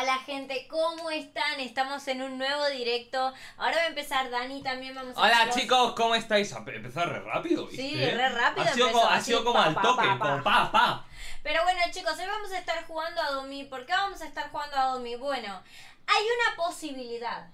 Hola gente, ¿cómo están? Estamos en un nuevo directo. Ahora va a empezar Dani, también vamos a... Hola chicos, ¿cómo estáis? Empezó re rápido, ¿viste? Sí, re rápido. Ha sido como al toque, como pa, pa. Pero bueno chicos, hoy vamos a estar jugando a Adopt Me. ¿Por qué vamos a estar jugando a Adopt Me? Bueno, hay una posibilidad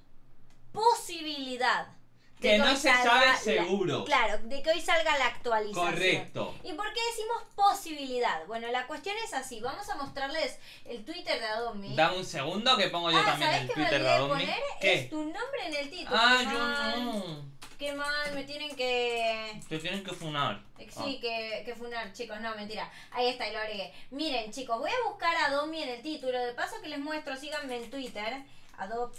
que no se sabe seguro. Claro, de que hoy salga la actualización. Correcto. ¿Y por qué decimos posibilidad? Bueno, la cuestión es así. Vamos a mostrarles el Twitter de Adopt Me. Dame un segundo que pongo yo también el Twitter de Adopt Me. ¿Qué? Es tu nombre en el título. Ah, yo no. Qué mal, me tienen que... Te tienen que funar. Sí, que funar, chicos, no, mentira. Ahí está, y lo agregué. Miren, chicos, voy a buscar a Adopt Me en el título. De paso que les muestro, síganme en Twitter. Adopt...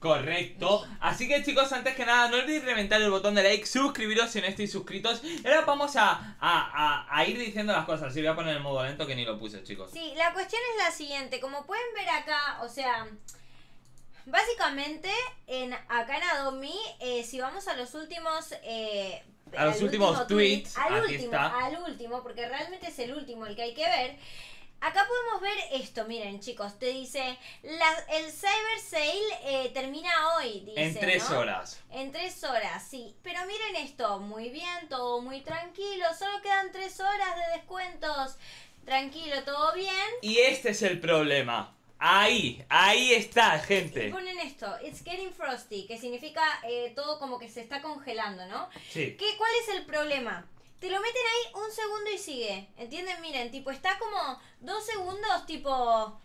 Correcto, así que chicos, antes que nada no olvidéis reventar el botón de like, suscribiros si no estáis suscritos. Ahora vamos a ir diciendo las cosas. Si voy a poner el modo lento que ni lo puse, chicos. Sí, la cuestión es la siguiente, como pueden ver acá, o sea, básicamente acá en Adopt Me, si vamos a los últimos... Al último, porque realmente es el último el que hay que ver. Acá podemos ver esto, miren chicos, te dice, el Cyber Sale termina hoy, dice, en 3 horas. En 3 horas, sí. Pero miren esto, muy bien, todo muy tranquilo, solo quedan 3 horas de descuentos. Tranquilo, todo bien. Y este es el problema. Ahí está, gente. Y ponen esto, it's getting frosty, que significa todo como que se está congelando, ¿no? Sí. ¿Cuál es el problema? Te lo meten ahí un segundo y sigue. ¿Entienden? Miren, tipo, está como 2 segundos, tipo...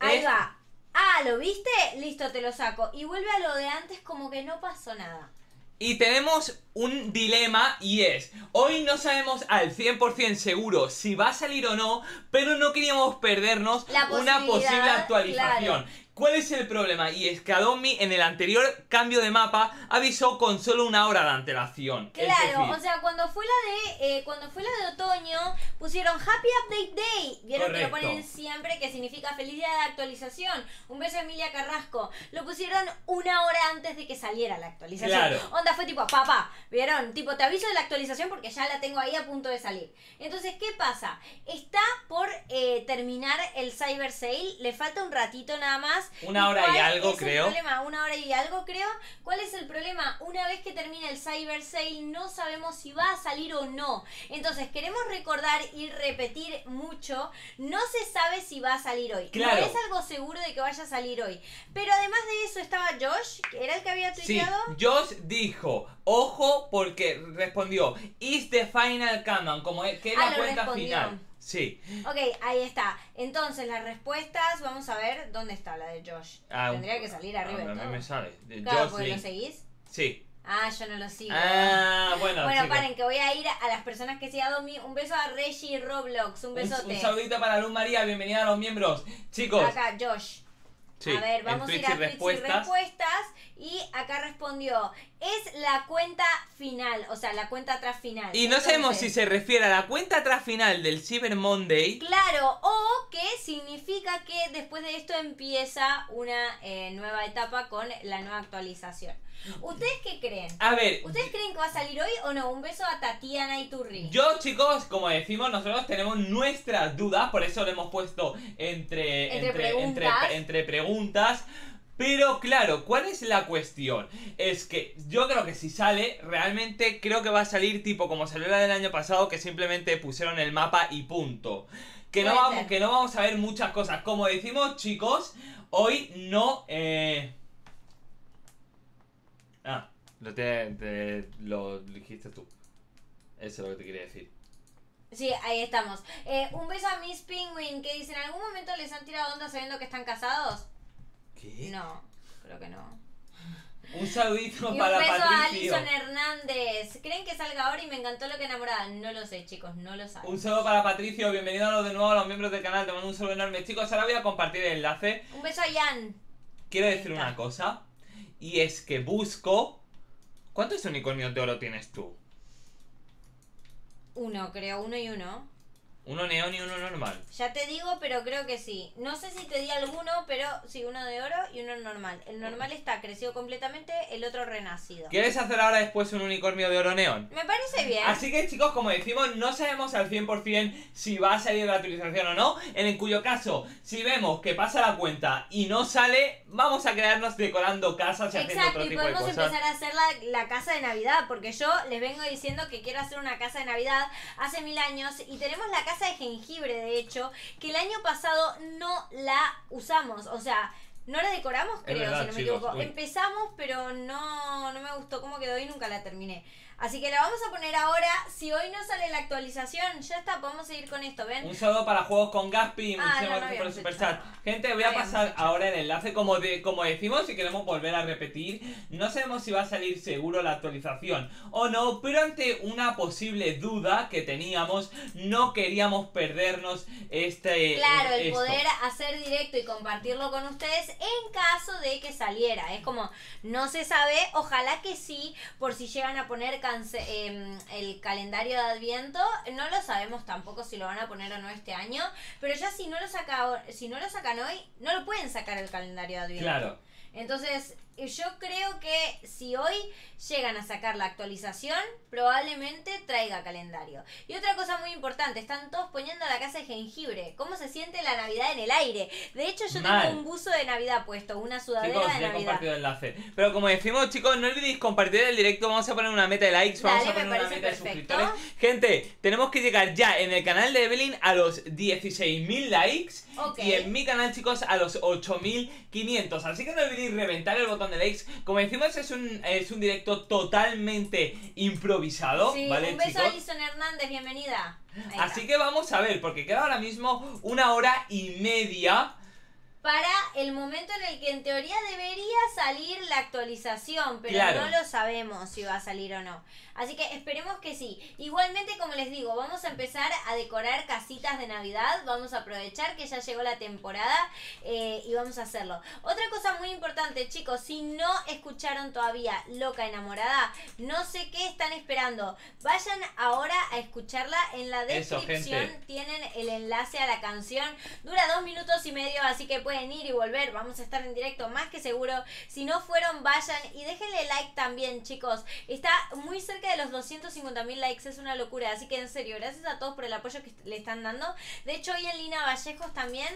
Ahí va. Ah, ¿lo viste? Listo, te lo saco. Y vuelve a lo de antes como que no pasó nada. Y tenemos un dilema y es... Hoy no sabemos al 100% seguro si va a salir o no, pero no queríamos perdernos una posible actualización. Claro. ¿Cuál es el problema? Y es que Adopt Me en el anterior cambio de mapa avisó con solo 1 hora de antelación. Claro, o sea, cuando fue la de otoño pusieron Happy Update Day. Vieron Correcto. Que lo ponen siempre, que significa feliz día de actualización. Un beso a Emilia Carrasco. Lo pusieron 1 hora antes de que saliera la actualización. Claro. Onda fue tipo, papá, ¿vieron? Tipo, te aviso de la actualización porque ya la tengo ahí a punto de salir. Entonces, ¿qué pasa? Está por terminar el Cyber Sale. Le falta un ratito nada más. 1 hora y algo, creo. ¿Cuál es el problema? 1 hora y algo, creo. ¿Cuál es el problema? Una vez que termina el Cyber Sale, no sabemos si va a salir o no. Entonces, queremos recordar y repetir mucho. No se sabe si va a salir hoy. Claro. No es algo seguro de que vaya a salir hoy. Pero además de eso, estaba Josh, que era el que había tuiteado. Sí, Josh dijo, ojo, porque respondió, is the final countdown, como que es la cuenta final. Sí. Ok, ahí está. Entonces, las respuestas, vamos a ver dónde está la de Josh. Tendría que salir arriba. No, me sale. Claro, ¿lo seguís? Sí. Ah, yo no lo sigo. Ah, bueno. Bueno, chicos, paren, que voy a ir a las personas que sigan a Adopt Me. Un beso a Reggie Roblox. Un besote. Un saludito para Luz María. Bienvenida a los miembros. Chicos. Acá, Josh. Sí, a ver, vamos a ir a Twitch y respuestas. Y acá respondió, es la cuenta final, o sea, la cuenta atrás final. Y entonces, no sabemos si se refiere a la cuenta atrás final del Cyber Monday. Claro, o que significa que después de esto empieza una nueva etapa con la nueva actualización. ¿Ustedes qué creen? A ver, ¿ustedes creen que va a salir hoy o no? Un beso a Tatiana Iturri. Yo, chicos, como decimos, nosotros tenemos nuestras dudas. Por eso lo hemos puesto entre preguntas. Pero claro, ¿cuál es la cuestión? Es que yo creo que si sale, realmente creo que va a salir tipo como salió la del año pasado, que simplemente pusieron el mapa y punto. Que no vamos a ver muchas cosas. Como decimos, chicos, hoy no... Lo dijiste tú. Eso es lo que te quería decir. Sí, ahí estamos. Un beso a Miss Penguin, que dice, ¿en algún momento les han tirado onda sabiendo que están casados? ¿Qué? No, creo que no. Un saludito para Patricio. Un beso a Alison Hernández. ¿Creen que salga ahora y me encantó Loca Enamorada? No lo sé, chicos, no lo saben. Un saludo para Patricio, bienvenido de nuevo a los miembros del canal. Te mando un saludo enorme. Chicos, ahora voy a compartir el enlace. Un beso a Jan. Quiero decir una cosa, y es que busco... ¿Cuántos unicornios de oro tienes tú? Uno, creo, uno y uno. Uno neón y uno normal. Ya te digo, pero creo que sí. No sé si te di alguno, pero sí, uno de oro y uno normal. El normal está crecido completamente, el otro renacido. ¿Quieres hacer ahora después un unicornio de oro neón? Me parece bien. Así que chicos, como decimos, no sabemos al 100% si va a salir la actualización o no. En cuyo caso, si vemos que pasa la cuenta y no sale, vamos a quedarnos decorando casas y haciendo otro tipo de cosas. Exacto, y podemos empezar a hacer la casa de Navidad. Porque yo les vengo diciendo que quiero hacer una casa de Navidad hace 1000 años. Y tenemos la casa de jengibre, de hecho, que el año pasado no la usamos, o sea, no la decoramos, creo, verdad, si no me equivoco. Uy. Empezamos, pero no me gustó cómo quedó y nunca la terminé. Así que la vamos a poner ahora. Si hoy no sale la actualización, ya está, podemos seguir con esto, ¿ven? Un saludo para Juegos con Gaspi, muchísimas gracias por el superchat. Gente, voy a pasar ahora el enlace, como decimos, si queremos volver a repetir. No sabemos si va a salir seguro la actualización o no, pero ante una posible duda que teníamos, no queríamos perdernos este... Claro, el poder hacer directo y compartirlo con ustedes en caso de que saliera. Es como, no se sabe, ojalá que sí, por si llegan a poner el calendario de Adviento. No lo sabemos tampoco si lo van a poner o no este año, pero ya si no lo sacan hoy, no lo pueden sacar el calendario de Adviento. Claro. Entonces yo creo que si hoy llegan a sacar la actualización, probablemente traiga calendario. Y otra cosa muy importante, están todos poniendo la casa de jengibre. ¿Cómo se siente la Navidad en el aire? De hecho, yo tengo un buzo de Navidad puesto, una sudadera, chicos, de Navidad. He compartido el enlace. Pero como decimos, chicos, no olvidéis compartir el directo. Vamos a poner una meta de likes, vamos a poner una meta de suscriptores. Gente, tenemos que llegar ya en el canal de Evelyn a los 16.000 likes. Okay. Y en mi canal, chicos, a los 8.500. Así que no olvidéis reventar el botón de likes. Como decimos, es un directo totalmente improvisado. Sí, ¿vale, un beso, chicos? A Alison Hernández, bienvenida. Así que vamos a ver, porque queda ahora mismo 1 hora y media para el momento en el que en teoría debería salir la actualización, pero claro, no lo sabemos si va a salir o no. Así que esperemos que sí. Igualmente, como les digo, vamos a empezar a decorar casitas de Navidad. Vamos a aprovechar que ya llegó la temporada y vamos a hacerlo. Otra cosa muy importante, chicos, si no escucharon todavía Loca Enamorada, no sé qué están esperando. Vayan ahora a escucharla. En la descripción tienen el enlace a la canción. Dura 2 minutos y medio, así que pueden ir y volver. Vamos a estar en directo, más que seguro. Si no fueron, vayan y déjenle like también, chicos. Está muy cerca de los 250.000 likes, es una locura. Así que en serio, gracias a todos por el apoyo que le están dando. De hecho, hoy en Lyna Vallejos también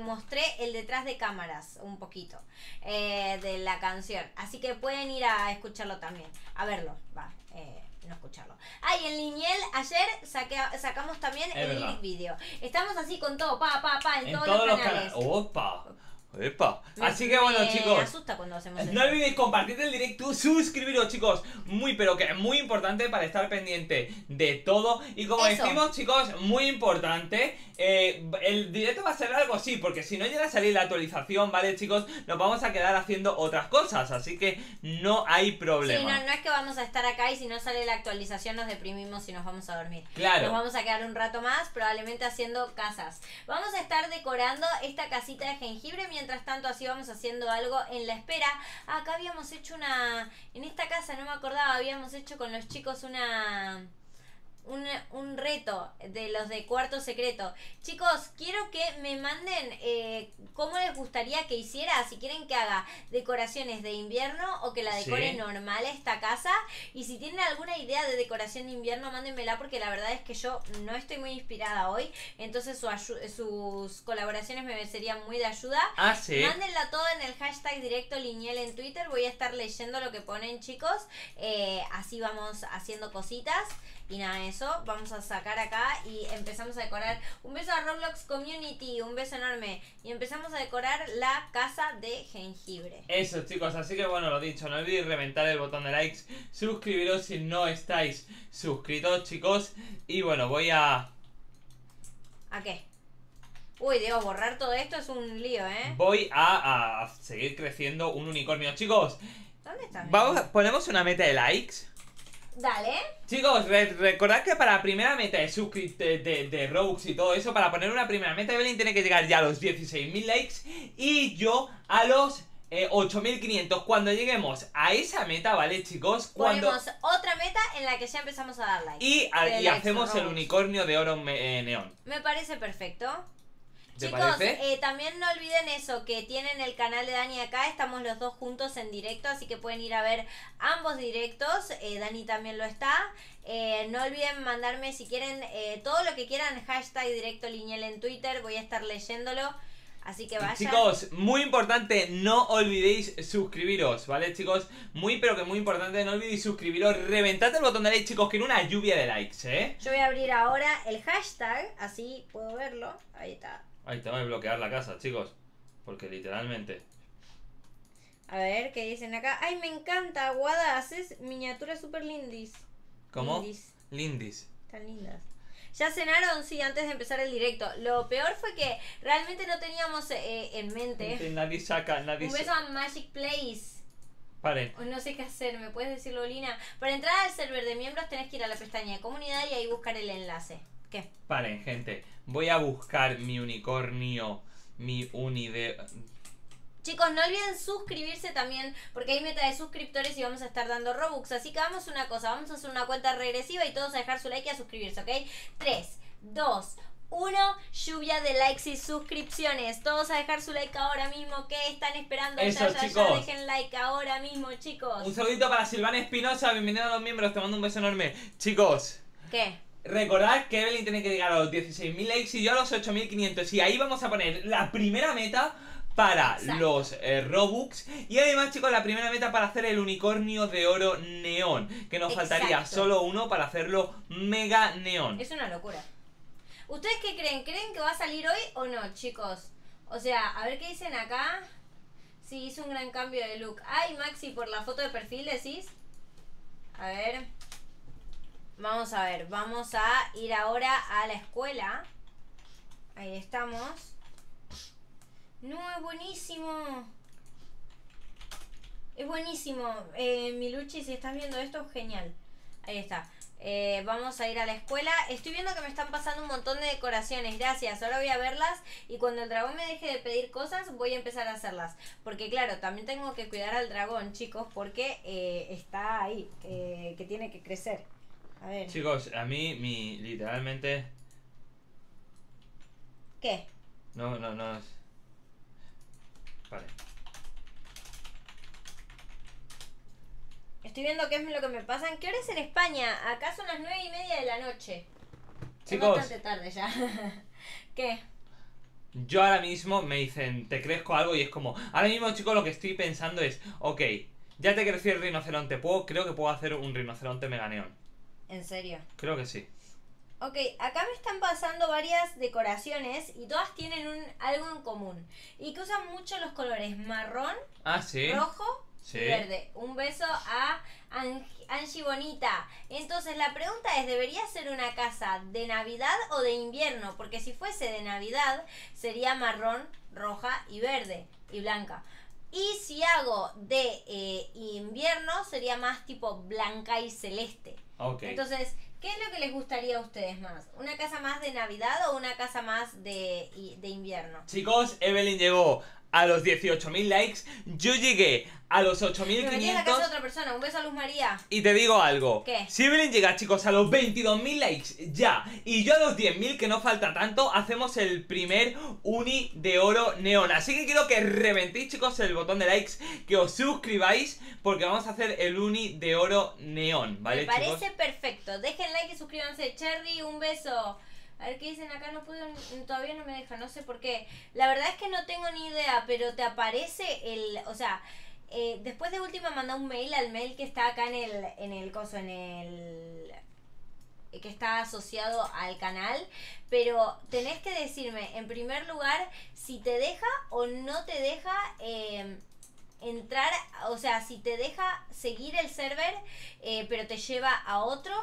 mostré el detrás de cámaras un poquito de la canción. Así que pueden ir a escucharlo también, a verlo, no escucharlo. Y en Lyniel ayer sacamos también el lyric video. Estamos así con todo, en todos los canales. Opa. Epa. Así que bueno, chicos, me asusta cuando hacemos eso. No olvidéis compartir el directo, suscribiros, chicos. Muy, pero que es muy importante para estar pendiente de todo. Y como decimos, chicos, muy importante, el directo va a ser largo, sí, porque si no llega a salir la actualización, ¿vale, chicos? Nos vamos a quedar haciendo otras cosas, así que no hay problema. Sí, no es que vamos a estar acá y si no sale la actualización nos deprimimos y nos vamos a dormir. Claro. Nos vamos a quedar un rato más, probablemente haciendo casas. Vamos a estar decorando esta casita de jengibre mientras... Mientras tanto, así vamos haciendo algo en la espera. Acá habíamos hecho una... En esta casa, no me acordaba, habíamos hecho con los chicos una... Un reto de los de Cuarto Secreto. Chicos, quiero que me manden cómo les gustaría que hiciera. Si quieren que haga decoraciones de invierno o que la decore normal esta casa. Y si tienen alguna idea de decoración de invierno, mándenmela, porque la verdad es que yo no estoy muy inspirada hoy. Entonces sus colaboraciones me serían muy de ayuda. Mándenla todo en el hashtag directo Lyniel en Twitter. Voy a estar leyendo lo que ponen, chicos. Así vamos haciendo cositas. Y nada, eso, vamos a sacar acá y empezamos a decorar. Un beso a Roblox Community, un beso enorme. Y empezamos a decorar la casa de jengibre. Eso, chicos, así que bueno, lo dicho, no olvidéis reventar el botón de likes, suscribiros si no estáis suscritos, chicos. Y bueno, voy a... ¿A qué? Uy, Diego, borrar todo esto es un lío, ¿eh? Voy a seguir creciendo un unicornio, chicos. ¿Dónde está? Ponemos una meta de likes. Dale. Chicos, recordad que para la primera meta de Rogues y todo eso, para poner una primera meta, Evelyn tiene que llegar ya a los 16.000 likes y yo a los 8.500. Cuando lleguemos a esa meta, ¿vale, chicos? Cuando... ponemos otra meta en la que ya empezamos a dar like. Y hacemos el unicornio de oro neón. Me parece perfecto. Chicos, también no olviden eso, que tienen el canal de Dani acá, estamos los dos juntos en directo, así que pueden ir a ver ambos directos, Dani también lo está. No olviden mandarme si quieren todo lo que quieran, hashtag directo Lyniel en Twitter, voy a estar leyéndolo. Así que vayan. Chicos, muy importante, no olvidéis suscribiros, ¿vale, chicos? Muy, pero que muy importante, no olvidéis suscribiros. Reventad el botón de like, chicos, que en una lluvia de likes, ¿eh? Yo voy a abrir ahora el hashtag, así puedo verlo. Ahí está. Ahí tengo que bloquear la casa, chicos, porque literalmente... A ver, ¿qué dicen acá? ¡Ay, me encanta! Guada, haces miniaturas súper lindis. ¿Cómo? Lindis. Lindis. Tan lindas. ¿Ya cenaron? Sí, antes de empezar el directo. Lo peor fue que realmente no teníamos en mente... Nadie saca, nadie... Un beso a Magic Place. Paren. No sé qué hacer, ¿me puedes decirlo, Lina? Para entrar al server de miembros tenés que ir a la pestaña de comunidad y ahí buscar el enlace. ¿Qué? Paren, gente. Voy a buscar mi unicornio, mi unide... Chicos, no olviden suscribirse también, porque hay meta de suscriptores y vamos a estar dando Robux. Así que hagamos una cosa, vamos a hacer una cuenta regresiva y todos a dejar su like y a suscribirse, ¿ok? 3, 2, 1, lluvia de likes y suscripciones. Todos a dejar su like ahora mismo, ¿qué están esperando? Eso, ya, dejen like ahora mismo, chicos. Un saludito para Silvana Espinosa, bienvenido a los miembros, te mando un beso enorme. Chicos. ¿Qué? Recordad que Evelyn tiene que llegar a los 16.000 likes y yo a los 8.500. Y ahí vamos a poner la primera meta para los Robux. Y además, chicos, la primera meta para hacer el unicornio de oro neón. Que nos faltaría solo uno para hacerlo mega neón. Es una locura. ¿Ustedes qué creen? ¿Creen que va a salir hoy o no, chicos? O sea, a ver qué dicen acá. Sí, hizo un gran cambio de look. Ay, Maxi, por la foto de perfil decís. A ver... Vamos a ver, vamos a ir ahora a la escuela. Ahí estamos. No, es buenísimo. Es buenísimo. Miluchi, si estás viendo esto, genial. Ahí está. Vamos a ir a la escuela. Estoy viendo que me están pasando un montón de decoraciones. Gracias, ahora voy a verlas. Y cuando el dragón me deje de pedir cosas, voy a empezar a hacerlas. Porque claro, también tengo que cuidar al dragón, chicos. Porque está ahí, que tiene que crecer. A ver. Chicos, a mí, literalmente... ¿Qué? No, no, no. Vale. Estoy viendo qué es lo que me pasan. ¿Qué hora es en España? Acá son las 9:30 de la noche. Chicos. Es bastante tarde ya. ¿Qué? Yo ahora mismo me dicen, te crezco algo y es como... Ahora mismo, chicos, lo que estoy pensando es... Ok, ya te crecí el rinoceronte. Creo que puedo hacer un rinoceronte mega neón. ¿En serio? Creo que sí. Ok, acá me están pasando varias decoraciones y todas tienen algo en común. Y que usan mucho los colores marrón, ¿sí? Rojo, sí. Y verde. Un beso a Angie Bonita. Entonces la pregunta es, ¿debería ser una casa de Navidad o de invierno? Porque si fuese de Navidad sería marrón, roja y verde y blanca. Y si hago de invierno sería más tipo blanca y celeste. Okay. Entonces, ¿qué es lo que les gustaría a ustedes más? ¿Una casa más de Navidad o una casa más de invierno? Chicos, Evelyn llegó a los 18.000 likes. Yo llegué a los 8.500. Me metí en la casa de otra persona. Un beso a Luz María. Y te digo algo. ¿Qué? Si Evelyn llega, chicos, a los 22.000 likes ya y yo a los 10.000, que no falta tanto, hacemos el primer uni de oro neón. Así que quiero que reventéis, chicos, el botón de likes, que os suscribáis, porque vamos a hacer el uni de oro neón, ¿vale, chicos? Me parece perfecto. Dejen like y suscríbanse. Cherry, un beso. A ver qué dicen acá, no pude, todavía no me deja, no sé por qué. La verdad es que no tengo ni idea, pero te aparece el... O sea, después de última manda un mail al mail que está acá en el coso, en el... que está asociado al canal. Pero tenés que decirme, en primer lugar, si te deja o no te deja... entrar, o sea, si te deja seguir el server, pero te lleva a otro...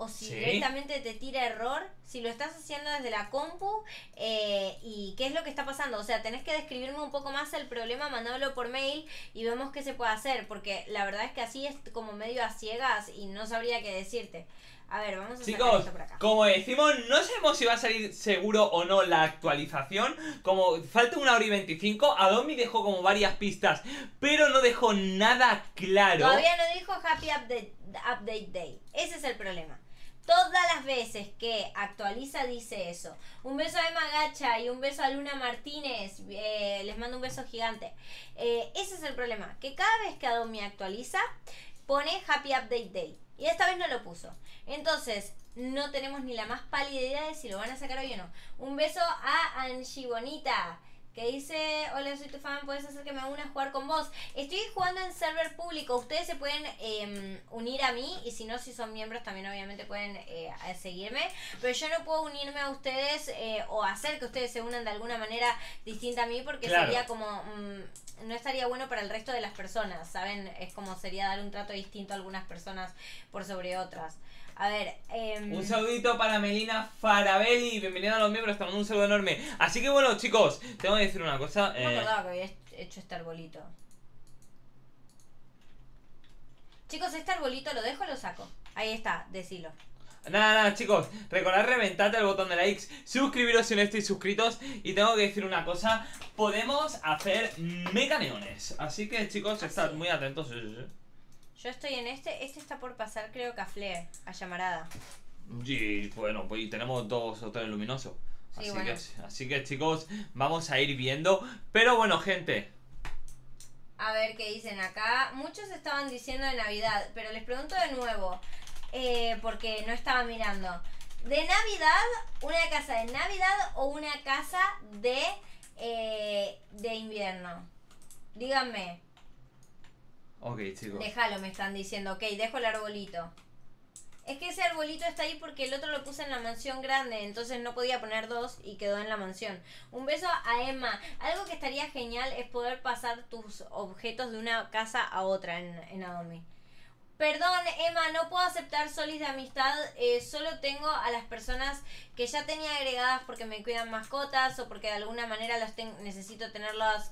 o si directamente te tira error, si lo estás haciendo desde la compu, y qué es lo que está pasando. O sea, tenés que describirme un poco más el problema, mandámelo por mail y vemos qué se puede hacer, porque la verdad es que así es como medio a ciegas y no sabría qué decirte. A ver, vamos a sacar esto por acá. Como decimos, no sabemos si va a salir seguro o no la actualización. Como falta 1 hora y 25, Adopt Me dejó como varias pistas, pero no dejó nada claro. Todavía no dijo Happy Update Day. Ese es el problema. Todas las veces que actualiza dice eso. Un beso a Emma Gacha y un beso a Luna Martínez. Les mando un beso gigante. Ese es el problema. Que cada vez que Adopt Me actualiza, pone Happy Update Day. Y esta vez no lo puso. Entonces, no tenemos ni la más pálida idea de si lo van a sacar hoy o no. Un beso a Angie Bonita, que dice: hola, soy tu fan, ¿puedes hacer que me una a jugar con vos? Estoy jugando en server público. Ustedes se pueden unir a mí. Y si no, si son miembros también obviamente pueden seguirme. Pero yo no puedo unirme a ustedes o hacer que ustedes se unan de alguna manera distinta a mí, porque sería como... no estaría bueno para el resto de las personas, ¿saben? Es como sería dar un trato distinto a algunas personas por sobre otras. A ver, un saludito para Melina Farabelli, bienvenida a los miembros, te mando un saludo enorme. Así que bueno, chicos, tengo que decir una cosa. No me acordaba que había hecho este arbolito. Chicos, este arbolito, ¿lo dejo o lo saco? Ahí está, decilo. Nada, chicos, recordad reventar el botón de likes, suscribiros si no estáis suscritos. Y tengo que decir una cosa: podemos hacer mega neones. Así que, chicos, estad muy atentos. Yo estoy en este está por pasar, creo que a Flair, a Llamarada. Sí, bueno, pues tenemos 2 o 3 luminosos. Sí, así, bueno, así que, chicos, vamos a ir viendo. Pero bueno, gente, a ver qué dicen acá. Muchos estaban diciendo de Navidad, pero les pregunto de nuevo, porque no estaba mirando. ¿De Navidad? ¿Una casa de Navidad o una casa de invierno? Díganme. Ok, chicos. Déjalo, me están diciendo. Ok, dejo el arbolito. Es que ese arbolito está ahí porque el otro lo puse en la mansión grande, entonces no podía poner 2 y quedó en la mansión. Un beso a Emma. Algo que estaría genial es poder pasar tus objetos de una casa a otra en Adopt Me. Perdón, Emma, no puedo aceptar solis de amistad, solo tengo a las personas que ya tenía agregadas porque me cuidan mascotas o porque de alguna manera necesito tenerlos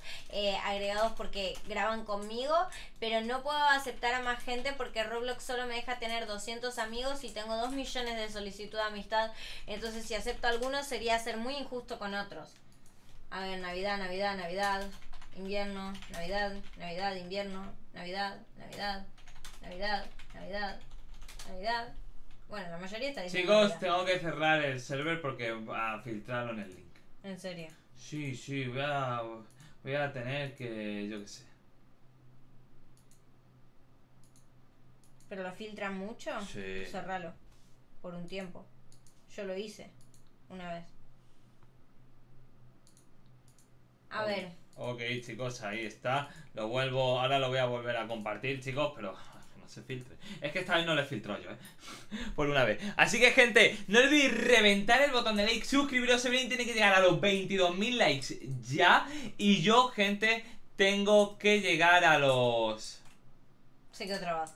agregados porque graban conmigo, pero no puedo aceptar a más gente porque Roblox solo me deja tener 200 amigos y tengo 2 millones de solicitud de amistad, entonces si acepto algunos sería ser muy injusto con otros. A ver, Navidad, Navidad, Navidad, invierno, Navidad, Navidad, invierno, Navidad, Navidad, Navidad, Navidad, Navidad. Bueno, la mayoría está diciendo. Chicos, Navidad. Tengo que cerrar el server porque filtraron el link. ¿En serio? Sí, sí, voy a tener que... yo qué sé. ¿Pero lo filtran mucho? Sí. Cerralo por un tiempo. Yo lo hice una vez. A ver. Ok, chicos, ahí está. Lo vuelvo, ahora lo voy a volver a compartir, chicos, pero... se filtre. Es que esta vez no le filtro yo, por una vez. Así que, gente, no olvidéis reventar el botón de like, suscribiros, el link tiene que llegar a los 22.000 likes ya. Y yo, gente, tengo que llegar a los... se quedó trabado.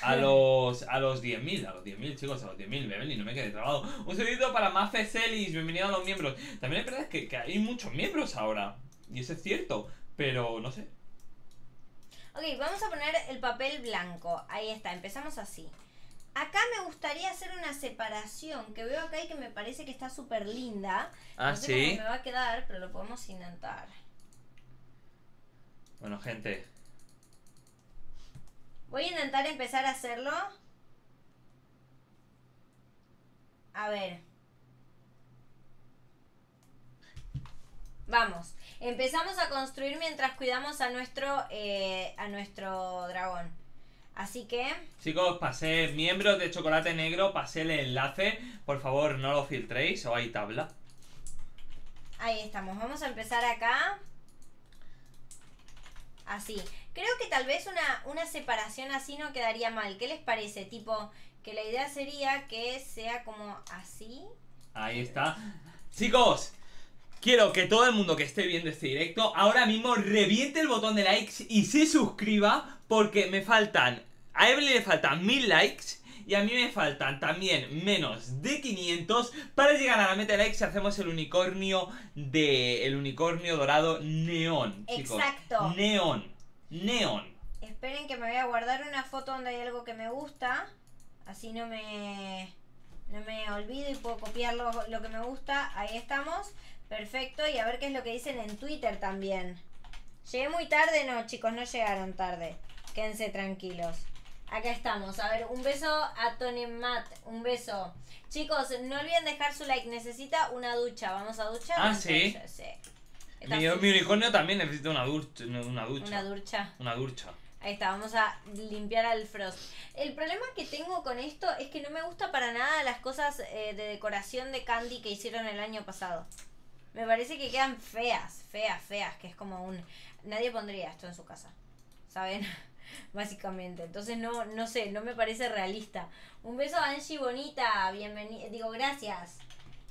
A los 10.000, chicos, a los 10.000, Bebeli, no me quedé trabado. Un saludo para Mafe Celis, bienvenido a los miembros. También es verdad que hay muchos miembros ahora, y eso es cierto, pero no sé. Ok, vamos a poner el papel blanco. Ahí está, empezamos así. Acá me gustaría hacer una separación que veo acá y que me parece que está súper linda. Ah, no sé cómo me va a quedar, pero lo podemos intentar. Bueno, gente, voy a intentar empezar a hacerlo. A ver. Vamos. Empezamos a construir mientras cuidamos a nuestro dragón. Así que... chicos, pasé miembros de Chocolate Negro, pasé el enlace. Por favor, no lo filtréis o hay tabla. Ahí estamos. Vamos a empezar acá. Así. Creo que tal vez una separación así no quedaría mal. ¿Qué les parece? Tipo, que la idea sería que sea como así. Ahí está. Chicos... quiero que todo el mundo que esté viendo este directo ahora mismo reviente el botón de likes y se suscriba, porque me faltan... a Evelyn le faltan 1000 likes y a mí me faltan también menos de 500 para llegar a la meta de likes si hacemos el unicornio de dorado neón, chicos. Exacto. Neón, neón. Esperen que me voy a guardar una foto donde hay algo que me gusta, así no me olvido y puedo copiar lo que me gusta. Ahí estamos. Perfecto, y a ver qué es lo que dicen en Twitter también. Llegué muy tarde, no chicos, no llegaron tarde. Quédense tranquilos. Acá estamos, a ver, un beso a Tony Matt, un beso. Chicos, no olviden dejar su like, necesita una ducha, vamos a duchar. Ah, sí. Sí. Mi unicornio también necesita una ducha. Ahí está, vamos a limpiar al Frost. El problema que tengo con esto es que no me gusta para nada las cosas de decoración de Candy que hicieron el año pasado. Me parece que quedan feas, que es como un... Nadie pondría esto en su casa, ¿saben? Básicamente, entonces no sé, no me parece realista. Un beso a Angie Bonita, bienvenida, digo gracias.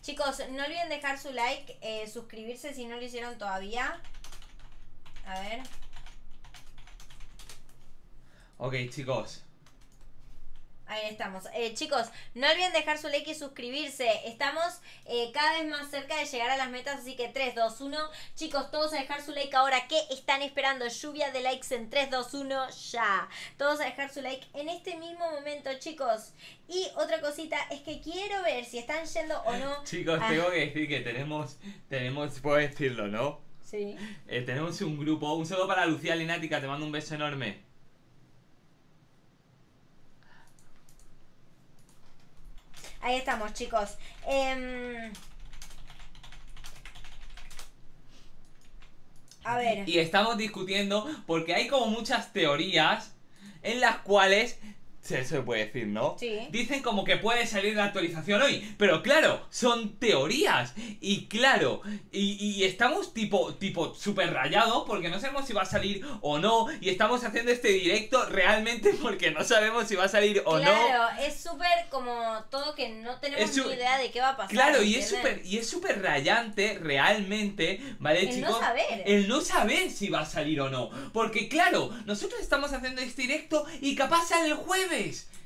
Chicos, no olviden dejar su like, suscribirse si no lo hicieron todavía. A ver... Ok, chicos. Ahí estamos. Chicos, no olviden dejar su like y suscribirse. Estamos cada vez más cerca de llegar a las metas, así que 3, 2, 1. Chicos, todos a dejar su like ahora. ¿Qué están esperando? Lluvia de likes en 3, 2, 1, ya. Todos a dejar su like en este mismo momento, chicos. Y otra cosita es que quiero ver si están yendo o no. Chicos, tengo que decir que tenemos, puedo decirlo, ¿no? Sí. Tenemos un grupo. Un saludo para Lucía Linática, te mando un beso enorme. Ahí estamos, chicos. A ver. Y estamos discutiendo porque hay como muchas teorías en las cuales... Eso se puede decir, ¿no? Sí. Dicen como que puede salir la actualización hoy. Pero claro, son teorías. Y claro, y estamos tipo súper rayados porque no sabemos si va a salir o no. Y estamos haciendo este directo realmente porque no sabemos si va a salir o no. Claro, es súper como todo que no tenemos ni idea de qué va a pasar. Claro, y es súper rayante realmente, ¿vale, chicos? El no saber. El no saber si va a salir o no. Porque claro, nosotros estamos haciendo este directo y capaz sale el jueves.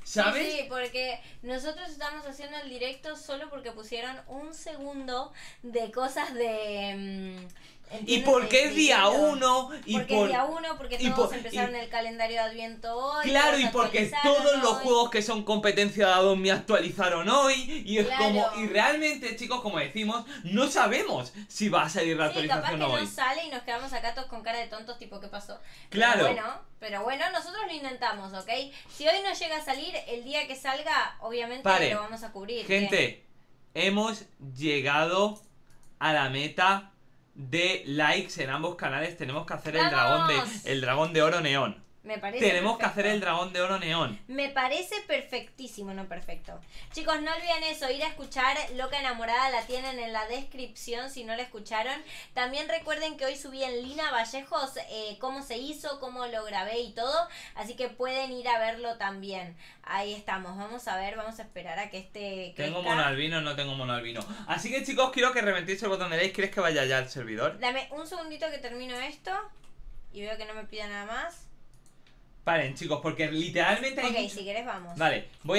¿Sabes? Sí, porque nosotros estamos haciendo el directo solo porque pusieron un segundo de cosas de... ¿Y por qué es día 1? Porque es día 1, porque todos empezaron el calendario de Adviento hoy. Claro, y porque todos los juegos que son competencia de Adopt Me actualizaron hoy. Y es como... Y realmente, chicos, como decimos, no sabemos si va a salir la actualización hoy. Capaz que no sale y nos quedamos acá todos con cara de tontos, tipo, ¿qué pasó? Claro. Pero bueno, nosotros lo intentamos, ¿ok? Si hoy no llega a salir, el día que salga, obviamente lo vamos a cubrir. Gente, hemos llegado a la meta... de likes en ambos canales. Tenemos que hacer el dragón de oro neón. Me parece perfecto. Que hacer el dragón de oro neón. Me parece perfectísimo, no perfecto. Chicos, no olviden eso, ir a escuchar Loca Enamorada, la tienen en la descripción si no la escucharon. También recuerden que hoy subí en Lyna Vallejos cómo se hizo, cómo lo grabé y todo. Así que pueden ir a verlo también. Ahí estamos, vamos a ver, vamos a esperar a que esté... ¿Tengo mono albino? No tengo mono albino. Así que chicos, quiero que reventéis el botón de like. ¿Quieres que vaya ya al servidor? Dame un segundito que termino esto y veo que no me pida nada más. Paren, chicos, porque literalmente hay... Ok, si querés vamos. Vale, me voy,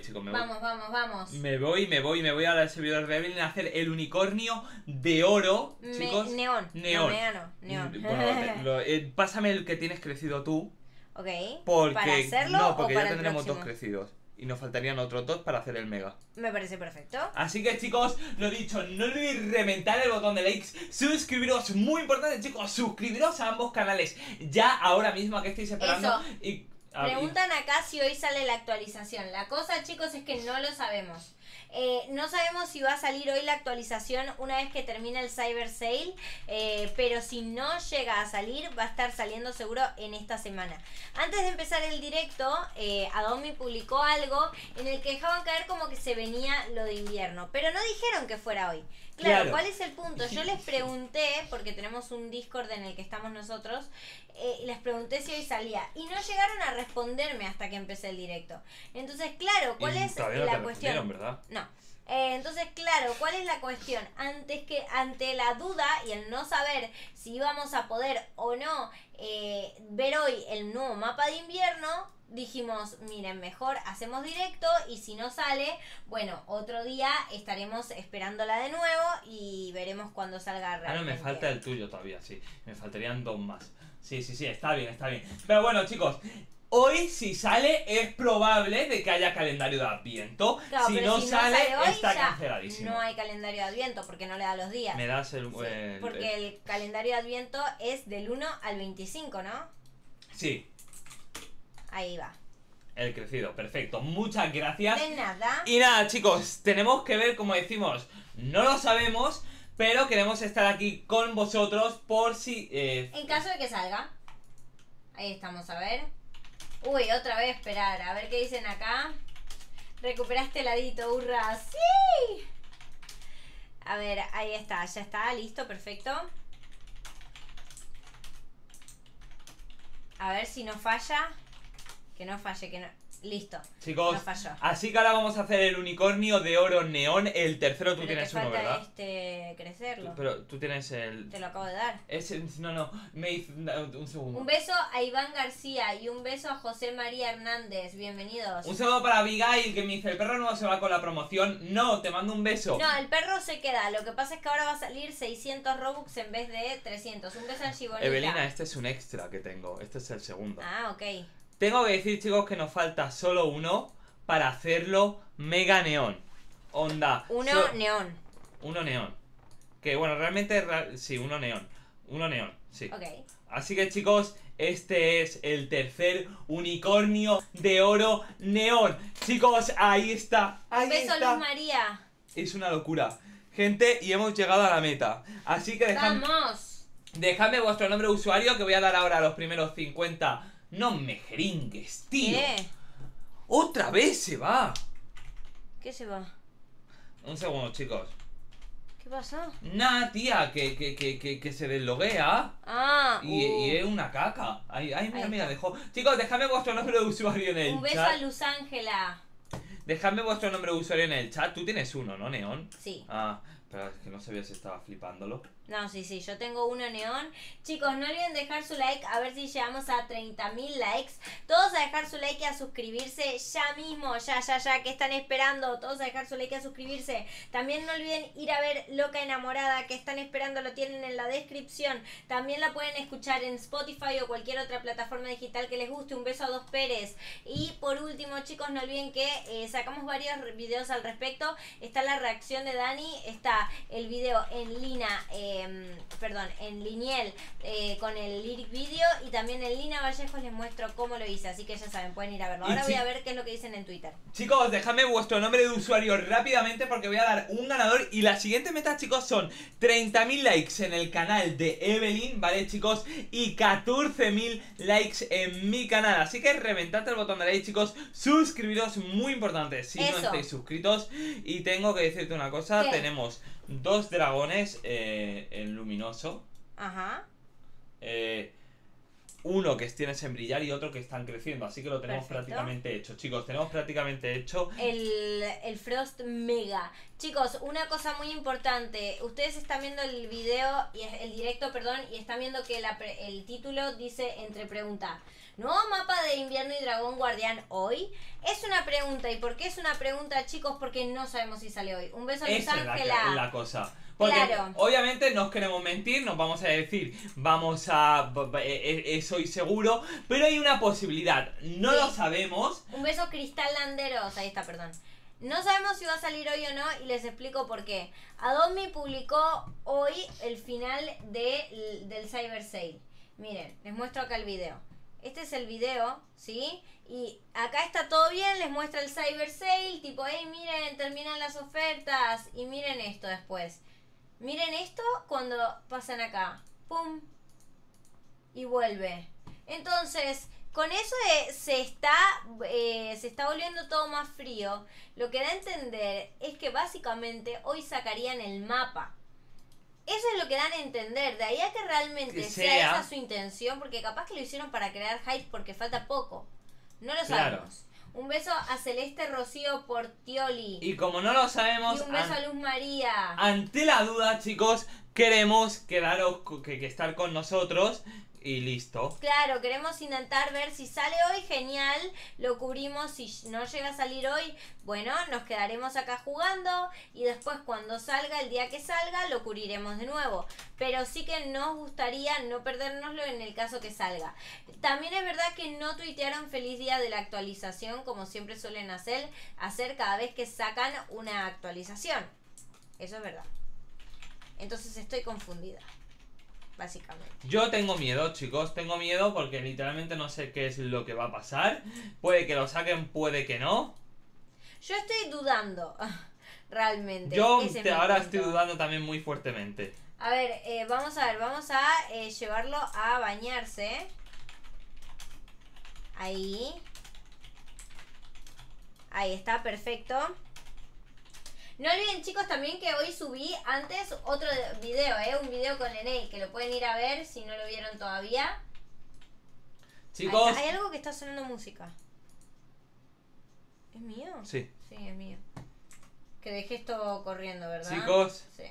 chicos, Vamos. Me voy ahora al servidor de Evelyn a hacer el unicornio de oro, chicos. Neón. Bueno, pásame el que tienes crecido tú. Ok, porque, ¿para hacerlo no, porque o para ya tendremos dos crecidos? Y nos faltarían otros dos para hacer el mega. Me parece perfecto. Así que chicos, lo dicho, no olvidéis reventar el botón de likes. Suscribiros, muy importante chicos, suscribiros a ambos canales. Ya ahora mismo, que estáis esperando? Eso. Preguntan acá si hoy sale la actualización. La cosa chicos es que no lo sabemos. No sabemos si va a salir hoy la actualización una vez que termine el Cyber Sale, pero si no llega a salir, va a estar saliendo seguro en esta semana. Antes de empezar el directo, Adopt Me publicó algo en el que dejaban caer como que se venía lo de invierno, pero no dijeron que fuera hoy. Claro, ¿cuál es el punto? Yo les pregunté, porque tenemos un Discord en el que estamos nosotros, les pregunté si hoy salía y no llegaron a responderme hasta que empecé el directo. Entonces, claro, ¿cuál es la cuestión? ¿Verdad? No, Entonces, claro, ¿cuál es la cuestión? Ante la duda y el no saber si vamos a poder o no ver hoy el nuevo mapa de invierno, dijimos, miren, mejor hacemos directo y si no sale, bueno, otro día estaremos esperándola de nuevo y veremos cuándo salga realmente. Ah, no, me falta el tuyo todavía, sí. Me faltarían dos más. Sí, sí, sí, está bien, está bien. Pero bueno, chicos, hoy si sale es probable de que haya calendario de adviento. Claro, si no sale hoy, está canceladísimo. No hay calendario de adviento porque no le da los días. Me das el... Sí, porque el calendario de adviento es del 1 al 25, ¿no? Sí. Ahí va. El crecido, perfecto. Muchas gracias. De nada. Y nada, chicos, tenemos que ver, como decimos, no lo sabemos, pero queremos estar aquí con vosotros por si... En caso de que salga. Ahí estamos, a ver. Uy, otra vez esperar. A ver qué dicen acá. Recuperaste el ladito, hurra. ¡Sí! A ver, ahí está. Ya está, listo, perfecto. A ver si no falla. Que no falle, que no... Listo. Chicos, no falló. Así que ahora vamos a hacer el unicornio de oro neón. El tercero, tú tienes uno, ¿verdad? Este, crecerlo. Pero tú tienes el... Te lo acabo de dar. No, no, me hizo... Un segundo. Un beso a Iván García y un beso a José María Hernández. Bienvenidos. Un saludo para Abigail, que me dice, el perro no se va con la promoción. No, te mando un beso. No, el perro se queda. Lo que pasa es que ahora va a salir 600 Robux en vez de 300. Un beso a Gibonita. Evelina, este es un extra que tengo. Este es el segundo. Ah, ok. Tengo que decir, chicos, que nos falta solo uno para hacerlo mega neón. Onda. Uno neón. Uno neón. Que bueno, realmente, sí, uno neón. Uno neón, sí. Okay. Así que, chicos, este es el tercer unicornio de oro neón. Chicos, ahí está. Ahí está. Un beso, Luz María. Es una locura. Gente, y hemos llegado a la meta. Así que dejadme... ¡Vamos! Dejadme vuestro nombre de usuario que voy a dar ahora a los primeros 50... No me jeringues, tío. ¿Qué? Otra vez se va. ¿Qué se va? Un segundo, chicos. ¿Qué pasa? Nah, tía, que se desloguea. Ah, y es una caca. Ay, mira, mira, dejó. Chicos, dejadme vuestro nombre de usuario en el chat. Un beso a Luz Ángela. Dejadme vuestro nombre de usuario en el chat. Tú tienes uno, ¿no, Neón? Sí. Ah, pero es que no sabía si estaba flipándolo. No, sí, sí, yo tengo uno neón. Chicos, no olviden dejar su like, a ver si llegamos a 30.000 likes. Todos a dejar su like y a suscribirse ya mismo, ya, que están esperando. Todos a dejar su like y a suscribirse. También no olviden ir a ver Loca Enamorada, que están esperando, lo tienen en la descripción. También la pueden escuchar en Spotify o cualquier otra plataforma digital que les guste. Un beso a Dos Pérez. Y por último, chicos, no olviden que sacamos varios videos al respecto. Está la reacción de Dani, está el video en Lyna, perdón, en Lyniel con el lyric video, y también en Lyna Vallejos les muestro cómo lo hice, así que ya saben, pueden ir a verlo. Ahora voy a ver qué es lo que dicen en Twitter. Chicos, dejadme vuestro nombre de usuario rápidamente porque voy a dar un ganador, y la siguiente meta, chicos, son 30.000 likes en el canal de Evelyn, ¿vale, chicos? Y 14.000 likes en mi canal, así que reventad el botón de like, chicos, suscribiros, muy importante, si no estáis suscritos. Y tengo que decirte una cosa, ¿qué? Tenemos 2 dragones, el luminoso. Ajá. Uno que tienes en brillar y otro que están creciendo. Así que lo tenemos prácticamente hecho, chicos. Tenemos prácticamente hecho el Frost Mega. Chicos, una cosa muy importante. Ustedes están viendo el video, el directo, perdón, y están viendo que el título dice entre pregunta. ¿Nuevo mapa de invierno y dragón guardián hoy? Es una pregunta. ¿Y por qué es una pregunta, chicos? Porque no sabemos si sale hoy. Un beso a Luz Ángela. Es la cosa. Porque claro, obviamente nos queremos mentir, nos vamos a decir, vamos a... soy seguro, pero hay una posibilidad. No lo sabemos. Un beso, Cristal Landeros. Ahí está, perdón. No sabemos si va a salir hoy o no, y les explico por qué. Adopt Me publicó hoy el final del Cyber Sale. Miren, les muestro acá el video. Este es el video, ¿sí? Y acá está todo bien, les muestra el Cyber Sale, tipo, hey, miren, terminan las ofertas. Y miren esto después. Miren esto cuando pasan acá. ¡Pum! Y vuelve. Entonces, con eso se está volviendo todo más frío. Lo que da a entender es que básicamente hoy sacarían el mapa. Eso es lo que dan a entender. De ahí a que realmente sea esa su intención, porque capaz que lo hicieron para crear hype porque falta poco. No lo sabemos. Un beso a Celeste Rocío Portioli. Y como no lo sabemos... Y un beso a Luz María. Ante la duda, chicos, queremos quedaros, que estar con nosotros... Y listo. Claro, queremos intentar ver si sale hoy, genial, lo cubrimos. Si no llega a salir hoy, bueno, nos quedaremos acá jugando y después cuando salga, el día que salga, lo cubriremos de nuevo. Pero sí que nos gustaría no perdérnoslo en el caso que salga. También es verdad que no tuitearon feliz día de la actualización, como siempre suelen hacer cada vez que sacan una actualización. Eso es verdad. Entonces estoy confundida. Básicamente. Yo tengo miedo, chicos, tengo miedo porque literalmente no sé qué es lo que va a pasar. Puede que lo saquen, puede que no. Yo estoy dudando, realmente. Yo ahora estoy dudando también muy fuertemente. A ver, vamos a llevarlo a bañarse. Ahí. Ahí está, perfecto. No olviden, chicos, también que hoy subí antes otro video, un video con Lyniel, que lo pueden ir a ver si no lo vieron todavía. Chicos... Hay algo que está sonando música. ¿Es mío? Sí. Sí, es mío. Que dejé esto corriendo, ¿verdad? Chicos... Sí.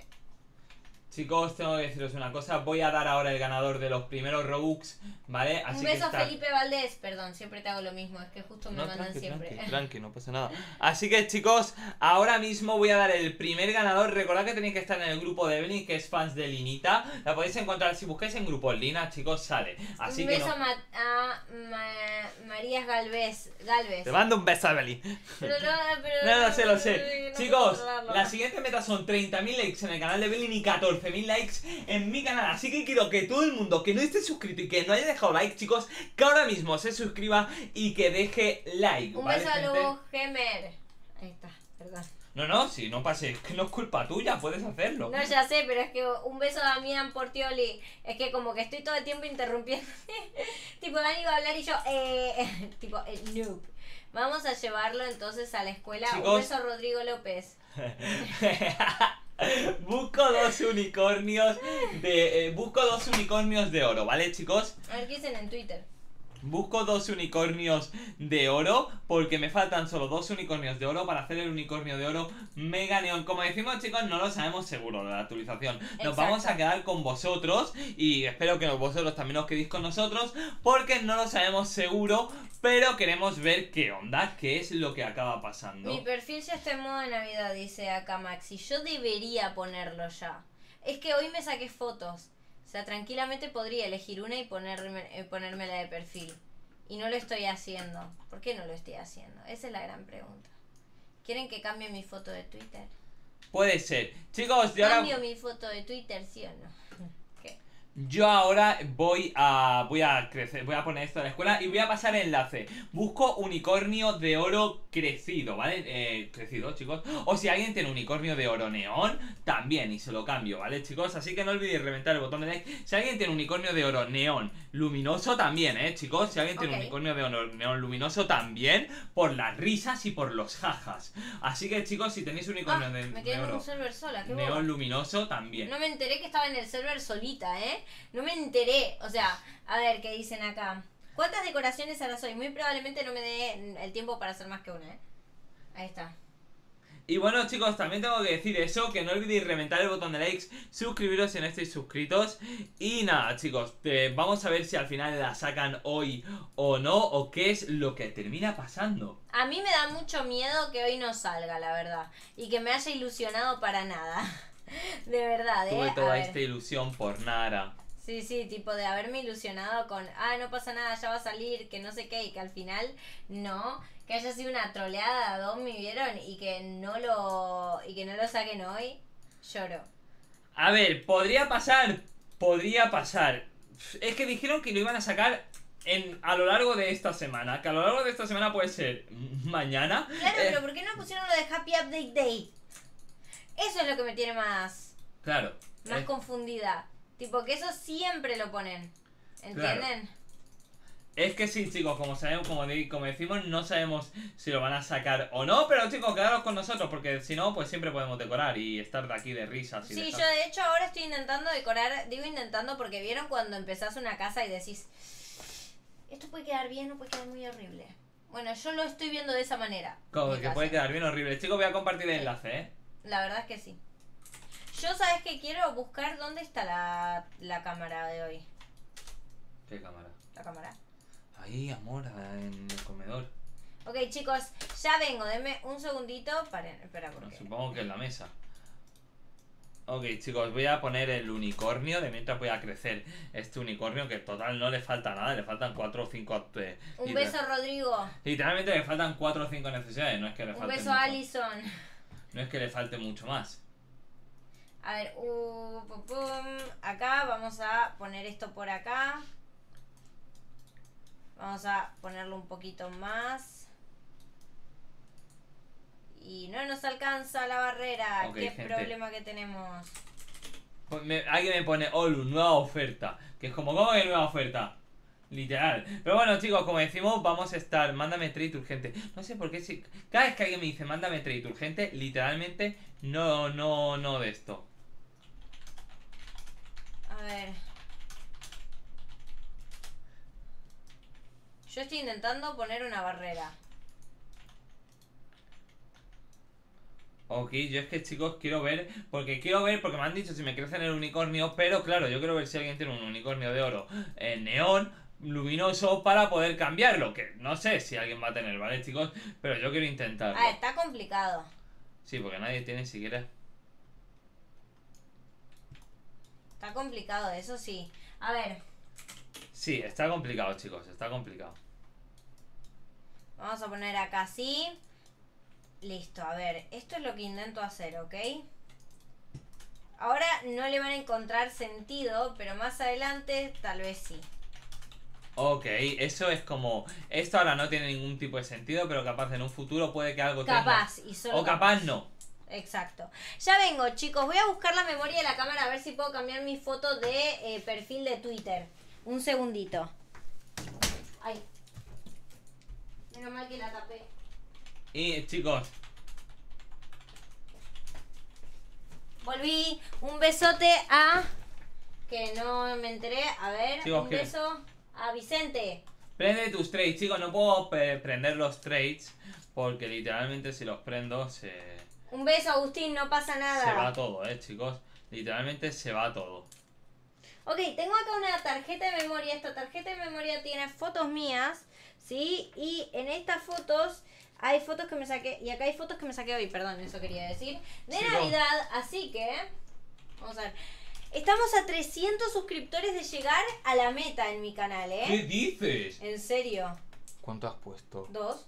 Chicos, tengo que deciros una cosa. Voy a dar ahora el ganador de los primeros Robux, ¿vale? Así un beso a Felipe Valdés. Perdón, siempre te hago lo mismo. Es que justo me mandan siempre. Tranqui, no pasa nada. Así que, chicos, ahora mismo voy a dar el primer ganador. Recordad que tenéis que estar en el grupo de Evelyn, que es fans de Linita. La podéis encontrar si buscáis en grupo Lyna, chicos, sale. Así un beso que Marías Galvez. Te mando un beso, Evelyn. No, lo sé. No, chicos, la siguiente meta son 30.000 likes en el canal de Evelyn y 14.000 likes en mi canal, así que quiero que todo el mundo que no esté suscrito y que no haya dejado like, chicos, que ahora mismo se suscriba y que deje like. Un beso a Lobo Gemer. Ahí está, perdón. No, si no pase, es que no es culpa tuya, puedes hacerlo. No, ya sé, pero es que un beso a Damián Portioli. Es que como que estoy todo el tiempo interrumpiendo. Tipo, Dani va a hablar y yo, tipo, noob. Vamos a llevarlo entonces a la escuela. Chicos, un beso a Rodrigo López. Busco dos unicornios de oro, ¿vale, chicos? A ver qué dicen en Twitter. Busco dos unicornios de oro porque me faltan solo dos unicornios de oro para hacer el unicornio de oro mega neón. Como decimos, chicos, no lo sabemos seguro de la actualización. Nos vamos a quedar con vosotros y espero que vosotros también os quedéis con nosotros porque no lo sabemos seguro, pero queremos ver qué onda, qué es lo que acaba pasando. Mi perfil ya está en modo de Navidad, dice acá Maxi. Yo debería ponerlo ya. Es que hoy me saqué fotos. O sea, tranquilamente podría elegir una y ponérmela de perfil. Y no lo estoy haciendo. ¿Por qué no lo estoy haciendo? Esa es la gran pregunta. ¿Quieren que cambie mi foto de Twitter? Puede ser. Chicos, yo ahora... ¿Cambio mi foto de Twitter, sí o no? ¿Qué? Yo ahora voy a poner esto en la escuela y voy a pasar el enlace. Busco unicornio de oro crecido, ¿vale? Crecido, chicos. O si alguien tiene unicornio de oro neón, también, y se lo cambio, ¿vale, chicos? Así que no olvidéis reventar el botón de like. Si alguien tiene unicornio de oro neón luminoso, también, chicos. Si alguien tiene unicornio de oro neón luminoso, también, por las risas y por los jajas. Así que, chicos, si tenéis unicornio de oro me quedé en un server sola, qué neón luminoso, también. No me enteré que estaba en el server solita, no me enteré. O sea, a ver qué dicen acá. ¿Cuántas decoraciones harás hoy? Muy probablemente no me dé el tiempo para hacer más que una, Ahí está. Y bueno, chicos, también tengo que decir eso, que no olvidéis reventar el botón de likes, suscribiros si no estáis suscritos. Y nada, chicos, vamos a ver si al final la sacan hoy o no, o qué es lo que termina pasando. A mí me da mucho miedo que hoy no salga, la verdad. Y que me haya ilusionado para nada. De verdad, Tuve toda esta ilusión por nada. Sí, tipo de haberme ilusionado con, no pasa nada, ya va a salir, que no sé qué, y que al final no, que haya sido una troleada, ¿me vieron? Y que no lo saquen hoy, lloro. A ver, podría pasar. Es que dijeron que lo iban a sacar a lo largo de esta semana, que a lo largo de esta semana puede ser mañana. Claro, pero ¿por qué no pusieron lo de Happy Update Day? Eso es lo que me tiene más... Claro. Más confundida. Tipo, que eso siempre lo ponen, ¿entienden? Claro. Es que sí, chicos, como decimos, no sabemos si lo van a sacar o no, pero chicos, quedaros con nosotros, porque si no, pues siempre podemos decorar y estar de aquí de risas. Sí, yo de hecho ahora estoy intentando decorar, digo intentando porque vieron cuando empezás una casa y decís, esto puede quedar bien o puede quedar muy horrible. Bueno, yo lo estoy viendo de esa manera. Como que puede quedar bien horrible. Chicos, voy a compartir el enlace, ¿eh? La verdad es que sí. Yo, ¿sabes qué? Quiero buscar dónde está la cámara de hoy. ¿Qué cámara? La cámara. Ahí, amor, en el comedor. Ok, chicos, ya vengo. Denme un segundito para... Espera, porque... Bueno, supongo que en la mesa. Ok, chicos, voy a poner el unicornio de mientras voy a crecer. Este unicornio que total no le falta nada, le faltan 4 o 5... Un beso, Rodrigo. Literalmente le faltan 4 o 5 necesidades, no es que le falte mucho. Un beso, Alison. No es que le falte mucho más. A ver, acá vamos a poner esto por acá. Vamos a ponerlo un poquito más. Y no nos alcanza la barrera. Okay, qué gente. Problema que tenemos. Alguien me pone Olu, nueva oferta. Que es como, ¿cómo que nueva oferta? Literal. Pero bueno, chicos, como decimos, vamos a estar. Mándame trade urgente. No sé por qué. Si cada vez que alguien me dice mándame trade urgente, literalmente no de esto. A ver. Yo estoy intentando poner una barrera. Ok, yo es que, chicos, quiero ver, porque me han dicho si me crecen el unicornio, pero claro, yo quiero ver si alguien tiene un unicornio de oro neón, luminoso, para poder cambiarlo, que no sé si alguien va a tener, ¿vale, chicos? Pero yo quiero intentarlo. Ah, está complicado. Sí, porque nadie tiene siquiera. Está complicado, eso sí. A ver. Sí, está complicado, chicos, está complicado. Vamos a poner acá así. Listo, a ver, esto es lo que intento hacer, ¿ok? Ahora no le van a encontrar sentido, pero más adelante tal vez sí. Ok, eso es como... Esto ahora no tiene ningún tipo de sentido, pero capaz en un futuro puede que algo tenga... Capaz, y solo... O capaz no. Exacto. Ya vengo, chicos, voy a buscar la memoria de la cámara a ver si puedo cambiar mi foto de perfil de Twitter. Un segundito. Ay. Menos mal que la tapé. Y chicos, volví. Un besote a... Que no me enteré. A ver, chicos, un beso a Vicente. Prende tus trades, chicos. No puedo prender los trades, porque literalmente si los prendo se... Un beso, Agustín. No pasa nada. Se va todo, chicos. Literalmente se va todo. Ok, tengo acá una tarjeta de memoria. Esta tarjeta de memoria tiene fotos mías, ¿sí? Y en estas fotos... Hay fotos que me saqué, y acá hay fotos que me saqué hoy, perdón, eso quería decir, de Navidad, así que, vamos a ver, estamos a 300 suscriptores de llegar a la meta en mi canal, ¿eh? ¿Qué dices? En serio. ¿Cuánto has puesto? 2.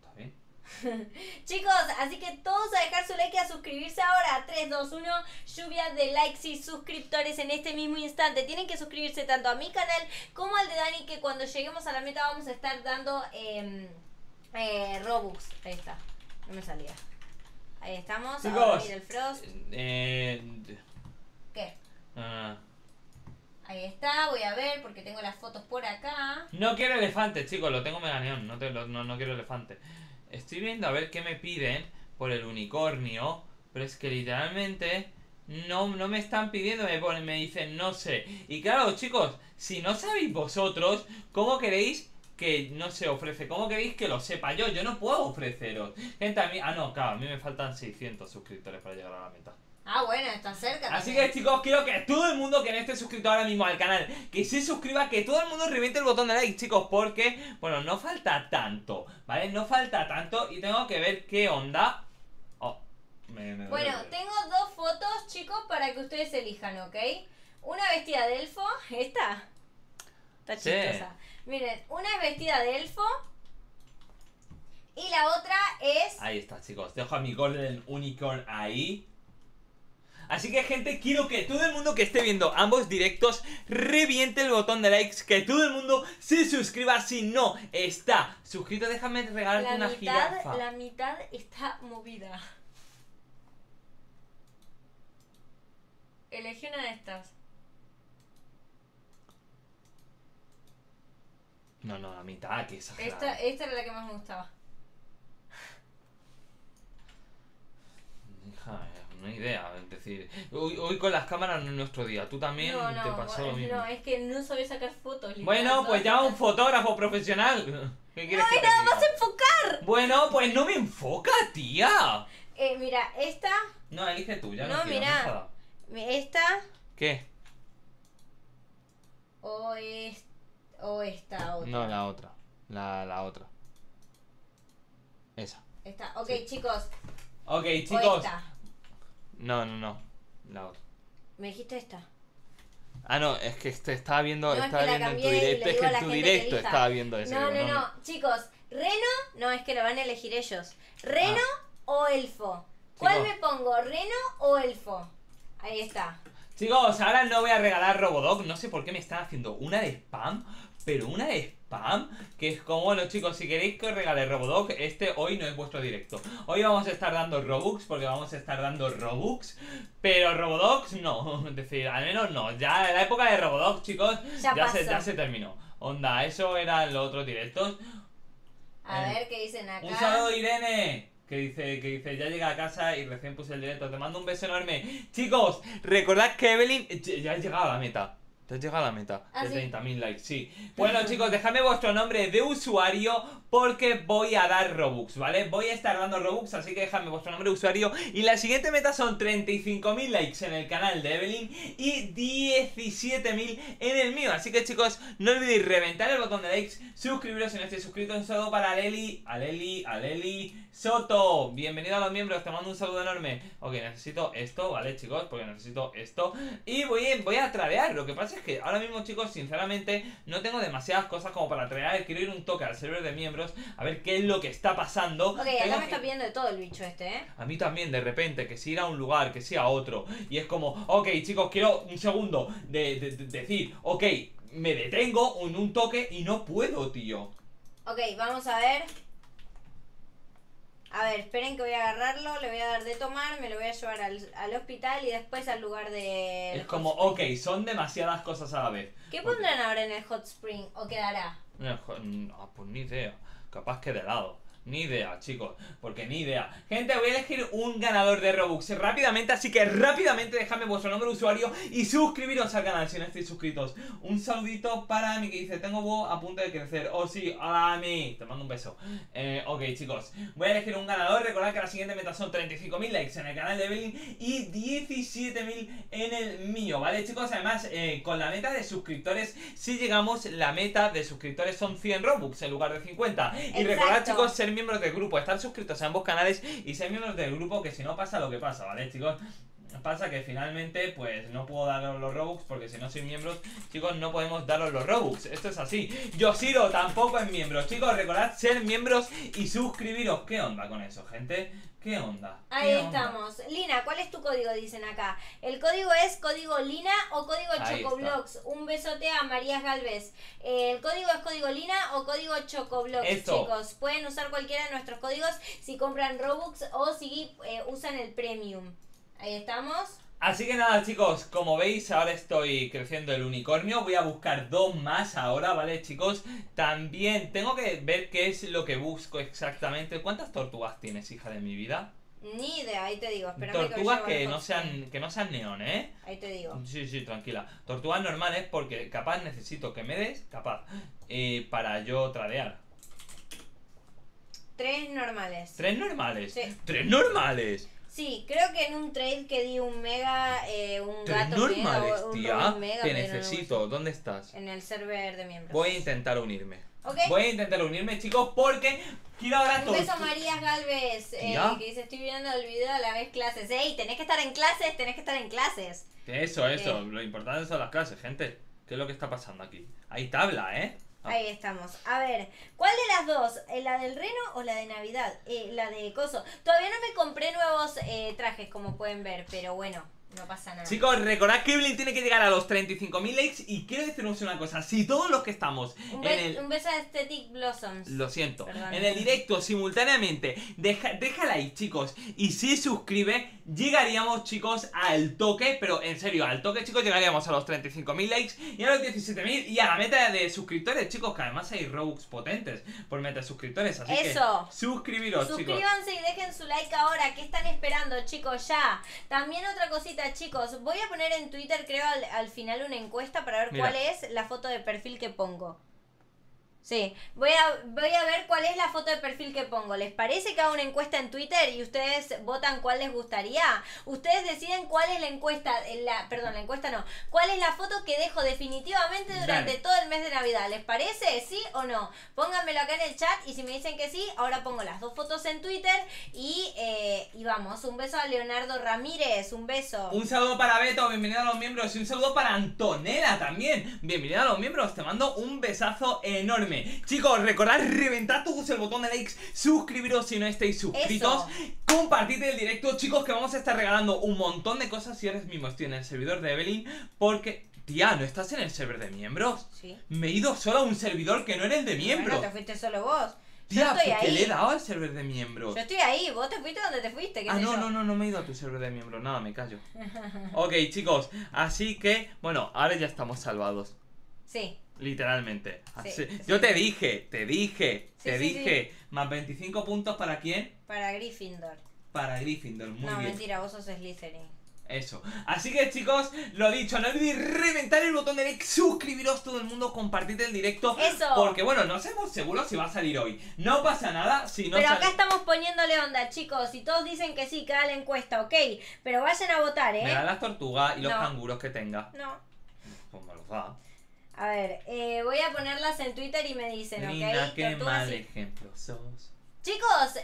¿Está bien? Chicos, así que todos a dejar su like y a suscribirse ahora. 3, 2, 1, lluvia de likes y suscriptores en este mismo instante. Tienen que suscribirse tanto a mi canal como al de Dani, que cuando lleguemos a la meta vamos a estar dando Robux. Ahí está, no me salía. Ahí estamos, ahora mira el Frost. ¿Qué? Ahí está, voy a ver porque tengo las fotos por acá. No quiero elefante, chicos, lo tengo mega neón, no quiero elefante. Estoy viendo a ver qué me piden por el unicornio, pero es que literalmente no me están pidiendo, me dicen no sé. Y claro, chicos, si no sabéis vosotros, ¿cómo queréis que no se ofrece? ¿Cómo queréis que lo sepa yo? Yo no puedo ofreceros. Gente, a mí... Ah, no, claro, a mí me faltan 600 suscriptores para llegar a la meta. Ah, bueno, está cerca. Así también. Que, chicos, quiero que todo el mundo que no esté suscrito ahora mismo al canal, que se suscriba, que todo el mundo reviente el botón de like, chicos, porque, bueno, no falta tanto, ¿vale? No falta tanto y tengo que ver qué onda. Oh, bueno, tengo 2 fotos, chicos, para que ustedes elijan, ¿ok? Una vestida de elfo, esta. Está chistosa. Sí. Miren, una es vestida de elfo. Y la otra es... Ahí está, chicos. Dejo a mi Golden Unicorn ahí. Así que, gente, quiero que todo el mundo que esté viendo ambos directos reviente el botón de likes, que todo el mundo se suscriba. Si no está suscrito, déjame regalarte una jirafa. La mitad está movida. Elegí una de estas. No, la mitad, que exagerada. Esta era la que más me gustaba. Hija, no hay idea. Es decir, hoy con las cámaras no es nuestro día. Tú también te pasó lo mismo. No, es que no sabía sacar fotos. Bueno, pues ya un fotógrafo profesional. ¿Qué quieres que te diga? Vas a enfocar. Bueno, pues no me enfoca, tía. Mira, esta. No, elige tú, ya no. No, mira. Esta. ¿Qué? O esta otra. No, la otra. La otra. Esa. Esta. Ok, sí, chicos. Ok, chicos. O esta. No, no, no. La otra. Me dijiste esta. Ah, no, es que te estaba viendo, no, estaba es que viendo en tu directo. Es que en tu directo estaba viendo eso. No, digo, no, no, no. Chicos, reno. No, es que lo van a elegir ellos. Reno o elfo. ¿Cuál me pongo? ¿Reno o elfo? Ahí está. Chicos, ahora no voy a regalar Robodoc. No sé por qué me están haciendo una de spam. Pero una de spam, que es como los chicos, si queréis que os regale Robodoc, este hoy no es vuestro directo. Hoy vamos a estar dando Robux, porque vamos a estar dando Robux, pero Robodocs no, es decir, al menos no. Ya la época de Robodoc, chicos, ya se terminó. Onda, eso eran los otros directos. A ver qué dicen acá. Un saludo, Irene, que dice, ya llegué a casa y recién puse el directo. Te mando un beso enorme. Chicos, recordad que Evelyn ya ha llegado a la meta. Te has llegado a la meta de 30.000 likes, sí. Bueno, chicos, dejadme vuestro nombre de usuario porque voy a dar Robux, ¿vale? Voy a estar dando Robux, así que dejadme vuestro nombre de usuario. Y la siguiente meta son 35.000 likes en el canal de Evelyn y 17.000 en el mío. Así que, chicos, no olvidéis reventar el botón de likes, suscribiros si no estáis suscritos. Un saludo para Aleli Soto. Bienvenido a los miembros, te mando un saludo enorme. Ok, necesito esto, ¿vale, chicos? Porque necesito esto. Y voy a tradear, lo que pasa es que ahora mismo, chicos, sinceramente no tengo demasiadas cosas como para traer. Quiero ir un toque al server de miembros a ver qué es lo que está pasando. Ok, acá me está pidiendo de todo el bicho este, ¿eh? A mí también, de repente, que si ir a un lugar, que si a otro. Y es como, ok, chicos, quiero un segundo de decir, ok, me detengo en un toque y no puedo, tío. Ok, vamos a ver. A ver, esperen que voy a agarrarlo, le voy a dar de tomar, me lo voy a llevar al hospital y después al lugar de... Es como, ok, son demasiadas cosas a la vez. ¿Qué pondrán ahora en el hot spring o quedará? No, pues ni idea, capaz que de helado. Ni idea, chicos, porque ni idea. Gente, voy a elegir un ganador de Robux rápidamente, así que rápidamente dejadme vuestro nombre de usuario y suscribiros al canal si no estáis suscritos. Un saludito para Ami, que dice, tengo voz a punto de crecer. Oh sí, hola Ami, te mando un beso. Ok, chicos, voy a elegir un ganador. Recordad que la siguiente meta son 35.000 likes en el canal de Evelyn y 17.000 en el mío, ¿vale, chicos? Además, con la meta de suscriptores, si llegamos, la meta de suscriptores son 100 Robux en lugar de 50. Exacto. Y recordad, chicos, ser miembros del grupo, estar suscritos a ambos canales y ser miembros del grupo, que si no pasa lo que pasa, ¿vale, chicos? Pasa que finalmente pues no puedo daros los Robux porque si no sois miembros, chicos, no podemos daros los Robux. Esto es así. Yoshiro tampoco es miembro. Chicos, recordad ser miembros y suscribiros. ¿Qué onda con eso, gente? ¿Qué onda? Ahí estamos. Lyna, ¿cuál es tu código? Dicen acá. El código es Código Lyna o Código Chocoblox. Un besote a Marías Galvez. El código es Código Lyna o Código Chocoblox, chicos. Pueden usar cualquiera de nuestros códigos si compran Robux o si usan el Premium. Ahí estamos. Así que nada, chicos, como veis, ahora estoy creciendo el unicornio. Voy a buscar dos más ahora, ¿vale, chicos? También tengo que ver qué es lo que busco exactamente. ¿Cuántas tortugas tienes, hija de mi vida? Ni idea, ahí te digo. Espérame. Tortugas que no sean neón, ¿eh? Ahí te digo. Sí, sí, tranquila. Tortugas normales porque capaz necesito que me des, para yo tradear. Tres normales. ¿Tres normales? Sí. ¿Tres normales? Sí, creo que en un trade que di un mega, un gato normales, mega, tía, mega, te necesito, ¿dónde estás? En el server de miembros. Voy a intentar unirme. Okay. Voy a intentar unirme, chicos, porque quiero ahora todo. Un beso a Marías Galvez, que dice, estoy viendo el video a la vez clases. Ey, tenés que estar en clases, tenés que estar en clases. Eso, lo importante son las clases, gente. ¿Qué es lo que está pasando aquí? Hay tabla, ¿eh? Ahí estamos. A ver, ¿cuál de las dos? ¿La del reno o la de Navidad? La de coso. Todavía no me compré nuevos trajes, como pueden ver, pero bueno, No pasa nada. Chicos, recordad que Evelyn tiene que llegar a los 35.000 likes. Y quiero decirnos una cosa, si todos los que estamos un beso a Aesthetic Blossoms. Lo siento. Perdón. En el directo, simultáneamente, deja like, chicos. Y si suscribe, llegaríamos, chicos, al toque. Pero en serio, al toque, chicos, llegaríamos a los 35.000 likes y a los 17.000 y a la meta de suscriptores, chicos. Que además hay Robux potentes por meta de suscriptores. Así eso, que suscribiros, chicos. Suscríbanse y dejen su like ahora. ¿Qué están esperando, chicos? Ya. También otra cosita, chicos, voy a poner en Twitter, creo, al final una encuesta para ver cuál es la foto de perfil que pongo. Sí, voy a ver cuál es la foto de perfil que pongo. ¿Les parece que hago una encuesta en Twitter y ustedes votan cuál les gustaría? Ustedes deciden cuál es la encuesta, perdón, la encuesta no, cuál es la foto que dejo definitivamente durante todo el mes de Navidad. ¿Les parece? ¿Sí o no? Pónganmelo acá en el chat y si me dicen que sí, ahora pongo las dos fotos en Twitter y vamos. Un beso a Leonardo Ramírez, un beso. Un saludo para Beto, bienvenido a los miembros, y un saludo para Antonella también, bienvenido a los miembros, te mando un besazo enorme. Chicos, recordad, reventad todos el botón de likes, suscribiros si no estáis suscritos, compartid el directo, chicos, que vamos a estar regalando un montón de cosas. Si ahora mismo estoy en el servidor de Evelyn, porque... Tía, ¿no estás en el servidor de miembros? Sí. Me he ido solo a un servidor que no era el de miembros. Bueno, te fuiste solo vos. Tía, porque le he dado al server de miembros. Yo estoy ahí, vos te fuiste donde te fuiste. Ah, no, no, no, no me he ido a tu server de miembros. Nada, me callo. Ok, chicos, así que, bueno, ahora ya estamos salvados. Sí. Literalmente. Así. Sí, sí. Yo te dije. Más 25 puntos para quién? Para Gryffindor. Para Gryffindor, muy bien. No, mentira, vos sos Slytherin. Eso. Así que, chicos, lo dicho, no olvidéis reventar el botón de like, suscribiros todo el mundo, compartid el directo. Eso. Porque, bueno, no somos seguros si va a salir hoy. No pasa nada si no. Pero acá estamos poniéndole onda, chicos. Y todos dicen que sí, que da la encuesta, ok. Pero vayan a votar, ¿eh? Me dan las tortugas y los canguros que tenga. No. Pues me los da. A ver, voy a ponerlas en Twitter y me dicen, Lina, ¿ok? Qué mal ejemplo sos. Chicos,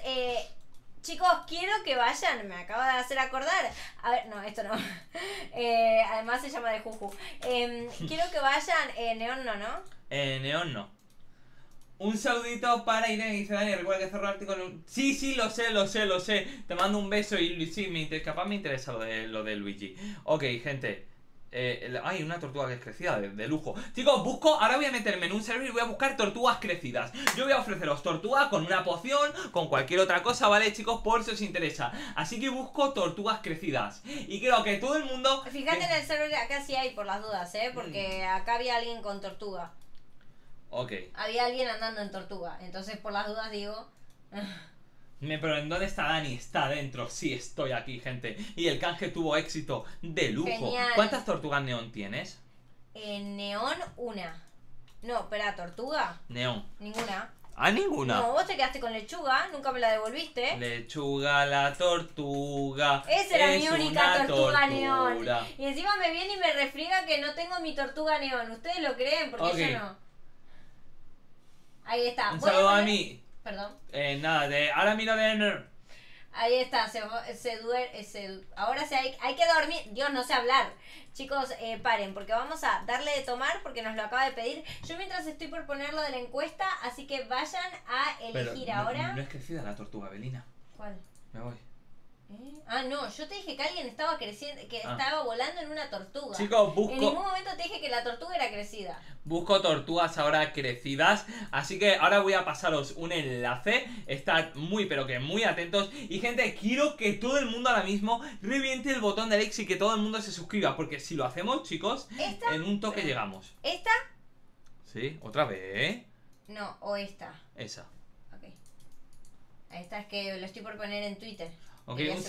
chicos, quiero que vayan, me acabo de hacer acordar. A ver, no, esto no. Además se llama de Juju. Quiero que vayan, Neón no, ¿no? Neón no. Un saludito para Irene y Dani, recuerda que Zorro Ártico... Sí, sí, lo sé, lo sé, lo sé. Te mando un beso y sí, capaz me interesa lo de Luigi. Ok, gente. Hay una tortuga que es crecida, de lujo. Chicos, ahora voy a meterme en un server y voy a buscar tortugas crecidas. Yo voy a ofreceros tortugas con una poción, con cualquier otra cosa, ¿vale, chicos? Por si os interesa. Así que busco tortugas crecidas. Y creo que todo el mundo... Fíjate en el server, acá sí hay, por las dudas, ¿eh? Porque acá había alguien con tortuga. Ok. Había alguien andando en tortuga. Entonces, por las dudas digo... Pero ¿en dónde está Dani? Está adentro. Sí, estoy aquí, gente. Y el canje tuvo éxito de lujo. Genial. ¿Cuántas tortugas neón tienes? Neón, una. No, espera, ¿tortuga? Neón. Ninguna. ¿Ah, ninguna? No, vos te quedaste con lechuga, nunca me la devolviste. Lechuga, la tortuga. Esa era mi única tortuga neón. Y encima me viene y me refriega que no tengo mi tortuga neón. ¿Ustedes lo creen? Porque yo no. Ahí está. Un saludo a mí. Perdón. Ahora miro de... Ahí está, ahora hay que dormir. Dios, no sé hablar. Chicos, paren, porque vamos a darle de tomar, porque nos lo acaba de pedir. Yo mientras estoy por ponerlo de la encuesta, así que vayan a elegir. Pero ahora... No es crecida la tortuga, Belina. ¿Cuál? Me voy. Ah, no, yo te dije que alguien estaba creciendo, que estaba volando en una tortuga. Chicos, busco... En ningún momento te dije que la tortuga era crecida. Busco tortugas ahora crecidas. Así que ahora voy a pasaros un enlace. Estad muy, pero que muy atentos. Y gente, quiero que todo el mundo ahora mismo reviente el botón de like y que todo el mundo se suscriba. Porque si lo hacemos, chicos, en un toque llegamos. ¿Esta? Sí, otra vez. No, o esta. Esa. Ok. Esta es que lo estoy por poner en Twitter. Okay, un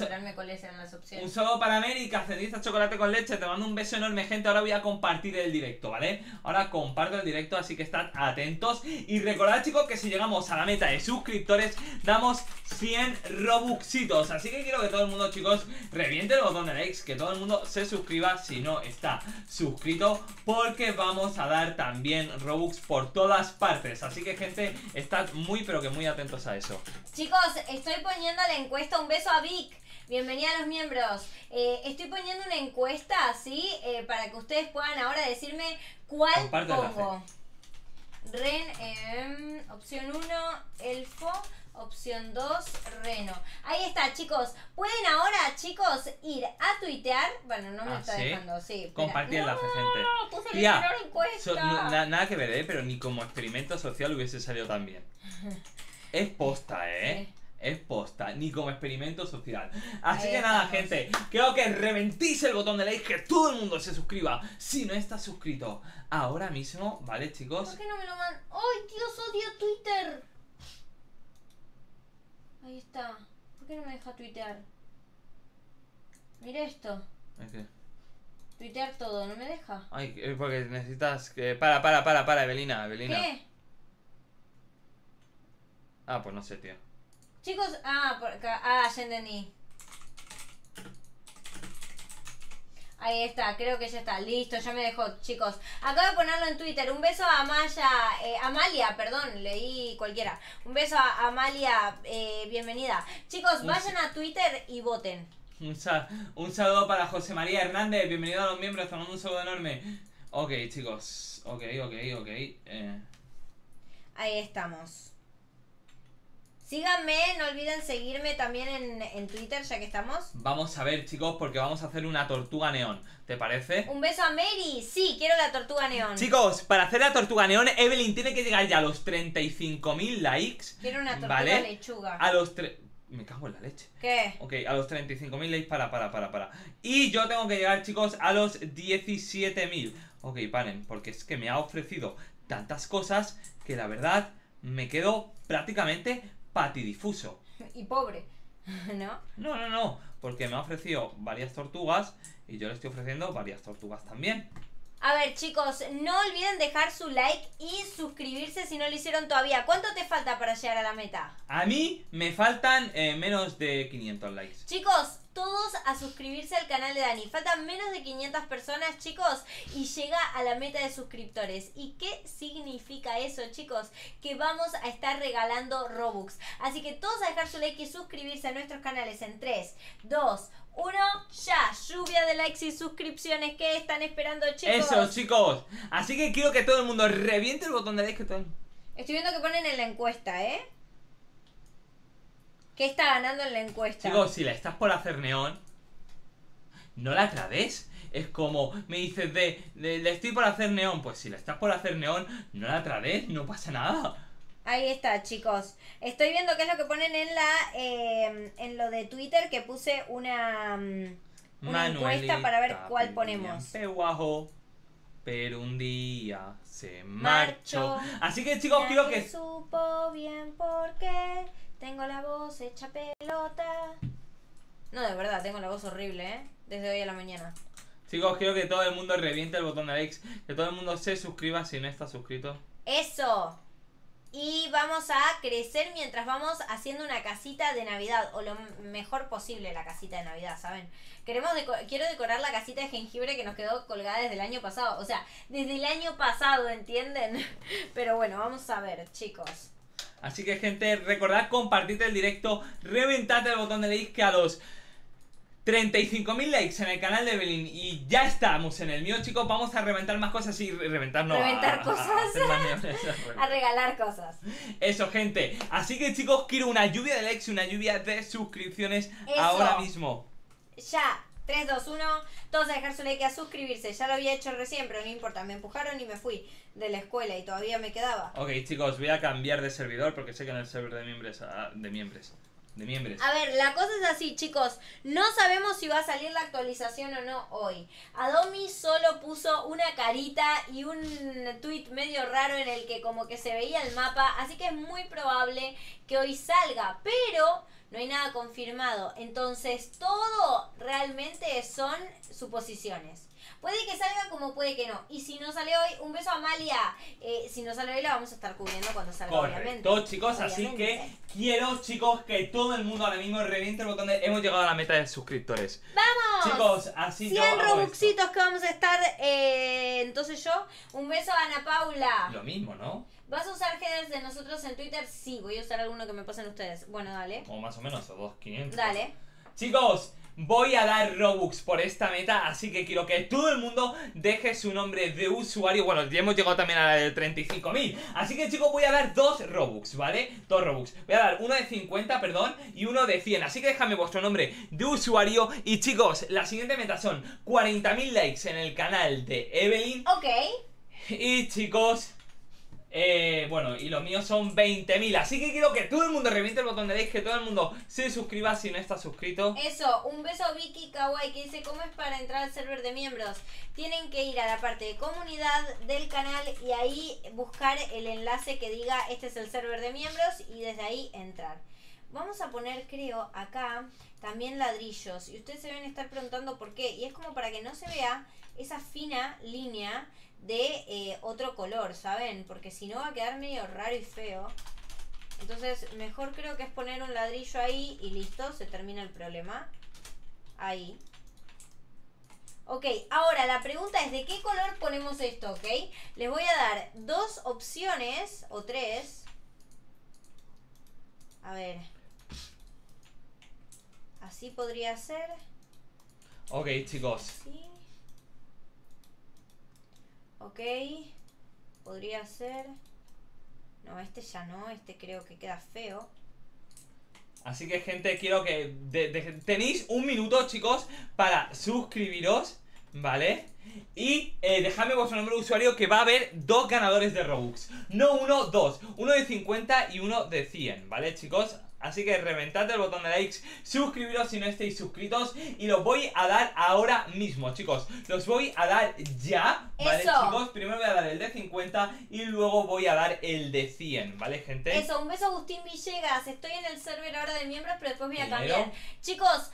saludo para América, ceniza chocolate con leche, te mando un beso enorme, gente. Ahora voy a compartir el directo, ¿vale? Ahora comparto el directo, así que estad atentos. Y recordad, chicos, que si llegamos a la meta de suscriptores, damos 100 robuxitos. Así que quiero que todo el mundo, chicos, reviente el botón de likes, que todo el mundo se suscriba si no está suscrito, porque vamos a dar también robux por todas partes. Así que, gente, estad muy, pero que muy atentos a eso. Chicos, estoy poniendo la encuesta. Un beso a Vic, bienvenida a los miembros. Estoy poniendo una encuesta, ¿sí? Para que ustedes puedan ahora decirme cuál pongo. Opción 1, elfo. Opción 2, Reno. Ahí está, chicos. Pueden ahora, chicos, ir a tuitear. Bueno, no me está dejando, sí. Compartirla, no, gente. Ya, nada que ver, pero ni como experimento social hubiese salido tan bien. Es posta, sí. Es posta, ni como experimento social. Así que nada, gente, creo que reventís el botón de like, que todo el mundo se suscriba. Si no estás suscrito ahora mismo, ¿vale, chicos? ¿Por qué no me lo mandan? ¡Ay, Dios, odio Twitter! Ahí está. ¿Por qué no me deja tuitear? Mira esto. ¿Qué? Tuitear todo, ¿no me deja? Ay, es porque necesitas... Que... Para, Evelina, ¿Qué? Ah, pues no sé, tío. Chicos, ya entendí. Ahí está, creo que ya está. Listo, ya me dejó, chicos. Acabo de ponerlo en Twitter. Un beso a Amalia, perdón, leí cualquiera. Un beso a Amalia, bienvenida. Chicos, vayan a Twitter y voten. Un saludo para José María Hernández, bienvenido a los miembros, te mando un saludo enorme. Ok, chicos, ok. Ahí estamos. Síganme, no olviden seguirme también en Twitter, ya que estamos. Vamos a ver, chicos, porque vamos a hacer una tortuga neón. ¿Te parece? Un beso a Mary. Sí, quiero la tortuga neón. Chicos, para hacer la tortuga neón, Evelyn tiene que llegar ya a los 35.000 likes. Quiero una tortuga lechuga. A los Me cago en la leche. ¿Qué? Ok, a los 35.000 likes, para. Y yo tengo que llegar, chicos, a los 17.000. Ok, paren, porque es que me ha ofrecido tantas cosas que la verdad me quedo prácticamente... patidifuso. Y pobre, ¿no? No, porque me ha ofrecido varias tortugas y yo le estoy ofreciendo varias tortugas también. A ver, chicos, no olviden dejar su like y suscribirse si no lo hicieron todavía. ¿Cuánto te falta para llegar a la meta? A mí me faltan menos de 500 likes. Chicos, todos a suscribirse al canal de Dani. Faltan menos de 500 personas, chicos, y llega a la meta de suscriptores. ¿Y qué significa eso, chicos? Que vamos a estar regalando Robux. Así que todos a dejar su like y suscribirse a nuestros canales en 3, 2, 1, ya. Lluvia de likes y suscripciones. ¿Qué están esperando, chicos? Eso, chicos. Así que quiero que todo el mundo reviente el botón de like. Estoy viendo que ponen en la encuesta, ¿Qué está ganando en la encuesta? Chicos, si la estás por hacer neón, no la trabes. Es como me dices le estoy por hacer neón. Pues si la estás por hacer neón, no la trabes, no pasa nada. Ahí está, chicos. Estoy viendo qué es lo que ponen en la en lo de Twitter, que puse una encuesta para ver cuál ponemos. Guajo, pero un día se marchó. Así que, chicos, quiero que... Supo bien porque tengo la voz hecha pelota. No, de verdad, tengo la voz horrible, desde hoy a la mañana. Chicos, quiero que todo el mundo reviente el botón de likes, que todo el mundo se suscriba si no está suscrito. ¡Eso! Y vamos a crecer mientras vamos haciendo una casita de Navidad. O lo mejor posible la casita de Navidad, ¿saben? Quiero decorar la casita de jengibre que nos quedó colgada desde el año pasado. O sea, desde el año pasado, ¿entienden? Pero bueno, vamos a ver, chicos. Así que, gente, recordad, compartid el directo. Reventad el botón de like, que a los 35.000 likes en el canal de Evelyn y ya estamos en el mío, chicos. Vamos a reventar más cosas y reventarnos. Reventar cosas. A regalar cosas. Eso, gente. Así que, chicos, quiero una lluvia de likes y una lluvia de suscripciones. Eso. Ahora mismo. Ya. 3, 2, 1. Todos a dejar su like y a suscribirse. Ya lo había hecho recién, pero no importa. Me empujaron y me fui de la escuela y todavía me quedaba. Ok, chicos, voy a cambiar de servidor porque sé que en el servidor de miembros. A ver, la cosa es así, chicos. No sabemos si va a salir la actualización o no hoy. Adopt Me solo puso una carita y un tweet medio raro en el que como que se veía el mapa. Así que es muy probable que hoy salga, pero no hay nada confirmado. Entonces todo realmente son suposiciones. Puede que salga como puede que no. Y si no sale hoy, un beso a Amalia. Si no sale hoy, la vamos a estar cubriendo cuando salga. Correcto, obviamente, chicos, obviamente. Así que quiero, chicos, que todo el mundo ahora mismo reviente el botón de... Hemos llegado a la meta de suscriptores. ¡Vamos! Chicos, así 100 robuxitos que vamos a estar... entonces yo, un beso a Ana Paula. Lo mismo, ¿no? ¿Vas a usar headers de nosotros en Twitter? Sí, voy a usar alguno que me pasen ustedes. Bueno, dale. O más o menos, o 2.500. Dale. Chicos... voy a dar Robux por esta meta, así que quiero que todo el mundo deje su nombre de usuario. Bueno, ya hemos llegado también a 35.000, así que chicos, voy a dar 2 Robux, ¿vale? 2 Robux, voy a dar uno de 50, perdón, y uno de 100, así que déjame vuestro nombre de usuario. Y chicos, la siguiente meta son 40.000 likes en el canal de Evelyn. Ok. Y chicos... bueno, y los míos son 20.000. Así que quiero que todo el mundo reviente el botón de like, que todo el mundo se suscriba si no está suscrito. Eso, un beso a Vicky Kawaii, que dice: ¿cómo es para entrar al server de miembros? Tienen que ir a la parte de comunidad del canal y ahí buscar el enlace que diga este es el server de miembros, y desde ahí entrar. Vamos a poner, creo, acá también ladrillos, y ustedes se deben estar preguntando por qué, y es como para que no se vea esa fina línea de otro color, ¿saben? Porque si no va a quedar medio raro y feo. Entonces mejor creo que es poner un ladrillo ahí y listo, se termina el problema. Ahí. Ok, ahora la pregunta es ¿de qué color ponemos esto? ¿Ok? Les voy a dar 2 opciones o 3. A ver. Así podría ser. Ok, chicos. Sí. Ok, podría ser... No, este ya no, este creo que queda feo. Así que, gente, quiero que... tenéis un minuto, chicos, para suscribiros, ¿vale? Y dejadme vuestro nombre de usuario, que va a haber 2 ganadores de Robux. No uno, 2. Uno de 50 y uno de 100, ¿vale, chicos? Así que reventad el botón de likes, suscribiros si no estáis suscritos, y los voy a dar ahora mismo, chicos. Los voy a dar ya, ¿vale, eso, chicos? Primero voy a dar el de 50 y luego voy a dar el de 100, ¿vale, gente? Eso, un beso a Agustín Villegas. Estoy en el server ahora de miembros, pero después voy a cambiar. Chicos,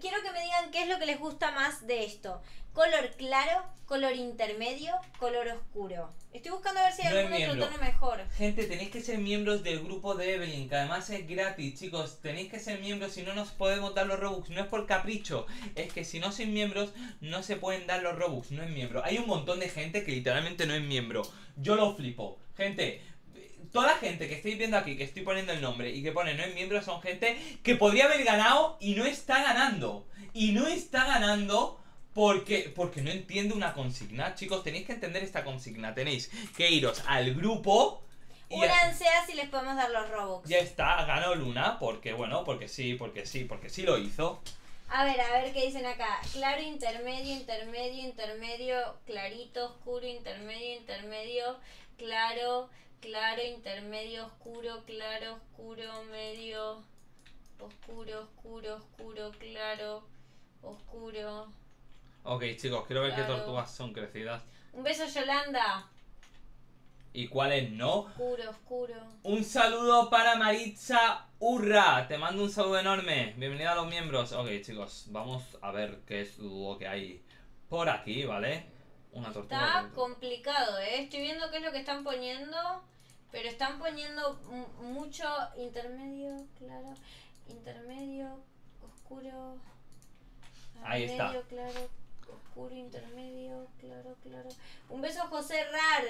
quiero que me digan qué es lo que les gusta más de esto. Color claro, color intermedio, color oscuro. Estoy buscando a ver si hay algún otro tono mejor. Gente, tenéis que ser miembros del grupo de Evelyn, que además es gratis, chicos. Tenéis que ser miembros, si no nos podemos dar los Robux. No es por capricho, es que si no sois miembros no se pueden dar los Robux. No es miembro. Hay un montón de gente que literalmente no es miembro. Yo lo flipo. Gente... Toda la gente que estáis viendo aquí, que estoy poniendo el nombre y que pone no es miembro, son gente que podría haber ganado y no está ganando. Y no está ganando porque no entiende una consigna. Chicos, tenéis que entender esta consigna. Tenéis que iros al grupo. Únanse si les podemos dar los Robux. Ya está, ganó Luna porque, bueno, porque sí lo hizo. A ver qué dicen acá. Claro, intermedio, intermedio, intermedio, clarito, oscuro, intermedio, intermedio, claro... Claro, intermedio, oscuro, claro, oscuro, medio, oscuro, oscuro, oscuro, claro, oscuro. Ok, chicos, quiero ver claro. Qué tortugas son crecidas. Un beso, Yolanda. ¿Y cuáles no? Oscuro, oscuro. Un saludo para Maritza Urra. Te mando un saludo enorme. Bienvenida a los miembros. Ok, chicos, vamos a ver qué es lo que hay por aquí, ¿vale? Está complicado, ¿eh? Estoy viendo qué es lo que están poniendo, pero están poniendo mucho intermedio, claro, intermedio, oscuro, ahí está, claro, oscuro, intermedio, claro, claro. Un beso a José Rar.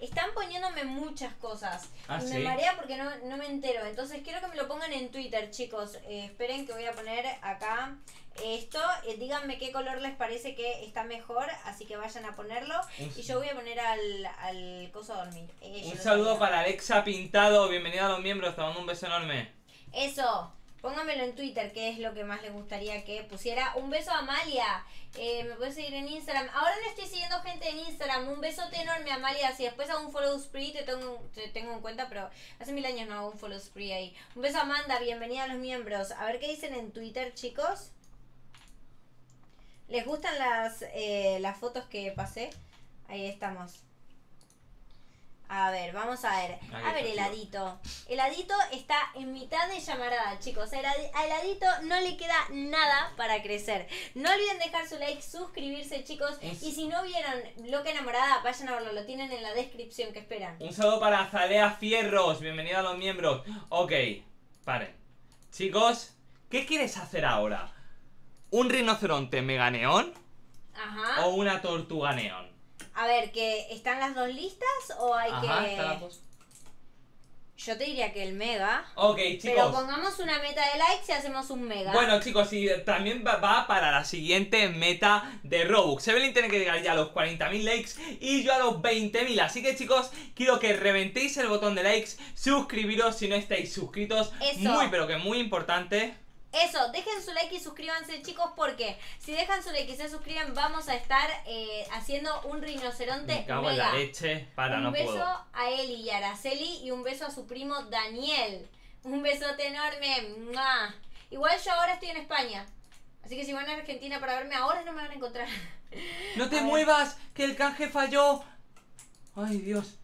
Están poniéndome muchas cosas. Y me marea porque no me entero. Entonces quiero que me lo pongan en Twitter, chicos. Esperen que voy a poner acá esto. Díganme qué color les parece que está mejor. Así que vayan a ponerlo. Y yo voy a poner al coso a dormir. Un saludo para Alexa Pintado. Bienvenida a los miembros. Te mando un beso enorme. Eso. Pónganmelo en Twitter, qué es lo que más les gustaría que pusiera. Un beso a Amalia. Me puedes seguir en Instagram. Ahora no estoy siguiendo gente en Instagram. Un besote enorme, Amalia. Si después hago un follow spree, te tengo en cuenta, pero hace 1000 años no hago un follow spree ahí. Un beso a Amanda, bienvenida a los miembros. A ver qué dicen en Twitter, chicos. ¿Les gustan las fotos que pasé? Ahí estamos. A ver, vamos a ver. A ver, heladito. Heladito está en mitad de llamarada, chicos. A heladito no le queda nada para crecer. No olviden dejar su like, suscribirse, chicos. Y si no vieron Loca Enamorada, vayan a verlo. Lo tienen en la descripción. ¿Qué esperan? Un saludo para Zalea Fierros. Bienvenida a los miembros. Ok, paren. Chicos, ¿qué quieres hacer ahora? ¿Un rinoceronte mega neón? Ajá. ¿O una tortuga neón? A ver, ¿que están las dos listas o hay que...? Yo te diría que el mega. Ok, chicos. Pero pongamos una meta de likes y hacemos un mega. Bueno, chicos, y también va para la siguiente meta de Robux. Evelyn tiene que llegar ya a los 40.000 likes y yo a los 20.000. Así que, chicos, quiero que reventéis el botón de likes. Suscribiros si no estáis suscritos. Eso. Muy, pero que muy importante. Eso, dejen su like y suscríbanse, chicos, porque si dejan su like y se suscriben, vamos a estar haciendo un rinoceronte. Me cago en la leche, para no puedo. Un beso a Eli y Araceli y un beso a su primo Daniel. Un besote enorme. ¡Mua! Igual yo ahora estoy en España, así que si van a Argentina para verme ahora no me van a encontrar. ¡No te muevas, que el canje falló! ¡Ay, Dios!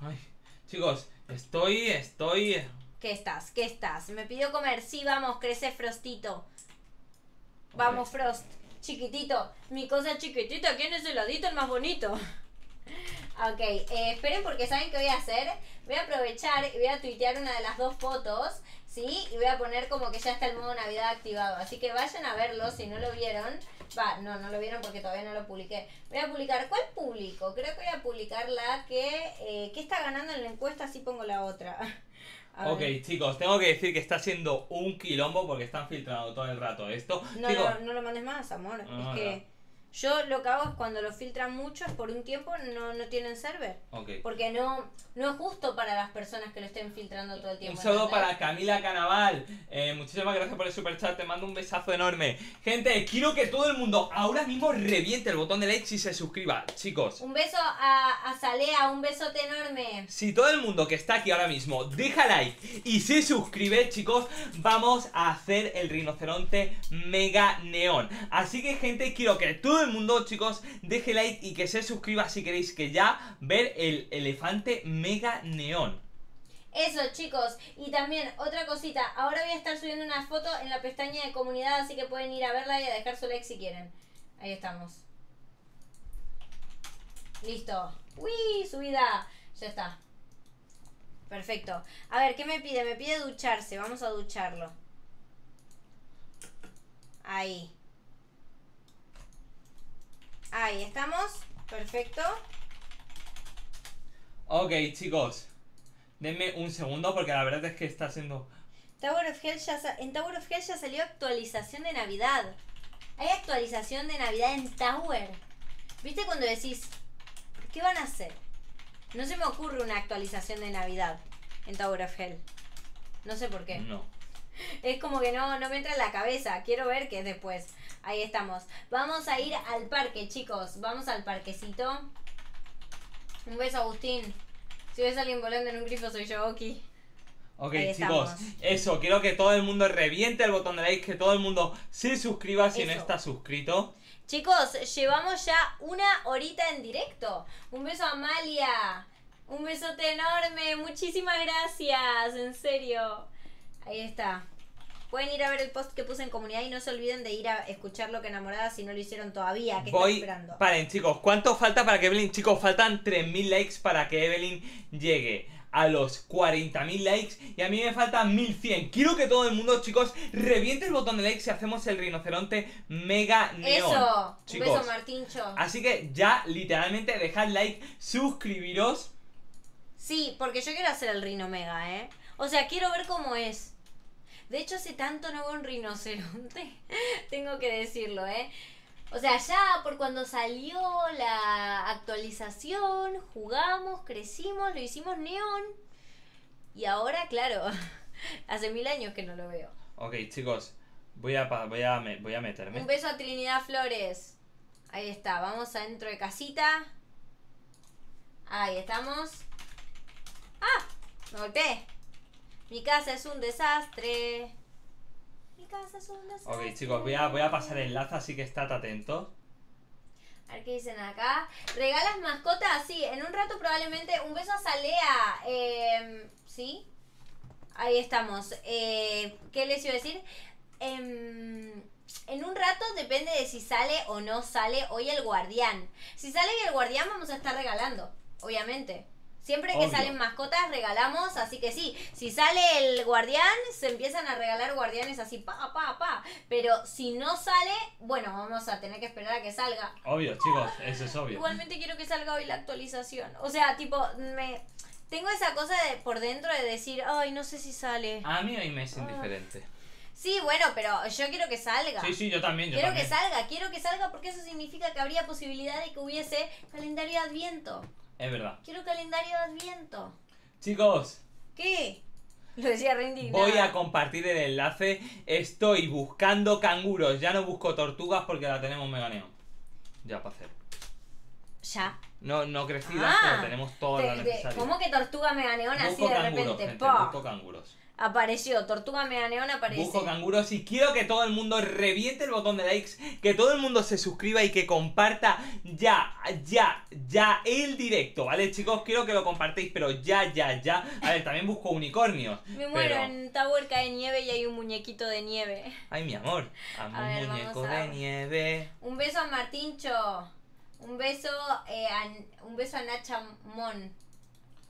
Ay, chicos, estoy... ¿Qué estás? ¿Qué estás? Me pidió comer. Sí, vamos, crece Frostito. Vamos, Frost. Chiquitito. Mi cosa chiquitita. ¿Quién es el heladito el más bonito? Ok, esperen porque ¿saben qué voy a hacer? Voy a aprovechar y voy a tuitear una de las dos fotos, ¿sí? Y voy a poner como que ya está el modo Navidad activado. Así que vayan a verlo si no lo vieron. Va, no, no lo vieron porque todavía no lo publiqué. Voy a publicar, ¿cuál publico? Creo que voy a publicar la que está ganando en la encuesta, así pongo la otra. Ok, chicos, tengo que decir que está siendo un quilombo porque están filtrando todo el rato esto. No, chicos, no lo mandes más, amor. No, es que yo lo que hago es cuando lo filtran mucho es por un tiempo no tienen server. Okay. Porque no es justo para las personas que lo estén filtrando todo el tiempo. Un saludo para Camila Canaval. Muchísimas gracias por el superchat, te mando un besazo enorme. Gente, quiero que todo el mundo ahora mismo reviente el botón de like y se suscriba, chicos. Un beso a Salea, un besote enorme. Si todo el mundo que está aquí ahora mismo deja like y se suscribe, chicos, vamos a hacer el rinoceronte mega neón. Así que, gente, quiero que todo el mundo, chicos, deje like y que se suscriba si queréis que ya ver el elefante mega neón. Eso, chicos. Y también otra cosita, ahora voy a estar subiendo una foto en la pestaña de comunidad, así que pueden ir a verla y a dejar su like si quieren. Ahí estamos. Listo. ¡Uy! Subida. Ya está. Perfecto. A ver, ¿qué me pide? Me pide ducharse. Vamos a ducharlo. Ahí. Ahí estamos, perfecto. Ok, chicos, denme un segundo porque la verdad es que está haciendo... En Tower of Hell ya salió actualización de Navidad. Hay actualización de Navidad en Tower. ¿Viste cuando decís, qué van a hacer? No se me ocurre una actualización de Navidad en Tower of Hell. No sé por qué. No. Es como que no me entra en la cabeza. Quiero ver qué es después. Ahí estamos. Vamos a ir al parque, chicos. Vamos al parquecito. Un beso, Agustín. Si ves a alguien volando en un grifo, soy yo, Oki. Ok, chicos, eso, quiero que todo el mundo reviente el botón de like, que todo el mundo se suscriba si no está suscrito. Chicos, llevamos ya una horita en directo. Un beso a Amalia. Un besote enorme. Muchísimas gracias, en serio. Ahí está. Pueden ir a ver el post que puse en comunidad y no se olviden de ir a escuchar Loca Enamorada si no lo hicieron todavía. ¿Qué están esperando? Paren, chicos. ¿Cuánto falta para que Evelyn? Chicos, faltan 3.000 likes para que Evelyn llegue a los 40.000 likes y a mí me faltan 1.100. Quiero que todo el mundo, chicos, reviente el botón de likes y hacemos el rinoceronte mega neón. Eso, chicos. Un beso, Martincho. Así que ya, literalmente, dejad like, suscribiros. Sí, porque yo quiero hacer el rino mega, ¿eh? O sea, quiero ver cómo es. De hecho, hace tanto no veo un rinoceronte. Tengo que decirlo, ¿eh? O sea, ya por cuando salió la actualización, jugamos, crecimos, lo hicimos neón. Y ahora, claro, hace 1000 años que no lo veo. Ok, chicos, voy a meterme. Un beso a Trinidad Flores. Ahí está, vamos adentro de casita. Ahí estamos. ¡Ah! Me volteé. Mi casa es un desastre. Mi casa es un desastre. Ok, chicos, voy a pasar el enlace, así que estad atentos. A ver qué dicen acá. ¿Regalas mascotas? Sí, en un rato probablemente. Un beso a Salea. ¿Sí? Ahí estamos. ¿Qué les iba a decir? En un rato depende de si sale o no sale hoy el guardián. Si sale hoy el guardián vamos a estar regalando, obviamente. Siempre que salen mascotas regalamos, así que sí, si sale el guardián, se empiezan a regalar guardianes así, pa. Pero si no sale, bueno, vamos a tener que esperar a que salga. Obvio, chicos, eso es obvio. Igualmente quiero que salga hoy la actualización. O sea, tipo, Tengo esa cosa de por dentro de decir, ay, no sé si sale. A mí hoy me es indiferente. Sí, bueno, pero yo quiero que salga. Sí, sí, yo también. Yo quiero también. Quiero que salga porque eso significa que habría posibilidad de que hubiese calendario de adviento. Es verdad. Quiero calendario de adviento. Chicos. ¿Qué? Lo decía re indignado. Voy a compartir el enlace. Estoy buscando canguros. Ya no busco tortugas porque la tenemos mega neón. Ya para hacer. Ya. No, no crecidas, pero tenemos todas las necesidades. ¿Cómo que tortuga mega neón así de repente? Busco canguros. Apareció, tortuga mega neón aparece. Busco canguros y quiero que todo el mundo reviente el botón de likes, que todo el mundo se suscriba y que comparta ya el directo, ¿vale, chicos? Quiero que lo compartéis, pero ya. A ver, también busco unicornios. Me muero, pero... en Tower cae nieve y hay un muñequito de nieve. Ay, mi amor, un muñeco de nieve. Un beso a Martincho. Un beso, a Nachamon.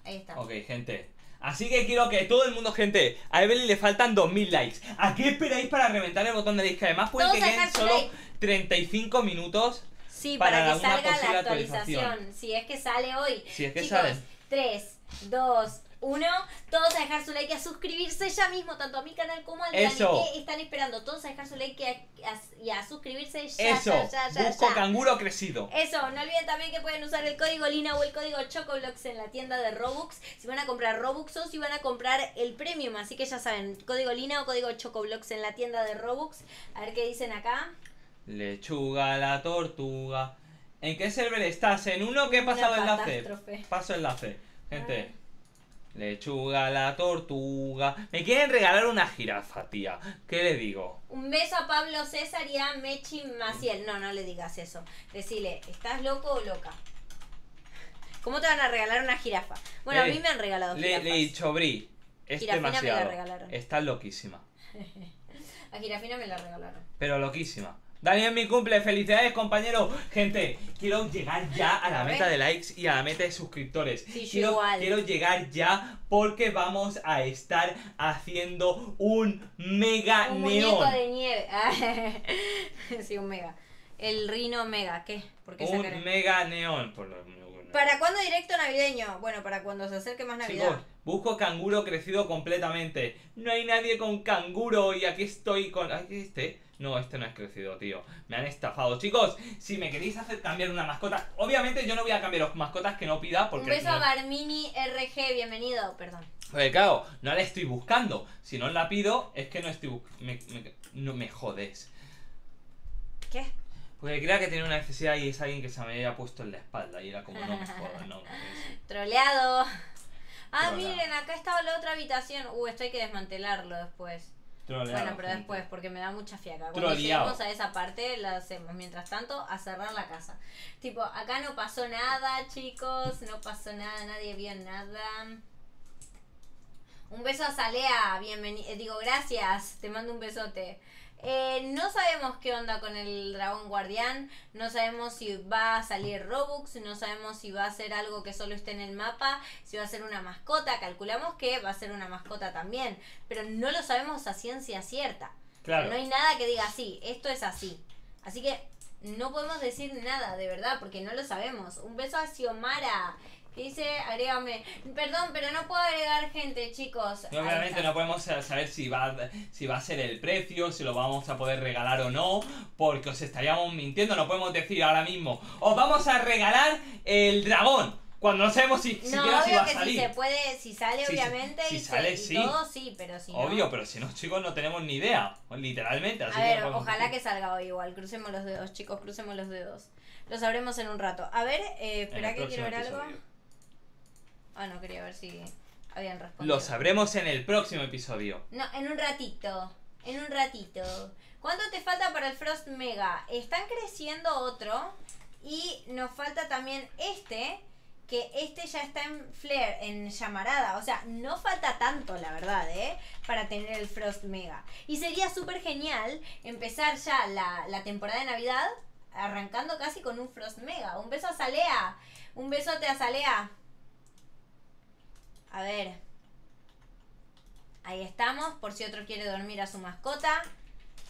Ahí está. Ok, gente. Así que quiero que todo el mundo, gente, a Evelyn le faltan 2000 likes. ¿A qué esperáis para reventar el botón de like? Además pueden que queden solo 35 minutos. Sí, para que salga la actualización. Si es que sale hoy. Si es que sale. 3, 2, 1. Todos a dejar su like y a suscribirse ya mismo, tanto a mi canal como al de que están esperando. Todos a dejar su like y a suscribirse ya. Busco canguro crecido. Eso, no olviden también que pueden usar el código Lyna o el código Chocoblox en la tienda de Robux. Si van a comprar Robux o si van a comprar el Premium. Así que ya saben, código Lyna o código Chocoblox en la tienda de Robux. A ver qué dicen acá. Lechuga la tortuga. ¿En qué server estás? ¿En uno? ¿Qué he pasado enlace? Paso enlace, gente. Lechuga la tortuga. Me quieren regalar una jirafa, tía. ¿Qué le digo? Un beso a Pablo César y a Mechi Maciel. No, no le digas eso. Decile, ¿estás loco o loca? ¿Cómo te van a regalar una jirafa? Bueno, a mí me han regalado jirafas. Le he dicho, Bri, es demasiado. Está loquísima. A Jirafina me la regalaron. Pero loquísima. Daniel, mi cumple, felicidades, compañero. Gente, quiero llegar ya a la meta de likes y a la meta de suscriptores. Sí, quiero llegar ya porque vamos a estar haciendo un mega neón. Un muñeco de nieve. Sí, un mega. El rino mega, ¿qué? Porque un mega neón. ¿Para cuándo directo navideño? Bueno, para cuando se acerque más Navidad. Chicos, busco canguro crecido completamente. No hay nadie con canguro y aquí estoy con... ¿Aquí este? No, este no es crecido, tío. Me han estafado. Chicos, si me queréis hacer cambiar una mascota... Obviamente yo no voy a cambiar las mascotas que no pida porque... Un beso a Barmini RG, bienvenido. Perdón. Porque claro, no la estoy buscando. Si no la pido, es que no estoy buscando... No me jodes. ¿Qué? Porque creía que tenía una necesidad y es alguien que se me había puesto en la espalda. Y era como, no me jodas, no. Troleado. Ah, troleado. Miren, acá estaba la otra habitación. Esto hay que desmantelarlo después. Troleado, bueno, pero gente, después, porque me da mucha fiaca. Cuando lleguemos a esa parte, la hacemos. Mientras tanto, a cerrar la casa. Tipo, acá no pasó nada, chicos. No pasó nada, nadie vio nada. Un beso a Salea. Bienvenido. Digo, gracias. Te mando un besote. No sabemos qué onda con el dragón guardián. No sabemos si va a salir Robux. No sabemos si va a ser algo que solo esté en el mapa. Si va a ser una mascota. Calculamos que va a ser una mascota también. Pero no lo sabemos a ciencia cierta. Claro. No hay nada que diga así. Esto es así. Así que no podemos decir nada, de verdad, porque no lo sabemos. Un beso a Xiomara. Que dice, agrégame. Perdón, pero no puedo agregar gente, chicos. No, obviamente no podemos saber si va a ser el precio, si lo vamos a poder regalar o no, porque os estaríamos mintiendo. No podemos decir ahora mismo, os vamos a regalar el dragón, cuando no sabemos siquiera si va a salir. Si se puede, si sale, obviamente. Si sale, sí. Todo, sí, pero si no. Obvio, pero si no, chicos, no tenemos ni idea, literalmente. Así a ver, ojalá que salga hoy igual. Crucemos los dedos, chicos, crucemos los dedos. Lo sabremos en un rato. A ver, espera que quiero ver algo. Ah, no, quería ver si habían respondido. Lo sabremos en el próximo episodio. No, en un ratito. En un ratito. ¿Cuánto te falta para el Frost Mega? Están creciendo otro. Y nos falta también este. Que este ya está en Flare, en Llamarada. O sea, no falta tanto, la verdad, para tener el Frost Mega. Y sería súper genial empezar ya la temporada de Navidad arrancando casi con un Frost Mega. Un beso a Salea. Un besote a Salea. A ver, ahí estamos, por si otro quiere dormir a su mascota.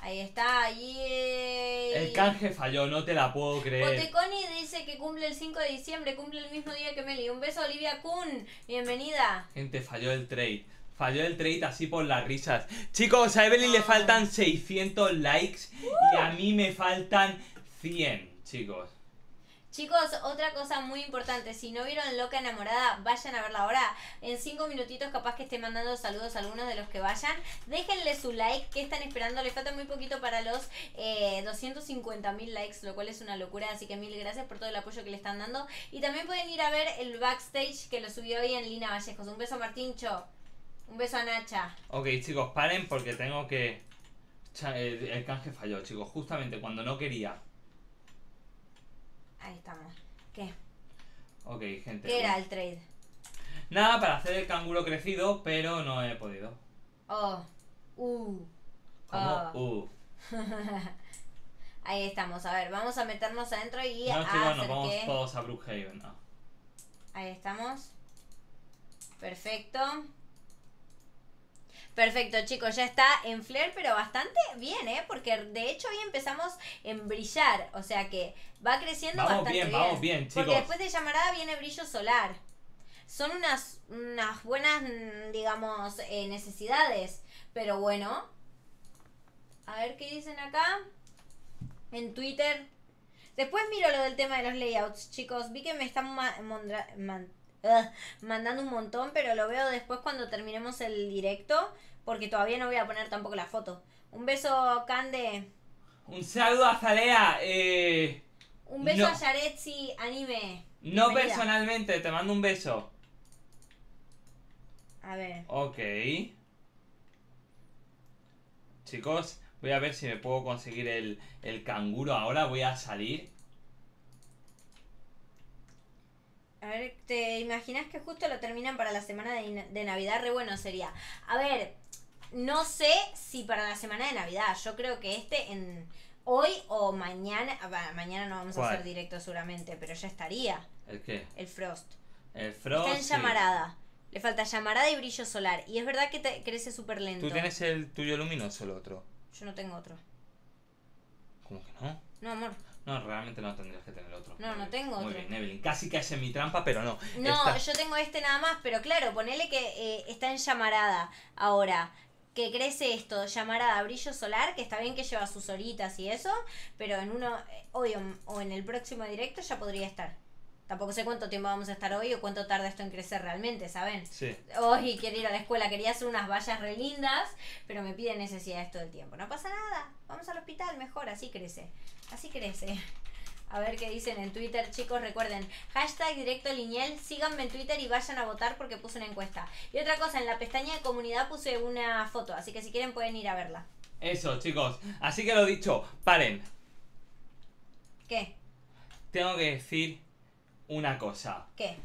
Ahí está, yay. El canje falló, no te la puedo creer. Poteconi dice que cumple el 5 de diciembre, cumple el mismo día que Meli. Un beso, Olivia Kun, bienvenida. Gente, falló el trade. Falló el trade así por las risas. Chicos, a Evelyn le faltan 600 likes y a mí me faltan 100, chicos. Chicos, otra cosa muy importante, si no vieron Loca Enamorada, vayan a verla ahora. En 5 minutitos capaz que esté mandando saludos a algunos de los que vayan. Déjenle su like, que están esperando, les falta muy poquito para los 250.000 likes, lo cual es una locura. Así que mil gracias por todo el apoyo que le están dando. Y también pueden ir a ver el backstage que lo subió hoy en Lyna Vallejos. Un beso a Martincho, un beso a Nacha. Ok chicos, paren porque tengo que... El canje falló chicos, justamente cuando no quería. Ahí estamos. ¿Qué? Ok, gente. ¿Qué era el trade? Nada, para hacer el canguro crecido, pero no he podido. Oh. ¿Cómo? Ahí estamos. A ver, vamos a meternos adentro y no, a chicos, hacer nos vamos que... todos a Brookhaven. No. Ahí estamos. Perfecto. Perfecto chicos, ya está en flare, pero bastante bien, ¿eh? Porque de hecho hoy empezamos en brillar, o sea que va creciendo vamos bastante bien. Vamos bien, chicos. Porque después de llamarada viene brillo solar. Son unas buenas, digamos, necesidades, pero bueno. A ver qué dicen acá en Twitter. Después miro lo del tema de los layouts, chicos. Vi que me están mandando un montón, pero lo veo después cuando terminemos el directo, porque todavía no voy a poner tampoco la foto. Un beso, Cande. Un saludo a Zalea. Un beso a Yaretsi Anime. No bienvenida. Personalmente, te mando un beso. A ver. Ok. Chicos, voy a ver si me puedo conseguir el canguro ahora. Voy a salir. A ver, ¿te imaginas que justo lo terminan para la semana de Navidad? Re bueno sería. A ver, no sé si para la semana de Navidad. Yo creo que hoy o mañana. Bueno, mañana no vamos a hacer directo seguramente, pero ya estaría. ¿El qué? El Frost. El Frost. Está en llamarada. Le falta llamarada y brillo solar. Y es verdad que crece súper lento. ¿Tú tienes el tuyo luminoso o el otro? Yo no tengo otro. ¿Cómo que no? No, amor. No, realmente no tendrías que tener otro. No, no tengo otro. Muy bien, Evelyn. Casi que es en mi trampa, pero no. No, yo tengo este nada más, pero claro, ponele que está en llamarada ahora. Que crece esto, llamarada, brillo solar, que está bien que lleva sus horitas y eso, pero en hoy o en el próximo directo ya podría estar. Tampoco sé cuánto tiempo vamos a estar hoy o cuánto tarda esto en crecer realmente, ¿saben? Sí. Hoy quiero ir a la escuela, quería hacer unas vallas re lindas, pero me piden necesidades todo el tiempo. No pasa nada, vamos al hospital, mejor, así crece. Así crece. A ver qué dicen en Twitter, chicos. Recuerden, hashtag directo Lyniel. Síganme en Twitter y vayan a votar porque puse una encuesta. Y otra cosa, en la pestaña de comunidad puse una foto, así que si quieren pueden ir a verla. Eso, chicos. Así que lo dicho, paren. ¿Qué? Tengo que decir una cosa. ¿Qué?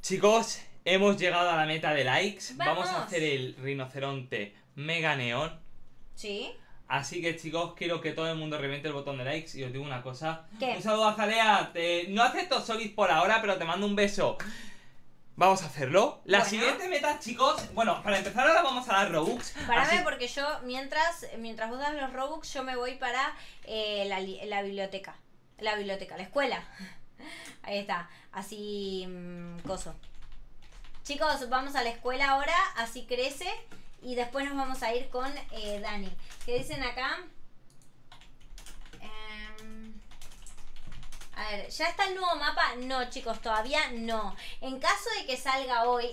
Chicos, hemos llegado a la meta de likes. Vamos a hacer el rinoceronte mega neón. ¿Sí? Así que chicos, quiero que todo el mundo reviente el botón de likes y os digo una cosa. ¿Qué? Un saludo a Zalea, no acepto solis por ahora, pero te mando un beso. Vamos a hacerlo. La siguiente meta, chicos, bueno, para empezar ahora vamos a dar Robux. Parame porque yo, mientras vos das los Robux, yo me voy para la biblioteca. La biblioteca, la escuela. Ahí está, así coso. Chicos, vamos a la escuela ahora, así crece. Y después nos vamos a ir con Dani. ¿Qué dicen acá? A ver, ¿ya está el nuevo mapa? No, chicos, todavía no. En caso de que salga hoy,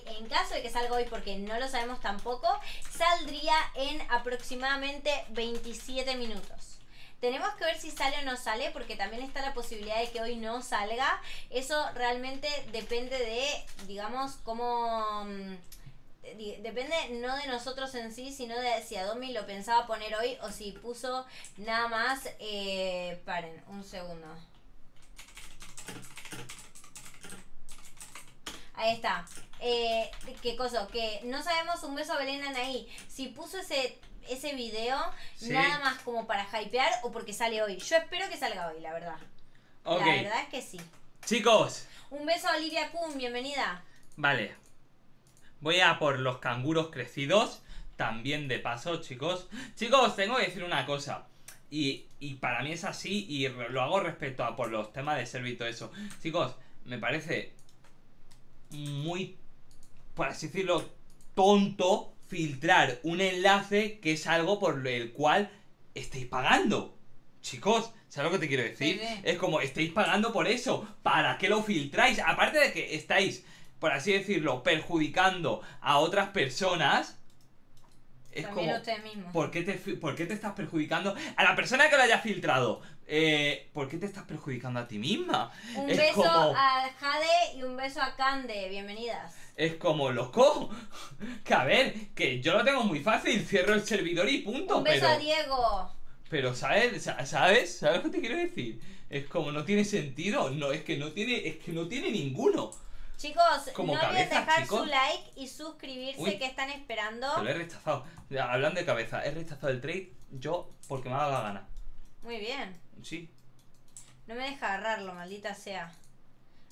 porque no lo sabemos tampoco, saldría en aproximadamente 27 minutos. Tenemos que ver si sale o no sale, porque también está la posibilidad de que hoy no salga. Eso realmente depende de, digamos, cómo... Depende no de nosotros en sí, sino de si Adomi lo pensaba poner hoy o si puso nada más. Paren, un segundo. Ahí está. ¿Qué cosa? Que no sabemos, un beso a Belén Anaí. Si puso ese video, sí, nada más como para hypear o porque sale hoy. Yo espero que salga hoy, la verdad. Okay. La verdad es que sí. Chicos. Un beso a Olivia Kun, bienvenida. Vale. Voy a por los canguros crecidos. También de paso, chicos. Chicos, tengo que decir una cosa. Y para mí es así, y lo hago respecto a por los temas de server y todo eso. Chicos, me parece muy, por así decirlo, tonto filtrar un enlace que es algo por el cual estáis pagando. Chicos, ¿sabes lo que te quiero decir? Sí. Es como, estáis pagando por eso. ¿Para qué lo filtráis? Aparte de que estáis, por así decirlo, perjudicando a otras personas. Es también como, usted mismo. ¿Por qué te estás perjudicando a la persona que lo haya filtrado? ¿Por qué te estás perjudicando a ti misma? Un beso como a Jade y un beso a Cande, bienvenidas. Es como, loco, que a ver, que yo lo tengo muy fácil, cierro el servidor y punto. Un beso a Diego. Pero ¿sabes lo que te quiero decir? Es como, no tiene sentido, no, es que no tiene ninguno. Chicos, como no cabezas, olviden dejar chicos su like y suscribirse. Uy, que están esperando. Te lo he rechazado. Hablando de cabeza, he rechazado el trade yo porque me ha dado la gana. Muy bien. Sí. No me deja agarrarlo, maldita sea.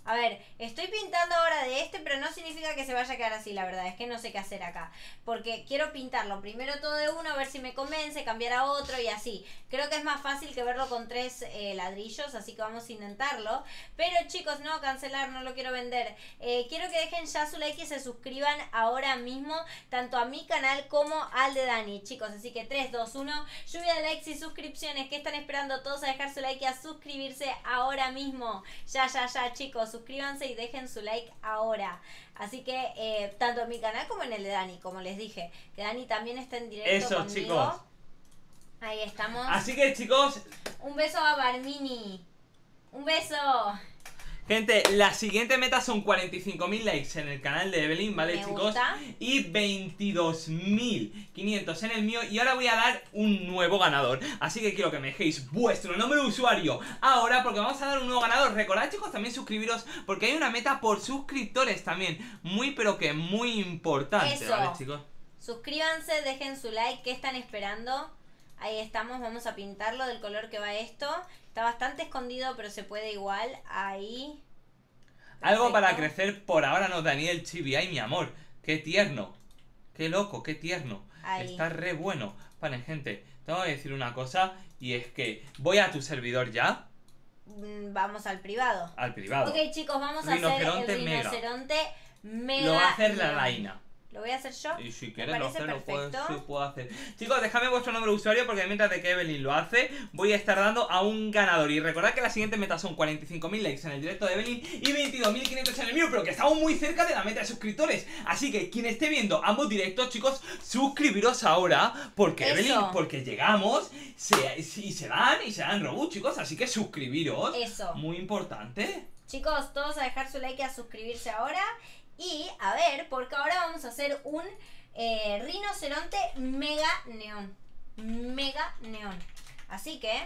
A ver, estoy pintando ahora de este, pero no significa que se vaya a quedar así, la verdad. Es que no sé qué hacer acá. Porque quiero pintarlo primero todo de uno, a ver si me convence, cambiar a otro y así. Creo que es más fácil que verlo con tres ladrillos, así que vamos a intentarlo. Pero chicos, no, cancelar, no lo quiero vender. Quiero que dejen ya su like y se suscriban ahora mismo, tanto a mi canal como al de Dani, chicos. Así que 3, 2, 1, lluvia de likes y suscripciones. ¿Qué están esperando todos? A dejar su like y a suscribirse ahora mismo. Ya, chicos. Suscríbanse y dejen su like ahora. Así que tanto en mi canal como en el de Dani, como les dije, que Dani también está en directo eso, conmigo. Chicos, ahí estamos. Así que chicos, un beso a Barmini. Un beso. Gente, la siguiente meta son 45.000 likes en el canal de Evelyn, ¿vale, me chicos? Gusta. Y 22.500 en el mío. Y ahora voy a dar un nuevo ganador. Así que quiero que me dejéis vuestro nombre de usuario ahora, porque vamos a dar un nuevo ganador. Recordad, chicos, también suscribiros, porque hay una meta por suscriptores también. Muy, pero que muy importante, eso, ¿vale, chicos? Suscríbanse, dejen su like. ¿Qué están esperando? Ahí estamos, vamos a pintarlo del color que va esto. Está bastante escondido, pero se puede igual. Ahí. Perfecto. Algo para crecer por ahora nos Daniel Chibi. Ay, mi amor, qué tierno. Qué loco, qué tierno. Ahí. Está re bueno. Vale, gente, tengo que decir una cosa, y es que voy a tu servidor ya. Vamos al privado. Al privado. Ok, chicos, vamos a hacer el rinoceronte mega. Lo va a hacer la Lyna. ¿Lo voy a hacer yo? Y si quieres lo hacer, lo puedo hacer. Chicos, dejadme vuestro nombre de usuario, porque mientras de que Evelyn lo hace, voy a estar dando a un ganador. Y recordad que la siguiente meta son 45.000 likes en el directo de Evelyn y 22.500 en el mío, pero que estamos muy cerca de la meta de suscriptores. Así que quien esté viendo ambos directos, chicos, suscribiros ahora, porque eso. Evelyn, porque llegamos y se dan Robux, chicos. Así que suscribiros. Eso. Muy importante. Chicos, todos a dejar su like y a suscribirse ahora. Y, a ver, porque ahora vamos a hacer un rinoceronte mega neón. Mega neón. Así que,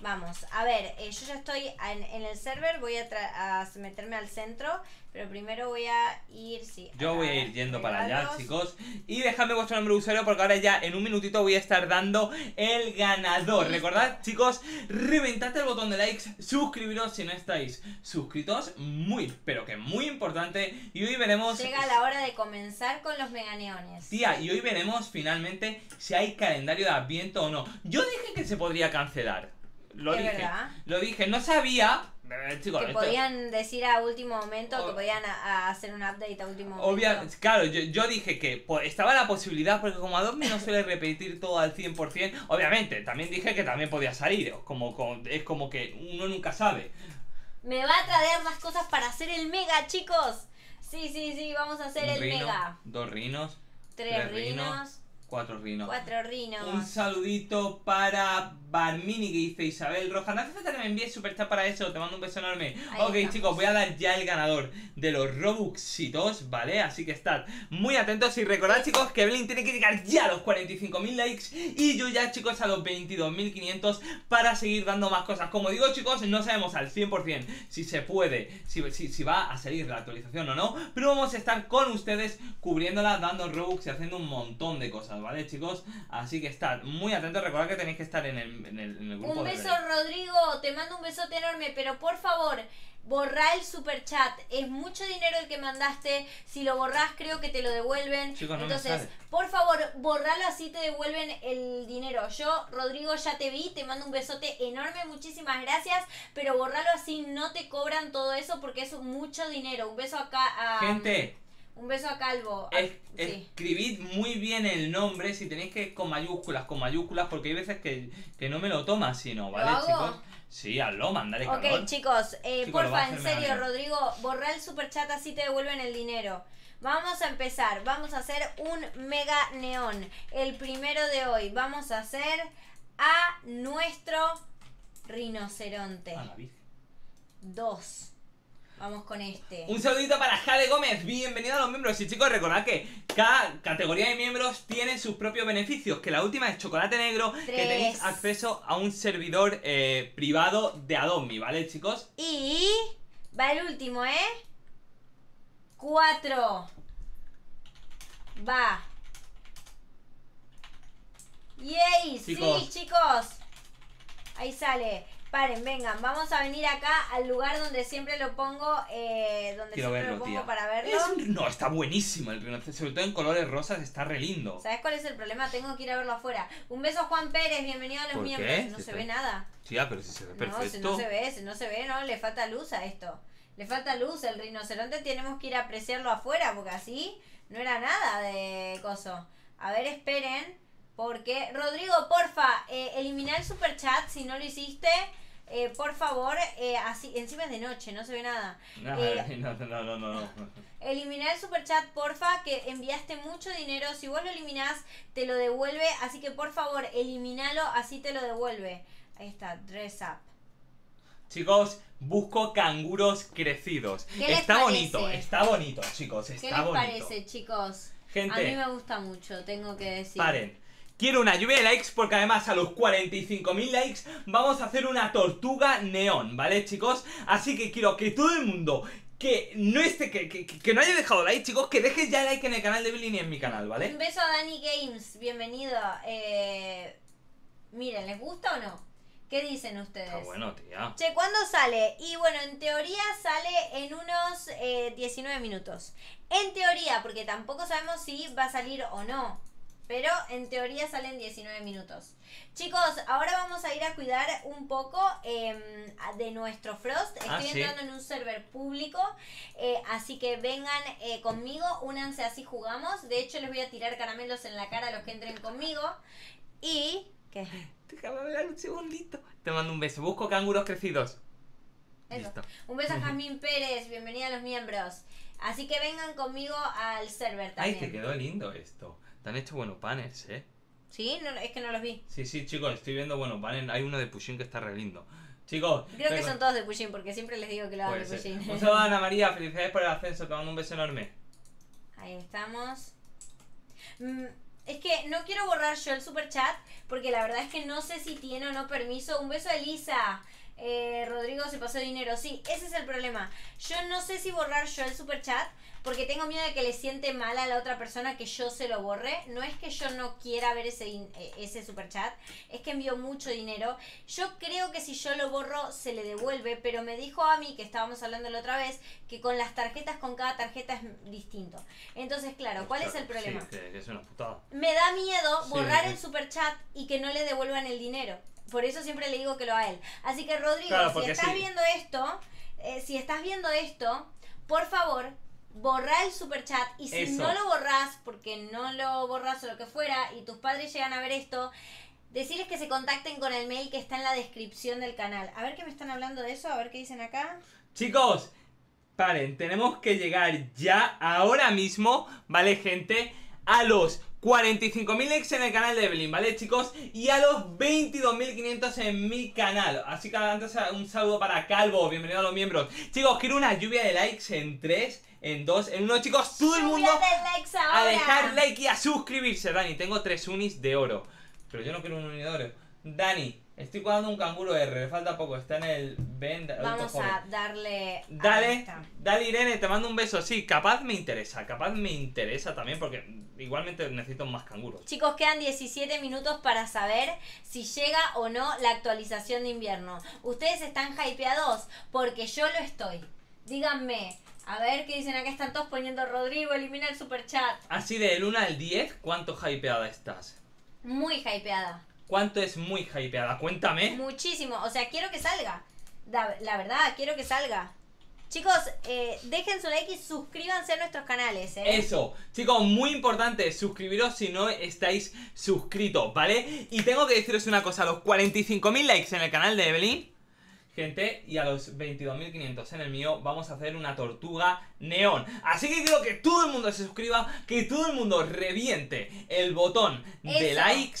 vamos, a ver, yo ya estoy en el server. Voy a meterme al centro, pero primero voy a ir, sí. Yo voy a ir yendo para allá, chicos. Y dejadme vuestro nombre de usuario, porque ahora ya en un minutito voy a estar dando el ganador. Recordad, chicos, reventad el botón de likes, suscribiros si no estáis suscritos. Muy, pero que muy importante. Y hoy veremos... Llega la hora de comenzar con los meganeones. Tía, y hoy veremos finalmente si hay calendario de adviento o no. Yo dije que se podría cancelar. Lo dije, no sabía chicos, que podían decir a último momento que podían hacer un update a último momento. Obviamente, claro, yo dije que estaba la posibilidad, porque como Adopt Me no suele repetir todo al 100%, obviamente, también dije que también podía salir, es como que uno nunca sabe. Me va a traer más cosas para hacer el mega, chicos. Sí, vamos a hacer el mega. 2 rinos, 3 rinos. 4 rinos. 4 rinos. Un saludito para Barmini, que dice Isabel Roja. No hace falta que me envíes superchat para eso. Te mando un beso enorme. Ahí ok, estamos. Chicos, voy a dar ya el ganador de los Robuxitos, ¿vale? Así que estad muy atentos. Y recordad, chicos, que Evelyn tiene que llegar ya a los 45.000 likes. Y yo ya, chicos, a los 22.500 para seguir dando más cosas. Como digo, chicos, no sabemos al 100% si se puede, si va a salir la actualización o no. Pero vamos a estar con ustedes cubriéndola, dando Robux y haciendo un montón de cosas, ¿vale, chicos? Así que estad muy atentos. Recordad que tenéis que estar en el grupo. Un beso, Rodrigo. Te mando un besote enorme. Pero por favor, borrá el super chat. Es mucho dinero el que mandaste. Si lo borrás, creo que te lo devuelven. Chicos, no. Entonces, por favor, borralo, así te devuelven el dinero. Yo, Rodrigo, ya te vi. Te mando un besote enorme. Muchísimas gracias. Pero borralo así. No te cobran todo eso porque es mucho dinero. Un beso acá a... Gente. Un beso a Calvo. Escribid muy bien el nombre. Si tenéis que con mayúsculas, porque hay veces que no me lo tomas, sino, ¿vale, chicos? Sí, hazlo, mandale calor. Ok, chicos, porfa, en serio, Rodrigo, borra el superchat, así te devuelven el dinero. Vamos a empezar. Vamos a hacer un mega neón. El primero de hoy. Vamos a hacer a nuestro rinoceronte. A la Virgen. 2. Vamos con este. Un saludito para Jade Gómez. Bienvenido a los miembros. Y chicos, recordad que cada categoría de miembros tiene sus propios beneficios. Que la última es chocolate negro. 3. Que tenéis acceso a un servidor privado de Adopt Me, ¿vale, chicos? Y va el último, 4. Va. ¡Yay! Chicos. Sí, chicos. Ahí sale. Paren, vengan, vamos a venir acá al lugar donde siempre lo pongo, donde quiero siempre verlo, lo pongo, tía, para verlo. No, está buenísimo el rinoceronte, sobre todo en colores rosas, está re lindo. ¿Sabes cuál es el problema? Tengo que ir a verlo afuera. Un beso, Juan Pérez, bienvenido a los miembros. ¿Qué? No se ve nada. Tía, pero si se ve perfecto. No, si no se ve, no, le falta luz a esto. Le falta luz, el rinoceronte tenemos que ir a apreciarlo afuera, porque así no era nada de coso. A ver, esperen, porque... Rodrigo, porfa, elimina el superchat si no lo hiciste... por favor, así, encima es de noche, no se ve nada. No. Eliminar el superchat, porfa, que enviaste mucho dinero. Si vos lo eliminás, te lo devuelve. Así que por favor, elimínalo, así te lo devuelve. Ahí está, dress up. Chicos, busco canguros crecidos. Está bonito, chicos. Está bonito. ¿Qué les parece, chicos? Gente, a mí me gusta mucho, tengo que decir. Paren. Quiero una lluvia de likes porque además a los 45.000 likes vamos a hacer una tortuga neón, ¿vale, chicos? Así que quiero que todo el mundo que no esté, que no haya dejado like, chicos, que dejes ya like en el canal de Billy y en mi canal, ¿vale? Un beso a Dani Games, bienvenido. Miren, ¿les gusta o no? ¿Qué dicen ustedes? Está bueno, tía. Che, ¿cuándo sale? Y bueno, en teoría sale en unos 19 minutos. En teoría, porque tampoco sabemos si va a salir o no. Pero en teoría salen 19 minutos. Chicos, ahora vamos a ir a cuidar un poco de nuestro Frost. Estoy entrando en un server público, así que vengan conmigo, únanse, así jugamos. De hecho, les voy a tirar caramelos en la cara a los que entren conmigo. Y... ¿Qué? Déjame hablar un segundito. Te mando un beso. Busco canguros crecidos. Eso. Listo. Un beso a Jasmine Pérez. Bienvenida a los miembros. Así que vengan conmigo al server también. Ay, te quedó lindo esto. Te han hecho buenos banners, Sí, no, es que no los vi. Sí, chicos, estoy viendo buenos banners. Hay uno de Pushing que está re lindo. Chicos, creo que son todos de Pushing, porque siempre les digo que lo hagan de Pushing. Un saludo a Ana María, felicidades por el ascenso, te mando un beso enorme. Ahí estamos. Es que no quiero borrar yo el super chat, porque la verdad es que no sé si tiene o no permiso. Un beso a Elisa. Rodrigo se pasó dinero. Sí, ese es el problema. Yo no sé si borrar yo el superchat porque tengo miedo de que le siente mal a la otra persona que yo se lo borre. No es que yo no quiera ver ese superchat, es que envió mucho dinero. Yo creo que si yo lo borro se le devuelve, pero me dijo a mí, que estábamos hablando la otra vez, que con las tarjetas, con cada tarjeta es distinto. Entonces, claro, ¿cuál es el problema? Sí, que es una putada. Me da miedo borrar el superchat y que no le devuelvan el dinero. Por eso siempre le digo que lo haga él. Así que, Rodrigo, claro, si estás viendo esto, por favor, borra el superchat. Y si no lo borras, porque no lo borras o lo que fuera, y tus padres llegan a ver esto, decirles que se contacten con el mail que está en la descripción del canal. A ver qué me están hablando de eso, a ver qué dicen acá. Chicos, paren, tenemos que llegar ya, ahora mismo, ¿vale, gente? A los 45.000 likes en el canal de Evelyn, ¿vale, chicos? Y a los 22.500 en mi canal. Así que antes un saludo para Calvo, bienvenido a los miembros. Chicos, quiero una lluvia de likes en 3, en 2, en 1, chicos, todo el mundo a dejar like y a suscribirse. Dani, tengo 3 unis de oro, pero yo no quiero un unidor. Dani, Estoy jugando un canguro R, le falta poco, está en el... Vamos a darle... Dale, dale Irene, te mando un beso. Sí, capaz me interesa también porque igualmente necesito más canguros. Chicos, quedan 17 minutos para saber si llega o no la actualización de invierno. Ustedes están hypeados porque yo lo estoy. Díganme, a ver qué dicen, acá están todos poniendo Rodrigo, elimina el superchat. Así del 1 al 10, ¿cuánto hypeada estás? Muy hypeada. ¿Cuánto es muy hypeada? Cuéntame. Muchísimo, o sea, quiero que salga. La verdad, quiero que salga. Chicos, dejen su like y suscríbanse a nuestros canales, ¿eh? Eso, chicos, muy importante, suscribiros si no estáis suscritos, ¿vale? Y tengo que deciros una cosa, a los 45.000 likes en el canal de Evelyn, gente, y a los 22.500 en el mío, vamos a hacer una tortuga neón. Así que quiero que todo el mundo se suscriba, que todo el mundo reviente el botón de likes.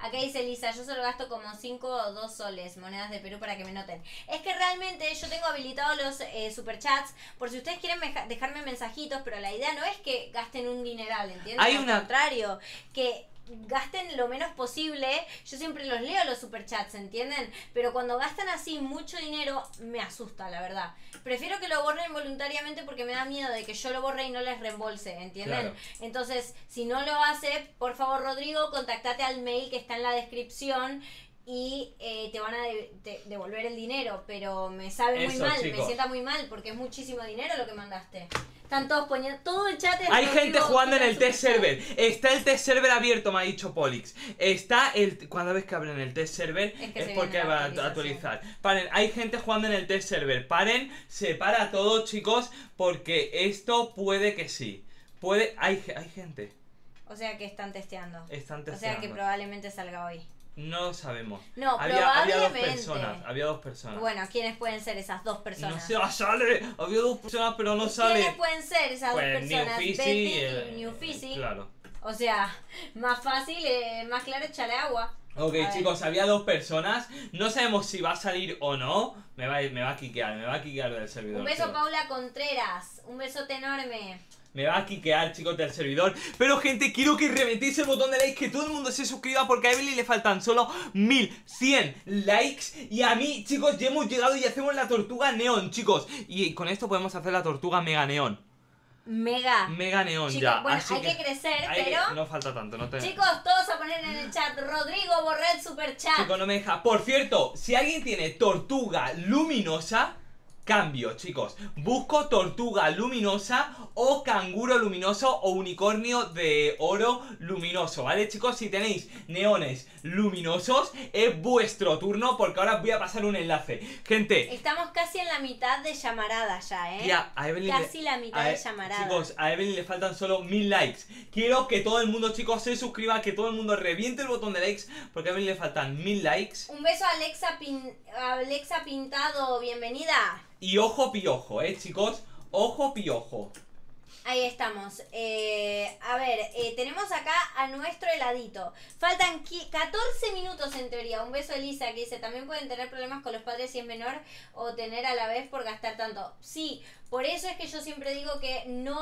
Acá dice Lisa, yo solo gasto como 5 o 2 soles, monedas de Perú, para que me noten. Es que realmente yo tengo habilitados los superchats, por si ustedes quieren dejarme mensajitos, pero la idea no es que gasten un dineral, ¿entiendes? Al contrario, que gasten lo menos posible. Yo siempre los leo los superchats, ¿entienden? Pero cuando gastan así mucho dinero, me asusta, la verdad. Prefiero que lo borren voluntariamente porque me da miedo de que yo lo borre y no les reembolse, ¿entienden? Claro. Entonces, si no lo hace, por favor, Rodrigo, contactate al mail que está en la descripción y te van a devolver el dinero. Pero me sabe muy mal, chicos. Me sienta muy mal porque es muchísimo dinero lo que mandaste. Están todos poniendo todo el chat. Hay gente jugando en el test server. Está el test server abierto, me ha dicho Polix. Está el... Cada vez que abren el test server es porque va a actualizar. Paren, hay gente jugando en el test server. Paren, se para todo, chicos, porque esto puede que sí. Puede... Hay gente. O sea que están testeando. Están testeando. O sea que probablemente salga hoy. No sabemos. No, probablemente. Había dos personas. Bueno, ¿quiénes pueden ser esas dos personas? No se sale. Había dos personas, pero no sale. ¿Quiénes pueden ser esas dos personas? New Fizzy y New Fizzy. Claro. O sea, más fácil, más claro, echarle agua. Ok, chicos, había dos personas. No sabemos si va a salir o no. Me va a quiquear, del servidor. Un beso, chicos. Paula Contreras. Un besote enorme. Me va a quiquear, chicos, del servidor. Pero, gente, quiero que reventéis el botón de likes, que todo el mundo se suscriba, porque a Evelyn le faltan solo 1100 likes. Y a mí, chicos, ya hemos llegado y hacemos la tortuga neón, chicos. Y con esto podemos hacer la tortuga mega neón. Mega neón, chicos, ya. Bueno, hay que crecer, pero... No falta tanto, no te... Chicos, todos a poner en el chat. Rodrigo, borré el superchat. Chicos, no me deja. Por cierto, si alguien tiene tortuga luminosa... Cambio, chicos. Busco tortuga luminosa o canguro luminoso o unicornio de oro luminoso, ¿vale, chicos? Si tenéis neones luminosos, es vuestro turno porque ahora voy a pasar un enlace. Gente, estamos casi en la mitad de llamarada ya, ¿eh? Ya, a Evelyn casi la mitad de llamarada. Chicos, a Evelyn le faltan solo 1000 likes. Quiero que todo el mundo, chicos, se suscriba, que todo el mundo reviente el botón de likes porque a Evelyn le faltan 1000 likes. Un beso a Alexa Pintado, bienvenida. Y ojo piojo, chicos, ojo piojo. Ahí estamos. A ver, tenemos acá a nuestro heladito. Faltan 14 minutos en teoría. Un beso a Elisa que dice, también pueden tener problemas con los padres si es menor o tener a la vez por gastar tanto. Sí, por eso es que yo siempre digo que no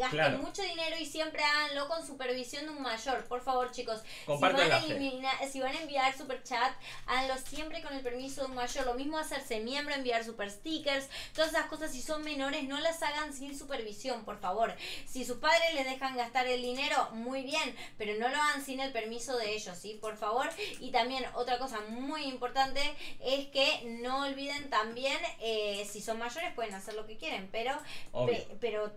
gasten mucho dinero y siempre háganlo con supervisión de un mayor. Por favor, chicos, si van a enviar super chat, háganlo siempre con el permiso de un mayor. Lo mismo hacerse miembro, enviar super stickers, todas esas cosas. Si son menores, no las hagan sin supervisión, por favor. Si sus padres les dejan gastar el dinero, muy bien, pero no lo hagan sin el permiso de ellos, ¿sí? Por favor. Y también otra cosa muy importante es que no olviden también, si son mayores pueden hacer lo que quieren, pero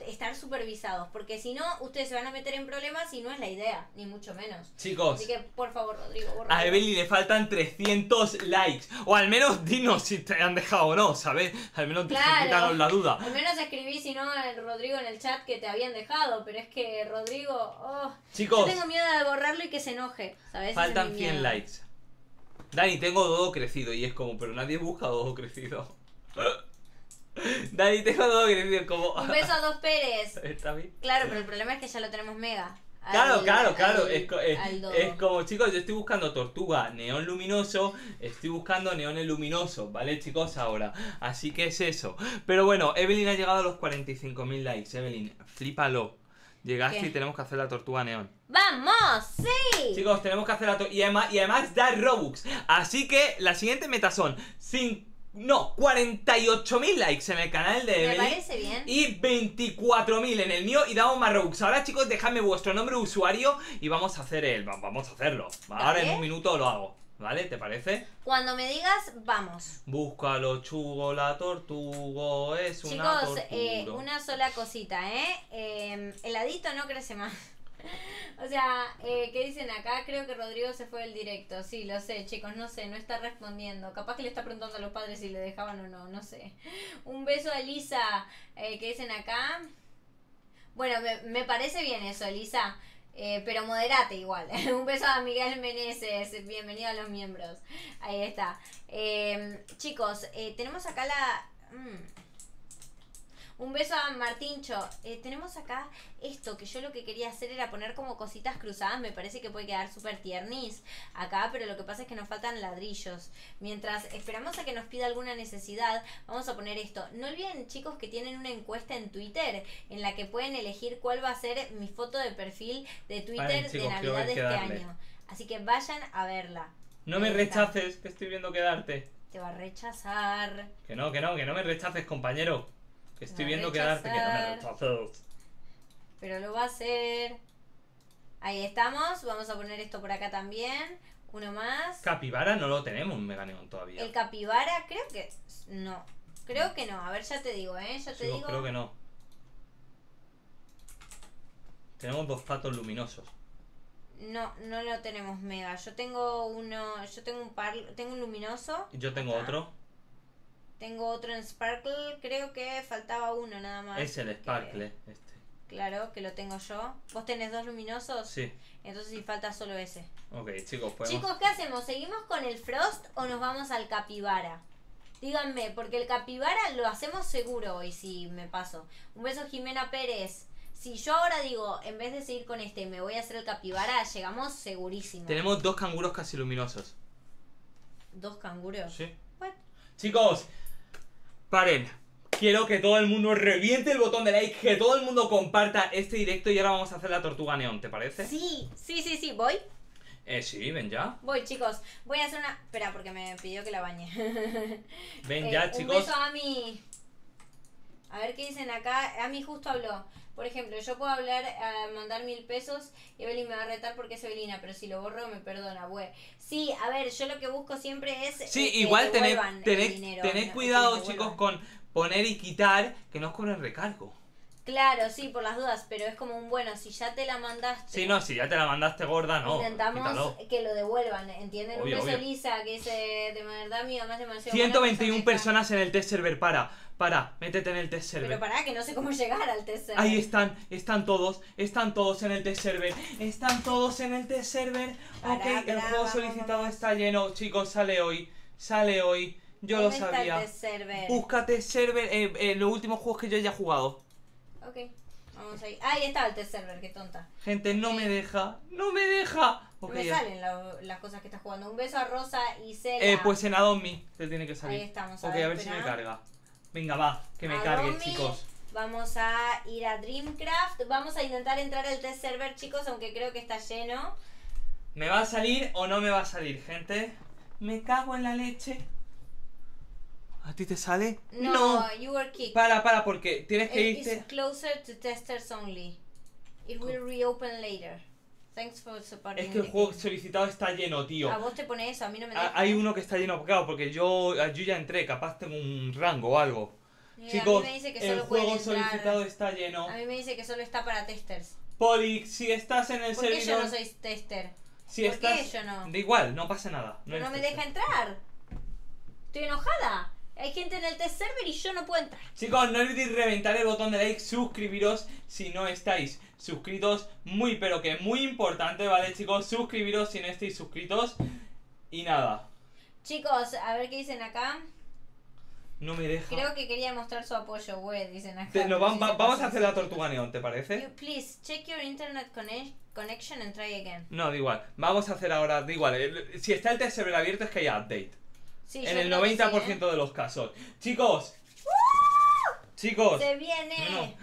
estar supervisados, porque si no, ustedes se van a meter en problemas y no es la idea, ni mucho menos. Chicos, así que por favor, Rodrigo, por favor. A Evelyn le faltan 300 likes, o al menos dinos si te han dejado o no, ¿sabes? Al menos te quitaron la duda. Al menos escribí, si no, Rodrigo en el chat que te habían dejado, pero es que Rodrigo, chicos, yo tengo miedo de borrarlo y que se enoje, ¿sabes? Faltan 100 likes. Dani, tengo dodo crecido y es como, pero nadie busca dodo crecido. Dani, tengo dodo crecido como... Un beso a Dos Pérez. ¿Está bien? Claro, pero el problema es que ya lo tenemos mega. Claro. Es como, chicos, yo estoy buscando tortuga neón luminoso, estoy buscando neones luminosos, ¿vale, chicos? Ahora, así que es eso. Pero bueno, Evelyn ha llegado a los 45.000 likes, Evelyn, flípalo. Llegaste y tenemos que hacer la tortuga neón. ¡Vamos! ¡Sí! Chicos, tenemos que hacer la tortuga. Y además da Robux. Así que la siguiente meta son 48.000 likes en el canal de Emily. Me parece bien. Y 24.000 en el mío y damos más Robux. Ahora, chicos, dejadme vuestro nombre de usuario y vamos a hacer el... Vamos a hacerlo. Ahora en un minuto lo hago. ¿Vale? ¿Te parece? Cuando me digas, vamos. Búscalo, chugo, la tortugo, es una tortuga. Chicos, una sola cosita, heladito no crece más. O sea, ¿qué dicen acá? Creo que Rodrigo se fue del directo. Sí, lo sé, chicos, no sé, no está respondiendo. Capaz que le está preguntando a los padres si le dejaban o no, no sé. Un beso a Elisa, ¿qué dicen acá? Bueno, me parece bien eso, Elisa. Pero moderate igual. Un beso a Miguel Meneses. Bienvenido a los miembros. Ahí está. Chicos, tenemos acá la... Un beso a Martincho. Tenemos acá esto, que yo lo que quería hacer era poner como cositas cruzadas. Me parece que puede quedar súper tiernis acá, pero lo que pasa es que nos faltan ladrillos. Mientras esperamos a que nos pida alguna necesidad, vamos a poner esto. No olviden, chicos, que tienen una encuesta en Twitter en la que pueden elegir cuál va a ser mi foto de perfil de Twitter, vale, chicos, de Navidad de este año. Así que vayan a verla. No me rechaces, que estoy viendo quedarte. Te va a rechazar. Que no, que no, que no me rechaces, compañero. Que estoy viendo quedarte, que no me rechaces. Pero lo va a hacer. Ahí estamos. Vamos a poner esto por acá también. Uno más. Capibara no lo tenemos, un Mega Neón todavía. El capibara creo que... No. Creo que no. A ver, ya te digo, ya te digo. Creo que no. Tenemos dos patos luminosos. No, no lo tenemos mega. Yo tengo uno... Yo tengo un par... Tengo un luminoso. Yo tengo otro. Tengo otro en Sparkle, creo que faltaba uno nada más. Es el Sparkle, este. Claro, que lo tengo yo. ¿Vos tenés dos luminosos? Sí. Entonces sí, falta solo ese. Ok, chicos, podemos... Chicos, ¿qué hacemos? ¿Seguimos con el Frost o nos vamos al Capibara? Díganme, porque el Capibara lo hacemos seguro hoy, si me paso. Un beso, Jimena Pérez. Si yo ahora digo, en vez de seguir con este, me voy a hacer el Capibara, llegamos segurísimo. Tenemos dos canguros casi luminosos. ¿Dos canguros? Sí. What? Chicos... Paren, quiero que todo el mundo reviente el botón de like, que todo el mundo comparta este directo y ahora vamos a hacer la tortuga neón, ¿te parece? Sí, sí, sí, sí, ¿voy? Sí, ven ya. Voy, chicos, voy a hacer una... Espera, porque me pidió que la bañe. Ven ya, chicos. Un beso a Ami. A ver qué dicen acá, Ami justo habló. Por ejemplo, yo puedo hablar, mandar 1000 pesos y Evelyn me va a retar porque es Evelina, pero si lo borro me perdona, güey. Sí, a ver, yo lo que busco siempre es igual que tened cuidado, chicos, con poner y quitar, que no os cobren recargo. Claro, sí, por las dudas, pero es como un bueno, si ya te la mandaste. Sí, no, si ya te la mandaste gorda, no. Intentamos que lo devuelvan, ¿entienden? Obvio, un beso, Elisa, que dice, de verdad, mi mamá se me hace 121 personas en el test server, para, métete en el test server. Pero pará, que no sé cómo llegar al test server. Ahí están todos en el test server, están todos en el test server. Pará, el juego solicitado está lleno, chicos, sale hoy, yo lo sabía. Búscate server, los últimos juegos que yo haya jugado. Ok, vamos ahí. Ahí está el test server, qué tonta. Gente, no me deja, no me deja. Okay, me salen las cosas que estás jugando. Un beso a Rosa y Cela. Pues en Adopt Me te tiene que salir. Ahí estamos. Ok, a ver si me carga. Venga, va, que me cargue, chicos. Vamos a ir a Dreamcraft. Vamos a intentar entrar al test server, chicos, aunque creo que está lleno. ¿Me va a salir o no me va a salir, gente? Me cago en la leche. ¿A ti te sale? No, no. You were kicked. Para, porque tienes que irte. It's closer to testers only. It will reopen later. Thanks for supporting. Es que el juego solicitado está lleno, tío. A vos te pone eso, a mí no me deja. Hay uno que está lleno, claro, porque yo ya entré, capaz tengo un rango o algo. Chicos, a mí me dice que solo el juego solicitado está lleno. A mí me dice que solo está para testers. Poli, si estás en el servidor... ¿Por qué yo no soy tester? ¿Por qué yo no? Da igual, no pasa nada. No, no me deja entrar. Estoy enojada. Hay gente en el test server y yo no puedo entrar. Chicos, no olvidéis reventar el botón de like, suscribiros si no estáis suscritos. Muy, pero que muy importante, ¿vale, chicos? Suscribiros si no estáis suscritos. Y nada. Chicos, a ver qué dicen acá. No me deja. Creo que quería mostrar su apoyo, güey, dicen acá. Vamos a hacer la tortuga neón, ¿te parece? Please, check your internet connection and try again. No, da igual. Vamos a hacer ahora, da igual. Si está el test server abierto es que hay update. Sí, en el 90% de los casos. Chicos, se viene.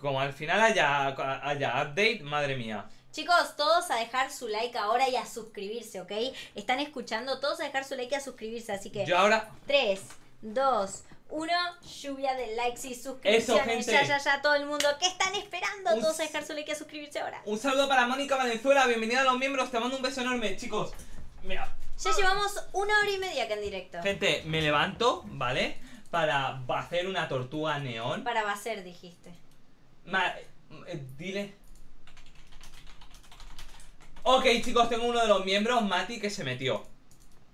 Como al final haya update, madre mía. Chicos, todos a dejar su like ahora y a suscribirse, ¿ok? Están escuchando, todos a dejar su like y a suscribirse, así que... Yo ahora... 3, 2, 1, lluvia de likes y suscripciones. Eso, gente. Ya, todo el mundo. ¿Qué están esperando? Todos a dejar su like y a suscribirse ahora. Un saludo para Mónica Valenzuela, bienvenida a los miembros, te mando un beso enorme, chicos. Mira. Ya llevamos 1 hora y media acá en directo. Gente, me levanto, ¿vale? Para hacer una tortuga neón. Para hacer, dijiste. Dile... Ok, chicos, tengo uno de los miembros, Mati, que se metió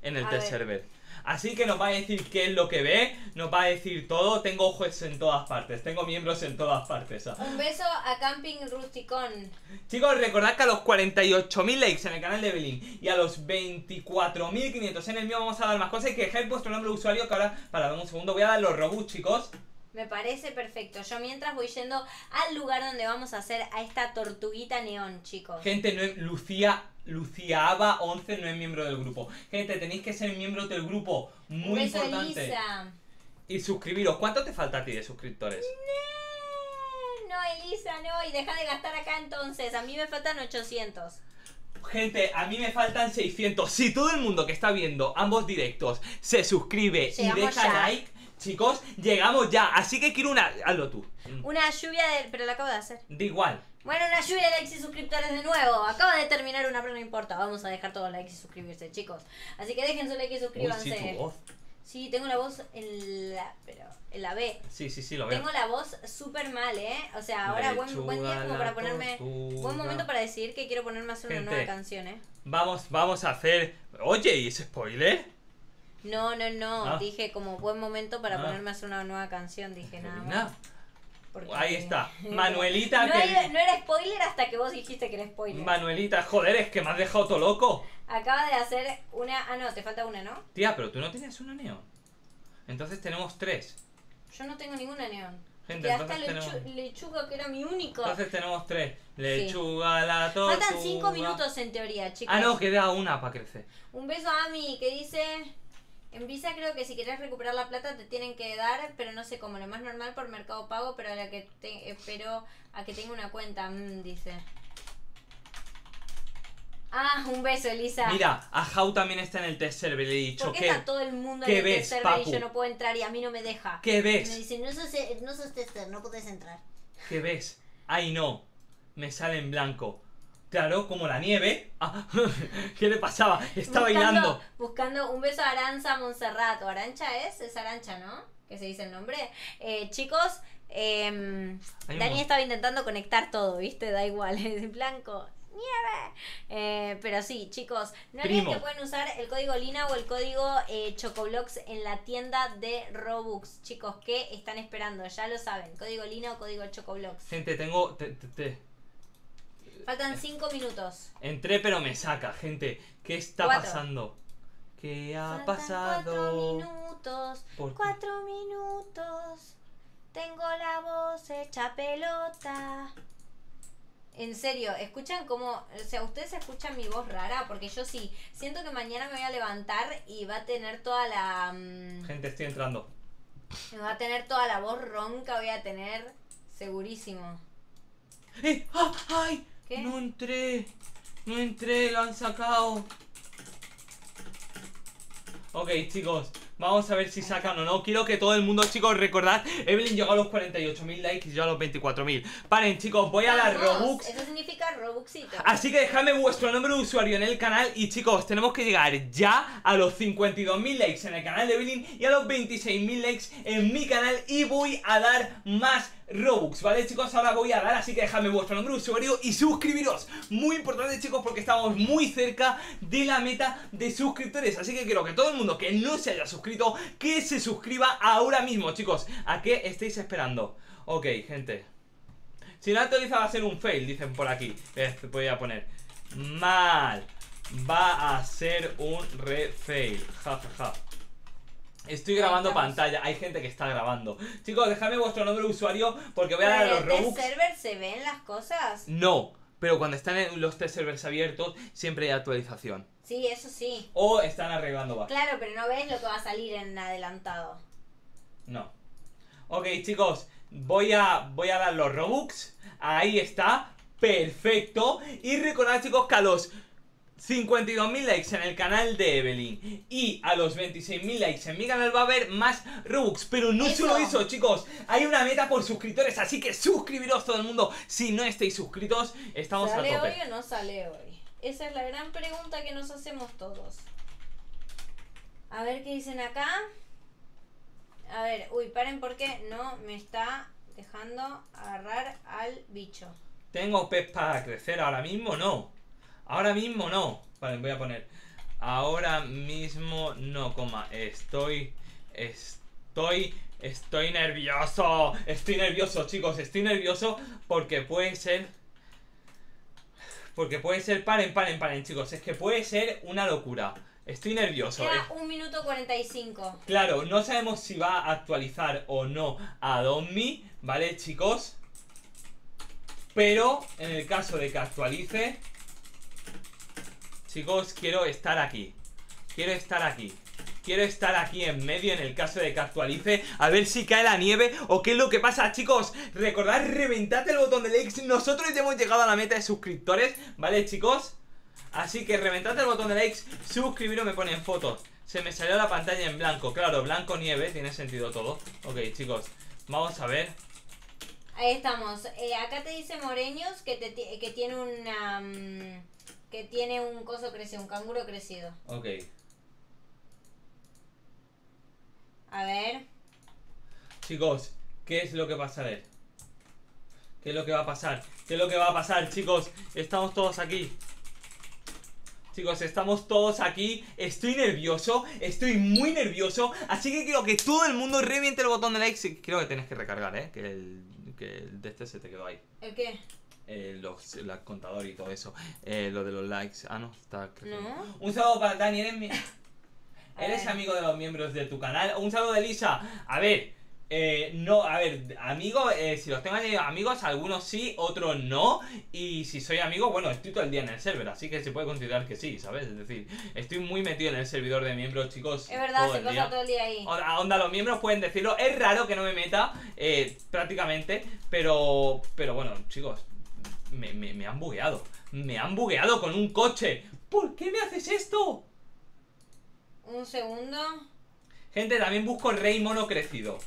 en el test server. Así que nos va a decir qué es lo que ve, nos va a decir todo. Tengo ojos en todas partes, tengo miembros en todas partes. Un beso a Camping Rusticón. Chicos, recordad que a los 48.000 likes en el canal de Belín y a los 24.500 en el mío vamos a dar más cosas. Y que dejéis vuestro nombre de usuario, que ahora, para dar un segundo, voy a dar los Robux, chicos. Me parece perfecto. Yo mientras voy yendo al lugar donde vamos a hacer a esta tortuguita neón, chicos. Gente, no es Luciaba11, no es miembro del grupo. Gente, tenéis que ser miembros del grupo. Muy importante. Elisa. Y suscribiros. ¿Cuánto te falta a ti de suscriptores? No, Elisa, no. Y deja de gastar acá entonces. A mí me faltan 800. Gente, a mí me faltan 600. Si todo el mundo que está viendo ambos directos se suscribe y deja like... Chicos, llegamos ya, así que quiero una... Hazlo tú. Una lluvia de... Pero la acabo de hacer. Da igual. Bueno, una lluvia de likes y suscriptores de nuevo. Acaba de terminar una, pero no importa. Vamos a dejar todos likes y suscribirse, chicos. Así que dejen su like y suscríbanse. Sí, tu voz. Sí, tengo la voz en la... Pero en la B. Sí, sí, sí, lo veo. Tengo la voz súper mal, ¿eh? O sea, ahora buen día como para ponerme... Tortuga. Buen momento para decidir que quiero ponerme a hacer una nueva canción, ¿eh? Vamos a hacer... Oye, ¿y ese spoiler? No, dije como buen momento para ponerme a hacer una nueva canción, dije nada más. Porque... Ahí está, Manuelita. No era spoiler hasta que vos dijiste que era spoiler. Manuelita, joder, es que me has dejado todo loco. Acaba de hacer una... Ah, no, te falta una, ¿no? Tía, pero tú no tenías una neón. Entonces tenemos 3. Yo no tengo ninguna neón. Gente, y hasta lechuga, que era mi único. Entonces tenemos 3. Lechuga, sí. La tortuga. Faltan 5 minutos en teoría, chicos. Ah, no, queda una para crecer. Un beso a Ami, que dice... En Visa creo que si querés recuperar la plata te tienen que dar, pero no sé cómo, lo más normal por Mercado Pago, pero a que tenga una cuenta, dice. Ah, un beso, Elisa. Mira, a Jau también está en el test server, le he dicho. ¿Por qué está todo el mundo en el test server, Papu? Y yo no puedo entrar y a mí no me deja? ¿Qué ves? Y me dice, no sos tester, no podés entrar. ¿Qué ves? Ay, no, me sale en blanco. Claro, como la nieve. Ah, ¿qué le pasaba? Está bailando. Buscando un beso a Aranza Montserrat. ¿Arancha es? Es Arancha, ¿no? Que se dice el nombre. Chicos, Dani estaba intentando conectar todo, ¿viste? Da igual, es blanco. ¡Nieve! Pero sí, chicos, no olviden que pueden usar el código Lyna o el código Chocoblox en la tienda de Robux. Chicos, ¿qué están esperando? Ya lo saben. Código Lyna o código Chocoblox. Gente, tengo... Faltan 5 minutos. Entré pero me saca, gente. ¿Qué está pasando? ¿Qué ha pasado? 4 minutos. Tengo la voz hecha pelota. En serio, ¿escuchan cómo? O sea, ¿ustedes escuchan mi voz rara? Porque yo sí. Siento que mañana me voy a levantar y va a tener toda la... Gente, estoy entrando. Me va a tener toda la voz ronca, voy a tener segurísimo. ¡Ay! ¿Qué? No entré, lo han sacado. Ok, chicos, vamos a ver si sacan o no. Quiero que todo el mundo, chicos, recordad, Evelyn llegó a los 48.000 likes y yo a los 24.000. Paren, chicos, voy a dar Robux. Eso significa Robuxito. Así que dejadme vuestro nombre de usuario en el canal. Y chicos, tenemos que llegar ya a los 52.000 likes en el canal de Evelyn y a los 26.000 likes en mi canal. Y voy a dar más Robux, ¿vale, chicos? Ahora voy a dar, así que dejadme vuestro nombre de usuario y suscribiros. Muy importante, chicos, porque estamos muy cerca de la meta de suscriptores. Así que quiero que todo el mundo que no se haya suscrito, que se suscriba ahora mismo, chicos. ¿A qué estáis esperando? Ok, gente. Si no actualiza va a ser un fail, dicen por aquí. Voy a poner mal. Va a ser un re-fail. Ja, ja, ja. Estoy grabando pantalla, hay gente que está grabando. Chicos, dejadme vuestro nombre de usuario porque voy a dar los Robux. ¿En el test server se ven las cosas? No, pero cuando están en los test servers abiertos siempre hay actualización. Sí, eso sí. O están arreglando más. Claro, pero no ves lo que va a salir en adelantado. No. Ok, chicos, Voy a dar los Robux. Ahí está, perfecto. Y recordad, chicos, que a los 52.000 likes en el canal de Evelyn y a los 26.000 likes en mi canal va a haber más Robux. Pero no solo eso, chicos, hay una meta por suscriptores, así que suscribiros todo el mundo. Si no estáis suscritos, estamos a tope. ¿Sale hoy o no sale hoy? Esa es la gran pregunta que nos hacemos todos. A ver qué dicen acá. A ver, uy, paren porque no me está dejando agarrar al bicho. ¿Tengo pez para crecer ahora mismo? No. Ahora mismo no. Vale, voy a poner ahora mismo no, coma. Estoy nervioso. Estoy nervioso, chicos. Estoy nervioso porque puede ser... Porque puede ser... Paren, chicos. Es que puede ser una locura. Estoy nervioso. Queda 1 minuto 45. Claro, no sabemos si va a actualizar o no Adopt Me, ¿vale, chicos? Pero en el caso de que actualice... Chicos, quiero estar aquí. Quiero estar aquí. Quiero estar aquí en medio en el caso de que actualice. A ver si cae la nieve o qué es lo que pasa, chicos. Recordad, reventad el botón de likes. Nosotros ya hemos llegado a la meta de suscriptores, ¿vale, chicos? Así que reventad el botón de likes. Suscribiros, me ponen fotos. Se me salió la pantalla en blanco. Claro, blanco nieve, tiene sentido todo. Ok, chicos, vamos a ver. Ahí estamos. Acá te dice Moreños que tiene una... Que tiene un coso crecido, un canguro crecido. Ok. A ver. Chicos, ¿qué es lo que pasa? A ver. ¿Qué es lo que va a pasar? ¿Qué es lo que va a pasar, chicos? Estamos todos aquí. Chicos, estamos todos aquí. Estoy nervioso, estoy muy nervioso. Así que quiero que todo el mundo reviente el botón de like. Creo que tenés que recargar, ¿eh? Que el de este se te quedó ahí. ¿El qué? El contador y todo eso, lo de los likes. Ah, no, está... ¿No? Un saludo para Dani, eres amigo de los miembros de tu canal. Un saludo de Lisa. A ver, no, a ver, amigos, si los tengo amigos, algunos sí, otros no. Y si soy amigo, bueno, estoy todo el día en el server, así que se puede considerar que sí, ¿sabes? Es decir, estoy muy metido en el servidor de miembros, chicos. Es verdad, se pasa todo el día ahí. Onda, los miembros pueden decirlo. Es raro que no me meta, prácticamente. Pero bueno, chicos, me han bugueado. Me han bugueado con un coche. ¿Por qué me haces esto? Un segundo. Gente, también busco rey mono crecido.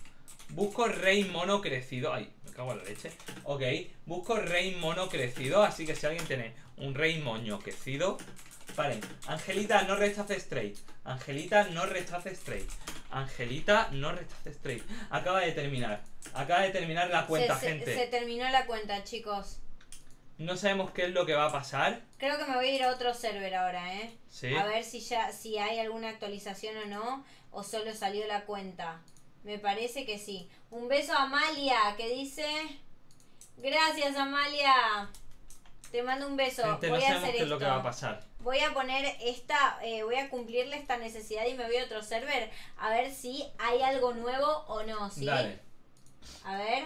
Busco rey mono crecido. Ay, me cago en la leche. Ok, busco rey mono crecido. Así que si alguien tiene un rey moño crecido. Vale, Angelita, no rechaces trade. Angelita, no rechaces trade. Angelita, no rechaces trade. Acaba de terminar. Acaba de terminar la cuenta, gente. Se terminó la cuenta, chicos. No sabemos qué es lo que va a pasar. Creo que me voy a ir a otro server ahora, ¿eh? Sí. A ver si ya, si hay alguna actualización o no, o solo salió la cuenta. Me parece que sí. Un beso a Amalia, que dice... Gracias, Amalia. Te mando un beso. Gente, voy no a sabemos hacer qué esto. Es lo que va a pasar. Voy a poner esta... voy a cumplirle esta necesidad y me voy a otro server. A ver si hay algo nuevo o no, ¿sí? Dale. A ver.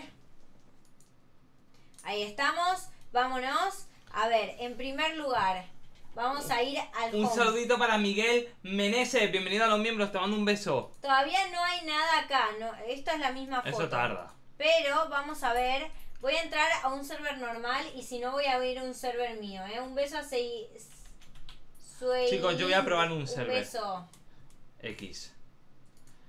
Ahí estamos. Vámonos, a ver, en primer lugar, vamos a ir al home. Un saludito para Miguel Meneses, bienvenido a los miembros, te mando un beso. Todavía no hay nada acá, no, esta es la misma foto. Eso tarda. Pero vamos a ver, voy a entrar a un server normal y si no voy a abrir un server mío, ¿eh? Un beso a Chicos, yo voy a probar un server. Un beso. X.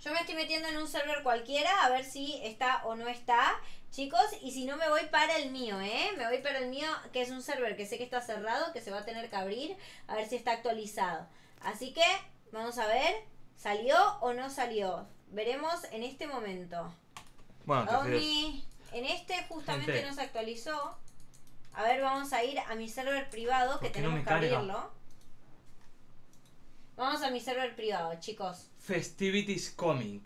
Yo me estoy metiendo en un server cualquiera, a ver si está o no está... Chicos, y si no me voy para el mío, ¿eh? Me voy para el mío, que es un server que sé que está cerrado, que se va a tener que abrir, a ver si está actualizado. Así que, vamos a ver, ¿salió o no salió? Veremos en este momento. Bueno, Omni, en este justamente gente, no se actualizó. A ver, vamos a ir a mi server privado, que tenemos que abrirlo. Vamos a mi server privado, chicos. Festivities coming.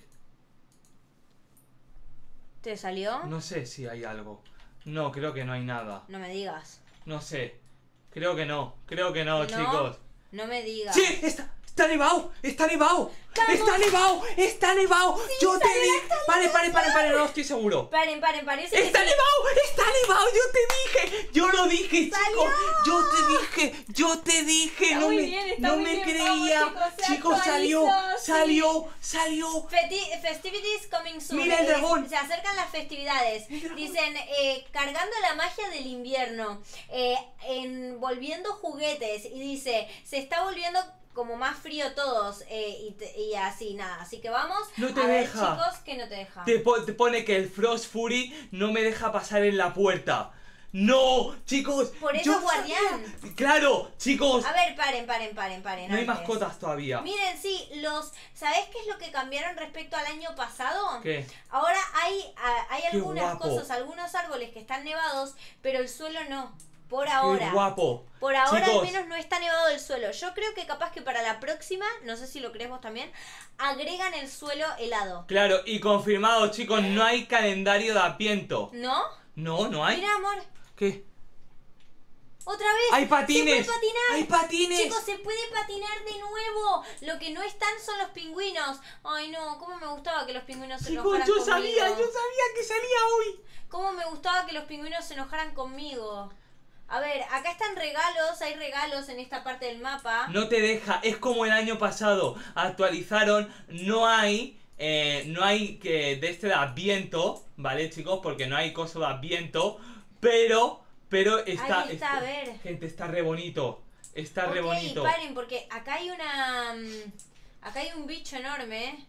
¿Te salió? No sé si hay algo. No, creo que no hay nada. No me digas. No sé. Creo que no, no chicos. No me digas. ¡Sí! ¡Está nevado! ¡Está nevado! ¡Vamos! ¡Está nevado! ¡Está nevado! Sí, ¡yo te dije! ¡Paren, paren, paren! No estoy seguro. ¡Paren, paren, paren! ¡Está nevado! ¡Está nevado! ¡Yo te dije! ¡Yo no lo dije, chicos. Yo te dije. No me creía. Chicos, salió. Festivities coming soon. Mira el dragón. Se acercan las festividades. Dicen, cargando la magia del invierno, envolviendo juguetes. Y dice, se está volviendo como más frío todos, y así, nada, así que vamos. No te deja, chicos, que no te deja. Te pone que el Frost Fury no me deja pasar en la puerta. No, chicos. Por eso es guardián. Claro, chicos. A ver, paren. No hay mascotas todavía. Miren, sí, ¿sabés qué es lo que cambiaron respecto al año pasado? ¿Qué? Ahora hay algunas cosas, algunos árboles que están nevados, pero el suelo no. Por ahora. Qué guapo. Por ahora, chicos, al menos no está nevado el suelo. Yo creo que capaz que para la próxima, no sé si lo crees vos también, agregan el suelo helado. Claro, y confirmado, chicos, no hay calendario de apiento. ¿No? No, no hay. Mira, amor. ¿Qué? ¡Otra vez! ¡Hay patines! ¡Se puede patinar! ¡Hay patines! Chicos, se puede patinar de nuevo. Lo que no están son los pingüinos. Ay, no, cómo me gustaba que los pingüinos se enojaran conmigo. Yo sabía que salía hoy. Cómo me gustaba que los pingüinos se enojaran conmigo. A ver, acá están regalos, hay regalos en esta parte del mapa. No te deja, es como el año pasado. Actualizaron, no hay que de este de adviento, ¿vale, chicos? Porque no hay cosa de adviento, pero está... Ahí está, a ver. Gente, está re bonito, está re bonito. Ok, paren, porque acá hay una... Acá hay un bicho enorme.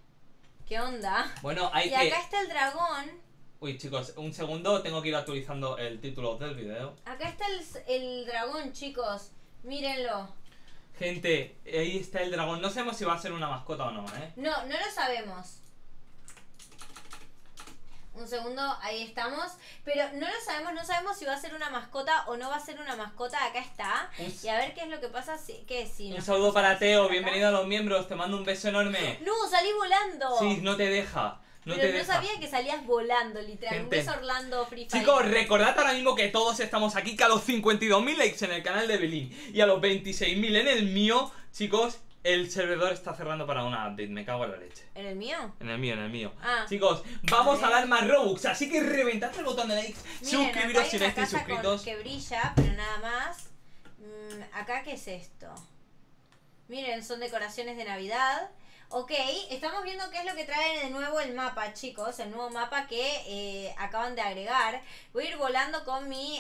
¿Qué onda? Bueno, hay que... Y acá está el dragón... Uy, chicos, un segundo, tengo que ir actualizando el título del video. Acá está el dragón, chicos. Mírenlo. Gente, ahí está el dragón. No sabemos si va a ser una mascota o no, ¿eh? No, no lo sabemos. Un segundo, ahí estamos. Pero no lo sabemos, no sabemos si va a ser una mascota o no va a ser una mascota. Acá está. Y a ver qué es lo que pasa. Un saludo para Teo, bienvenido a los miembros. Te mando un beso enorme. No, salí volando. Sí, no te deja. Pero no sabía que salías volando, literalmente. Un beso, Orlando Free Fire. Chicos, recordad ahora mismo que todos estamos aquí, que a los 52.000 likes en el canal de Belín y a los 26.000 en el mío, chicos, el servidor está cerrando para una update. Me cago en la leche. ¿En el mío? En el mío. Ah. Chicos, vamos a dar más Robux, así que reventad el botón de likes. Miren, suscribiros si no estáis suscritos. Que brilla, pero nada más. Acá, ¿qué es esto? Miren, son decoraciones de Navidad. Ok, estamos viendo qué es lo que trae de nuevo el mapa, chicos. El nuevo mapa que acaban de agregar. Voy a ir volando con mi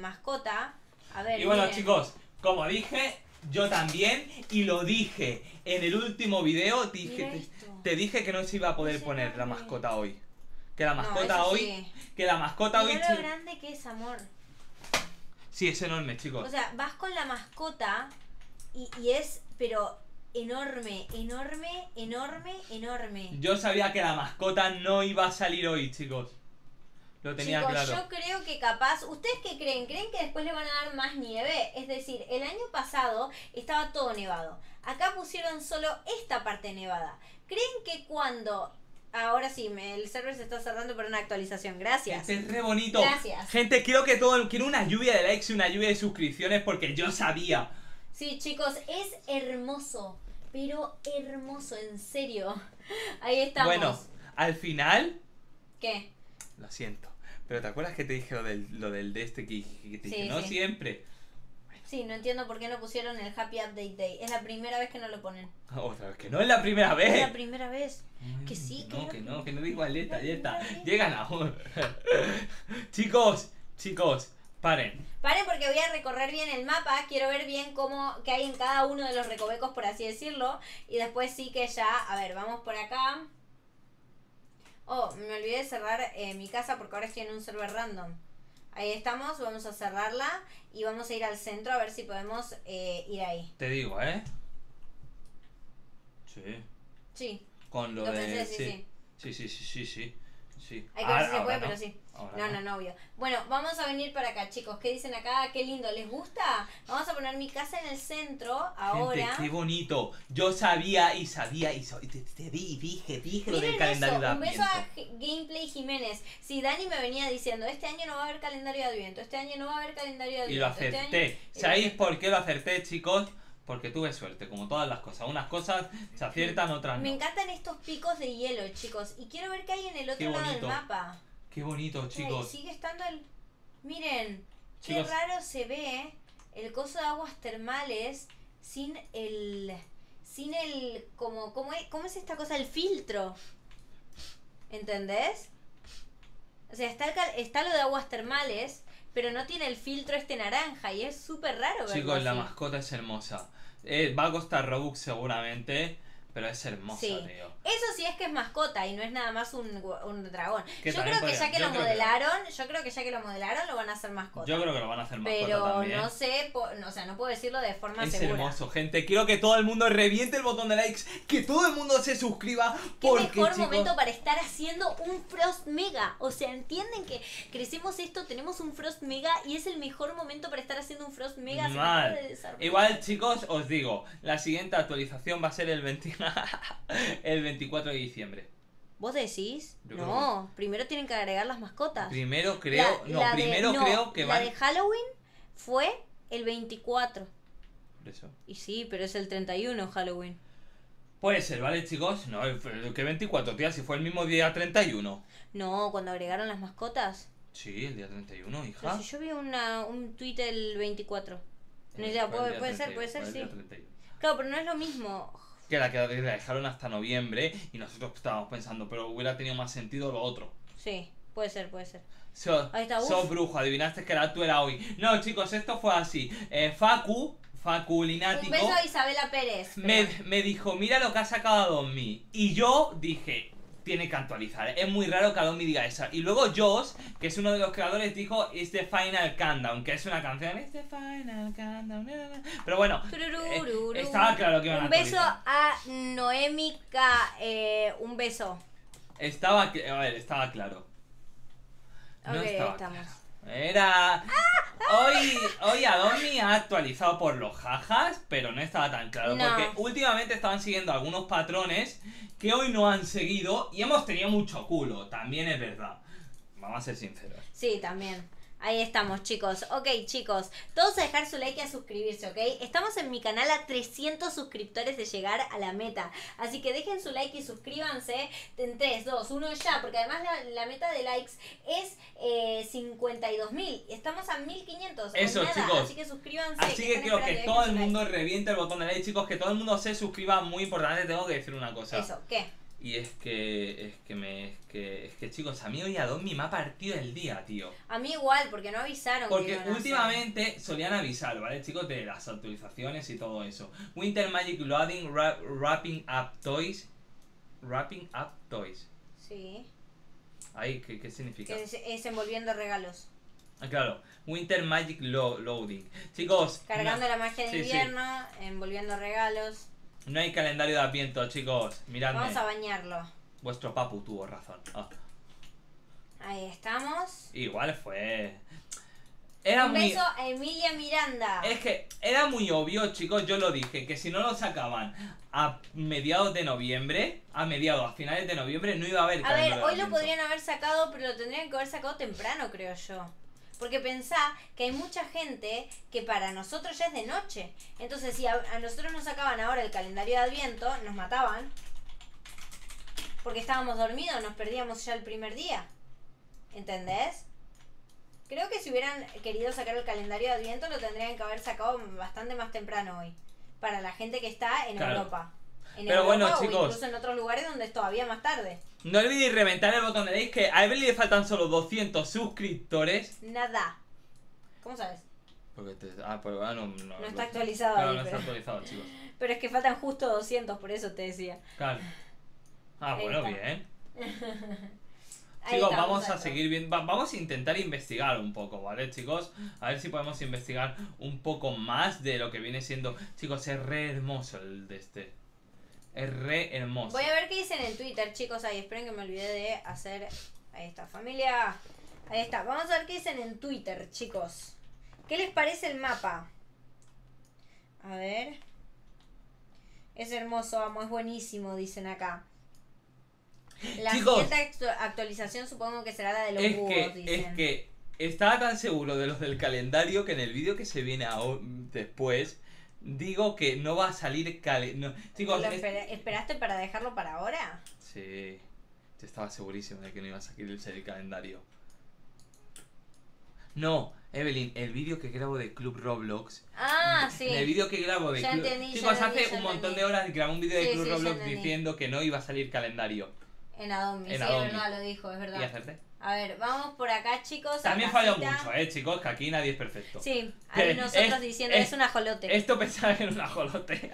mascota. A ver. Y bueno, miren, chicos, como dije, yo también, y lo dije en el último video, te dije que no se iba a poder poner la mascota hoy. Que la mascota hoy... Mira lo grande que es, amor. Sí, es enorme, chicos. O sea, vas con la mascota y es... pero... Enorme. Yo sabía que la mascota no iba a salir hoy, chicos. Lo tenía claro. Yo creo que capaz... ¿Ustedes qué creen? ¿Creen que después le van a dar más nieve? Es decir, el año pasado estaba todo nevado. Acá pusieron solo esta parte nevada. ¿Creen que cuando... Ahora sí, el server se está cerrando por una actualización. Gracias. Este es re bonito. Gracias. Gente, quiero una lluvia de likes y una lluvia de suscripciones porque yo sabía. Sí, chicos, es hermoso. Pero hermoso, en serio. Ahí estamos. Bueno, al final... ¿Qué? Lo siento. Pero ¿te acuerdas que te dije lo del de este que te dije? No siempre. Bueno. Sí, no entiendo por qué no pusieron el Happy Update Day. Es la primera vez que no lo ponen. Otra vez que no, es la primera vez. Es la primera vez. Que sí, que no. Que no digo aleta, aleta. Llegan ahora. Chicos. Paren porque voy a recorrer bien el mapa. Quiero ver bien cómo que hay en cada uno de los recovecos, por así decirlo. Y después sí que ya... A ver, vamos por acá. Oh, me olvidé de cerrar mi casa porque ahora estoy en un server random. Ahí estamos, vamos a cerrarla. Y vamos a ir al centro a ver si podemos ir ahí. Te digo, ¿eh? Sí. Sí. Con lo de... Sí. Sí. Hay que ver si se puede, pero sí. No, obvio. Bueno, vamos a venir para acá, chicos. ¿Qué dicen acá? Qué lindo, ¿les gusta? Vamos a poner mi casa en el centro ahora. Gente, qué bonito. Yo sabía y dije lo del calendario de adviento. Un beso a Gameplay Jiménez. Sí, Dani me venía diciendo, este año no va a haber calendario de adviento, Y lo acerté. ¿Sabéis por qué lo acerté, chicos? Porque tuve suerte, como todas las cosas. Unas cosas se aciertan, otras no. Me encantan estos picos de hielo, chicos. Y quiero ver qué hay en el otro lado del mapa. Qué bonito, chicos. Ay, sigue estando el... Miren, Qué raro se ve el coso de aguas termales sin el... sin el... como... ¿cómo es esta cosa? El filtro. ¿Entendés? O sea, está lo de aguas termales, pero no tiene el filtro este naranja y es súper raro. Chicos, la mascota es hermosa. Va a costar Robux seguramente, pero es hermosa, sí. Tío. Eso sí es que es mascota y no es nada más un dragón. Que yo creo que ya que lo modelaron, lo van a hacer mascota. Yo creo que lo van a hacer mascota pero también. Pero no sé, o sea, no puedo decirlo de forma segura. Es hermoso, gente. Quiero que todo el mundo reviente el botón de likes, que todo el mundo se suscriba. Porque, qué mejor momento para estar haciendo un Frost Mega. O sea, entienden que crecimos esto, tenemos un Frost Mega y es el mejor momento para estar haciendo un Frost Mega. Mal. Igual, chicos, os digo, la siguiente actualización va a ser el 21. El 24 de diciembre. ¿Vos decís? No, primero tienen que agregar las mascotas. Primero creo, primero creo que van... La de Halloween fue el 24. ¿Por eso? Y sí, pero es el 31 Halloween. Puede ser, ¿vale, chicos? No, que 24, tía, si fue el mismo día 31. No, cuando agregaron las mascotas. Sí, el día 31, hija. Pero si yo vi un tuit el 24. No, ya, puede ser, sí. Claro, pero no es lo mismo... que la dejaron hasta noviembre y nosotros estábamos pensando, pero hubiera tenido más sentido lo otro. Sí, puede ser. Ahí está, sos brujo, adivinaste que la tú era hoy. No, chicos, esto fue así. Facu Linático. Un beso a Isabela Pérez. Pero... Me dijo, mira lo que ha sacado Adopt Me. Y yo dije, tiene que actualizar. Es muy raro que Adopt Me diga eso. Y luego Josh, que es uno de los creadores, dijo, It's the Final Countdown, que es una canción. It's the Final Countdown. Pero bueno, estaba claro que iban a actualizar. Un beso a Noémica. Un beso. Estaba claro. No, ok, estamos. Era... Hoy Adopt Me ha actualizado por los jajas, pero no estaba tan claro, porque últimamente estaban siguiendo algunos patrones que hoy no han seguido y hemos tenido mucho culo, también es verdad. Vamos a ser sinceros. Sí, también. Ahí estamos, chicos. Ok, chicos, todos a dejar su like y a suscribirse, ¿ok? Estamos en mi canal a 300 suscriptores de llegar a la meta. Así que dejen su like y suscríbanse en 3, 2, 1 ya. Porque además la meta de likes es 52.000. Estamos a 1.500. Eso, nada, chicos. Así que suscríbanse. Así que quiero que todo el mundo reviente el botón de like, chicos. Que todo el mundo se suscriba. Muy importante, tengo que decir una cosa. Eso, ¿qué? Y es que chicos, a mí hoy Adopt Me me ha partido el día, tío. A mí igual, porque no avisaron. Porque últimamente solían avisar, ¿vale, chicos? De las actualizaciones y todo eso. Winter Magic Loading, Wrapping Up Toys. Wrapping Up Toys. Sí. Ay, ¿qué significa? Que es envolviendo regalos. Claro, Winter Magic Loading. Chicos. Cargando la magia de invierno, envolviendo regalos. No hay calendario de adviento, chicos. Miradme. Vamos a bañarlo. Vuestro papu tuvo razón. Oh. Ahí estamos. Igual fue... Era un beso a Emilia Miranda. Es que era muy obvio, chicos, yo lo dije, que si no lo sacaban a mediados de noviembre, a finales de noviembre, no iba a haber calendario. A ver, hoy lo podrían haber sacado, pero lo tendrían que haber sacado temprano, creo yo. Porque pensá que hay mucha gente que para nosotros ya es de noche. Entonces, si a nosotros nos sacaban ahora el calendario de Adviento, nos mataban. Porque estábamos dormidos, nos perdíamos ya el primer día. ¿Entendés? Creo que si hubieran querido sacar el calendario de Adviento, lo tendrían que haber sacado bastante más temprano hoy. Para la gente que está en Europa. Pero bueno, chicos, incluso en otros lugares donde es todavía más tarde. No olvidéis reventar el botón de like, que a Evelyn le faltan solo 200 suscriptores. Nada. ¿Cómo sabes? Porque no está actualizado. Claro, no está actualizado, chicos. Pero es que faltan justo 200, por eso te decía. Claro. Ah, bueno, bien. Chicos, vamos a seguir viendo. Vamos a intentar investigar un poco, ¿vale, chicos? A ver si podemos investigar un poco más de lo que viene siendo. Chicos, es re hermoso el de este. Es re hermoso. Voy a ver qué dicen en Twitter, chicos. Ahí, esperen que me olvidé de hacer... Ahí está, familia. Ahí está. Vamos a ver qué dicen en Twitter, chicos. ¿Qué les parece el mapa? A ver. Es hermoso, amo. Es buenísimo, dicen acá. La siguiente actualización supongo que será la de los búhos, dicen. Es que estaba tan seguro de los del calendario que en el vídeo que se viene después... Digo que no va a salir no. Chicos, ¿esperaste para dejarlo para ahora? Sí. Yo estaba segurísimo de que no iba a salir el calendario. No, Evelyn, el vídeo que grabo de Club Roblox. Ah, sí. El vídeo que grabo de Club Roblox. Chicos, hace un montón de horas grabé un vídeo de Club Roblox diciendo que no iba a salir calendario. En Adopt Me, sí, es verdad, lo dijo, es verdad. ¿Y acerté? A ver, vamos por acá, chicos. También falló mucho, chicos, que aquí nadie es perfecto. Sí, ahí nosotros diciendo, es un ajolote. Esto pensaba que era un ajolote.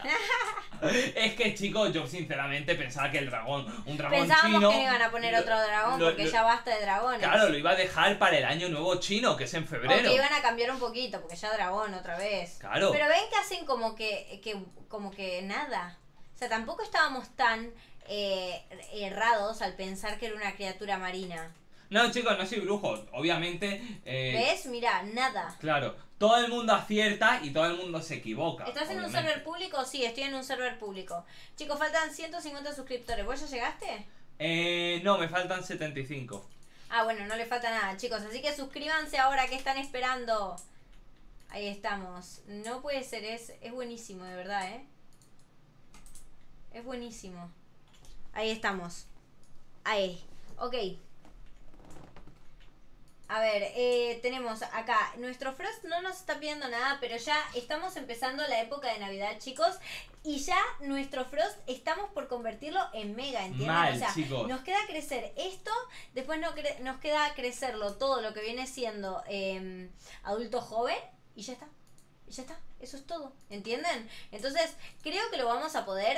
Es que, chicos, yo sinceramente pensaba que el dragón, un dragón pensábamos chino... Pensábamos que le iban a poner otro dragón, porque ya basta de dragones. Claro, lo iba a dejar para el año nuevo chino, que es en febrero. O que iban a cambiar un poquito, porque ya dragón otra vez. Claro. Pero ven que hacen como que nada. O sea, tampoco estábamos tan... errados al pensar que era una criatura marina. No, chicos, no soy brujo, obviamente. ¿Ves? Mirá, nada. Claro, todo el mundo acierta y todo el mundo se equivoca. ¿Estás obviamente en un server público? Sí, estoy en un server público. Chicos, faltan 150 suscriptores. ¿Vos ya llegaste? No, me faltan 75. Ah, bueno, no le falta nada, chicos. Así que suscríbanse ahora, que están esperando. Ahí estamos. No puede ser, es buenísimo, de verdad, es buenísimo. Ahí estamos. Ahí. Ok. A ver, tenemos acá. Nuestro Frost no nos está pidiendo nada, pero ya estamos empezando la época de Navidad, chicos. Y ya nuestro Frost estamos por convertirlo en mega, ¿entienden? Mal, o sea, chicos, nos queda crecer esto. Después nos queda crecerlo todo lo que viene siendo adulto joven. Y ya está. Ya está, eso es todo, ¿entienden? Entonces, creo que lo vamos a poder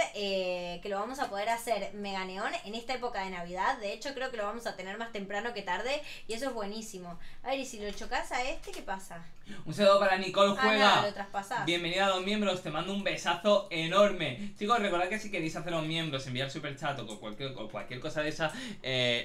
hacer mega neón en esta época de Navidad. De hecho, creo que lo vamos a tener más temprano que tarde, y eso es buenísimo. A ver, y si lo chocas a este, ¿qué pasa? Un saludo para Nicole Juega. Nada, lo traspasás. Bienvenida a los miembros, te mando un besazo enorme. Chicos, recordad que si queréis haceros miembros, enviar superchat o cualquier cosa de esa,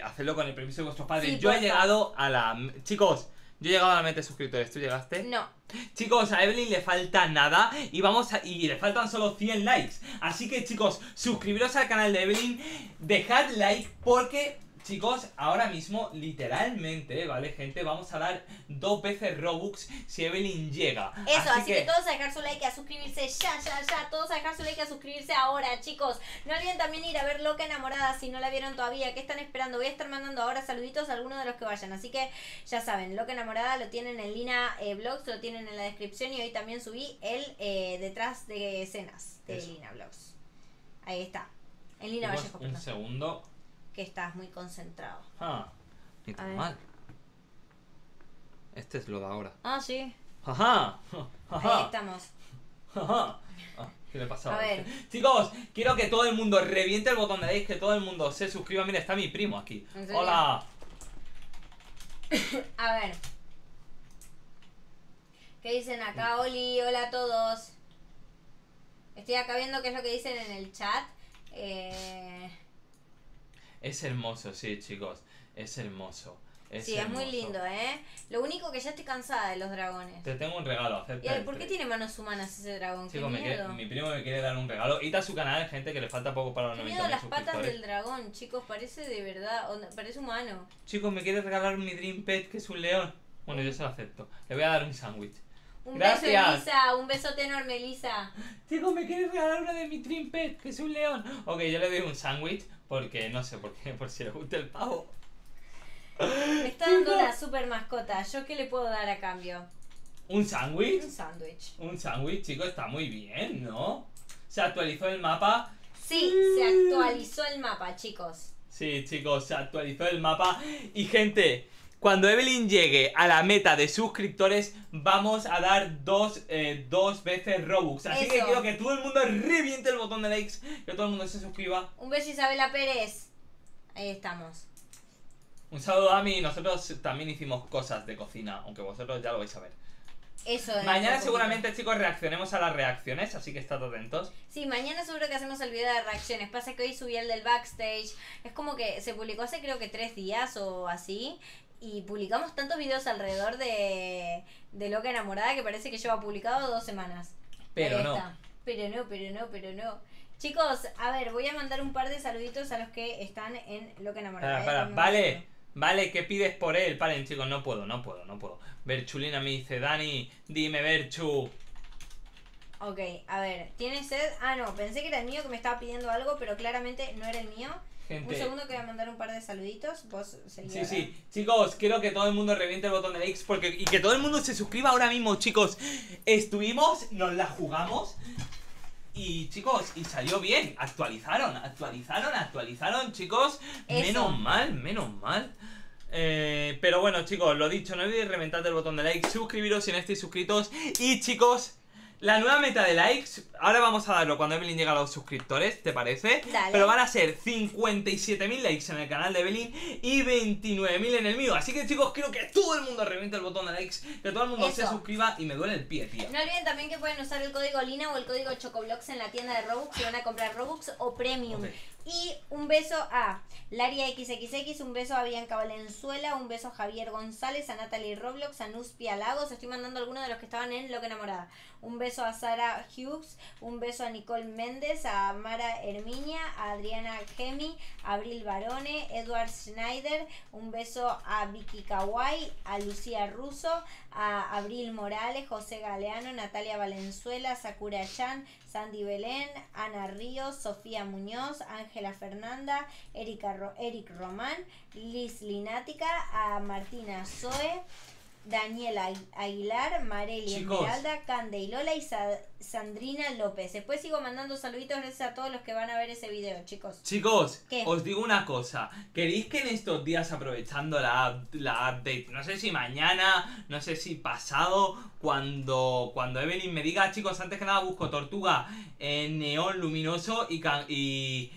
hacerlo con el permiso de vuestros padres. Sí, yo he llegado a la... Chicos, yo he llegado a la meta de suscriptores. ¿Tú llegaste? No. Chicos, a Evelyn le falta nada y le faltan solo 100 likes. Así que, chicos, suscribiros al canal de Evelyn, dejad like porque, chicos, ahora mismo, literalmente, ¿vale, gente? Vamos a dar 2 veces Robux si Evelyn llega. Eso, así que todos a dejar su like, a suscribirse ya. Todos a dejar su like, a suscribirse ahora, chicos. No olviden también ir a ver Loca Enamorada si no la vieron todavía. ¿Qué están esperando? Voy a estar mandando ahora saluditos a algunos de los que vayan. Así que ya saben, Loca Enamorada lo tienen en Lyna Vlogs, lo tienen en la descripción. Y hoy también subí el detrás de escenas de Lyna Vlogs. Ahí está, en Lyna Vallejos. Un segundo, que estás muy concentrado. Ni tan mal. Este es lo de ahora. Ah, sí. Ajá. Ahí estamos. Ajá. ¿Qué le pasaba? A ver. Chicos, quiero que todo el mundo reviente el botón de like, que todo el mundo se suscriba. Mira, está mi primo aquí. Hola. A ver. ¿Qué dicen acá? Oli, hola a todos. Estoy acá viendo qué es lo que dicen en el chat. Es hermoso, sí, chicos. Es hermoso. Sí, es muy lindo, Lo único que ya estoy cansada de los dragones. Te tengo un regalo, acepta. ¿Por qué tiene manos humanas ese dragón? Chicos, mi primo me quiere dar un regalo. Id a su canal, gente, que le falta poco para los 90.000 suscriptores. Mira las patas del dragón, chicos. Parece de verdad, parece humano. Chicos, me quiere regalar mi Dream Pet, que es un león. Bueno, yo se lo acepto. Le voy a dar un sándwich. Gracias. Beso, Elisa. Un besote enorme, Elisa. Chicos, me quieres regalar una de mi Dream Pet, que es un león. Ok, yo le doy un sándwich porque no sé por qué, por si le gusta el pavo. Me está dando una super mascota. ¿Yo qué le puedo dar a cambio? ¿Un sándwich? Un sándwich. Un sándwich, chicos, está muy bien, ¿no? ¿Se actualizó el mapa? Sí, se actualizó el mapa, chicos. Sí, chicos, se actualizó el mapa. Y, gente, cuando Evelyn llegue a la meta de suscriptores, vamos a dar 2 veces Robux. Así que quiero que todo el mundo reviente el botón de likes, que todo el mundo se suscriba. Un beso, Isabela Pérez. Ahí estamos. Un saludo a mí. Nosotros también hicimos cosas de cocina, aunque vosotros ya lo vais a ver. Eso es. Mañana seguramente, chicos, reaccionemos a las reacciones, así que estad atentos. Sí, mañana seguro que hacemos el video de reacciones. Pasa que hoy subí el del backstage. Es como que se publicó hace creo que 3 días o así. Y publicamos tantos videos alrededor de Loca Enamorada que parece que lleva publicado 2 semanas. Pero no. Pero no. Chicos, a ver, voy a mandar un par de saluditos a los que están en Loca Enamorada. Vale, ¿qué pides por él? Paren, chicos, no puedo. Berchulina me dice, Dani, dime, Berchu. Ok, a ver, ¿tienes sed? Ah, no, pensé que era el mío que me estaba pidiendo algo, pero claramente no era el mío. gente. Un segundo que voy a mandar un par de saluditos. Vos seguís. Sí, sí. Chicos, quiero que todo el mundo reviente el botón de likes porque, y que todo el mundo se suscriba ahora mismo, chicos. Estuvimos, nos la jugamos. Y chicos, y salió bien. Actualizaron, chicos. Eso. Menos mal. Pero bueno, chicos, lo dicho, no olvidéis reventar el botón de like, suscribiros si no estáis suscritos. Y chicos, la nueva meta de likes, ahora vamos a darlo cuando Evelyn llegue a los suscriptores, ¿te parece? Dale. Pero van a ser 57.000 likes en el canal de Evelyn y 29.000 en el mío. Así que chicos, quiero que todo el mundo reviente el botón de likes, que todo el mundo se suscriba. Y me duele el pie, tío. No olviden también que pueden usar el código Lyna o el código Chocoblox en la tienda de Robux si van a comprar Robux o Premium. Okay. Y un beso a Laria XXX, un beso a Bianca Valenzuela, un beso a Javier González, a Natalie Roblox, a Nuspia Lagos. Estoy mandando algunos de los que estaban en Loca Enamorada. Un beso a Sara Hughes, un beso a Nicole Méndez, a Mara Herminia, a Adriana Gemi, a Abril Barone, Edward Schneider, un beso a Vicky Kawai, a Lucía Russo, a Abril Morales, José Galeano, Natalia Valenzuela, Sakura Chan, Sandy Belén, Ana Ríos, Sofía Muñoz, Ángela Fernanda, Eric Román, Liz Linática, a Martina Zoe, Daniela Aguilar, Mareli Esmeralda, Cande y Lola y Sandrina López. Después sigo mandando saluditos, gracias a todos los que van a ver ese video, chicos. Chicos, ¿qué? Os digo una cosa. ¿Queréis que en estos días, aprovechando la update, no sé si mañana, no sé si pasado, cuando Evelyn me diga, chicos, antes que nada busco tortuga en neón luminoso y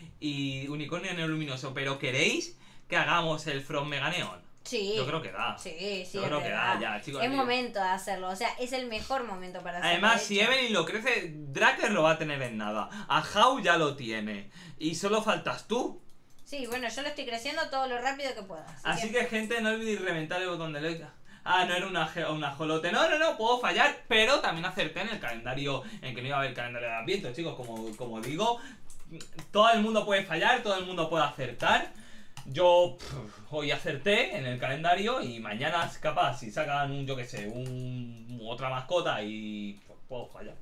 unicornio en neón luminoso, pero queréis que hagamos el From Mega Neón? Sí. Yo creo que da. Sí, sí. Yo creo que da, ya, chicos. Es momento de hacerlo. O sea, es el mejor momento para hacerlo. Además, si Evelyn lo crece, Dracker lo va a tener en nada. A How ya lo tiene. Y solo faltas tú. Sí, bueno, yo lo estoy creciendo todo lo rápido que pueda. Así que, gente, no olvidéis reventar el botón de like. Ah, no era una jolote. No, puedo fallar. Pero también acerté en el calendario. En que no iba a haber calendario de adviento, chicos. Como digo, todo el mundo puede fallar, todo el mundo puede acertar. Yo hoy acerté en el calendario y mañana es capaz, si sacan un, yo que sé, otra mascota y pues, puedo fallar.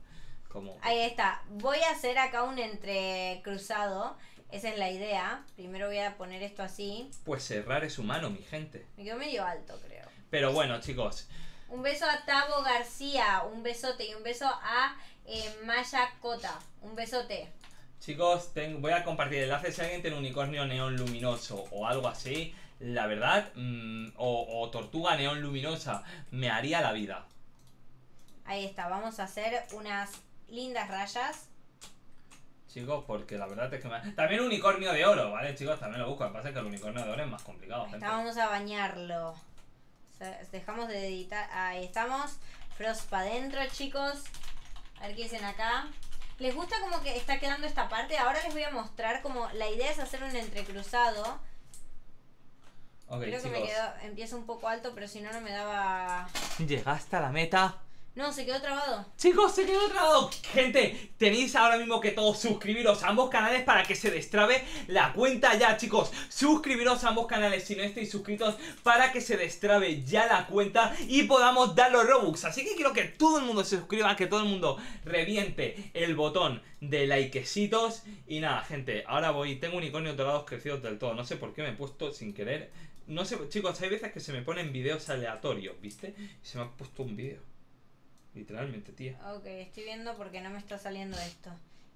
Como... Ahí está. Voy a hacer acá un entrecruzado. Esa es la idea. Primero voy a poner esto así. Pues cerrar es humano, mi gente. Me quedó medio alto, creo. Pero bueno, chicos. Un beso a Tavo García. Un besote. Y un beso a Maya Cota. Un besote. Chicos, voy a compartir el enlace. Si alguien tiene un unicornio neón luminoso o algo así, la verdad, o tortuga neón luminosa, me haría la vida. Ahí está, vamos a hacer unas lindas rayas. Chicos, porque la verdad es que también unicornio de oro, ¿vale? Chicos, también lo busco. Lo que pasa es que el unicornio de oro es más complicado. Ahí está, vamos a bañarlo. Dejamos de editar. Ahí estamos. Frost para adentro, chicos. A ver qué dicen acá. ¿Les gusta como que está quedando esta parte? Ahora les voy a mostrar como... La idea es hacer un entrecruzado. Okay, creo chicos. Que me quedó... Empieza un poco alto, pero si no, no me daba... ¿Llegaste a la meta? No, se quedó trabado. Chicos, se quedó trabado. Gente, tenéis ahora mismo que todos suscribiros a ambos canales para que se destrabe la cuenta ya, chicos. Suscribiros a ambos canales si no estáis suscritos para que se destrabe ya la cuenta y podamos dar los Robux. Así que quiero que todo el mundo se suscriba, que todo el mundo reviente el botón de likecitos. Y nada, gente, ahora voy. Tengo unicornios dorados crecidos del todo. No sé por qué me he puesto sin querer. No sé, chicos, hay veces que se me ponen videos aleatorios, ¿viste? Y se me ha puesto un video. Literalmente, tía. Ok, estoy viendo porque no me está saliendo esto.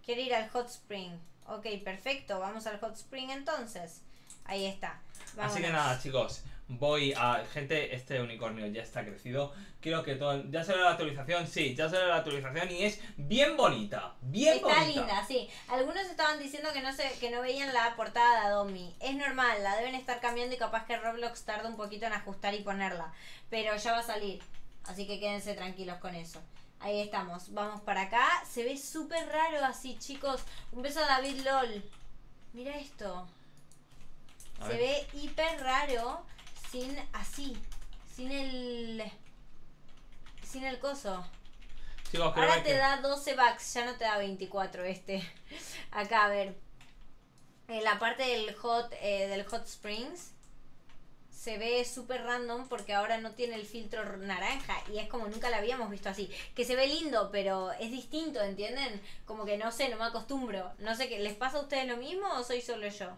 Quiero ir al hot spring. Ok, perfecto, vamos al hot spring entonces. Ahí está. Vámonos. Así que nada, chicos, voy a... Gente, este unicornio ya está crecido. Quiero que todo... ¿Ya salió la actualización? Sí, ya salió la actualización y es bien bonita. Bien bonita. Está linda, sí. Algunos estaban diciendo que no veían la portada de Adopt Me. Es normal, la deben estar cambiando y capaz que Roblox tarda un poquito en ajustar y ponerla. Pero ya va a salir. Así que quédense tranquilos con eso. Ahí estamos. Vamos para acá. Se ve súper raro así, chicos. Un beso a David LOL. Mira esto. Se ve hiper raro sin así. Sin el coso. Chicos, ahora te da 12 bucks. Ya no te da 24 este. Acá, a ver. En la parte del Hot Springs. Se ve súper random porque ahora no tiene el filtro naranja y es como nunca la habíamos visto así. Que se ve lindo, pero es distinto, ¿entienden? Como que no sé, no me acostumbro. No sé, ¿les pasa a ustedes lo mismo o soy solo yo?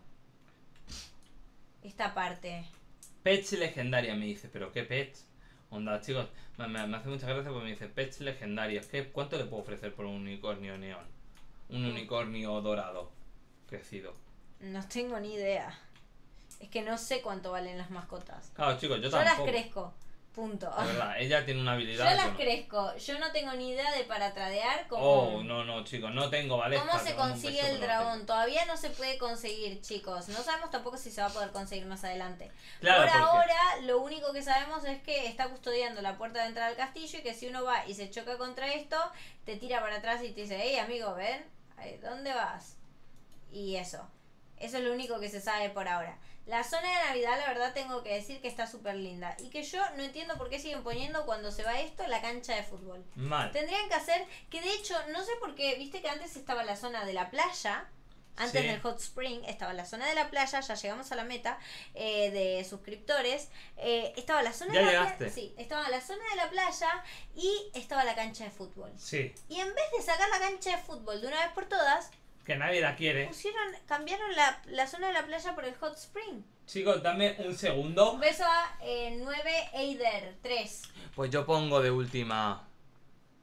esta parte. Pets legendarias, me dice. ¿Pero qué pets? Onda, chicos, me hace mucha gracia porque me dice pets legendarias. ¿Cuánto le puedo ofrecer por un unicornio neón? Un unicornio dorado crecido. No tengo ni idea. Es que no sé cuánto valen las mascotas. Claro, chicos, yo tampoco. Yo las crezco, punto. De verdad, ella tiene una habilidad. Yo las crezco, yo no tengo ni idea de para tradear como... Oh, no, no, chicos, no tengo valeta. ¿Cómo se consigue el dragón? Todavía no se puede conseguir, chicos. No sabemos tampoco si se va a poder conseguir más adelante. Claro, por ahora, lo único que sabemos es que está custodiando la puerta de entrada al castillo y que si uno va y se choca contra esto, te tira para atrás y te dice, hey, amigo, ven, ¿dónde vas? Y eso. Eso es lo único que se sabe por ahora. La zona de Navidad, la verdad, tengo que decir que está súper linda. Y que yo no entiendo por qué siguen poniendo, cuando se va esto, la cancha de fútbol. Mal. Tendrían que hacer... Que de hecho, no sé por qué... Viste que antes estaba la zona de la playa. Antes del Hot Spring estaba la zona de la playa. Ya llegamos a la meta de suscriptores. Estaba la zona estaba la zona de la playa y estaba la cancha de fútbol. Sí. Y en vez de sacar la cancha de fútbol de una vez por todas... Que nadie la quiere. Cambiaron la zona de la playa por el Hot Spring. Chicos, dame un segundo. Un beso a 9 Eider 3. Pues yo pongo de última.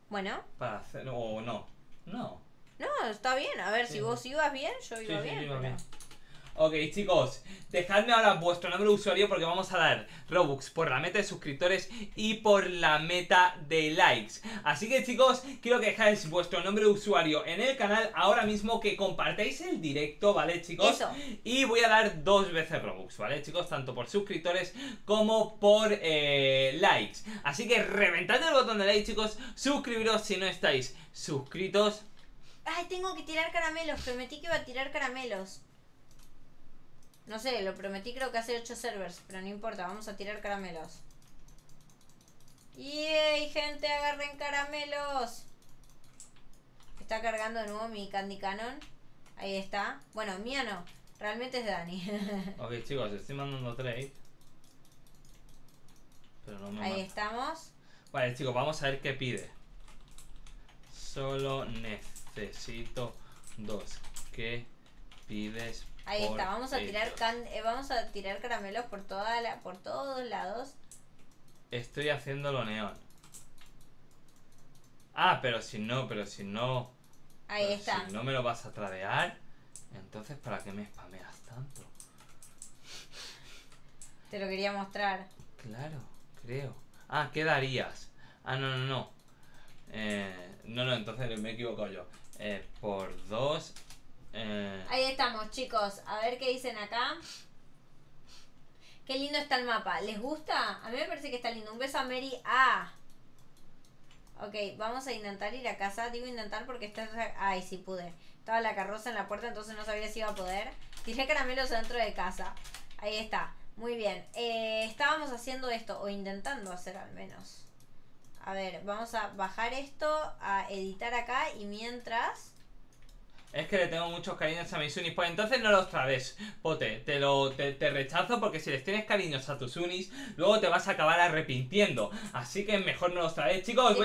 Bueno. Para hacer... O no. No. No, está bien. A ver, sí. Si vos ibas bien, yo iba bien. Sí, iba bien. Ok, chicos, dejadme ahora vuestro nombre de usuario porque vamos a dar Robux por la meta de suscriptores y por la meta de likes. Así que, chicos, quiero que dejáis vuestro nombre de usuario en el canal ahora mismo, que compartáis el directo, ¿vale, chicos? Eso. Y voy a dar 2 veces Robux, ¿vale, chicos? Tanto por suscriptores como por likes. Así que reventad el botón de like, chicos. Suscribiros si no estáis suscritos. Ay, tengo que tirar caramelos. Prometí que iba a tirar caramelos. No sé, lo prometí creo que hace 8 servers, pero no importa, vamos a tirar caramelos. ¡Yey, gente! ¡Agarren caramelos! Está cargando de nuevo mi Candy Cannon. Ahí está. Bueno, mía no, realmente es de Dani. Ok, chicos, estoy mandando 3. Pero no me estamos. Vale, chicos, vamos a ver qué pide. Solo necesito 2. ¿Qué pides? Ahí está, vamos a tirar caramelos por todos lados. Estoy haciéndolo neón. Ah, pero si no. Ahí está. Si no me lo vas a tradear, entonces ¿para qué me spameas tanto? Te lo quería mostrar. Claro, creo. Ah, ¿qué darías? Ah, no. No, entonces me he equivocado yo. Por 2. Ahí estamos, chicos. A ver qué dicen acá. Qué lindo está el mapa. ¿Les gusta? A mí me parece que está lindo. Un beso a Mary. Ok, vamos a intentar ir a casa. Digo intentar porque está... Ay, sí pude. Estaba la carroza en la puerta, entonces no sabía si iba a poder. Tiré caramelos dentro de casa. Ahí está. Muy bien. Estábamos haciendo esto, o intentando hacer al menos. A ver, vamos a bajar esto, a editar acá y mientras... Es que le tengo muchos cariños a mis unis. Pues entonces no los trades, Pote. Te rechazo porque si les tienes cariños a tus unis, luego te vas a acabar arrepintiendo. Así que mejor no los trades, chicos.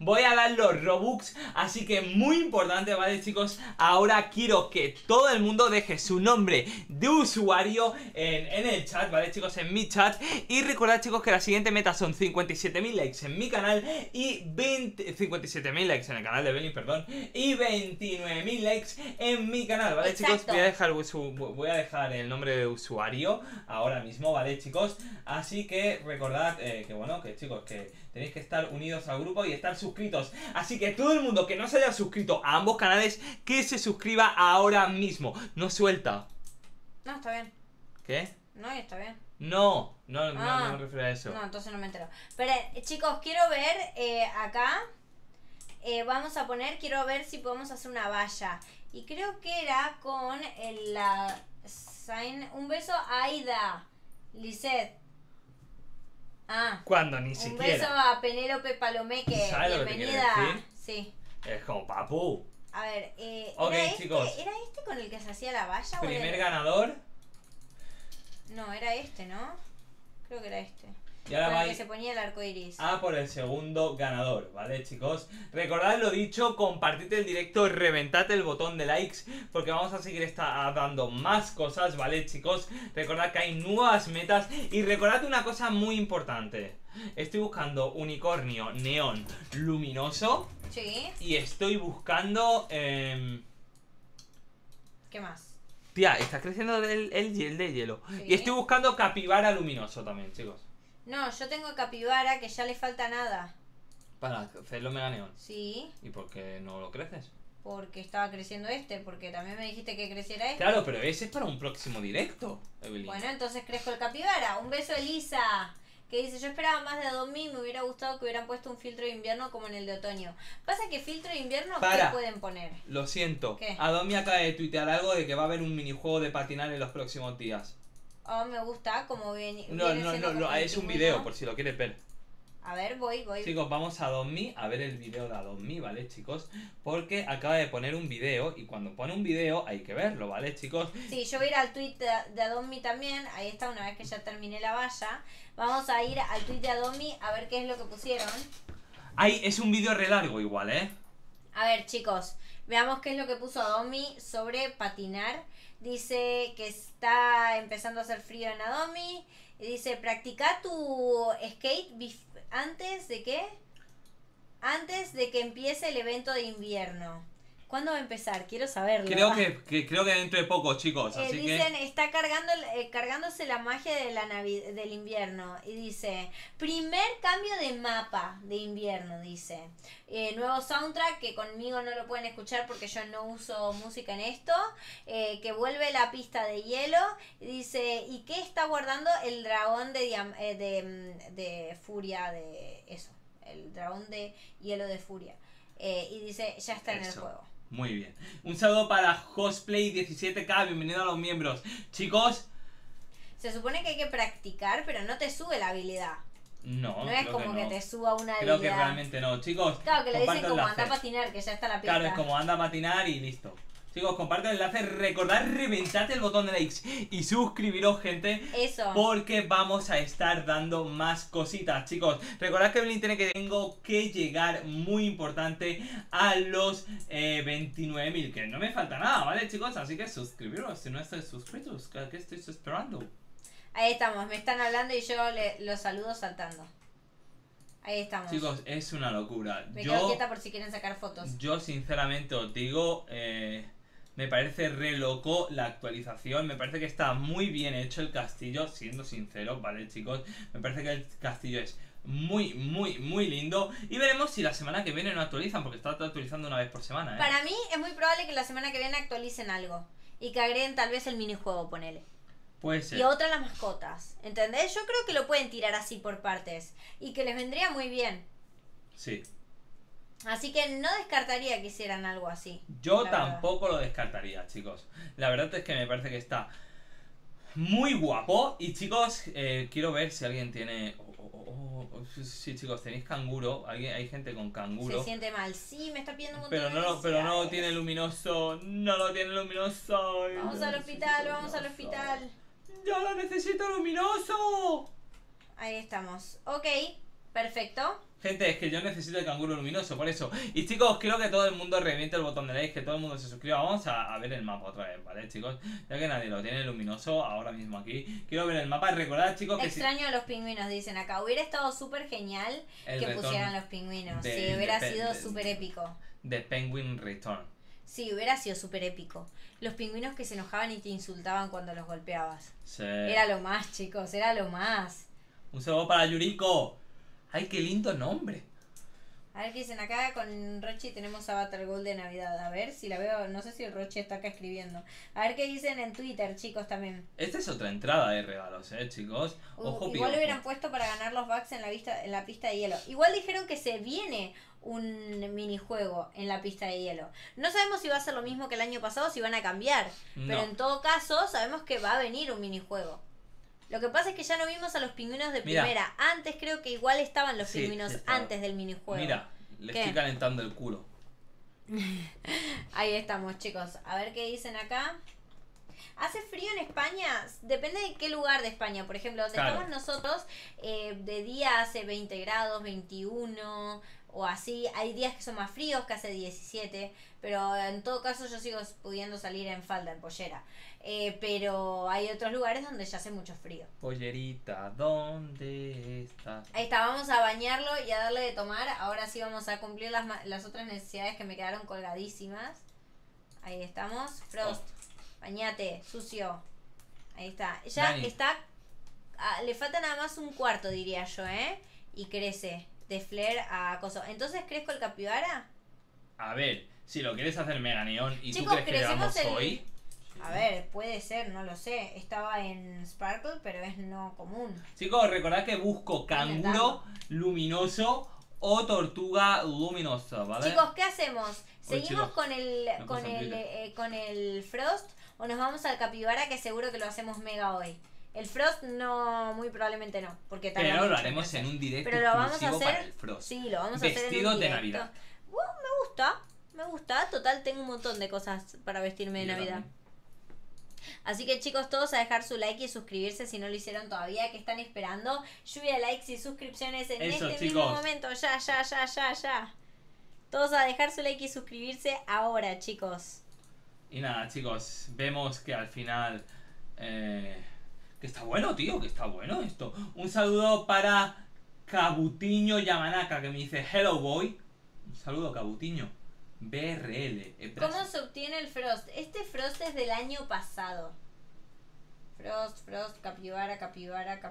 Voy a dar los Robux. Así que muy importante, ¿vale, chicos? Ahora quiero que todo el mundo deje su nombre de usuario en el chat, ¿vale, chicos? En mi chat. Y recordad, chicos, que la siguiente meta son 57.000 likes en mi canal y 57.000 likes en el canal de Belly, perdón, y 29.000 likes en mi canal, ¿vale? Exacto. Chicos, voy a dejar el nombre de usuario ahora mismo, ¿vale, chicos? Así que recordad que bueno, que chicos, que tenéis que estar unidos al grupo y estar suscritos. Así que todo el mundo que no se haya suscrito a ambos canales, que se suscriba ahora mismo. No suelta. No, está bien. ¿Qué? No, está bien. No, me refiero a eso. No, entonces no me entero. Pero chicos, quiero ver acá. Vamos a poner, quiero ver si podemos hacer una valla. Y creo que era con la... Un beso a Aida Lisset. Cuando ni siquiera. Un beso a Penélope Palomeque. Bienvenida. Sí. Es como papu. A ver, okay, ¿era este con el que se hacía la valla? Primer ganador. No, era este, ¿no? Creo que era este. Y ahora para vais... que se ponía el arco iris. Ah, por el segundo ganador, ¿vale, chicos? Recordad lo dicho, compartid el directo, reventad el botón de likes, porque vamos a seguir dando más cosas, ¿vale, chicos? Recordad que hay nuevas metas y recordad una cosa muy importante. Estoy buscando unicornio neón luminoso. Sí. Y estoy buscando... ¿Qué más? Tía, está creciendo el de hielo. Sí. Y estoy buscando capibara luminoso también, chicos. No, yo tengo capibara que ya le falta nada. Para hacerlo mega neón. Sí. ¿Y por qué no lo creces? Porque estaba creciendo este, porque también me dijiste que creciera este. Claro, pero ese es para un próximo directo, Evelyn. Bueno, entonces crezco el capibara. Un beso, Elisa. Que dice, yo esperaba más de Adopt Me, me hubiera gustado que hubieran puesto un filtro de invierno como en el de otoño. Pasa que filtro de invierno, ¿qué pueden poner? Lo siento. ¿Qué? Adopt Me acaba de tuitear algo de que va a haber un minijuego de patinar en los próximos días. Oh, me gusta, como bien. No, es un video, por si lo quieres ver. A ver, voy. Chicos, vamos a Adopt Me, a ver el video de Adopt Me, ¿vale, chicos? Porque acaba de poner un video y cuando pone un video hay que verlo, ¿vale, chicos? Sí, yo voy a ir al tweet de Adopt Me también. Ahí está, una vez que ya terminé la valla. Vamos a ir al tweet de Adopt Me a ver qué es lo que pusieron. Ay, es un vídeo re largo igual, ¿eh? A ver, chicos, veamos qué es lo que puso Adopt Me sobre patinar. Dice que está empezando a hacer frío en Adopt Me. Y dice, practica tu skate antes de que... antes de que empiece el evento de invierno. ¿Cuándo va a empezar? Quiero saberlo. Creo que dentro de poco, chicos. Así dicen, que... está cargándose la magia de la del invierno. Y dice, primer cambio de mapa de invierno, dice. Nuevo soundtrack, que conmigo no lo pueden escuchar porque yo no uso música en esto. Que vuelve la pista de hielo. Y dice, ¿y qué está guardando el dragón de furia de eso? El dragón de hielo de furia. Y dice, ya está en el juego. Muy bien. Un saludo para Hostplay17K. Bienvenido a los miembros. Chicos, se supone que hay que practicar, pero no te sube la habilidad. No, no es como que te suba una habilidad. Creo que realmente no, chicos. Claro, que le dicen como anda a patinar, que ya está la pista. Claro, es como anda a patinar y listo. Chicos, compartan el enlace, recordad, reventad el botón de likes y suscribiros, gente. Eso. Porque vamos a estar dando más cositas, chicos. Recordad que Evelyn tiene que llegar, muy importante, a los 29.000, que no me falta nada, ¿vale, chicos? Así que suscribiros, si no estáis suscritos, ¿qué estoy esperando? Ahí estamos, me están hablando y yo los saludo saltando. Ahí estamos. Chicos, es una locura. Me quedo quieta por si quieren sacar fotos. Yo sinceramente os digo... me parece re loco la actualización, me parece que está muy bien hecho el castillo, siendo sincero, ¿vale, chicos? Me parece que el castillo es muy, muy, muy lindo y veremos si la semana que viene no actualizan, porque está actualizando una vez por semana, ¿eh? Para mí es muy probable que la semana que viene actualicen algo y que agreguen tal vez el minijuego, ponele. Puede ser. Y otra las mascotas, ¿entendés? Yo creo que lo pueden tirar así por partes y que les vendría muy bien. Sí. Así que no descartaría que hicieran algo así. Yo tampoco lo descartaría, chicos. La verdad es que me parece que está muy guapo. Y chicos, quiero ver si alguien tiene... Sí, chicos, tenéis canguro. Hay gente con canguro. Se siente mal. Sí, me está pidiendo un montón de velocidades. Pero no lo tiene luminoso. No lo tiene luminoso. Vamos al hospital, vamos al hospital. ¡Yo lo necesito luminoso! Ahí estamos. Ok, perfecto. Gente, es que yo necesito el canguro luminoso, por eso. Y chicos, creo que todo el mundo reviente el botón de like, que todo el mundo se suscriba. Vamos a ver el mapa otra vez, ¿vale, chicos? Ya que nadie lo tiene luminoso ahora mismo aquí. Quiero ver el mapa. Recordad, chicos, que extraño a los pingüinos, dicen acá. Hubiera estado súper genial que pusieran los pingüinos. Sí, hubiera sido súper épico. The Penguin Return. Sí, hubiera sido súper épico. Los pingüinos que se enojaban y te insultaban cuando los golpeabas. Sí. Era lo más, chicos, era lo más. Un saludo para Yuriko. ¡Ay, qué lindo nombre! A ver qué dicen acá. Con Rochi tenemos Avatar Gold de Navidad. A ver si la veo. No sé si el Rochi está acá escribiendo. A ver qué dicen en Twitter, chicos, también. Esta es otra entrada de regalos, chicos. Ojo, igual lo hubieran puesto para ganar los bucks en la pista de hielo. Igual dijeron que se viene un minijuego en la pista de hielo. No sabemos si va a ser lo mismo que el año pasado, si van a cambiar. No. Pero en todo caso, sabemos que va a venir un minijuego. Lo que pasa es que ya no vimos a los pingüinos de primera. Mira, antes creo que igual estaban los pingüinos antes del minijuego. Mira, le estoy calentando el culo. Ahí estamos, chicos. A ver qué dicen acá. ¿Hace frío en España? Depende de qué lugar de España. Por ejemplo, donde estamos nosotros, de día hace 20 grados, 21 o así. Hay días que son más fríos, que hace 17. Pero en todo caso yo sigo pudiendo salir en falda, en pollera. Pero hay otros lugares donde ya hace mucho frío. Pollerita, ¿dónde estás? Ahí está, vamos a bañarlo y a darle de tomar. Ahora sí vamos a cumplir las otras necesidades que me quedaron colgadísimas. Ahí estamos. Frost, bañate, sucio. Ahí está. Ya Dani. Está... le falta nada más un cuarto, diría yo, ¿eh? Y crece de flair a coso. ¿Entonces crezco el capibara? A ver... Si lo quieres hacer mega neón y chicos, tú crees que vamos hoy... A ver, puede ser, no lo sé. Estaba en Sparkle, pero es no común. Chicos, recordad que busco canguro luminoso o tortuga luminosa, ¿vale? Chicos, ¿qué hacemos? ¿Seguimos con el Frost o nos vamos al capibara, que seguro que lo hacemos mega hoy? El Frost no, muy probablemente no, porque también... Pero lo haremos en un directo exclusivo para el Frost. Sí, lo vamos a hacer en un directo. Vestidos de Navidad. Bueno, me gusta. Me gusta, total tengo un montón de cosas para vestirme de Navidad. Así que chicos, todos a dejar su like y suscribirse si no lo hicieron todavía. ¿Qué están esperando? Lluvia de likes y suscripciones en eso, este chicos. Mismo momento. Ya. Todos a dejar su like y suscribirse ahora, chicos. Y nada, chicos, vemos que al final... que está bueno, tío, que está bueno esto. Un saludo para Cabutiño Yamanaka, que me dice Hello Boy. Un saludo, Cabutiño. BRL. ¿Cómo se obtiene el Frost? Este Frost es del año pasado. Frost, capibara.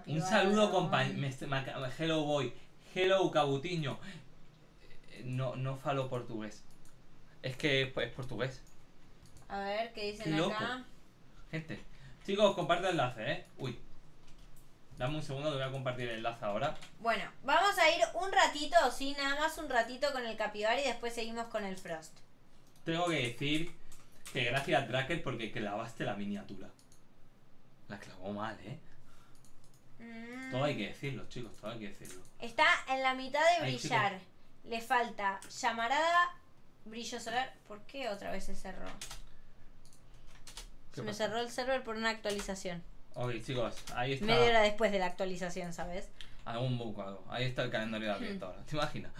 Un saludo, compañero. Hello Boy. Hello Cabutiño. No falo portugués. Es que es portugués. A ver, ¿qué dicen qué acá? Loco. Gente. Chicos, comparto el enlace, ¿eh? Uy. Dame un segundo, te voy a compartir el enlace ahora. Bueno, vamos a ir un ratito, sí, nada más un ratito con el capibara y después seguimos con el Frost. Tengo que decir que gracias a Tracker porque clavaste la miniatura. La clavó mal, ¿eh? Todo hay que decirlo, chicos, todo hay que decirlo. Está en la mitad de brillar. Ay, le falta llamarada, brillo solar. ¿Por qué otra vez se cerró? Se me cerró el server por una actualización. Ok, chicos, ahí está. Media hora después de la actualización, ¿sabes? Algún bocado. Ahí está el calendario de abierto ahora. ¿Te imaginas?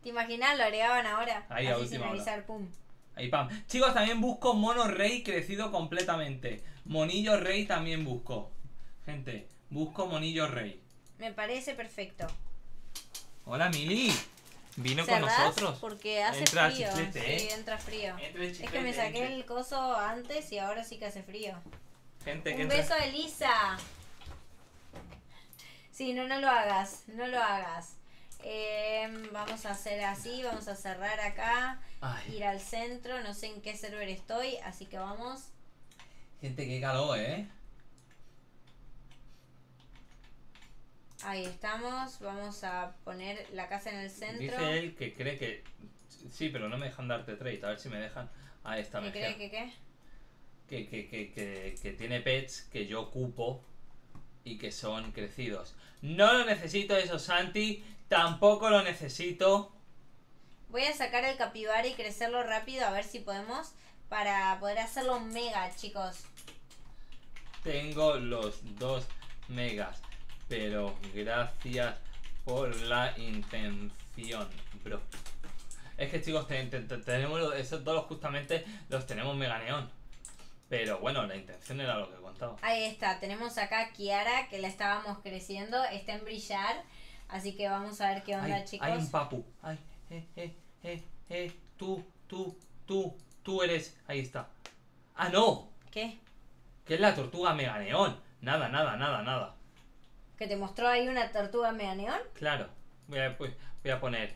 ¿Te imaginas? Lo agregaban ahora. Ahí, así sin avisar, pum. Ahí, pam. Chicos, también busco mono rey crecido completamente. Monillo rey también busco. Gente, busco monillo rey. Me parece perfecto. Hola, Mili. Vino con nosotros. Porque hace frío. Chiflete, sí, entra frío. Chiflete, es que me saqué el coso antes y ahora sí que hace frío. Gente, un beso a Elisa. Sí, no lo hagas, no lo hagas. Vamos a hacer así, vamos a cerrar acá. Ay. Ir al centro, no sé en qué server estoy, así que vamos. Gente, qué calor, ¿eh? Ahí estamos, vamos a poner la casa en el centro. Dice él que cree que... Sí, pero no me dejan darte trade, a ver si me dejan... Ahí está, me cree que qué? Que tiene pets que yo ocupo y que son crecidos. No lo necesito eso, Santi. Tampoco lo necesito. Voy a sacar el capibara y crecerlo rápido, a ver si podemos, para poder hacerlo mega, chicos. Tengo los 2 megas, pero gracias por la intención, bro. Es que, chicos, tenemos esos dos justamente los tenemos mega neón. Pero bueno, la intención era lo que he contado. Ahí está, tenemos acá a Kiara, que la estábamos creciendo, está en brillar. Así que vamos a ver qué onda, ay, chicos. Hay un papu. Ay, tú eres... Ahí está. ¡Ah, no! ¿Qué? Que es la tortuga meganeón. Nada. ¿Que te mostró ahí una tortuga meganeón? Claro. Voy a poner...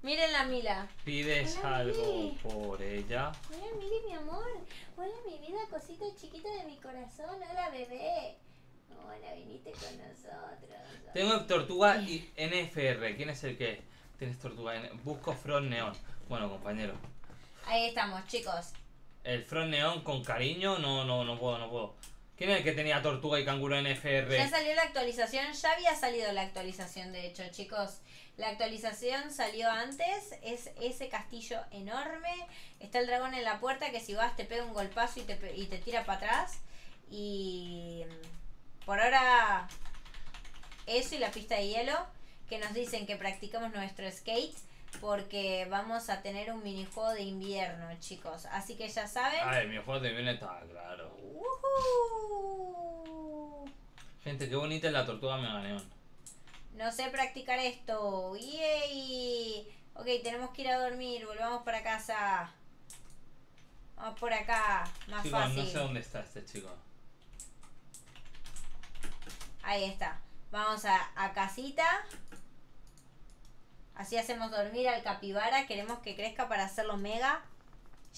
Miren la Mila. Pides hola, algo Mili. Por ella. Hola Mili, mi amor. Hola mi vida, cosita chiquita de mi corazón. Hola bebé. Hola, viniste con nosotros. Tengo tortuga y NFR. ¿Quién es el que tienes tortuga? Busco Front Neón. Bueno, compañero. Ahí estamos, chicos. El Front Neón con cariño. No puedo. ¿Quién es el que tenía tortuga y canguro en FR? Ya salió la actualización, ya había salido la actualización, de hecho, chicos. La actualización salió antes, es ese castillo enorme. Está el dragón en la puerta que si vas te pega un golpazo y te tira para atrás. Y por ahora eso y la pista de hielo, que nos dicen que practicamos nuestro skate porque vamos a tener un minijuego de invierno, chicos. Así que ya saben... Ah, el minijuego de invierno está claro. Gente, qué bonita es la tortuga meganeón. No sé practicar esto. ¡Yay! Ok, tenemos que ir a dormir. Volvamos para casa. Vamos por acá. Más chicos, fácil. No sé dónde está este chico. Ahí está. Vamos a casita. Así hacemos dormir al capibara. Queremos que crezca para hacerlo mega.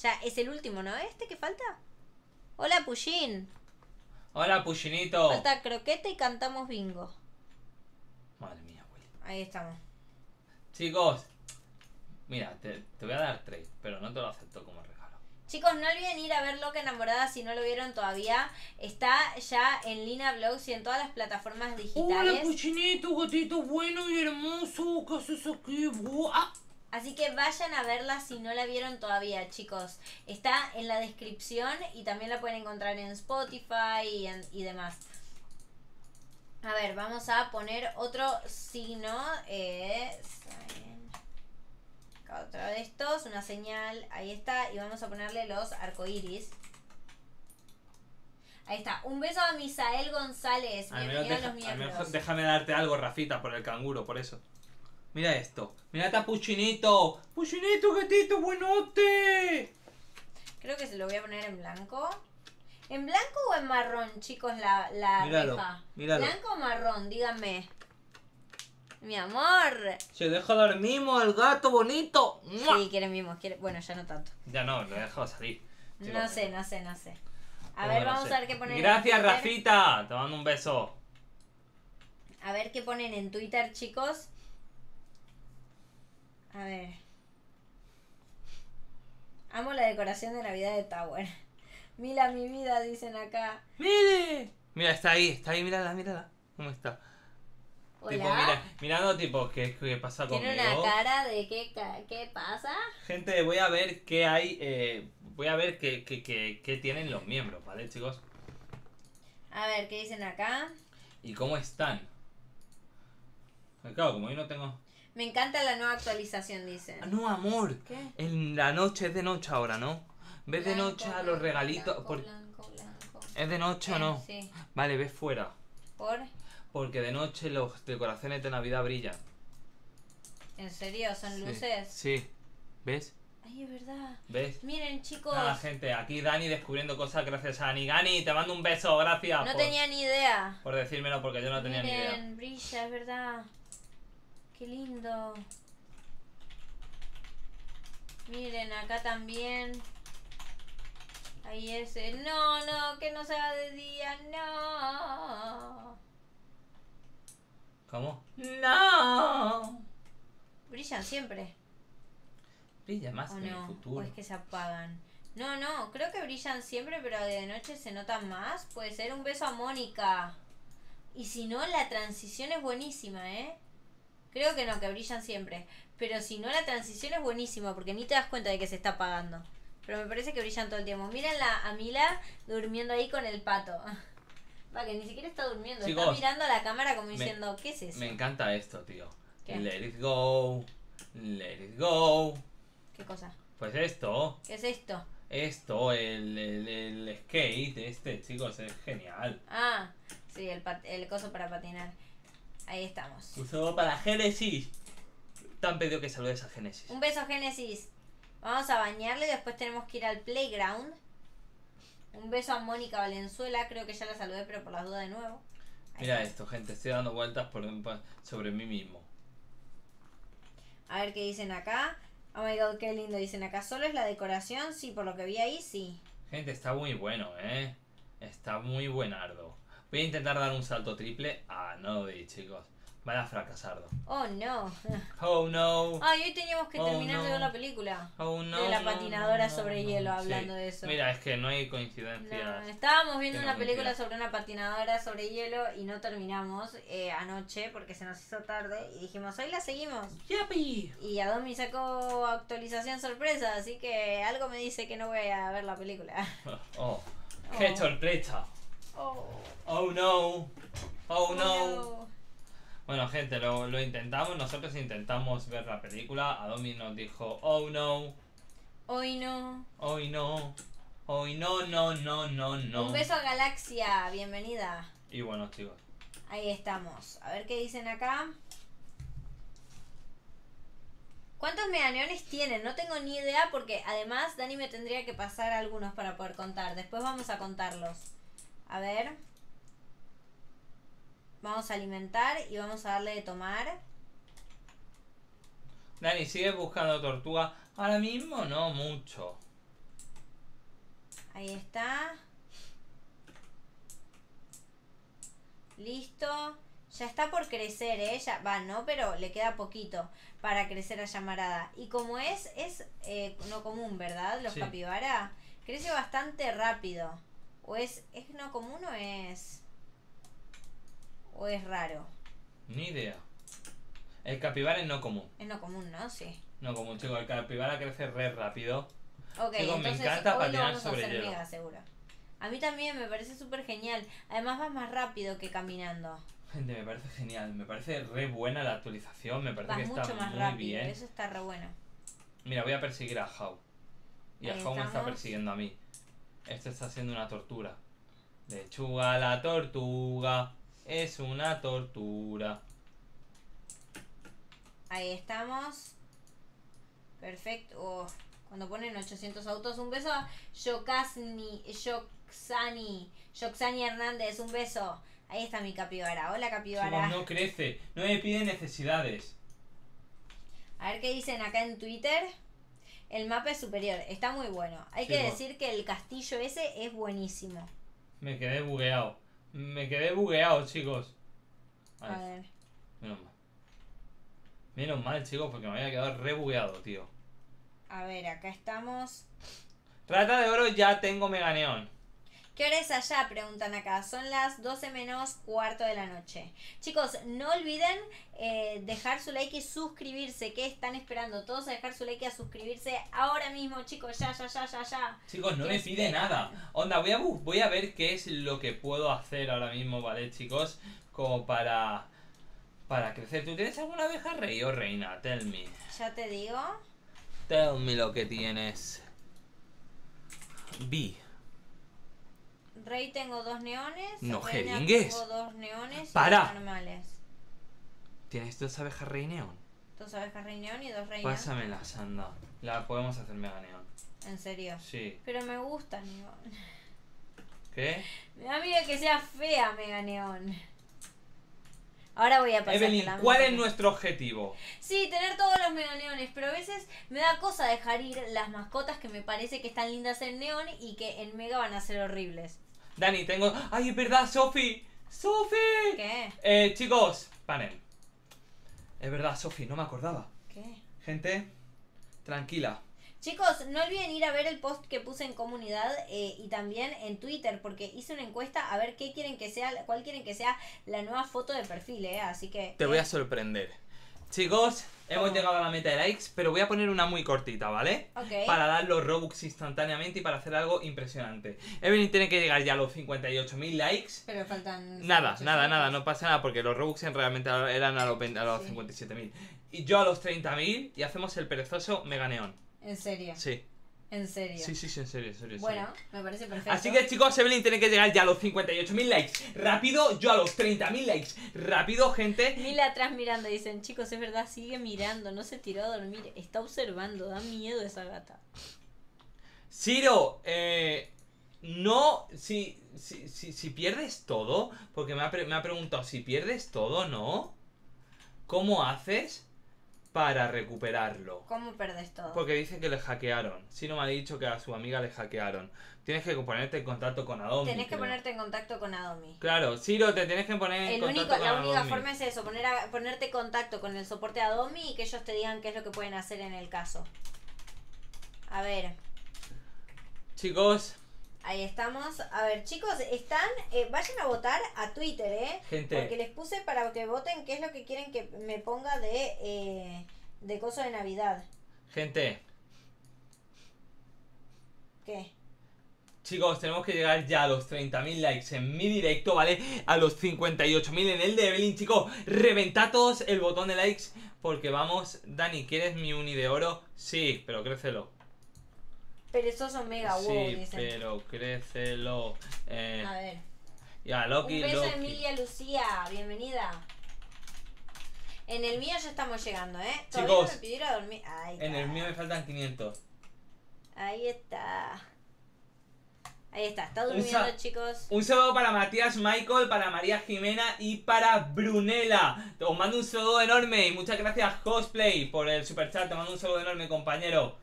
Ya es el último, ¿no? ¿Este que falta? Hola, Pushín. Hola, Pushinito. Falta croqueta y cantamos bingo. Madre mía, güey. Ahí estamos. Chicos, mira, te voy a dar 3, pero no te lo acepto como regalo. Chicos, no olviden ir a ver Loca Enamorada si no lo vieron todavía. Está ya en Lyna Vlogs y en todas las plataformas digitales. Hola, Cuchinito, gatito bueno y hermoso. ¿Qué haces aquí? ¡Buah! Así que vayan a verla si no la vieron todavía, chicos. Está en la descripción y también la pueden encontrar en Spotify y demás. A ver, vamos a poner otro signo. Otro de estos, una señal. Ahí está. Y vamos a ponerle los arcoíris. Ahí está. Un beso a Misael González. Bienvenido a los miembros. Déjame darte algo, Rafita, por el canguro, por eso. Mira esto. Mira esta Puchinito. Puchinito, gatito, buenote. Creo que se lo voy a poner en blanco. ¿En blanco o en marrón, chicos, la rifa? Míralo. ¿Blanco o marrón? Díganme. Mi amor. Se deja dar mimo el gato bonito. Sí, quiere mimos. Quiere... Bueno, ya no tanto. Ya no, lo he dejado salir. Chicos. No sé. A ver, vamos a ver qué ponen. Gracias, Rafita. Te mando un beso. A ver qué ponen en Twitter, chicos. A ver. Amo la decoración de Navidad de Tower. Mira mi vida, dicen acá. ¡Mire! Mira, está ahí, mírala. ¿Cómo está? Hola. Tipo, mirando, tipo, ¿qué pasa conmigo? Tiene una cara de ¿qué pasa? Gente, voy a ver qué hay, voy a ver qué tienen los miembros, ¿vale, chicos? A ver, ¿qué dicen acá? ¿Y cómo están? Claro, como yo no tengo... Me encanta la nueva actualización, dicen. No, amor. ¿Qué? En la noche, es de noche ahora, ¿no? ¿Ves de noche a los regalitos? Blanco. ¿Es de noche o no? Sí. Vale, ves fuera. ¿Por? Porque de noche los decoraciones de Navidad brillan. ¿En serio? ¿Son luces? Sí. ¿Ves? Ay, es verdad. ¿Ves? Miren, chicos. Nada, gente, aquí Dani descubriendo cosas gracias a Nigani. Te mando un beso, gracias. No tenía ni idea. Por decírmelo porque yo no tenía ni idea. Miren, brilla, es verdad. Qué lindo. Miren, acá también. Ahí ese. No, que no se haga de día. No. ¿Cómo? No. Brillan siempre. Brilla más en el futuro. O es que se apagan. No, creo que brillan siempre, pero de noche se notan más. Puede ser. Un beso a Mónica. Y si no, la transición es buenísima, ¿eh? Creo que no, que brillan siempre. Pero si no, la transición es buenísima porque ni te das cuenta de que se está apagando. Pero me parece que brillan todo el tiempo. Mírenla a Mila durmiendo ahí con el pato. Va, que ni siquiera está durmiendo. Chicos, está mirando a la cámara como diciendo, ¿qué es eso? Me encanta esto, tío. ¿Qué? Let it go. Let it go. ¿Qué cosa? Pues esto. ¿Qué es esto? Esto, el skate este, chicos, es genial. Ah, sí, el coso para patinar. Ahí estamos. Uso para Génesis. Te han pedido que saludes a Génesis. Un beso, Génesis. Vamos a bañarle y después tenemos que ir al playground. Un beso a Mónica Valenzuela. Creo que ya la saludé, pero por las dudas de nuevo. Ahí mira está. Esto, gente. Estoy dando vueltas sobre mí mismo. A ver qué dicen acá. Oh my god, qué lindo dicen acá. ¿Solo es la decoración? Sí, por lo que vi ahí, sí. Gente, está muy bueno, ¿eh? Está muy buenardo. Voy a intentar dar un salto triple. Ah, no lo di, chicos. Van a fracasar. Oh no. Oh no. Ah, y hoy teníamos que terminar de ver la película. Oh no. De la patinadora sobre hielo, hablando de eso. Mira, es que no hay coincidencias. No, estábamos viendo una película sobre una patinadora sobre hielo y no terminamos anoche porque se nos hizo tarde. Y dijimos, hoy la seguimos. ¡Yapi! Y Adomi sacó actualización sorpresa, así que algo me dice que no voy a ver la película. Oh. ¡Qué sorpresa! Oh. Oh no. Oh no. Bueno, gente, lo intentamos. Nosotros intentamos ver la película. Adomi nos dijo, oh no. Hoy no. Hoy no. Hoy no, no, no, no, no. Un beso a Galaxia, bienvenida. Y bueno, chicos, ahí estamos. A ver qué dicen acá. ¿Cuántos meganeones tienen? No tengo ni idea porque además Dani me tendría que pasar algunos para poder contar. Después vamos a contarlos. A ver. Vamos a alimentar y vamos a darle de tomar. Dani, ¿sigues buscando tortuga? Ahora mismo no mucho. Ahí está. Listo. Ya está por crecer, ¿eh? Ya, va, no, pero le queda poquito para crecer a Llamarada. Y como es no común, ¿verdad? Los capibara. Crece bastante rápido. ¿O es no común o es...? ¿O es raro? Ni idea. El capibara es no común. Es no común, ¿no? Sí. No común, chicos. El capibara crece re rápido. Ok, chicos, entonces, me encanta patinar sobre hielo. Mega, seguro. A mí también me parece súper genial. Además vas más rápido que caminando. Gente, me parece genial. Me parece re buena la actualización. Me parece que está muy rápido, bien. Eso está re bueno. Mira, voy a perseguir a Hau. Y a Hau me está persiguiendo a mí. Esto está siendo una tortura. Lechuga la tortuga. Es una tortura. Ahí estamos. Perfecto. Oh, cuando ponen 800 autos. Un beso a Yoxani Hernández. Un beso. Ahí está mi capibara. Hola, capibara. No crece. No me pide necesidades. A ver qué dicen acá en Twitter. El mapa es superior. Está muy bueno. Hay que decir que el castillo ese es buenísimo. Me quedé bugueado. Me quedé bugueado, chicos. A ver. Menos mal. Menos mal, chicos, porque me había quedado re bugueado, tío. A ver, acá estamos. Rata de oro, ya tengo meganeón. ¿Qué hora es allá? Preguntan acá. Son las 12:45 de la noche. Chicos, no olviden dejar su like y suscribirse. ¿Qué están esperando? Todos a dejar su like y a suscribirse ahora mismo, chicos. Ya. Chicos, no me pide nada. Onda, voy a ver qué es lo que puedo hacer ahora mismo, ¿vale, chicos? Como para crecer. ¿Tú tienes alguna abeja, rey o reina? Tell me. Ya te digo. Tell me lo que tienes. Vi. Rey tengo 2 neones. No jeringues. Tengo 2 neones. Para. Normales. Tienes 2 abejas rey neón. 2 abejas rey neón y 2 reinas. Pásamelas, anda. La podemos hacer mega neón. ¿En serio? Sí. Pero me gusta neón. ¿Qué? Me da miedo que sea fea mega neón. Ahora voy a pasar. Evelyn, ¿cuál es nuestro objetivo? Sí, tener todos los meganeones, pero a veces me da cosa dejar ir las mascotas que me parece que están lindas en neón y que en mega van a ser horribles. Dani, tengo... ¡Ay, es verdad, Sofi! ¡Sofi! ¿Qué? Chicos, paren. Es verdad, Sofi, no me acordaba. ¿Qué? Gente, tranquila. Chicos, no olviden ir a ver el post que puse en comunidad y también en Twitter, porque hice una encuesta a ver qué quieren que sea, cuál quieren que sea la nueva foto de perfil, así que... Te voy a sorprender. Chicos, hemos llegado a la meta de likes, pero voy a poner una muy cortita, ¿vale? Ok. Para dar los Robux instantáneamente y para hacer algo impresionante. Evelyn tiene que llegar ya a los 58.000 likes. Pero faltan... Nada, no pasa nada, porque los Robux realmente eran a los 57.000. Y yo a los 30.000 y hacemos el perezoso meganeón. ¿En serio? Sí. ¿En serio? Sí, en serio. Bueno, me parece perfecto. Así que, chicos, Evelyn tiene que llegar ya a los 58.000 likes. Rápido, yo a los 30.000 likes. Rápido, gente. Mil atrás mirando, dicen, chicos, es verdad, sigue mirando, no se tiró a dormir. Está observando, da miedo esa gata. Ciro, no, si pierdes todo, porque me ha preguntado, si pierdes todo, ¿no? ¿Cómo haces? para recuperarlo. ¿Cómo perdes todo? Porque dice que le hackearon. Sino me ha dicho que a su amiga le hackearon. Tienes que ponerte en contacto con Adopt Me. Tienes que ponerte en contacto con Adopt Me. Claro, Ciro, te tienes que poner en contacto con Adopt Me. La única forma es eso, ponerte en contacto con el soporte de Adopt Me y que ellos te digan qué es lo que pueden hacer en el caso. A ver. Chicos. Ahí estamos. A ver, chicos, están... vayan a votar a Twitter, ¿eh? Gente. Porque les puse para que voten qué es lo que quieren que me ponga de coso de Navidad. Gente. ¿Qué? Chicos, tenemos que llegar ya a los 30.000 likes en mi directo, ¿vale? A los 58.000 en el de Evelyn, chicos. Reventad todos el botón de likes porque vamos... Dani, ¿quieres mi uni de oro? Sí, pero crécelo. Perezoso mega, wow, sí, dicen. Pero crécelo. A ver. Ya, Loki, un beso, Loki. Emilia Lucía, bienvenida. En el mío ya estamos llegando, ¿eh? Todavía chicos, me pidieron a dormir. Ahí está. En el mío me faltan 500. Ahí está. Ahí está durmiendo, chicos. Un saludo para Matías Michael, para María Jimena y para Brunella. Os mando un saludo enorme y muchas gracias, Cosplay, por el superchat. Te mando un saludo enorme, compañero.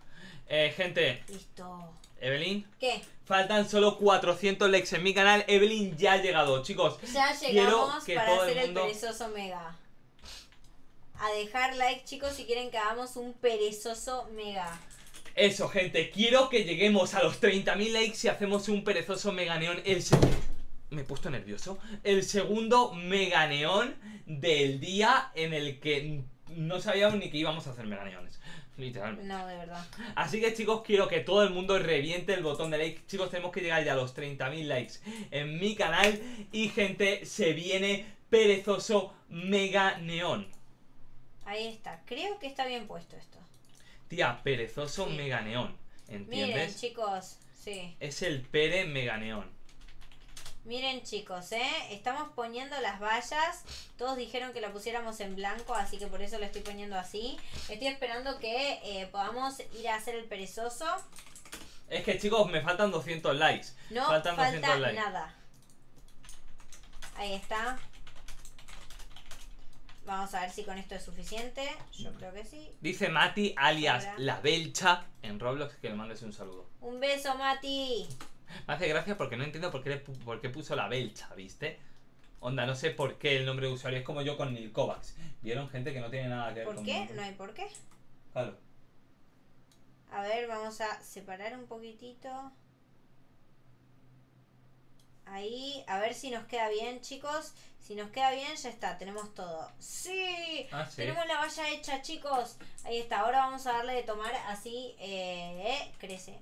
Gente. Listo. Evelyn. ¿Qué? Faltan solo 400 likes en mi canal. Evelyn ya ha llegado, chicos. Ya llegamos que para hacer el perezoso mega. A dejar like, chicos, si quieren que hagamos un perezoso mega. Eso, gente, quiero que lleguemos a los 30.000 likes y hacemos un perezoso meganeón. Me he puesto nervioso. El segundo meganeón del día en el que no sabíamos ni que íbamos a hacer meganeones. Literalmente. No, de verdad. Así que, chicos, quiero que todo el mundo reviente el botón de like. Chicos, tenemos que llegar ya a los 30.000 likes en mi canal. Y, gente, se viene perezoso meganeón. Ahí está. Creo que está bien puesto esto. Tía, perezoso sí. Mega neón, ¿entiendes? Miren, chicos, sí. Es el pere mega neón. Miren, chicos, estamos poniendo las vallas. Todos dijeron que la pusiéramos en blanco, así que por eso lo estoy poniendo así. Estoy esperando que podamos ir a hacer el perezoso. Es que, chicos, me faltan 200 likes. No, falta 200 likes. Nada. Ahí está. Vamos a ver si con esto es suficiente. Yo creo que sí. Dice Mati, alias hola. La Belcha, en Roblox, que le mandes un saludo. Un beso, Mati. Me hace gracia porque no entiendo por qué puso la Belcha, ¿viste? Onda, no sé por qué el nombre de usuario. Es como yo con Nil Kovacs. Vieron, gente, que no tiene nada que ver con... ¿Por qué? No hay por qué. Claro. A ver, vamos a separar un poquitito. Ahí, a ver si nos queda bien, chicos. Si nos queda bien, ya está, tenemos todo. ¡Sí! Ah, sí. Tenemos la valla hecha, chicos. Ahí está, ahora vamos a darle de tomar así, crece.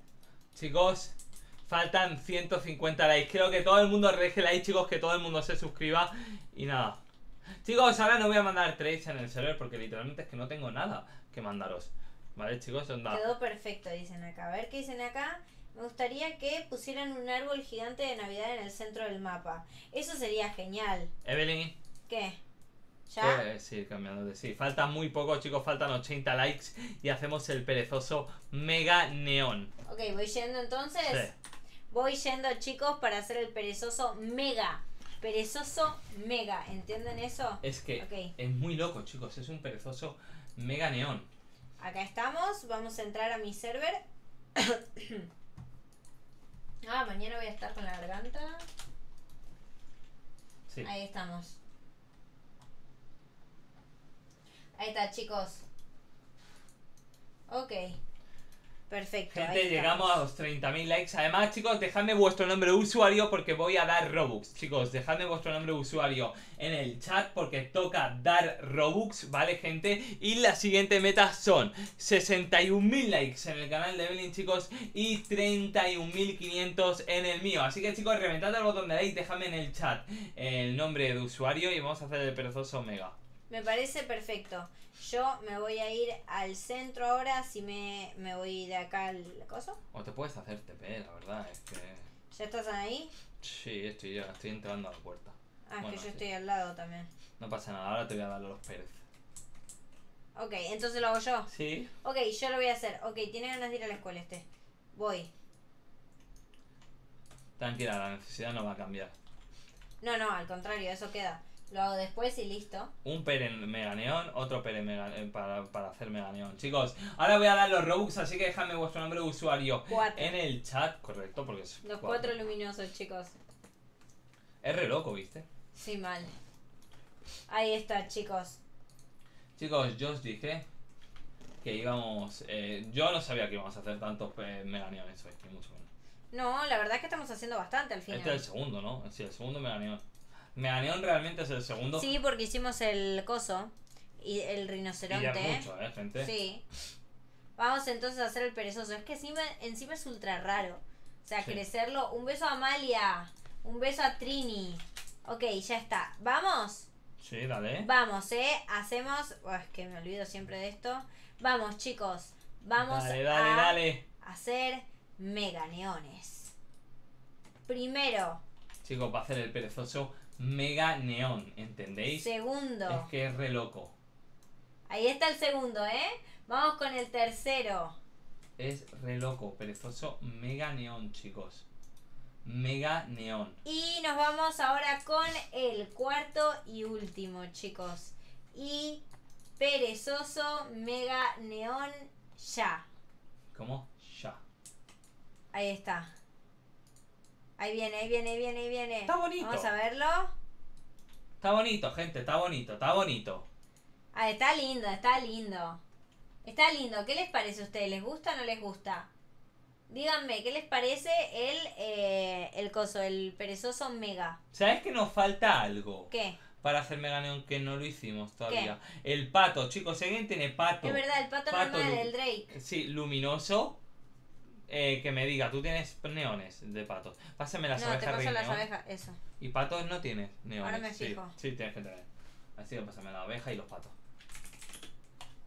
Chicos, faltan 150 likes. Quiero que todo el mundo reje like, chicos, que todo el mundo se suscriba. Y nada. Chicos, ahora no voy a mandar trades en el server porque literalmente es que no tengo nada que mandaros. Vale, chicos, onda. Quedó perfecto, dicen acá. A ver qué dicen acá. Me gustaría que pusieran un árbol gigante de Navidad en el centro del mapa. Eso sería genial. Evelyn. ¿Qué? ¿Ya? Sí, cambiando de sí. Faltan muy poco, chicos. Faltan 80 likes y hacemos el perezoso mega neón. Ok, voy yendo entonces. Sí. Voy yendo, chicos, para hacer el perezoso mega. Perezoso mega. ¿Entienden eso? Es que okay. Es muy loco, chicos. Es un perezoso mega neón. Acá estamos. Vamos a entrar a mi server. Ah, mañana voy a estar con la garganta. Sí. Ahí estamos. Ahí está, chicos. Ok. Perfecto. Gente, ahí llegamos a los 30.000 likes. Además, chicos, dejadme vuestro nombre de usuario porque voy a dar Robux. Chicos, dejadme vuestro nombre de usuario en el chat porque toca dar Robux, ¿vale, gente? Y la siguiente meta son 61.000 likes en el canal de Evelyn, chicos, y 31.500 en el mío. Así que, chicos, reventad el botón de like, dejadme en el chat el nombre de usuario y vamos a hacer el perezoso mega. Me parece perfecto. Yo me voy a ir al centro ahora. Si me voy de acá al coso. O te puedes hacer TP, la verdad es que... ¿Ya estás ahí? Sí, estoy entrando a la puerta. Ah, bueno, es que yo estoy al lado también. No pasa nada, ahora te voy a dar los Pérez. Ok, entonces lo hago yo. Sí. Ok, yo lo voy a hacer. Ok, tiene ganas de ir a la escuela este. Voy. Tranquila, la necesidad no va a cambiar. No, al contrario, eso queda. Lo hago después y listo. Un per en meganeón, otro per en meganeón para hacer meganeón. Chicos, ahora voy a dar los Robux, así que dejadme vuestro nombre de usuario 4. En el chat, correcto, porque es los 4 luminosos, chicos. Es re loco, ¿viste? Sí, mal. Ahí está, chicos. Chicos, yo os dije que íbamos... yo no sabía que íbamos a hacer tantos meganeones hoy, ni mucho menos. No, la verdad es que estamos haciendo bastante al final. Este es el segundo, ¿no? Sí, el segundo meganeón. Meganeón realmente es el segundo. Sí, porque hicimos el coso y el rinoceronte. Y ya mucho, gente. Sí. Vamos entonces a hacer el perezoso. Es que encima es ultra raro. O sea, sí. Crecerlo. Un beso a Amalia. Un beso a Trini. Ok, ya está. ¿Vamos? Sí, dale. Vamos, hacemos... Oh, es que me olvido siempre de esto. Vamos, chicos. Vamos a hacer meganeones. Primero. Chicos, va a hacer el perezoso... Mega neón, ¿entendéis? Segundo. Es que es re loco. Ahí está el segundo, ¿eh? Vamos con el tercero. Es re loco, perezoso, mega neón, chicos. Mega neón. Y nos vamos ahora con el cuarto y último, chicos. Y perezoso, mega neón, ya. ¿Cómo? Ya. Ahí está. Ahí viene, ahí viene, ahí viene, ahí viene. Está bonito. Vamos a verlo. Está bonito, gente, está bonito, está bonito. Ah, está lindo, está lindo. Está lindo, ¿qué les parece a ustedes? ¿Les gusta o no les gusta? Díganme, ¿qué les parece el coso, el perezoso mega? ¿Sabes que nos falta algo? ¿Qué? Para hacer meganeón que no lo hicimos todavía. ¿Qué? El pato, chicos, si alguien tiene pato. Es verdad, el pato normal, el Drake. Sí, luminoso. Que me diga, tú tienes neones de patos. Pásame las abejas. No, te paso las abejas, eso. Y patos no tienes neones. Ahora me fijo. Sí, sí, tienes que tener. Así que pásame la abeja y los patos.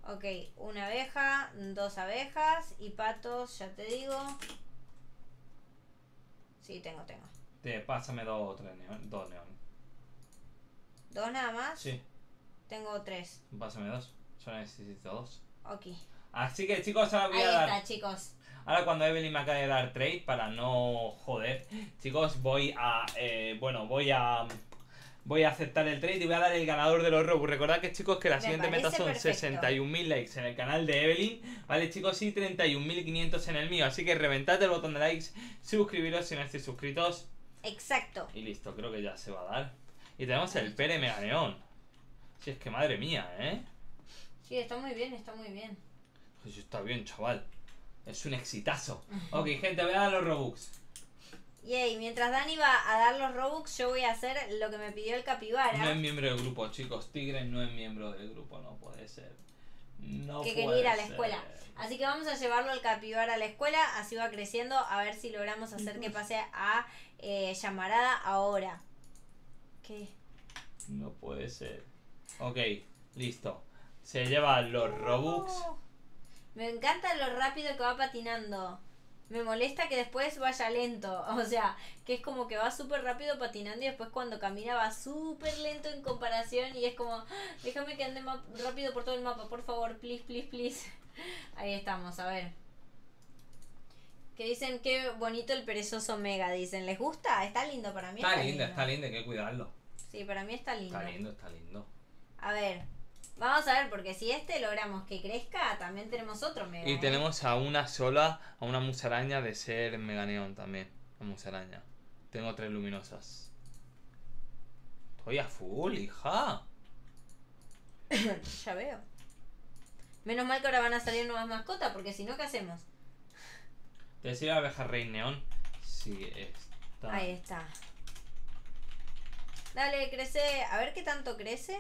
Ok, una abeja, dos abejas y patos, ya te digo. Sí, tengo. Pásame dos o tres neones. Dos neones. ¿Dos nada más? Sí. Tengo tres. Pásame dos. Yo necesito dos. Ok. Así que, chicos, ahora voy a dar... Ahí está, chicos. Ahora cuando Evelyn me acabe de dar trade, para no joder, chicos, voy a... bueno, voy a aceptar el trade y voy a dar el ganador de los Robux. Recordad que, chicos, que la siguiente meta son 61.000 likes en el canal de Evelyn, ¿vale, chicos? Y 31.500 en el mío. Así que reventad el botón de likes, suscribiros si no estáis suscritos. Exacto. Y listo, creo que ya se va a dar. Y tenemos el Pere Meganeón. Si es que madre mía, ¿eh? Sí, está muy bien, está muy bien. Pues está bien, chaval. Es un exitazo. Ok, gente, voy a dar los Robux. Yay, mientras Dani va a dar los Robux, yo voy a hacer lo que me pidió el capibara. No es miembro del grupo, chicos. Tigre no es miembro del grupo, no puede ser. No puede ser. Que quería ir a la escuela. Así que vamos a llevarlo al capibara a la escuela, así va creciendo, a ver si logramos hacer que pase a llamarada ahora. ¿Qué? No puede ser. Ok, listo. Se llevan los Robux. Me encanta lo rápido que va patinando. Me molesta que después vaya lento. O sea, que es como que va súper rápido patinando y después cuando camina va súper lento en comparación. Y es como, déjame que ande más rápido por todo el mapa, por favor. Please, please, please. Ahí estamos, a ver. Que dicen, qué bonito el perezoso mega. Dicen, ¿les gusta? Está lindo, para mí está lindo. Está lindo, hay que cuidarlo. Sí, para mí está lindo. Está lindo, está lindo. A ver. Vamos a ver, porque si este logramos que crezca, también tenemos otro mega. Y tenemos a una sola, a una musaraña de ser meganeón también. A musaraña. Tengo tres luminosas. Estoy a full, hija. Ya veo. Menos mal que ahora van a salir nuevas mascotas, porque si no, ¿qué hacemos? ¿Te sirve la abeja rey neón? Sí, está. Ahí está. Dale, crece. A ver qué tanto crece.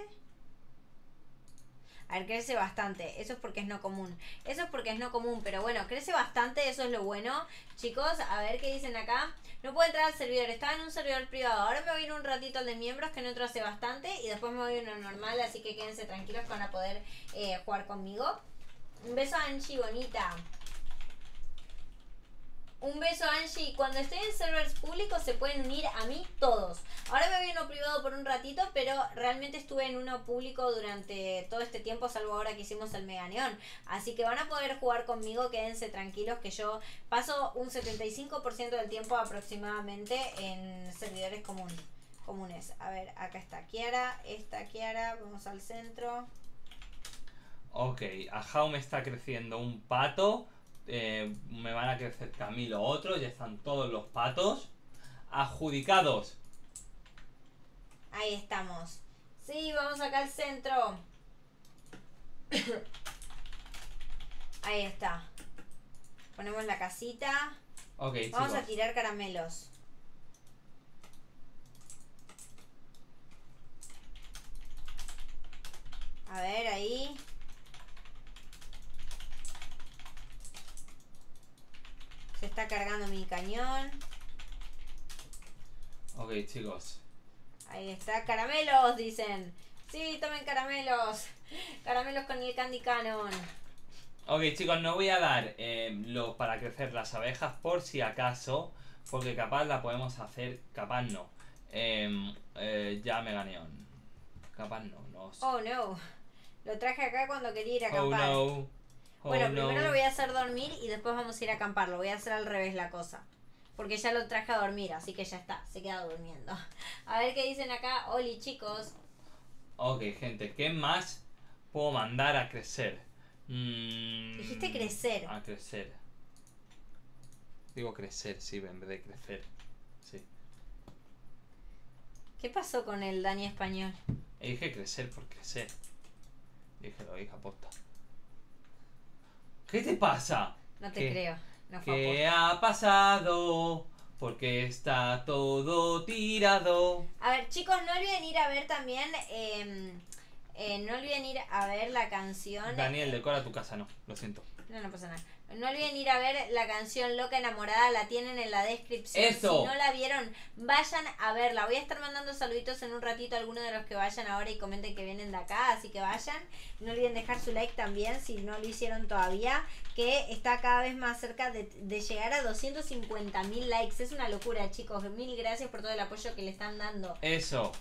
A ver, crece bastante, eso es porque es no común. Eso es porque es no común, pero bueno, crece bastante, eso es lo bueno. Chicos, a ver qué dicen acá. No puedo entrar al servidor, estaba en un servidor privado. Ahora me voy a ir un ratito al de miembros, que no entro hace bastante. Y después me voy a uno normal, así que quédense tranquilos que van a poder jugar conmigo. Un beso a Angie, bonita. Un beso, Angie. Cuando estoy en servers públicos se pueden unir a mí todos. Ahora me voy a uno privado por un ratito, pero realmente estuve en uno público durante todo este tiempo, salvo ahora que hicimos el meganeón. Así que van a poder jugar conmigo, quédense tranquilos que yo paso un 75% del tiempo aproximadamente en servidores comunes. comunes. A ver, acá está Kiara, esta Kiara, vamos al centro. Ok, a Jaume está creciendo un pato, me van a crecer Camilo otro, ya están todos los patos adjudicados. Ahí estamos. Sí, vamos acá al centro. Ahí está. Ponemos la casita. Ok, vamos, chicos, a tirar caramelos. A ver, ahí. Se está cargando mi cañón. Ok, chicos. Ahí está, caramelos, dicen. Sí, tomen caramelos. Caramelos con el candy cannon. Ok, chicos, no voy a dar para crecer las abejas por si acaso, porque capaz la podemos hacer, capaz no. Ya me gané. Capaz no, no sé. Oh, no. Lo traje acá cuando quería ir a acampar. Oh, no. Oh, bueno, no. Primero lo voy a hacer dormir y después vamos a ir a acampar. Lo voy a hacer al revés la cosa, porque ya lo traje a dormir, así que ya está, se queda durmiendo. A ver qué dicen acá. Oli, chicos. Ok, gente, ¿qué más puedo mandar a crecer? Dijiste crecer. A crecer. Digo crecer, sí, en vez de crecer. Sí. ¿Qué pasó con el Dani español? Dije crecer por crecer. Dije, lo dije aposta. ¿Qué te pasa? No te creo. No, ¿qué ha pasado? Porque está todo tirado. A ver, chicos, no olviden ir a ver también. No olviden ir a ver la canción. Daniel, decora tu casa, no, lo siento. No, no pasa nada. No olviden ir a ver la canción Loca Enamorada, la tienen en la descripción. Eso. Si no la vieron, vayan a verla. Voy a estar mandando saluditos en un ratito a algunos de los que vayan ahora y comenten que vienen de acá, así que vayan. No olviden dejar su like también si no lo hicieron todavía, que está cada vez más cerca de llegar a 250.000 likes. Es una locura, chicos. Mil gracias por todo el apoyo que le están dando. Eso.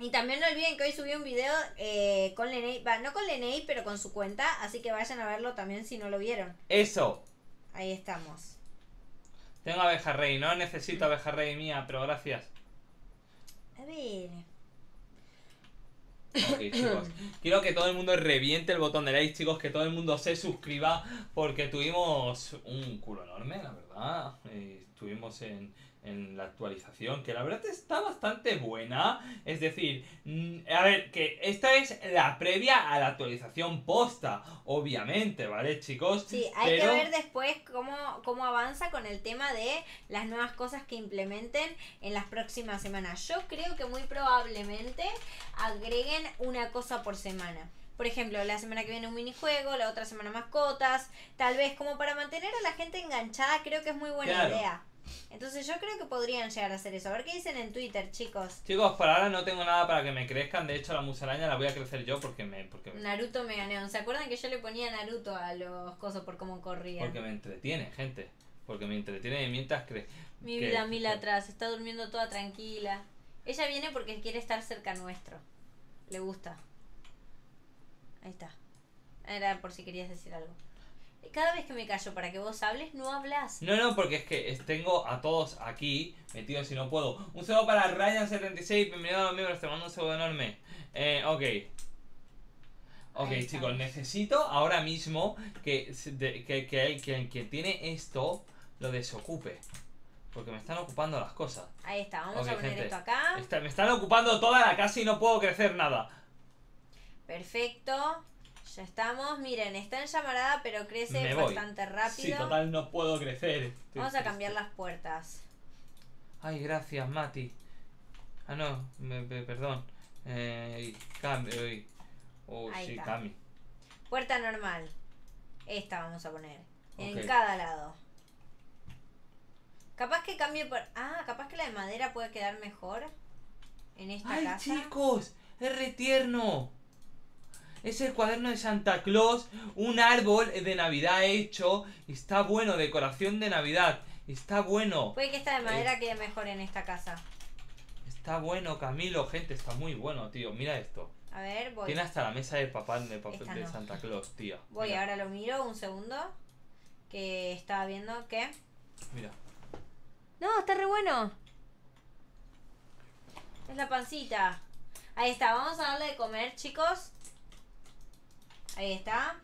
Y también no olviden que hoy subí un video con Leney, no con Leney, pero con su cuenta, así que vayan a verlo también si no lo vieron. Eso. Ahí estamos. Tengo abeja rey, no necesito abeja rey mía, pero gracias. A ver. Ok, chicos, quiero que todo el mundo reviente el botón de like, chicos, que todo el mundo se suscriba, porque tuvimos un culo enorme, la verdad. Estuvimos en la actualización, que la verdad está bastante buena. Es decir, a ver, que esta es la previa a la actualización posta, obviamente, ¿vale, chicos? Sí, hay que ver después cómo avanza con el tema de las nuevas cosas que implementen en las próximas semanas. Yo creo que muy probablemente agreguen una cosa por semana. Por ejemplo, la semana que viene un minijuego, la otra semana mascotas, tal vez, como para mantener a la gente enganchada, creo que es muy buena idea. Entonces yo creo que podrían llegar a hacer eso. A ver qué dicen en Twitter, chicos. Chicos, por ahora no tengo nada para que me crezcan. De hecho, la musaraña la voy a crecer yo porque Naruto me ganó. ¿Se acuerdan que yo le ponía Naruto a los cosos por cómo corrían? Porque me entretiene, gente. Porque me entretiene y mientras crece. Mi vida mil atrás, está durmiendo toda tranquila. Ella viene porque quiere estar cerca nuestro. Le gusta. Ahí está. Era por si querías decir algo. Cada vez que me callo para que vos hables, no hablas. No, no, porque es que tengo a todos aquí metidos y no puedo. Un saludo para Ryan76, bienvenido a los miembros, te mando un saludo enorme. Ok, chicos, necesito ahora mismo que el que tiene esto lo desocupe, porque me están ocupando las cosas. Ahí está, vamos a poner, gente, esto acá. Me están ocupando toda la casa y no puedo crecer nada. Perfecto. Ya estamos, miren, está en llamarada, pero crece bastante rápido. Sí, total, no puedo crecer. Vamos a cambiar las puertas. Ay, gracias, Mati. Ah, no, perdón. Cami. Puerta normal. Esta vamos a poner. Okay. En cada lado. Capaz que cambie por... Ah, capaz que la de madera puede quedar mejor en esta casa. ¡Ay, chicos! ¡Es re tierno! Es el cuaderno de Santa Claus, un árbol de Navidad hecho. Está bueno, decoración de Navidad. Está bueno. Puede que esta de madera quede mejor en esta casa. Está bueno, Camilo, gente, está muy bueno, tío. Mira esto. A ver, voy. Tiene hasta la mesa de papel de Santa Claus, tío. Voy, mira. Ahora lo miro, un segundo. Que estaba viendo que... Mira. No, está re bueno. Es la pancita. Ahí está, vamos a darle de comer, chicos. Ahí está.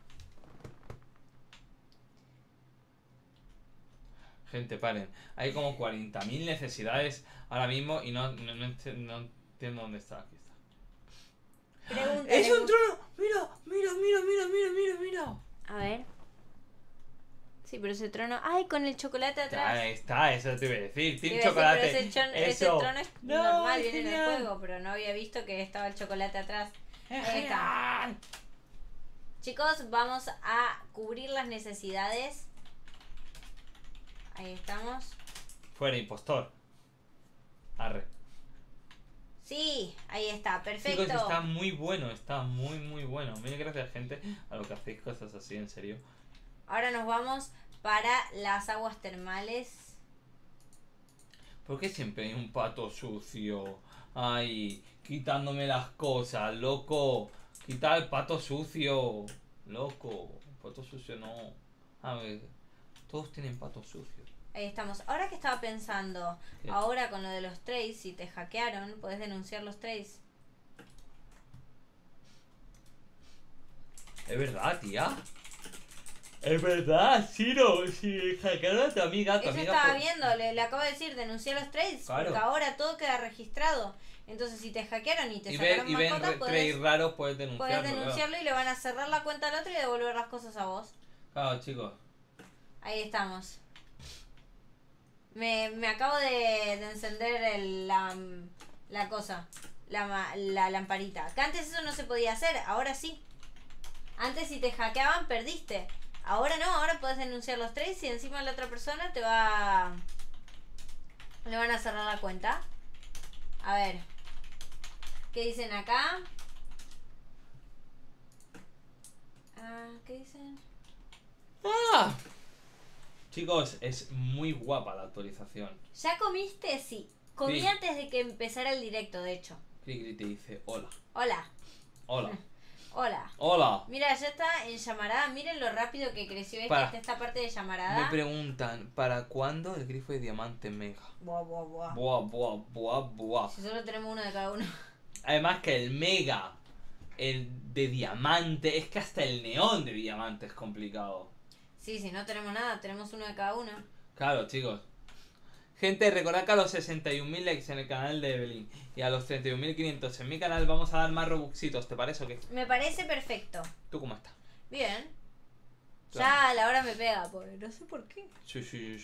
Gente, paren. Hay como 40.000 necesidades ahora mismo y no entiendo dónde está. Aquí está. Pregúntale. ¡Es un trono! ¡Mira, mira, mira, mira, mira, mira, mira! A ver. Sí, pero ese trono... ¡Ay, con el chocolate atrás! Ahí está, eso te iba a decir. Team Chocolate. Pero ese trono es normal, viene en el juego, pero no había visto que estaba el chocolate atrás. Ahí está. Chicos, vamos a cubrir las necesidades. Ahí estamos. Fuera, impostor. Arre. Sí, ahí está, perfecto. Chicos, está muy, muy bueno. Mil gracias, gente, a lo que hacéis cosas así, en serio. Ahora nos vamos para las aguas termales. ¿Por qué siempre hay un pato sucio? Ay, quitándome las cosas, loco. Quita el pato sucio, loco. Pato sucio no. A ver, todos tienen patos sucios. Ahí estamos. Ahora que estaba pensando, ¿qué? Ahora con lo de los trades, si te hackearon, podés denunciar los trades. Es verdad, tía. Es verdad, Ciro, si hackearon a tu amiga. Eso estaba viendo, le acabo de decir, denunciar los trades, claro. Porque ahora todo queda registrado. Entonces si te hackearon y te sacaron mascotas, podés raros, puedes denunciarlo. Puedes denunciarlo y le van a cerrar la cuenta al otro y devolver las cosas a vos. Claro, chicos. Ahí estamos. Me acabo de encender la cosa, la lamparita. Que antes eso no se podía hacer, ahora sí. Antes si te hackeaban, perdiste. Ahora no, ahora podés denunciar los trades y encima la otra persona te va... Le van a cerrar la cuenta. A ver. ¿Qué dicen acá? ¿Qué dicen? ¡Ah! Chicos, es muy guapa la actualización. ¿Ya comiste? Sí. Comí antes de que empezara el directo, de hecho. Cricri te dice hola. Hola. Hola. Hola. Hola. Mira, ya está en llamarada. Miren lo rápido que creció esta parte de llamarada. Me preguntan, ¿para cuándo el grifo de diamante mega? Buah, buah, buah. Buah, buah, buah, buah. Si solo tenemos uno de cada uno. Además que el mega, el de diamante, es que hasta el neón de diamante es complicado. Sí, si no tenemos nada, tenemos uno de cada uno. Claro, chicos. Gente, recordad que a los 61.000 likes en el canal de Evelyn y a los 31.500 en mi canal vamos a dar más robuxitos, ¿te parece o qué? Me parece perfecto. ¿Tú cómo estás? Bien. Claro. Ya a la hora me pega, pobre. No sé por qué. Sí.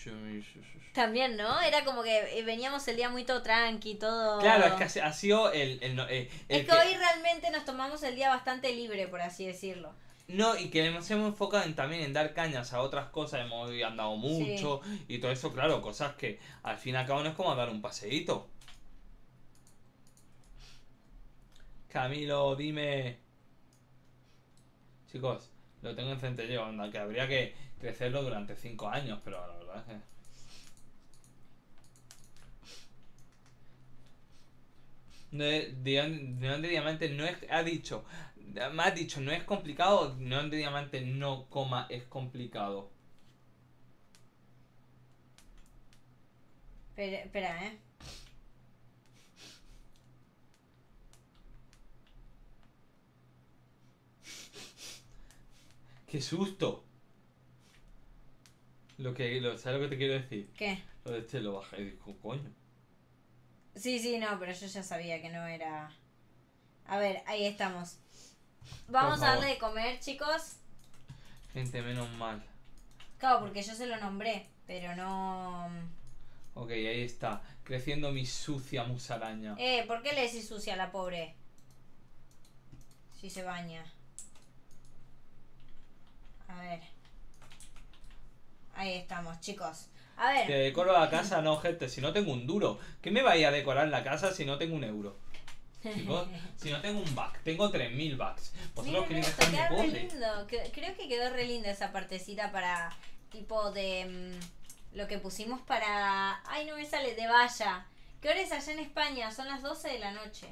También, ¿no? Era como que veníamos el día muy todo tranqui, todo... Claro, es que ha sido el es que hoy realmente nos tomamos el día bastante libre, por así decirlo. No, y que nos hemos enfocado también en dar cañas a otras cosas, hemos andado mucho y todo eso, claro, cosas que al fin y al cabo no es como dar un paseíto. Camilo, dime. Chicos, lo tengo en centelleo, anda, que habría que crecerlo durante 5 años, pero la verdad es que... Neón de diamante no es... Me has dicho, no es complicado. Neón de diamante no, coma, es complicado. Espera, ¡Qué susto! ¿Sabes lo que te quiero decir? ¿Qué? Lo de este lo bajé y dijo, coño. Sí, no, pero yo ya sabía que no era... A ver, ahí estamos. Vamos a darle de comer, chicos. Gente, menos mal. Claro, porque yo se lo nombré, pero no... Ok, ahí está. Creciendo mi sucia musaraña. ¿Por qué le decís sucia a la pobre? Si se baña. A ver. Ahí estamos, chicos. A ver. Te decoro la casa, no, gente, si no tengo un duro. ¿Qué me vaya a decorar la casa si no tengo un euro? Chicos, si no tengo un back, tengo 3.000 backs. Vosotros queréis dejar mi pobre. Creo que quedó re linda esa partecita para tipo de lo que pusimos para... Ay, no me sale, de valla. ¿Qué hora es allá en España? Son las 12 de la noche.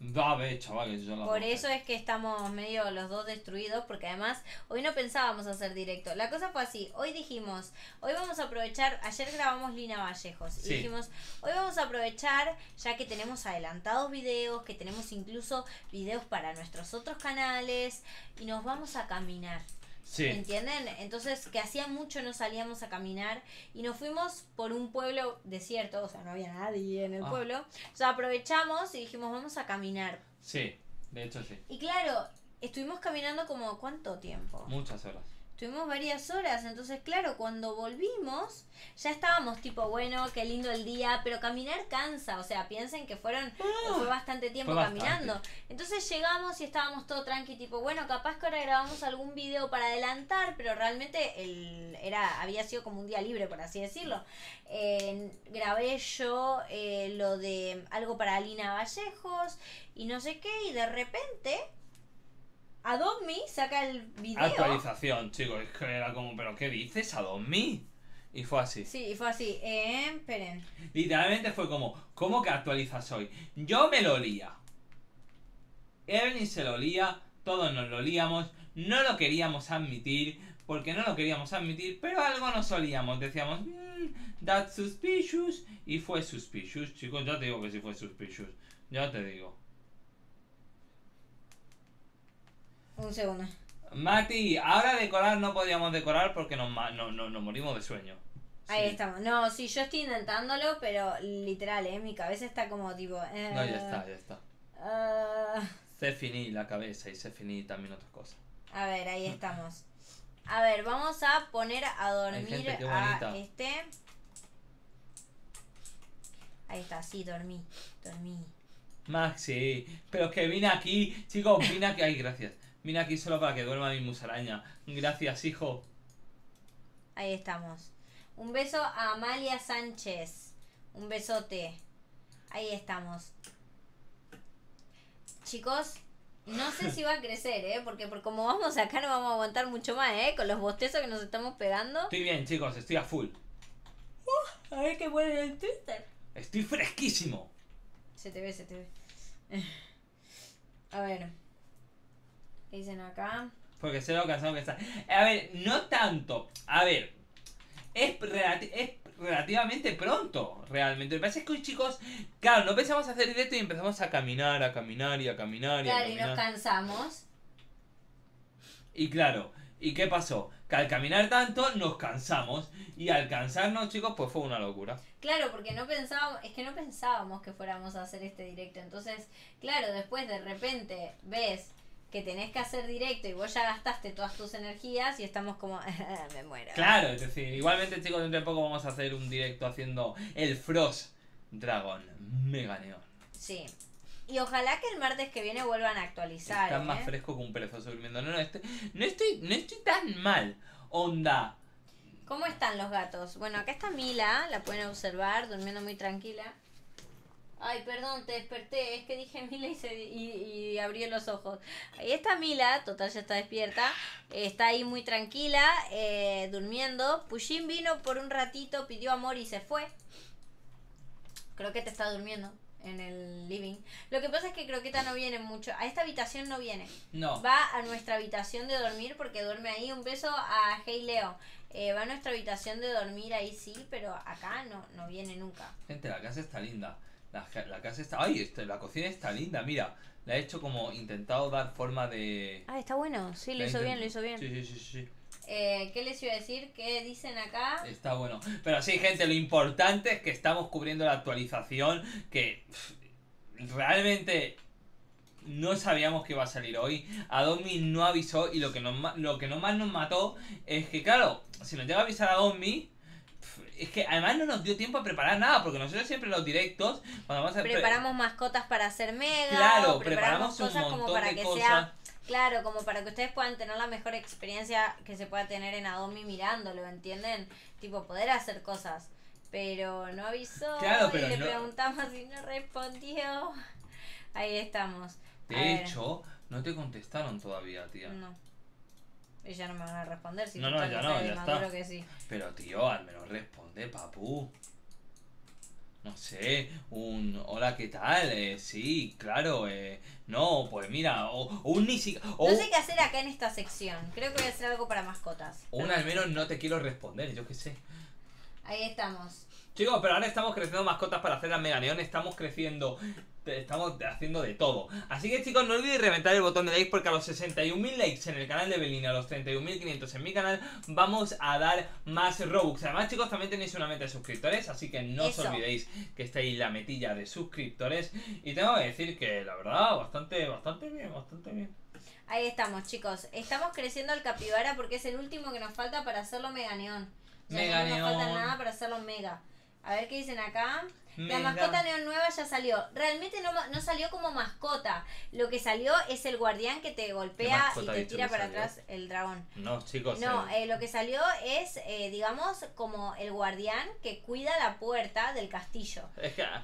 Da, ve, chavales, ya la por eso es que estamos medio los dos destruidos, porque además hoy no pensábamos hacer directo. La cosa fue así, hoy dijimos, hoy vamos a aprovechar, ayer grabamos Lyna Vallejos, sí. Y dijimos, hoy vamos a aprovechar, ya que tenemos adelantados videos, que tenemos incluso videos para nuestros otros canales, y nos vamos a caminar. Sí. ¿Entienden? Entonces, que hacía mucho no salíamos a caminar y nos fuimos por un pueblo desierto, o sea, no había nadie en el pueblo. O sea, aprovechamos y dijimos, vamos a caminar. Sí, de hecho sí. Y claro, estuvimos caminando como, ¿cuánto tiempo? Muchas horas. Estuvimos varias horas, entonces claro, cuando volvimos ya estábamos tipo, bueno, qué lindo el día, pero caminar cansa, o sea, piensen que fueron, fue bastante tiempo caminando. Entonces llegamos y estábamos todo tranqui, tipo, bueno, capaz que ahora grabamos algún video para adelantar, pero realmente había sido como un día libre, por así decirlo. Grabé yo lo de algo para Lyna Vallejos y no sé qué, y de repente... Adopt Me saca el video. Actualización, chicos, es que era como, ¿pero qué dices? Adopt Me. Y fue así. Sí, y fue así. Esperen. Literalmente fue como, ¿cómo que actualizas hoy? Yo me lo olía. Evelyn se lo olía, todos nos lo olíamos, no lo queríamos admitir, porque no lo queríamos admitir, pero algo nos olíamos. Decíamos, that's suspicious. Y fue suspicious, chicos, ya te digo que sí fue suspicious. Ya te digo. Un segundo. Mati, ahora decorar no podíamos decorar porque nos morimos de sueño. Sí. Ahí estamos. No, sí, yo estoy intentándolo, pero literal, mi cabeza está como tipo... No, ya está, ya está. Se finí la cabeza y se finí también otras cosas. A ver, ahí estamos. A ver, vamos a poner a dormir a este. Ahí está, sí, dormí, dormí. Maxi, pero es que vine aquí, chicos, vine aquí... Ay, gracias. Mira aquí solo para que duerma mi musaraña. Gracias, hijo. Ahí estamos. Un beso a Amalia Sánchez. Un besote. Ahí estamos. Chicos, no sé si va a crecer, porque por como vamos acá no vamos a aguantar mucho más, con los bostezos que nos estamos pegando. Estoy bien, chicos, estoy a full. A ver qué vuelve el Twitter. Estoy fresquísimo. Se te ve, se te ve. A ver. ¿Qué dicen acá? Porque sé lo cansado que está. A ver, no tanto. A ver, es relativamente pronto, realmente. Lo que pasa es que hoy, chicos, claro, no pensamos hacer directo y empezamos a caminar y a caminar y a caminar. Claro, y nos cansamos. Y claro, ¿y qué pasó? Que al caminar tanto nos cansamos. Y al cansarnos, chicos, pues fue una locura. Claro, porque no pensábamos, es que no pensábamos que fuéramos a hacer este directo. Entonces, claro, después de repente ves que tenés que hacer directo y vos ya gastaste todas tus energías y estamos como me muero. Claro, es decir, igualmente, chicos, dentro de poco vamos a hacer un directo haciendo el Frost Dragon Mega Neon. Sí. Y ojalá que el martes que viene vuelvan a actualizar. Está más fresco que un perezoso durmiendo. No, no estoy tan mal. Onda. ¿Cómo están los gatos? Bueno, acá está Mila, la pueden observar, durmiendo muy tranquila. Ay, perdón, te desperté, es que dije Mila y abrí los ojos. Ahí está Mila, total ya está despierta, está ahí muy tranquila, durmiendo. Pushin vino por un ratito, pidió amor y se fue. Croqueta está durmiendo en el living. Lo que pasa es que Croqueta no viene mucho, a esta habitación no viene. No. Va a nuestra habitación de dormir porque duerme ahí. Un beso a Hey Leo. Va a nuestra habitación de dormir ahí sí, pero acá no viene nunca. Gente, la casa está linda. La casa está... ¡Ay! La cocina está linda, mira. La he hecho como intentado dar forma de... Ah, está bueno. Sí, lo hizo bien, lo hizo bien. Sí, sí, sí, sí. ¿Qué les iba a decir? ¿Qué dicen acá? Está bueno. Pero sí, gente, lo importante es que estamos cubriendo la actualización que realmente no sabíamos que iba a salir hoy. Adopt Me no avisó y lo que más nos mató es que, claro, si nos llega a avisar Adopt Me... Es que además no nos dio tiempo a preparar nada, porque nosotros siempre en los directos cuando vamos a preparamos mascotas para hacer mega. Claro, preparamos cosas un montón como para de que cosas. Sea, claro, como para que ustedes puedan tener la mejor experiencia que se pueda tener en Adopt Me mirándolo, ¿entienden? Tipo poder hacer cosas, pero no avisó, claro, pero y le preguntamos y no respondió. Ahí estamos. De hecho, no te contestaron todavía, tía. No. Y ya no me van a responder. Si no, ya no, ya está. Que sí. Pero tío, al menos responde, papu. no sé, un hola, ¿qué tal? Sí, claro, no, pues mira, o un ni siquiera... No sé qué hacer acá en esta sección, creo que voy a hacer algo para mascotas. O un al menos no te quiero responder, yo qué sé. Ahí estamos. Chicos, pero ahora estamos creciendo mascotas para hacer la Mega Neón, estamos creciendo, estamos haciendo de todo. Así que chicos, no olvidéis reventar el botón de like porque a los 61.000 likes en el canal de Belina, a los 31.500 en mi canal, vamos a dar más Robux. Además chicos, también tenéis una meta de suscriptores, así que no os olvidéis que estáis la metilla de suscriptores. Y tengo que decir que la verdad, bastante bien, Ahí estamos chicos, estamos creciendo al capibara porque es el último que nos falta para hacerlo Mega Neón. O sea, Mega Neón. No nos falta nada para hacerlo Mega. A ver qué dicen acá. Mega. La mascota neón nueva ya salió. Realmente no salió como mascota. Lo que salió es el guardián que te golpea y te tira para atrás el dragón. No, chicos. No, lo que salió es, digamos, como el guardián que cuida la puerta del castillo.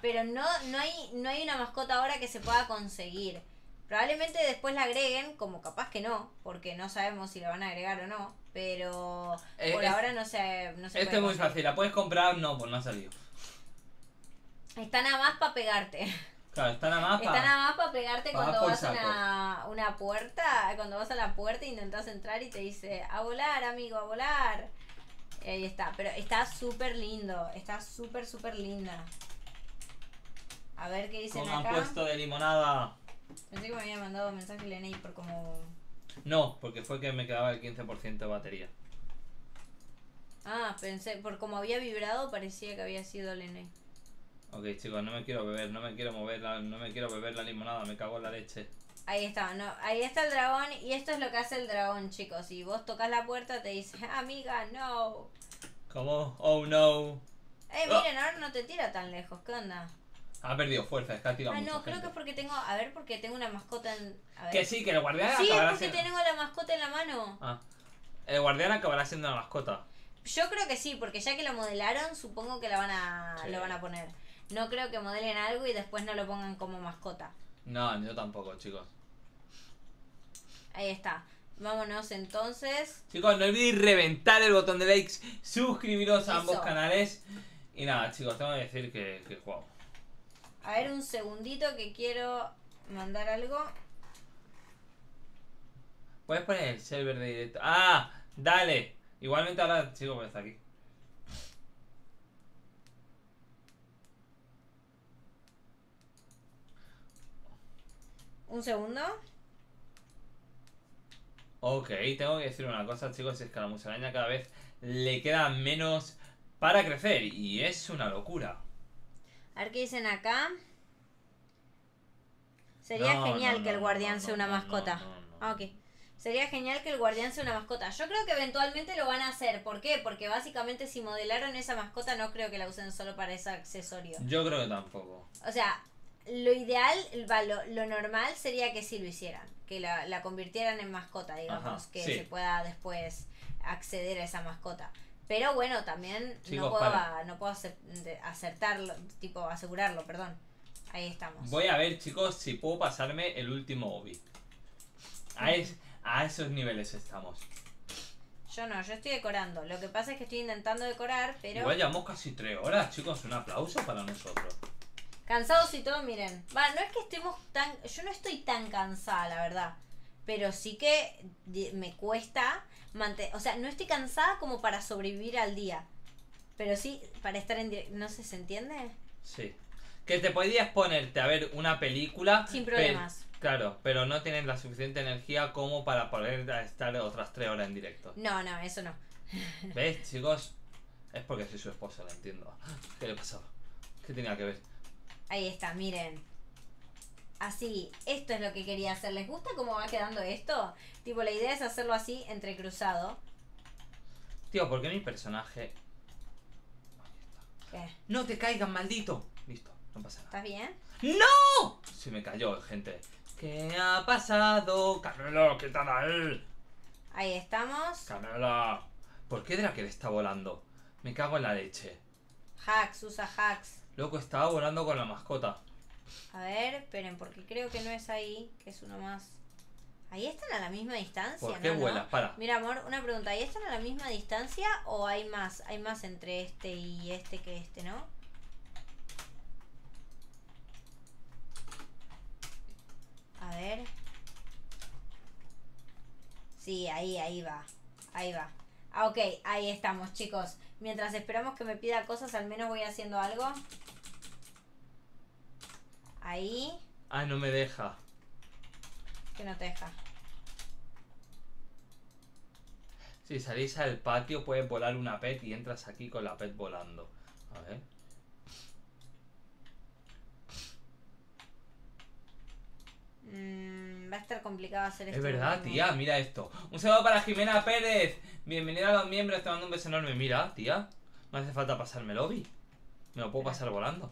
Pero no hay una mascota ahora que se pueda conseguir. Probablemente después la agreguen, como capaz que no, porque no sabemos si la van a agregar o no. Pero por ahora no se puede. Este es muy fácil, ¿la puedes comprar? No, pues no ha salido. Está nada más para pegarte. Claro, está nada más para... Está nada más para pegarte cuando vas a una puerta, cuando vas a la puerta e intentas entrar y te dice, a volar, amigo, a volar. Ahí está, pero está súper lindo, está súper linda. A ver qué dicen acá. Como han puesto de limonada. Pensé que me había mandado mensaje Lenny por como... No, porque fue que me quedaba el 15% de batería. Ah, pensé, por como había vibrado parecía que había sido Lene. Ok chicos, no me quiero beber la limonada, me cago en la leche. Ahí está, no, ahí está el dragón y esto es lo que hace el dragón chicos. Si vos tocas la puerta te dice, amiga, no. ¿Cómo? Oh no. Miren, ahora no te tira tan lejos, ¿qué onda? Ha perdido fuerza, es que ha tirado mucho. Creo que es porque tengo... A ver, porque tengo una mascota en... A ver. Que sí, que el guardián acabará siendo... Sí, es porque tengo la mascota en la mano. Ah. El guardián acabará siendo una mascota. Yo creo que sí, porque ya que la modelaron, supongo que la van a... Sí. Lo van a poner. No creo que modelen algo y después no lo pongan como mascota. No, yo tampoco, chicos. Ahí está. Vámonos entonces. Chicos, no olvidéis reventar el botón de likes, suscribiros a ambos canales. Y nada, chicos, tengo que decir que jugamos. A ver, un segundito que quiero mandar algo. ¿Puedes poner el server de directo? ¡Ah! ¡Dale! Igualmente ahora sigo por estar aquí. ¿Un segundo? Ok, tengo que decir una cosa, chicos. Es que a la musaraña cada vez le queda menos para crecer. Y es una locura. A ver qué dicen acá. Sería genial que el guardián sea una mascota. Ah, ok. Sería genial que el guardián sea una mascota. Yo creo que eventualmente lo van a hacer. ¿Por qué? Porque básicamente si modelaron esa mascota no creo que la usen solo para ese accesorio. Yo creo que tampoco. O sea, lo ideal, lo normal sería que sí lo hicieran. Que la convirtieran en mascota, digamos. Ajá, que se pueda después acceder a esa mascota. Pero bueno, también chicos, no puedo acertarlo, tipo asegurarlo, perdón. Ahí estamos. Voy a ver, chicos, si puedo pasarme el último hobby. A esos niveles estamos. Yo no, yo estoy decorando. Lo que pasa es que estoy intentando decorar, pero... Igual llevamos casi 3 horas, chicos. Un aplauso para nosotros. Cansados y todo, miren. Va, no es que estemos tan... Yo no estoy tan cansada, la verdad. Pero sí que me cuesta... O sea, no estoy cansada como para sobrevivir al día. Pero sí, para estar en directo. No sé, ¿se entiende? Sí. Que te podías ponerte a ver una película. Sin problemas. Claro, pero no tienes la suficiente energía como para poder estar otras 3 horas en directo. No, no, eso no. ¿Ves, chicos? Es porque soy su esposa, la entiendo. ¿Qué le pasaba? ¿Qué tenía que ver? Ahí está, miren. Así, esto es lo que quería hacer. ¿Les gusta cómo va quedando esto? Tipo, la idea es hacerlo así, entrecruzado. Tío, ¿por qué mi personaje...? ¿Qué? ¡No te caigan, maldito! Listo, no pasa nada. ¿Estás bien? ¡No! Se me cayó, gente. ¿Qué ha pasado? ¡Carmelo, qué tal a él! Ahí estamos. ¡Carmelo! ¿Por qué Draker está volando? Me cago en la leche. Hacks, usa hacks. Loco, estaba volando con la mascota. A ver, esperen, porque creo que no es ahí, que es uno más. ¿Ahí están a la misma distancia? ¿Por qué vuelas? Para. Mira, amor, una pregunta. ¿Ahí están a la misma distancia o hay más? Hay más entre este y este que este, ¿no? A ver. Sí, ahí va. Ahí va. Ah, ok, ahí estamos, chicos. Mientras esperamos que me pida cosas, al menos voy haciendo algo. Ahí. Ah, no me deja. Que no te deja. Si salís al patio puedes volar una pet y entras aquí con la pet volando. A ver. Va a estar complicado hacer esto. Es verdad, tía, mira esto. Un saludo para Jimena Pérez. Bienvenida a los miembros, te mando un beso enorme. Mira, tía, no hace falta pasarme el lobby. Me lo puedo pasar volando.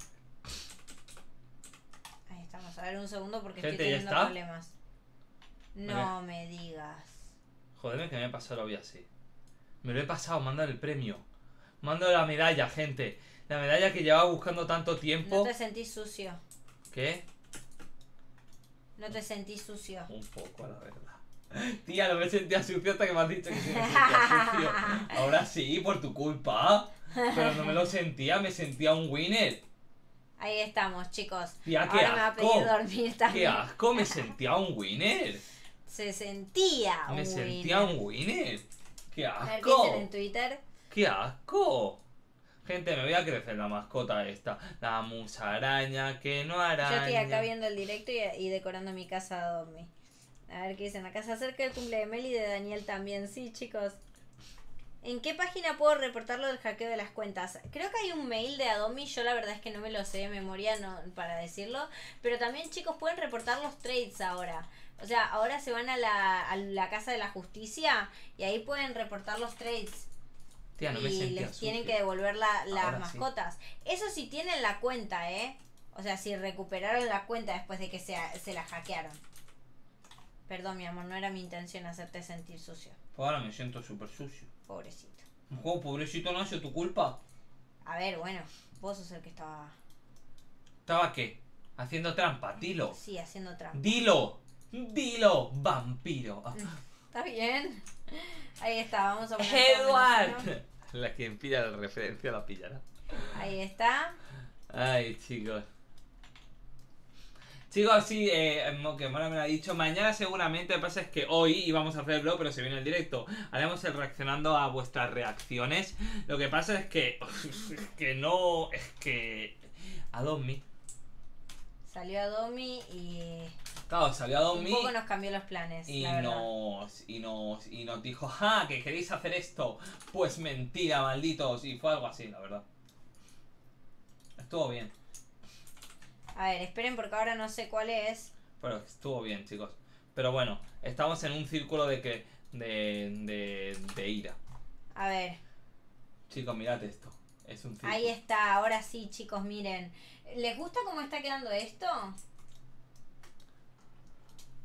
Ahí estamos, a ver un segundo porque estoy teniendo problemas. No me digas. Joder, que me he pasado el lobby así. Me lo he pasado, manda el premio. Mando la medalla, gente. La medalla que llevaba buscando tanto tiempo. No te sentís sucio. ¿Qué? No te sentís sucio. Un poco, la verdad. Tía, no me sentía sucio hasta que me has dicho que sí me sentía sucio. Ahora sí, por tu culpa. Pero no me lo sentía, me sentía un winner. Ahí estamos, chicos. Tía, qué ahora asco. Me va a pedir dormir también. Qué asco, me sentía un winner. Me sentía un winner. Qué asco. A ver, ¿qué dicen en Twitter? Qué asco. Gente, me voy a crecer la mascota esta. La musaraña que no hará. Yo estoy acá viendo el directo y decorando mi casa Adopt Me. A ver qué dicen acá. Se acerca el cumple de Meli y de Daniel también. Sí, chicos. ¿En qué página puedo reportar lo del hackeo de las cuentas? Creo que hay un mail de Adopt Me. Yo la verdad es que no me lo sé de memoria para decirlo. Pero también, chicos, pueden reportar los trades ahora. O sea, ahora se van a la Casa de la Justicia y ahí pueden reportar los trades. Tía, no me sentía les sucio. Tienen que devolver las mascotas. Sí. Eso sí tienen la cuenta, ¿eh? O sea, si recuperaron la cuenta después de que se la hackearon. Perdón, mi amor, no era mi intención hacerte sentir sucio. Pues ahora me siento súper sucio. Pobrecito. Oh, pobrecito, no ha sido tu culpa. A ver, bueno, vos sos el que estaba... ¿Estaba qué? Haciendo trampa, dilo. Sí, haciendo trampa. ¡Dilo! ¡Dilo, vampiro! Está bien. Ahí está, vamos a poner... ¡Edward! La quien pilla la referencia la pillará. Ahí está. Ay, chicos. Chicos, sí, que Mora me lo ha dicho. Mañana seguramente, lo que pasa es que hoy íbamos a hacer el vlog, pero se viene el directo. Haremos el reaccionando a vuestras reacciones. Lo que pasa es que... Adopt Me. Salió Adopt Me y... Claro, salió Adopt Me. Un poco nos cambió los planes. Y nos dijo, ¡ja! ¿Que queréis hacer esto? Pues mentira, malditos. Y fue algo así, la verdad. Estuvo bien. A ver, esperen porque ahora no sé cuál es. Pero estuvo bien, chicos. Pero bueno, estamos en un círculo de que... de ira. A ver. Chicos, mirad esto. Es un círculo. Ahí está, ahora sí, chicos, miren. ¿Les gusta cómo está quedando esto?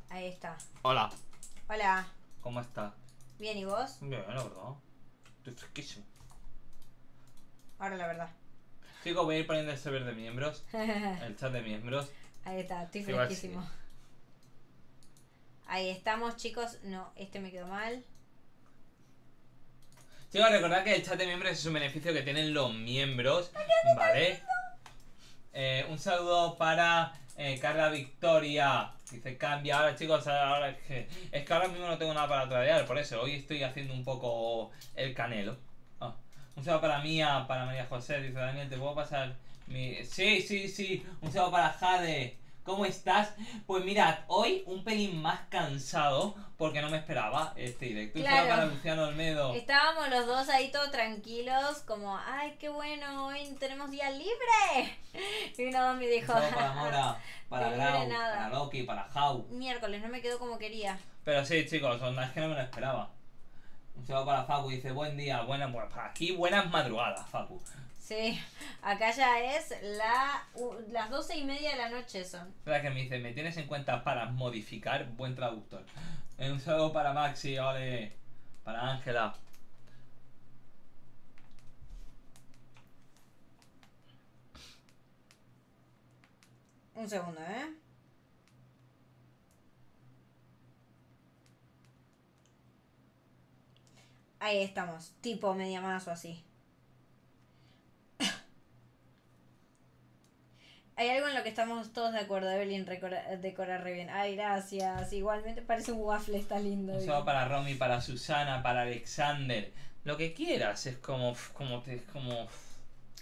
Ahí está. Hola. Hola. ¿Cómo está? Bien, ¿y vos? Bien, la verdad. Estoy fresquísimo. Ahora la verdad. Chicos, voy a ir poniendo el server de miembros. El chat de miembros. Ahí está, estoy fresquísimo. Sí. Ahí estamos, chicos. No, este me quedó mal. Chicos, recordad que el chat de miembros es un beneficio que tienen los miembros. ¿Vale? Un saludo para Carla Victoria. Dice, cambia ahora, chicos. Ahora es que ahora mismo no tengo nada para tradear. Por eso, hoy estoy haciendo un poco el canelo. Un saludo para Mía, para María José, dice Daniel, ¿te puedo pasar mi...? Sí, sí, sí. Un saludo para Jade. ¿Cómo estás? Pues mirad, hoy un pelín más cansado porque no me esperaba este directo. Claro. Un saludo para Luciano Olmedo. Estábamos los dos ahí todos tranquilos, como, ¡ay, qué bueno! Hoy tenemos día libre. Y uno me dijo... Un saludo para Mora, para Grau, para Loki, para Jau. Miércoles, no me quedó como quería. Pero sí, chicos, onda, es que no me lo esperaba. Un saludo para Facu, dice, buen día, buenas, para aquí buenas madrugadas, Facu. Sí, acá ya es las 12:30 de la noche son. Espera que me dice, ¿me tienes en cuenta para modificar? Buen traductor. Un saludo para Maxi, ole, para Ángela. Un segundo, ¿eh? Ahí estamos, tipo media más o así. Hay algo en lo que estamos todos de acuerdo. Evelyn decora re bien. Ay, gracias. Igualmente parece un waffle, está lindo. Eso va para Romy, para Susana, para Alexander. Lo que quieras, es como...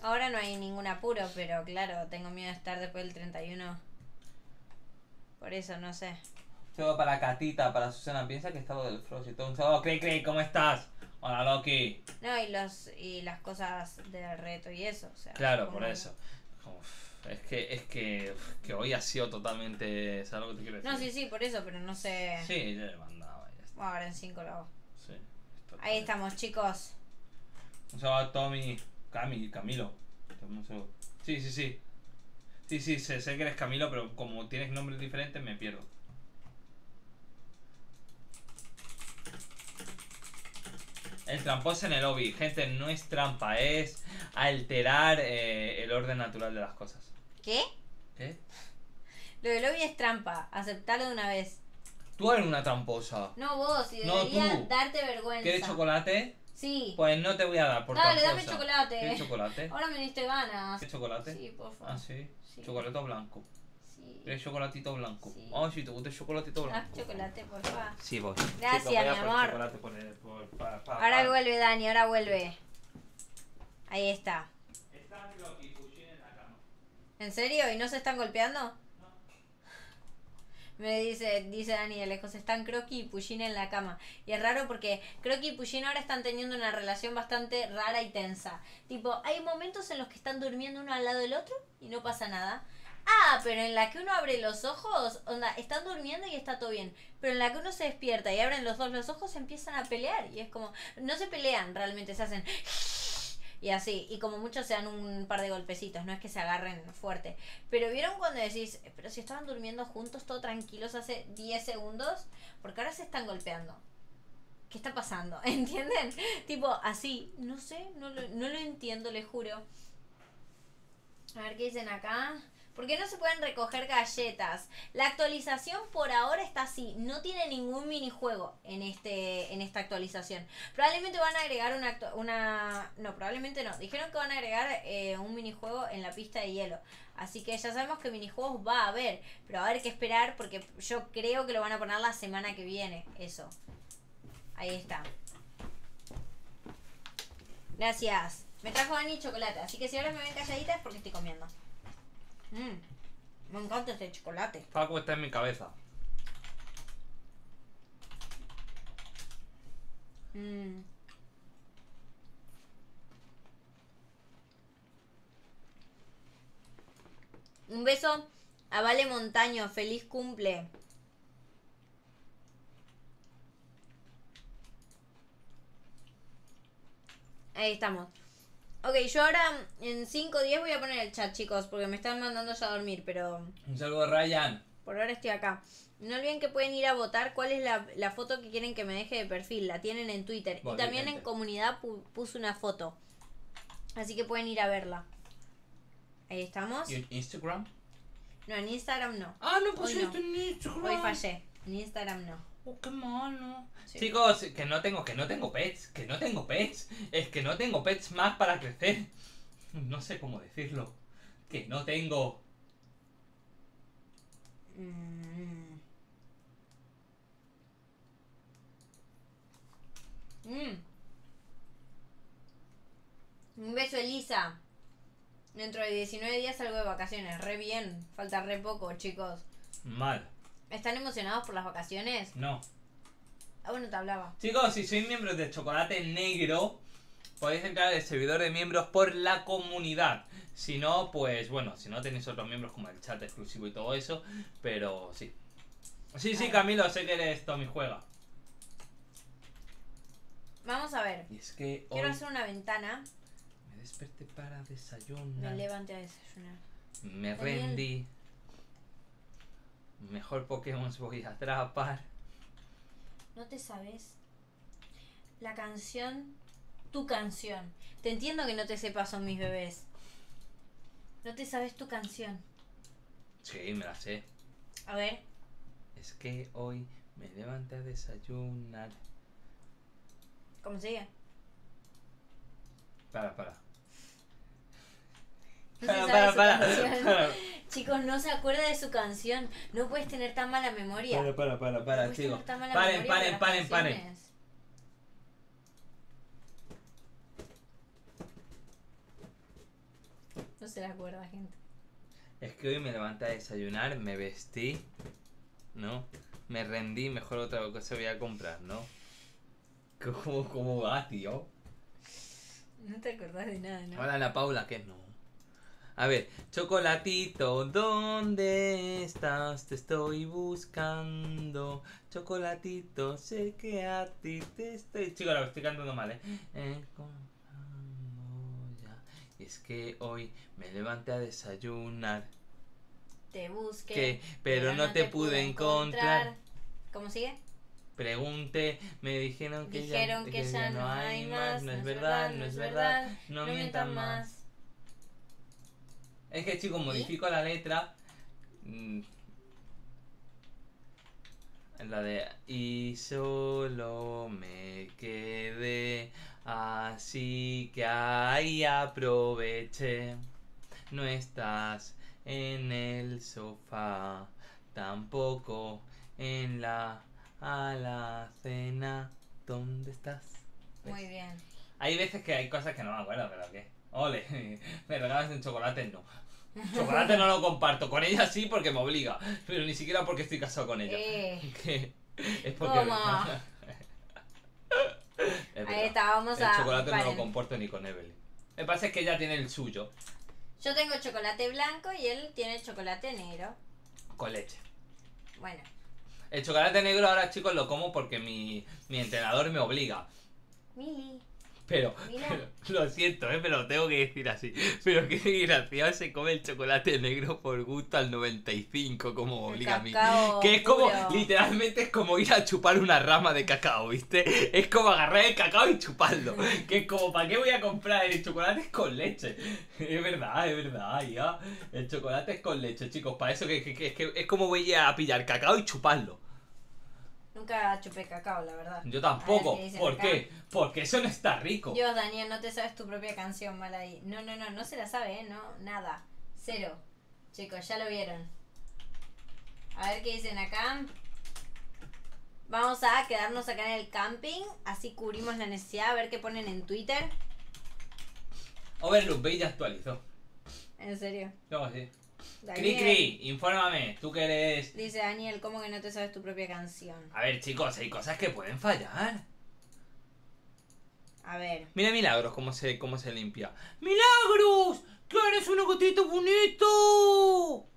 Ahora no hay ningún apuro, pero claro, tengo miedo de estar después del 31. Por eso, no sé. Todo para Catita, para Susana. Piensa que estaba del Frost y todo. Un saludo, Cray Cray, ¿cómo estás? Hola, Loki. No, y las cosas del reto y eso. O sea, claro, por eso. Uf, es que hoy ha sido totalmente... ¿Sabes lo que te quiero decir? No, sí, sí, por eso, pero no sé... Sí, ya le mandaba. Ya está. Ahora en 5 lo hago. Sí. Ahí estamos, chicos. Un saludo a Tommy, Camilo. Sí, sí, sí. Sí, sí, sé que eres Camilo, pero como tienes nombres diferentes me pierdo. El tramposo en el lobby, gente, no es trampa, es alterar el orden natural de las cosas. ¿Qué? ¿Qué? Lo del lobby es trampa, aceptalo de una vez. Tú eres una tramposa. No vos, y debería no, darte vergüenza. ¿Quieres chocolate? Sí. Pues no te voy a dar por tramposa. Dale, dame chocolate. ¿Quieres chocolate? Ahora me diste ganas. ¿Quieres chocolate? Sí, por favor. Ah, sí. Sí. Chocolate blanco. Sí. ¿Quieres chocolatito blanco? Sí. Ah, si te gusta el chocolatito blanco. Ah, chocolate, por favor. Sí, vos. Gracias, mi amor. Ahora vuelve, Dani, ahora vuelve. Ahí está. Están Loki y Pusheen en la cama. ¿En serio? ¿Y no se están golpeando? No. Me dice Dani de lejos, están Croqui y Pusheen en la cama. Y es raro porque Croqui y Pusheen ahora están teniendo una relación bastante rara y tensa. Tipo, hay momentos en los que están durmiendo uno al lado del otro y no pasa nada. Ah, pero en la que uno abre los ojos, onda, están durmiendo y está todo bien. Pero en la que uno se despierta y abren los dos los ojos, empiezan a pelear. Y es como, no se pelean realmente, se hacen... Y así, y como muchos se dan un par de golpecitos, no es que se agarren fuerte. Pero vieron cuando decís, pero si estaban durmiendo juntos, todo tranquilos hace 10 segundos, porque ahora se están golpeando. ¿Qué está pasando? ¿Entienden? Tipo, así, no sé, no lo entiendo, les juro. A ver qué dicen acá. ¿Por qué no se pueden recoger galletas? La actualización por ahora está así. No tiene ningún minijuego en esta actualización. Probablemente van a agregar No, probablemente no. Dijeron que van a agregar un minijuego en la pista de hielo. Así que ya sabemos que minijuegos va a haber. Pero va a haber que esperar porque yo creo que lo van a poner la semana que viene. Eso. Ahí está. Gracias. Me trajo Dani chocolate. Así que si ahora me ven calladita es porque estoy comiendo. Me encanta este chocolate. Paco está en mi cabeza. Un beso a Vale Montaño, feliz cumple. Ahí estamos. Ok, yo ahora en 5 o 10 voy a poner el chat, chicos, porque me están mandando ya a dormir, pero... Un saludo a Ryan. Por ahora estoy acá. No olviden que pueden ir a votar cuál es la foto que quieren que me deje de perfil. La tienen en Twitter. Bueno, y también en comunidad puse una foto. Así que pueden ir a verla. Ahí estamos. ¿Y en Instagram? No, en Instagram no. Ah, no puse esto en Instagram. Hoy fallé. En Instagram no. Oh, qué malo. Sí. Chicos, que no tengo pets. Es que no tengo pets más para crecer. No sé cómo decirlo. Que no tengo. Un beso, Elisa. Dentro de 19 días salgo de vacaciones. Re bien. Falta re poco, chicos. Mal. ¿Están emocionados por las vacaciones? No. Ah, bueno, te hablaba. Chicos, si sois miembros de Chocolate Negro, podéis entrar al servidor de miembros por la comunidad. Si no, pues bueno, si no tenéis otros miembros como el chat exclusivo y todo eso, pero sí. Sí, sí, Camilo, sé que eres Tommy Juega. Vamos a ver. Y es que quiero hacer una ventana. Me desperté para desayunar. Me levanté a desayunar. Me rendí. Mejor Pokémon voy a atrapar. No te sabes la canción. Tu canción. Te entiendo que no te sepas Son Mis Bebés. No te sabes tu canción. Sí, me la sé. A ver. Es que hoy me levanté a desayunar. ¿Cómo sigue? Para. No para. Chicos, no se acuerda de su canción. No puedes tener tan mala memoria. Para, no chicos. Paren. No se la acuerda, gente. Es que hoy me levanté a desayunar, me vestí, ¿no? Me rendí, mejor otra cosa voy a comprar, ¿no? ¿Cómo va, tío? No te acordás de nada, ¿no? Ahora la Paula, ¿qué no? A ver, chocolatito, ¿dónde estás? Te estoy buscando. Chocolatito, sé que a ti te estoy... Chicos, lo estoy cantando mal, ¿eh? Y es que hoy me levanté a desayunar. Te busqué, pero no te pude encontrar. ¿Cómo sigue? Pregunté, me dijeron que ya no hay más. No es verdad, no es verdad, no mientan más. Es que, chicos, modifico la letra. La de y solo me quedé, así que ahí aproveché. No estás en el sofá, tampoco en la alacena. ¿Dónde estás? ¿Ves? Muy bien. Hay veces que hay cosas que no me acuerdo, pero ¿qué? Ole, me regalas un chocolate, no. Chocolate no lo comparto, con ella sí porque me obliga, pero ni siquiera porque estoy casado con ella. Es porque... ¿Cómo? Es ahí está, vamos a... El chocolate no lo comporto ni con Evelyn. Lo que pasa es que ella tiene el suyo. Yo tengo chocolate blanco y él tiene chocolate negro. Con leche. Bueno. El chocolate negro ahora, chicos, lo como porque mi entrenador me obliga. Mili. Pero lo siento, pero lo tengo que decir así. Pero qué desgraciado se come el chocolate negro por gusto al 95, como obliga a mí. Que es como, literalmente es como ir a chupar una rama de cacao, ¿viste? Es como agarrar el cacao y chuparlo. Que es como, ¿para qué voy a comprar el chocolate con leche? Es verdad, ya. El chocolate es con leche, chicos. Para eso que es como voy a pillar cacao y chuparlo. Nunca chupé cacao, la verdad. Yo tampoco. ¿Por qué? Porque eso no está rico. Dios, Daniel, no te sabes tu propia canción, mal ahí. No se la sabe, ¿eh? No, nada. Cero. Chicos, ya lo vieron. A ver qué dicen acá. Vamos a quedarnos acá en el camping. Así cubrimos la necesidad. A ver qué ponen en Twitter. Overloop Bay ya actualizó. ¿En serio? No, sí. Daniel. Cri, infórmame, tú que eres... Dice Daniel, ¿cómo que no te sabes tu propia canción? A ver, chicos, hay cosas que pueden fallar. A ver. Mira Milagros, cómo se limpia. ¡Milagros! ¡Que eres un gotito bonito!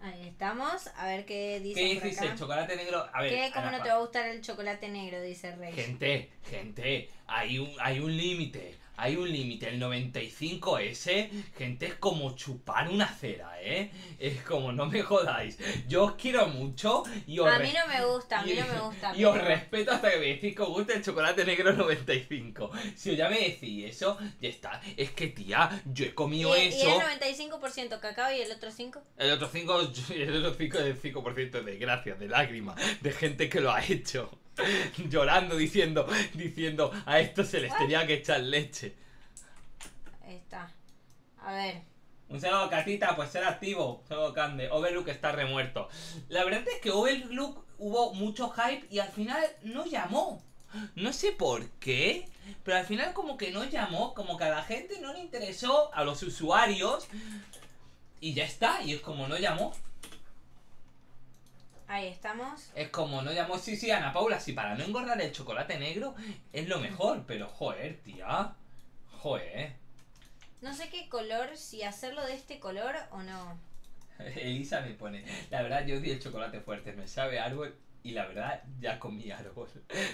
Ahí estamos, a ver qué dice. ¿Qué dice el chocolate negro? A ver, ¿qué? ¿Cómo no te va a gustar el chocolate negro? Dice Rey. Gente, hay un límite. Hay un límite, el 95S, gente, es como chupar una cera, ¿eh? Es como, no me jodáis. Yo os quiero mucho y os... A mí no me gusta. Y os respeto hasta que me decís que os gusta el chocolate negro 95. Si ya me decís eso, ya está. Es que, tía, yo he comido eso. Y el 95% cacao y el otro 5%. El otro 5 es el 5% de gracias, de lágrimas, de gente que lo ha hecho. Llorando, diciendo, a esto se les tenía que echar leche. Ahí está. A ver. Un saludo, Catita, pues ser activo. Un saludo, Cande. Overlook está remuerto. La verdad es que Overlook hubo mucho hype y al final no llamó. No sé por qué, pero al final como que no llamó, como que a la gente no le interesó, a los usuarios. Y ya está, y es como no llamó. Ahí estamos. Es como, no llamó... Sí, Ana Paula, sí, para no engordar el chocolate negro es lo mejor, pero joder, tía. Joder. No sé qué color, si hacerlo de este color o no. Elisa me pone, la verdad yo di el chocolate fuerte, me sabe árbol y la verdad ya comí árbol.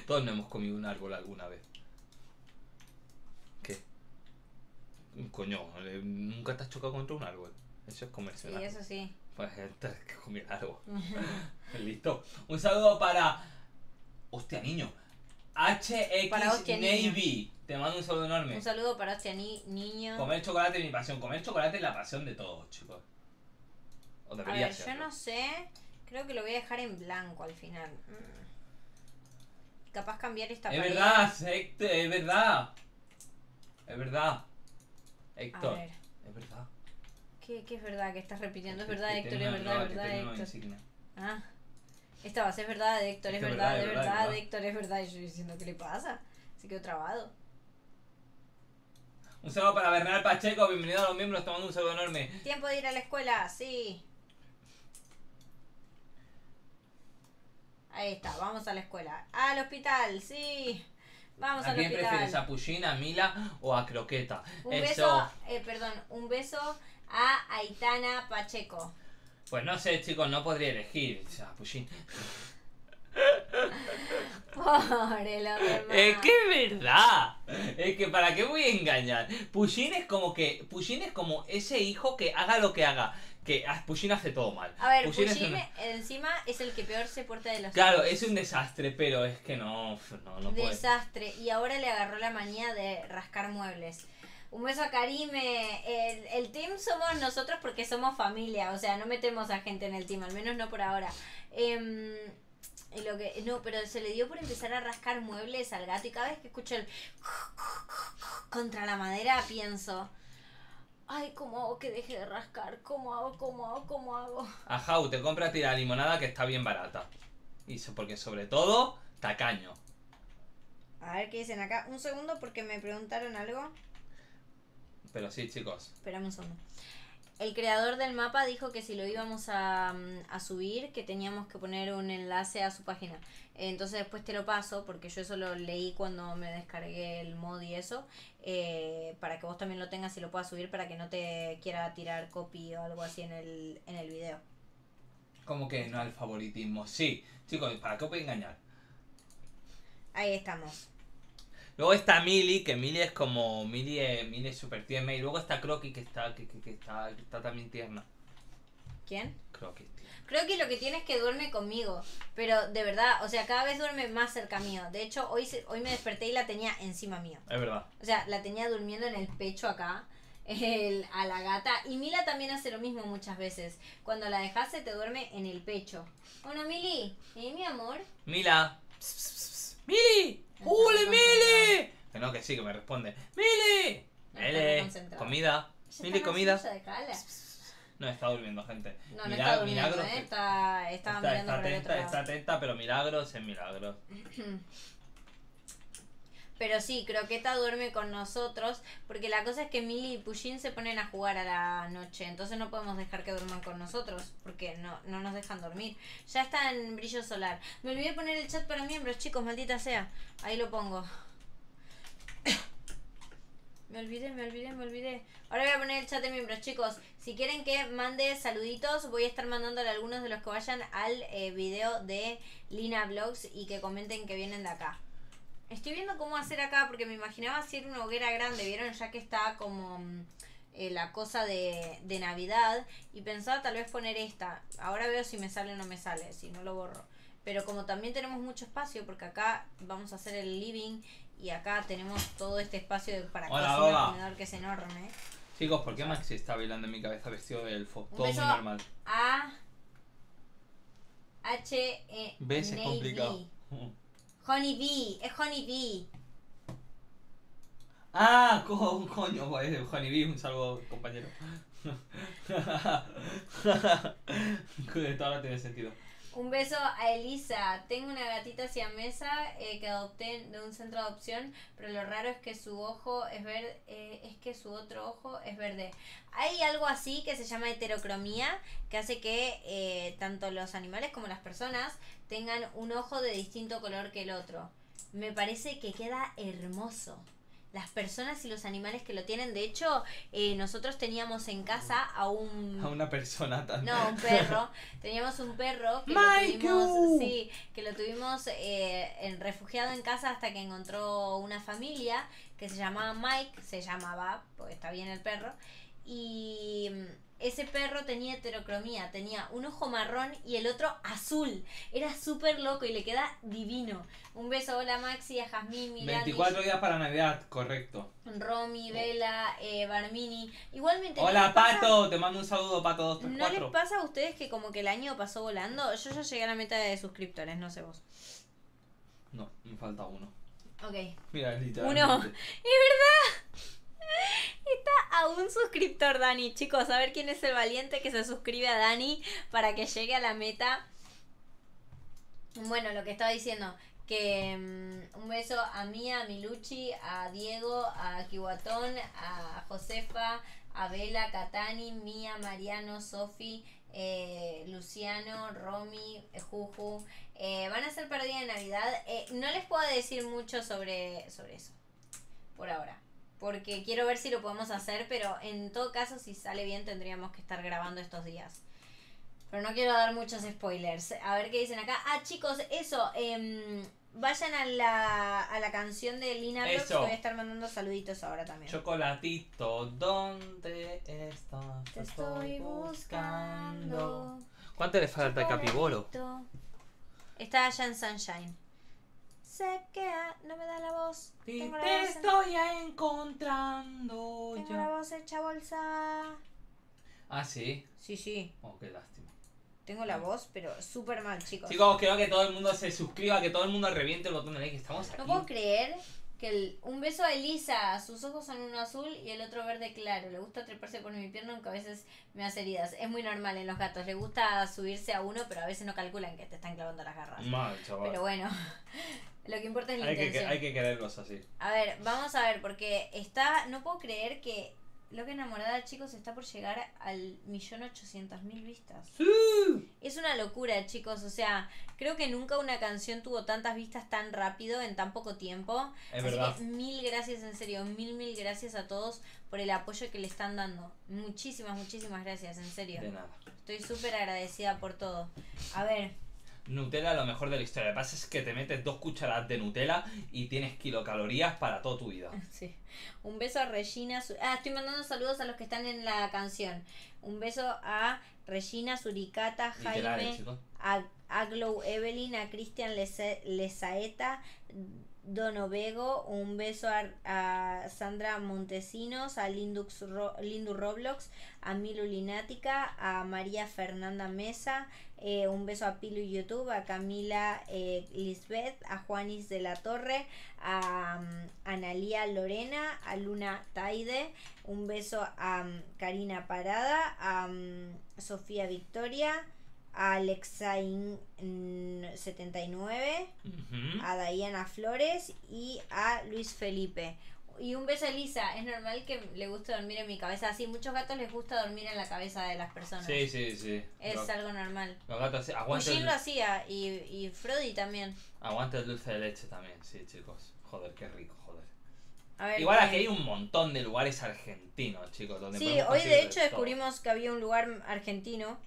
Todos no hemos comido un árbol alguna vez. ¿Qué? Coño, nunca te has chocado contra un árbol. Eso es comerse. Sí, eso sí. Pues entonces que comer algo. Listo. Un saludo para... Hostia, niño. HX Navy. Te mando un saludo enorme. Un saludo para hostia, niño. Comer chocolate es mi pasión. Comer chocolate es la pasión de todos, chicos. O debería ser. A ver, yo no sé. Creo que lo voy a dejar en blanco al final. Capaz cambiar esta pared. Es verdad, Héctor. Es verdad. Es verdad. Héctor. Es verdad. ¿Qué es verdad que estás repitiendo? Es verdad, Héctor, es verdad, es verdad, Héctor. Ah, esta base es verdad, Héctor, es verdad, es verdad, Héctor, es verdad. Y yo diciendo, ¿qué le pasa? Se quedó trabado. Un saludo para Bernal Pacheco, bienvenido a los miembros, te mando un saludo enorme. Tiempo de ir a la escuela, sí. Ahí está, vamos a la escuela. Al hospital, sí. Vamos al hospital. ¿A quién prefieres, a Pushina, a Mila o a Croqueta? Un beso a Aitana Pacheco. Pues no sé, chicos, no podría elegir a Pushina. Pobre lo demás. Es que es verdad. Es que para qué voy a engañar. Pushina es como ese hijo que haga lo que haga. Que Pushina hace todo mal. A ver, Pushina encima es el que peor se porta de los. Claro, años. Es un desastre, pero es que no puede. Desastre. Y ahora le agarró la manía de rascar muebles. Un beso a Karime. El team somos nosotros porque somos familia. O sea, no metemos a gente en el team, al menos no por ahora. No, pero se le dio por empezar a rascar muebles al gato. Y cada vez que escucho el contra la madera pienso, ay, ¿cómo hago que deje de rascar? ¿Cómo hago? Ajau, te compras la limonada que está bien barata. Y porque sobre todo, tacaño. A ver qué dicen acá. Un segundo porque me preguntaron algo. Pero sí, chicos. Esperame un segundo. El creador del mapa dijo que si lo íbamos a subir, que teníamos que poner un enlace a su página. Entonces después te lo paso, porque yo eso lo leí cuando me descargué el mod y eso, para que vos también lo tengas y lo puedas subir, para que no te quiera tirar copy o algo así en el video. Como que no al favoritismo. Sí, chicos, ¿para qué puedo engañar? Ahí estamos. Luego está Mili, que Mili es como... Mili es súper tierna. Y luego está Croqui, que está también tierna. ¿Quién? Croqui. Croqui lo que tiene es que duerme conmigo. Pero de verdad, o sea, cada vez duerme más cerca mío. De hecho, hoy me desperté y la tenía encima mío. Es verdad. O sea, la tenía durmiendo en el pecho acá, a la gata. Y Mila también hace lo mismo muchas veces. Cuando la dejas se te duerme en el pecho. Bueno, Mili, mi amor. Mila. Pss, pss, pss. Mili. ¡Ule, Mili! Que no, que sí, que me responde. ¡Mili! ¡Mili! ¡Comida! ¡Mili, comida! No, está durmiendo, gente. No, está durmiendo, está atenta, pero Milagros es Milagros. Pero sí, Croqueta duerme con nosotros, porque la cosa es que Mili y Pusheen se ponen a jugar a la noche, entonces no podemos dejar que duerman con nosotros, porque no nos dejan dormir. Ya está en brillo solar. Me olvidé poner el chat para miembros, chicos, maldita sea. Ahí lo pongo. Me olvidé. Ahora voy a poner el chat de miembros, chicos. Si quieren que mande saluditos, voy a estar mandándole a algunos de los que vayan al video de Lyna Vlogs y que comenten que vienen de acá. Estoy viendo cómo hacer acá, porque me imaginaba hacer una hoguera grande, ¿vieron? Ya que está como la cosa de Navidad. Y pensaba tal vez poner esta. Ahora veo si me sale o no me sale, si no lo borro. Pero como también tenemos mucho espacio, porque acá vamos a hacer el living y acá tenemos todo este espacio para cocinar, un comedor que es enorme. Chicos, ¿por qué Maxi está bailando en mi cabeza vestido de elfo? Todo muy normal. A H E ¿Ves? Es complicado. Honey Bee, es Honey Bee. Ah, coño, Honey Bee, un saludo, compañero. Esto ahora tiene sentido. Un beso a Elisa. Tengo una gatita siamesa que adopté de un centro de adopción, pero lo raro es que su ojo es verde, es que su otro ojo es verde. Hay algo así que se llama heterocromía, que hace que tanto los animales como las personas tengan un ojo de distinto color que el otro. Me parece que queda hermoso. Las personas y los animales que lo tienen. De hecho, nosotros teníamos en casa un perro. Teníamos un perro que lo tuvimos refugiado en casa hasta que encontró una familia que se llamaba Mike. Se llamaba, porque está bien el perro. Y ese perro tenía heterocromía, tenía un ojo marrón y el otro azul. Era súper loco y le queda divino. Un beso, hola Maxi, a Jazmín, Milani, 24 días para Navidad, correcto. Romy, Vela, Barmini. Igualmente. Hola Pato, te mando un saludo, Pato 234. ¿No les pasa a ustedes que como que el año pasó volando? Yo ya llegué a la meta de suscriptores, no sé vos. No, me falta uno. Ok. Mira, literalmente. Uno. Es verdad. Está a a un suscriptor, Dani. Chicos, a ver quién es el valiente que se suscribe a Dani para que llegue a la meta. Bueno, lo que estaba diciendo, que un beso a Mía, a Miluchi, a Diego, a Kiwatón, a Josefa, a Bela, Catani, Mía, Mariano, Sofi, Luciano, Romy, Juju. Van a ser para día de Navidad. No les puedo decir mucho sobre eso por ahora, porque quiero ver si lo podemos hacer, pero en todo caso, si sale bien, tendríamos que estar grabando estos días. Pero no quiero dar muchos spoilers. A ver qué dicen acá. Ah, chicos, eso. Vayan a la canción de Lyna Vlogs, que voy a estar mandando saluditos ahora también. Chocolatito, ¿dónde estás? Te estoy buscando. ¿Cuánto le falta al Capiboro? Está allá en Sunshine. Se queda, no me da la voz. Y tengo te voz estoy en... encontrando. Tengo ya la voz hecha bolsa. Ah, sí. Sí, sí. Oh, qué lástima. Tengo la voz, pero súper mal, chicos. Chicos, creo que todo el mundo se suscriba, que todo el mundo reviente el botón de like. Estamos aquí. No puedo creer que un beso a Elisa. Sus ojos son uno azul y el otro verde claro. Le gusta treparse por mi pierna, aunque a veces me hace heridas. Es muy normal en los gatos. Le gusta subirse a uno, pero a veces no calculan que te están clavando las garras. Mal, chaval. Pero bueno... Lo que importa es la intención. Hay que quererlos así. A ver, vamos a ver, porque está... No puedo creer que Loca Enamorada, chicos, está por llegar al 1.800.000 vistas. ¡Sí! Es una locura, chicos. O sea, creo que nunca una canción tuvo tantas vistas tan rápido, en tan poco tiempo. Es verdad. Así que mil gracias, en serio. Mil gracias a todos por el apoyo que le están dando. Muchísimas gracias, en serio. De nada. Estoy súper agradecida por todo. A ver... Nutella, lo mejor de la historia. Lo que pasa es que te metes 2 cucharadas de Nutella y tienes kilocalorías para toda tu vida. Sí. Un beso a Regina. Estoy mandando saludos a los que están en la canción. Un beso a Regina, Suricata, Jaime, a Glow Evelyn, a Cristian Lezaeta, Donovego. Un beso a Sandra Montesinos, a Lindu Roblox, a Milu Linática, a María Fernanda Mesa. Un beso a Pilu YouTube, a Camila Lisbeth, a Juanis de la Torre, a Analía Lorena, a Luna Taide. Un beso a Karina Parada, a Sofía Victoria, a Alexain 79, a Dayana Flores y a Luis Felipe. Y un beso a Elisa. Es normal que le guste dormir en mi cabeza. Sí, muchos gatos les gusta dormir en la cabeza de las personas. Sí, sí, sí. Es algo normal. Los gatos aguantan. Ushil lo hacía y Frodi también. Aguanta el dulce de leche también, sí, chicos. Joder, qué rico, joder. A ver, igual aquí hay un montón de lugares argentinos, chicos. Donde sí, hoy de hecho descubrimos que había un lugar argentino.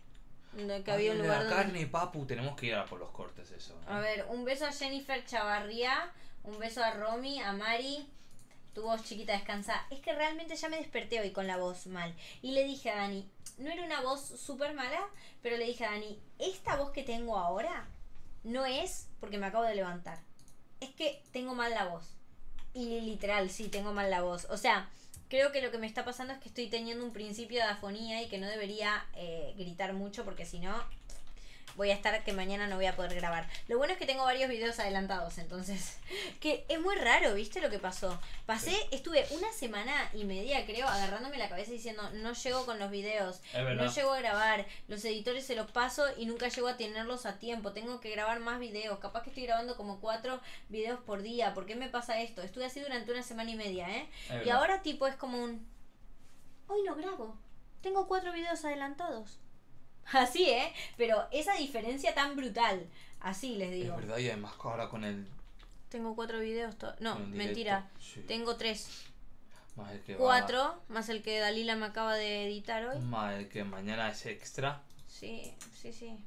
Que había un lugar de la carne, papu. Tenemos que ir a por los cortes, eso. A ver, un beso a Jennifer Chavarría. Un beso a Romy, a Mari. Tu voz chiquita descansa. Es que realmente ya me desperté hoy con la voz mal. Y le dije a Dani, no era una voz súper mala, pero le dije a Dani, esta voz que tengo ahora no es porque me acabo de levantar. Es que tengo mal la voz. Y literal, sí, tengo mal la voz. O sea, creo que lo que me está pasando es que estoy teniendo un principio de afonía y que no debería gritar mucho, porque si no... voy a estar que mañana no voy a poder grabar. Lo bueno es que tengo varios videos adelantados, entonces... Que es muy raro, ¿viste lo que pasó? Pasé, sí. Estuve una semana y media, creo, agarrándome la cabeza diciendo no llego con los videos, no llego a grabar, los editores se los paso y nunca llego a tenerlos a tiempo, tengo que grabar más videos, capaz que estoy grabando como 4 videos por día, ¿por qué me pasa esto? Estuve así durante una semana y media, ¿eh? Y ahora tipo es como un... hoy no grabo, tengo 4 videos adelantados. Así, ¿eh? Pero esa diferencia tan brutal. Así les digo. Es verdad, y además ahora con el... Tengo 4 videos. No, mentira. Sí. Tengo 3. Más el que 4, va... más el que Dalila me acaba de editar hoy. Más el que mañana es extra. Sí, sí, sí.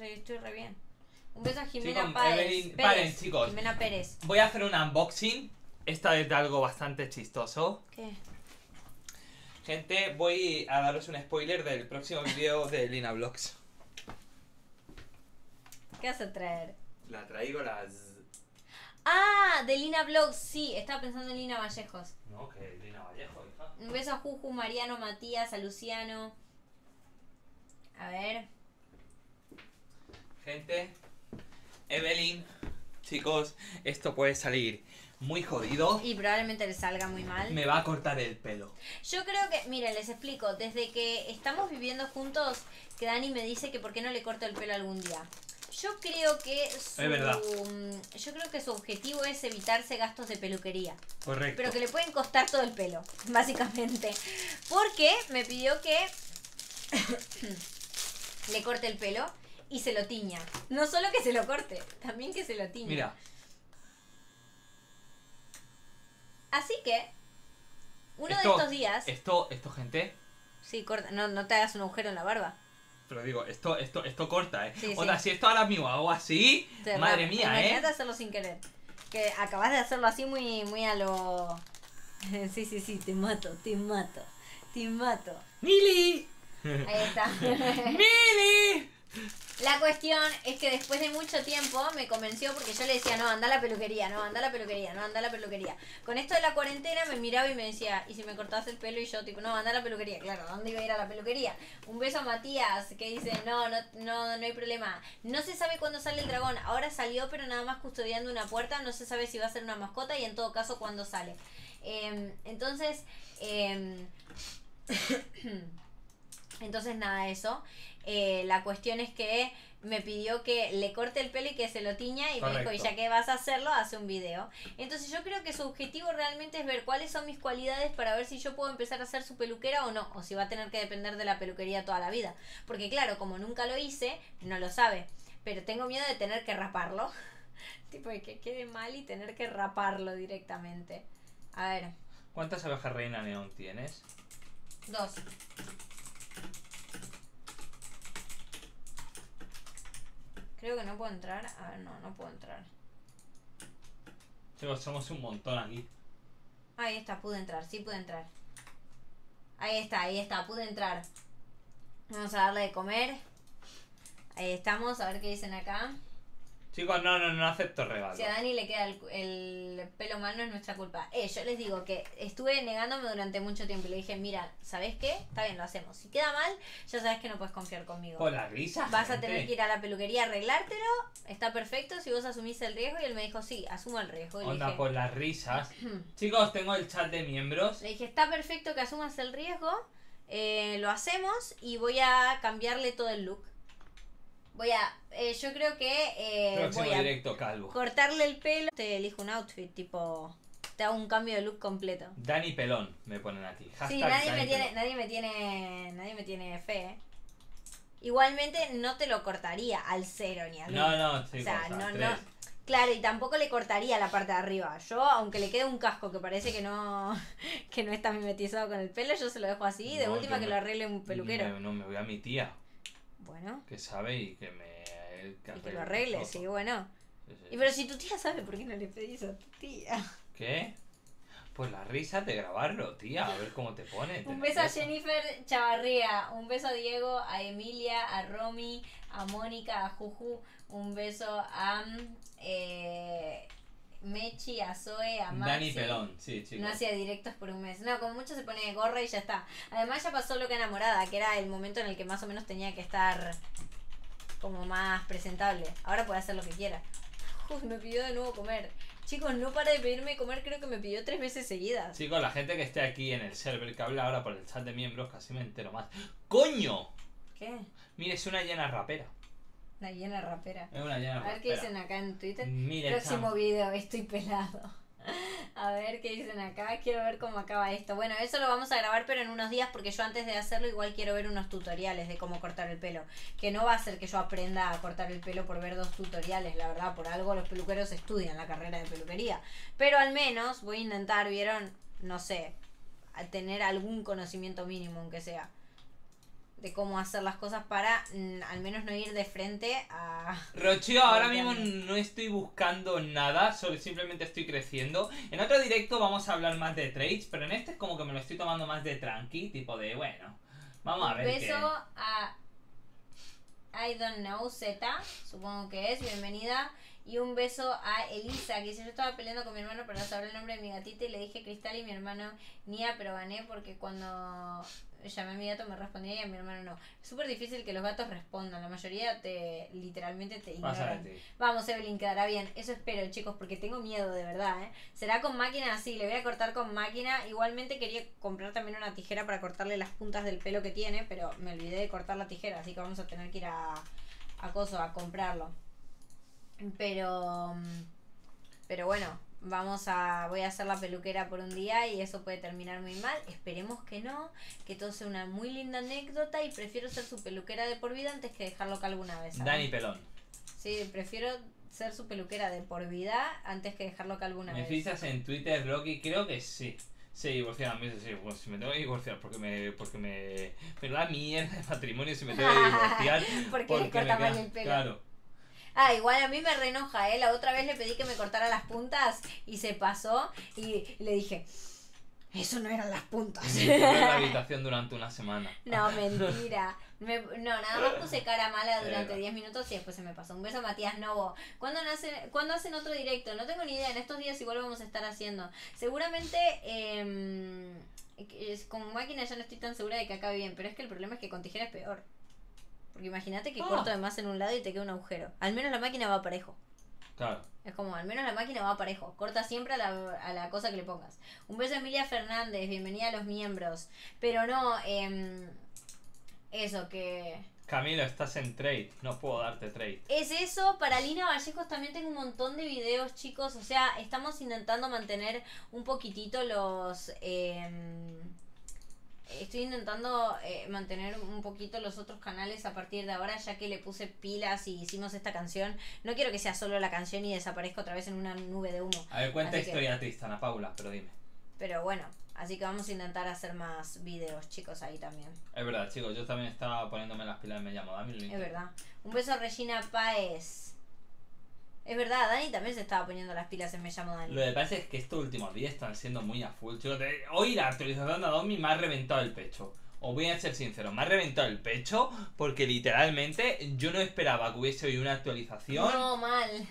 Estoy re bien. Un beso a Jimena Pérez. Paren, chicos. Jimena Pérez. Voy a hacer un unboxing. Esta vez de algo bastante chistoso. ¿Qué? Gente, voy a daros un spoiler del próximo video de Lyna Vlogs. ¿Qué vas a traer? La traigo las... Ah, de Lyna Vlogs, sí, estaba pensando en Lyna Vallejos. No, que Lyna Vallejos, hija. Un beso a Juju, Mariano, Matías, a Luciano. A ver. Gente, Evelyn, chicos, esto puede salir muy jodido. Y probablemente le salga muy mal. Me va a cortar el pelo. Yo creo que, miren, les explico. Desde que estamos viviendo juntos, que Dani me dice que por qué no le corto el pelo algún día. Yo creo que su, es verdad. Yo creo que su objetivo es evitarse gastos de peluquería. Correcto. Pero que le pueden costar todo el pelo, básicamente. Porque me pidió que le corte el pelo y se lo tiña. No solo que se lo corte, también que se lo tiña. Mira. Así que, uno de estos días... Esto, gente... Sí, corta. No, no te hagas un agujero en la barba. Pero digo, esto corta, ¿eh? Sí, o sea, sí. Si esto ahora mismo hago así, entonces, madre mía, ¿eh? Imagínate hacerlo sin querer. Que acabas de hacerlo así muy, muy a lo... Sí, te mato. ¡Mili! Ahí está. ¡Mili! La cuestión es que después de mucho tiempo me convenció porque yo le decía, no, anda a la peluquería, no, anda a la peluquería. Con esto de la cuarentena me miraba y me decía, ¿y si me cortás el pelo? Y yo tipo, no, anda a la peluquería. Claro, ¿dónde iba a ir a la peluquería? Un beso a Matías que dice, no hay problema. No se sabe cuándo sale el dragón. Ahora salió, pero nada más custodiando una puerta. No se sabe si va a ser una mascota y en todo caso cuándo sale. Entonces nada, eso. La cuestión es que me pidió que le corte el pelo y que se lo tiña y correcto. Me dijo, y ya que vas a hacerlo, hace un video. Entonces yo creo que su objetivo realmente es ver cuáles son mis cualidades para ver si yo puedo empezar a ser su peluquera o no, o si va a tener que depender de la peluquería toda la vida, porque claro, como nunca lo hice, no lo sabe, pero tengo miedo de tener que raparlo tipo de que quede mal y tener que raparlo directamente. A ver, ¿cuántas abejas reina neón tienes? 2. Creo que no puedo entrar. A ver, no puedo entrar. Chicos, somos un montón aquí. Ahí está, pude entrar, sí pude entrar. Ahí está, pude entrar. Vamos a darle de comer. Ahí estamos, a ver qué dicen acá. Chicos, no acepto regalos. Si a Dani le queda el pelo mal, no es nuestra culpa. Yo les digo que estuve negándome durante mucho tiempo y le dije, mira, ¿sabes qué? Está bien, lo hacemos. Si queda mal, ya sabes que no puedes confiar conmigo. Con la risa. Vas a tener que ir a la peluquería a arreglártelo. Está perfecto si vos asumís el riesgo. Y él me dijo, sí, asumo el riesgo. Y onda, le dije, con las risas. Chicos, tengo el chat de miembros. Le dije, está perfecto que asumas el riesgo. Lo hacemos y voy a cambiarle todo el look. Yo creo que voy a directo, calvo. Cortarle el pelo. Te elijo un outfit, tipo, te hago un cambio de look completo. Dani Pelón, me ponen aquí. Sí, nadie me tiene fe, ¿eh? Igualmente no te lo cortaría al cero ni al uno. No, sí, o sea, no. Claro, y tampoco le cortaría la parte de arriba. Yo, aunque le quede un casco que parece que no está mimetizado con el pelo, yo se lo dejo así, de última que lo arregle un peluquero. No, me voy a mi tía. Bueno. Que sabe y que me... y que lo arregle, sí, bueno. Sí. Y pero si tu tía sabe, ¿por qué no le pedís a tu tía? ¿Qué? Pues la risa de grabarlo, tía, a ver cómo te pone. Un beso a Jennifer Chavarría, un beso a Diego, a Emilia, a Romy, a Mónica, a Juju, un beso a Mechi, a Zoe, a Maxi. Dani Pelón, sí, chicos. No hacía directos por un mes. No, como mucho se pone de gorra y ya está. Además ya pasó Loca Enamorada, que era el momento en el que más o menos tenía que estar como más presentable. Ahora puede hacer lo que quiera. Me pidió de nuevo comer. Chicos, no para de pedirme comer, creo que me pidió 3 veces seguidas. Chicos, la gente que esté aquí en el server que habla ahora por el chat de miembros, casi me entero más. ¡Coño! ¿Qué? Mire, es una llena rapera. Una llena rapera. Es una llena rapera. A ver qué dicen acá en Twitter. Mira, próximo video, estoy pelado. A ver qué dicen acá, quiero ver cómo acaba esto. Bueno, eso lo vamos a grabar pero en unos días, porque yo antes de hacerlo igual quiero ver unos tutoriales de cómo cortar el pelo. Que no va a ser que yo aprenda a cortar el pelo por ver 2 tutoriales, la verdad, por algo los peluqueros estudian la carrera de peluquería. Pero al menos voy a intentar, vieron, no sé, a tener algún conocimiento mínimo, aunque sea, de cómo hacer las cosas para al menos no ir de frente a... Rochio, ahora mismo no estoy buscando nada, solo simplemente estoy creciendo. En otro directo vamos a hablar más de trades, pero en este es como que me lo estoy tomando más de tranqui, tipo de, bueno, vamos a ver. Un beso a I Don't Know Z, supongo que es, bienvenida. Y un beso a Elisa, que dice, yo estaba peleando con mi hermano para saber el nombre de mi gatita y le dije Cristal y mi hermano Nia, pero gané porque cuando... llamé a mi gato, me respondía y a mi hermano no. Es súper difícil que los gatos respondan, la mayoría te literalmente te ignoran. Vamos, Evelyn, quedará bien. Eso espero, chicos, porque tengo miedo, de verdad, ¿eh? ¿Será con máquina? Sí, le voy a cortar con máquina. Igualmente quería comprar también una tijera para cortarle las puntas del pelo que tiene, pero me olvidé de cortar la tijera, así que vamos a tener que ir a coso, a comprarlo. Pero bueno, vamos a... voy a hacer la peluquera por un día y eso puede terminar muy mal. Esperemos que no, que todo sea una muy linda anécdota y prefiero ser su peluquera de por vida antes que dejarlo calvo una vez, ¿sabes? Dani Pelón. Sí, prefiero ser su peluquera de por vida antes que dejarlo calvo una vez. ¿Me fichas en Twitter, Loki? Creo que sí. Se divorciaron, me dice, sí, bueno, si me tengo que divorciar porque me da mierda el matrimonio si me tengo que divorciar. porque le corta mal el pelo. Claro. Ah, igual a mí me reenoja, ¿eh? La otra vez le pedí que me cortara las puntas y se pasó y le dije, eso no eran las puntas. Me quedé en la habitación durante una semana. No, mentira. Nada más puse cara mala durante 10 minutos y después se me pasó. Un beso, Matías Novo. ¿Cuándo hacen otro directo? No tengo ni idea. En estos días igual vamos a estar haciendo. Seguramente... con máquina ya no estoy tan segura de que acabe bien, pero es que el problema es que con tijera es peor. Porque imagínate que corto de más en un lado y te queda un agujero. Al menos la máquina va parejo. Claro. Es como, al menos la máquina va parejo. Corta siempre a la cosa que le pongas. Un beso a Emilia Fernández. Bienvenida a los miembros. Pero no, eso que... Camilo, estás en trade. No puedo darte trade. Es eso. Para Lyna Vallejos también tengo un montón de videos, chicos. O sea, estamos intentando mantener un poquitito los... Estoy intentando mantener un poquito los otros canales a partir de ahora, ya que le puse pilas y hicimos esta canción. No quiero que sea solo la canción y desaparezca otra vez en una nube de humo. A ver, cuenta historia triste, Ana Paula, pero dime. Pero bueno, así que vamos a intentar hacer más videos, chicos, ahí también. Es verdad, chicos, yo también estaba poniéndome las pilas y me llamo Dani. Es verdad. Un beso a Regina Páez. Es verdad, Dani también se estaba poniendo las pilas en Me Llamo Dani. Lo que pasa es que estos últimos días están siendo muy a full. Hoy la actualización de Adopt Me me ha reventado el pecho. Os voy a ser sincero, me ha reventado el pecho porque literalmente yo no esperaba que hubiese hoy una actualización. No, mal.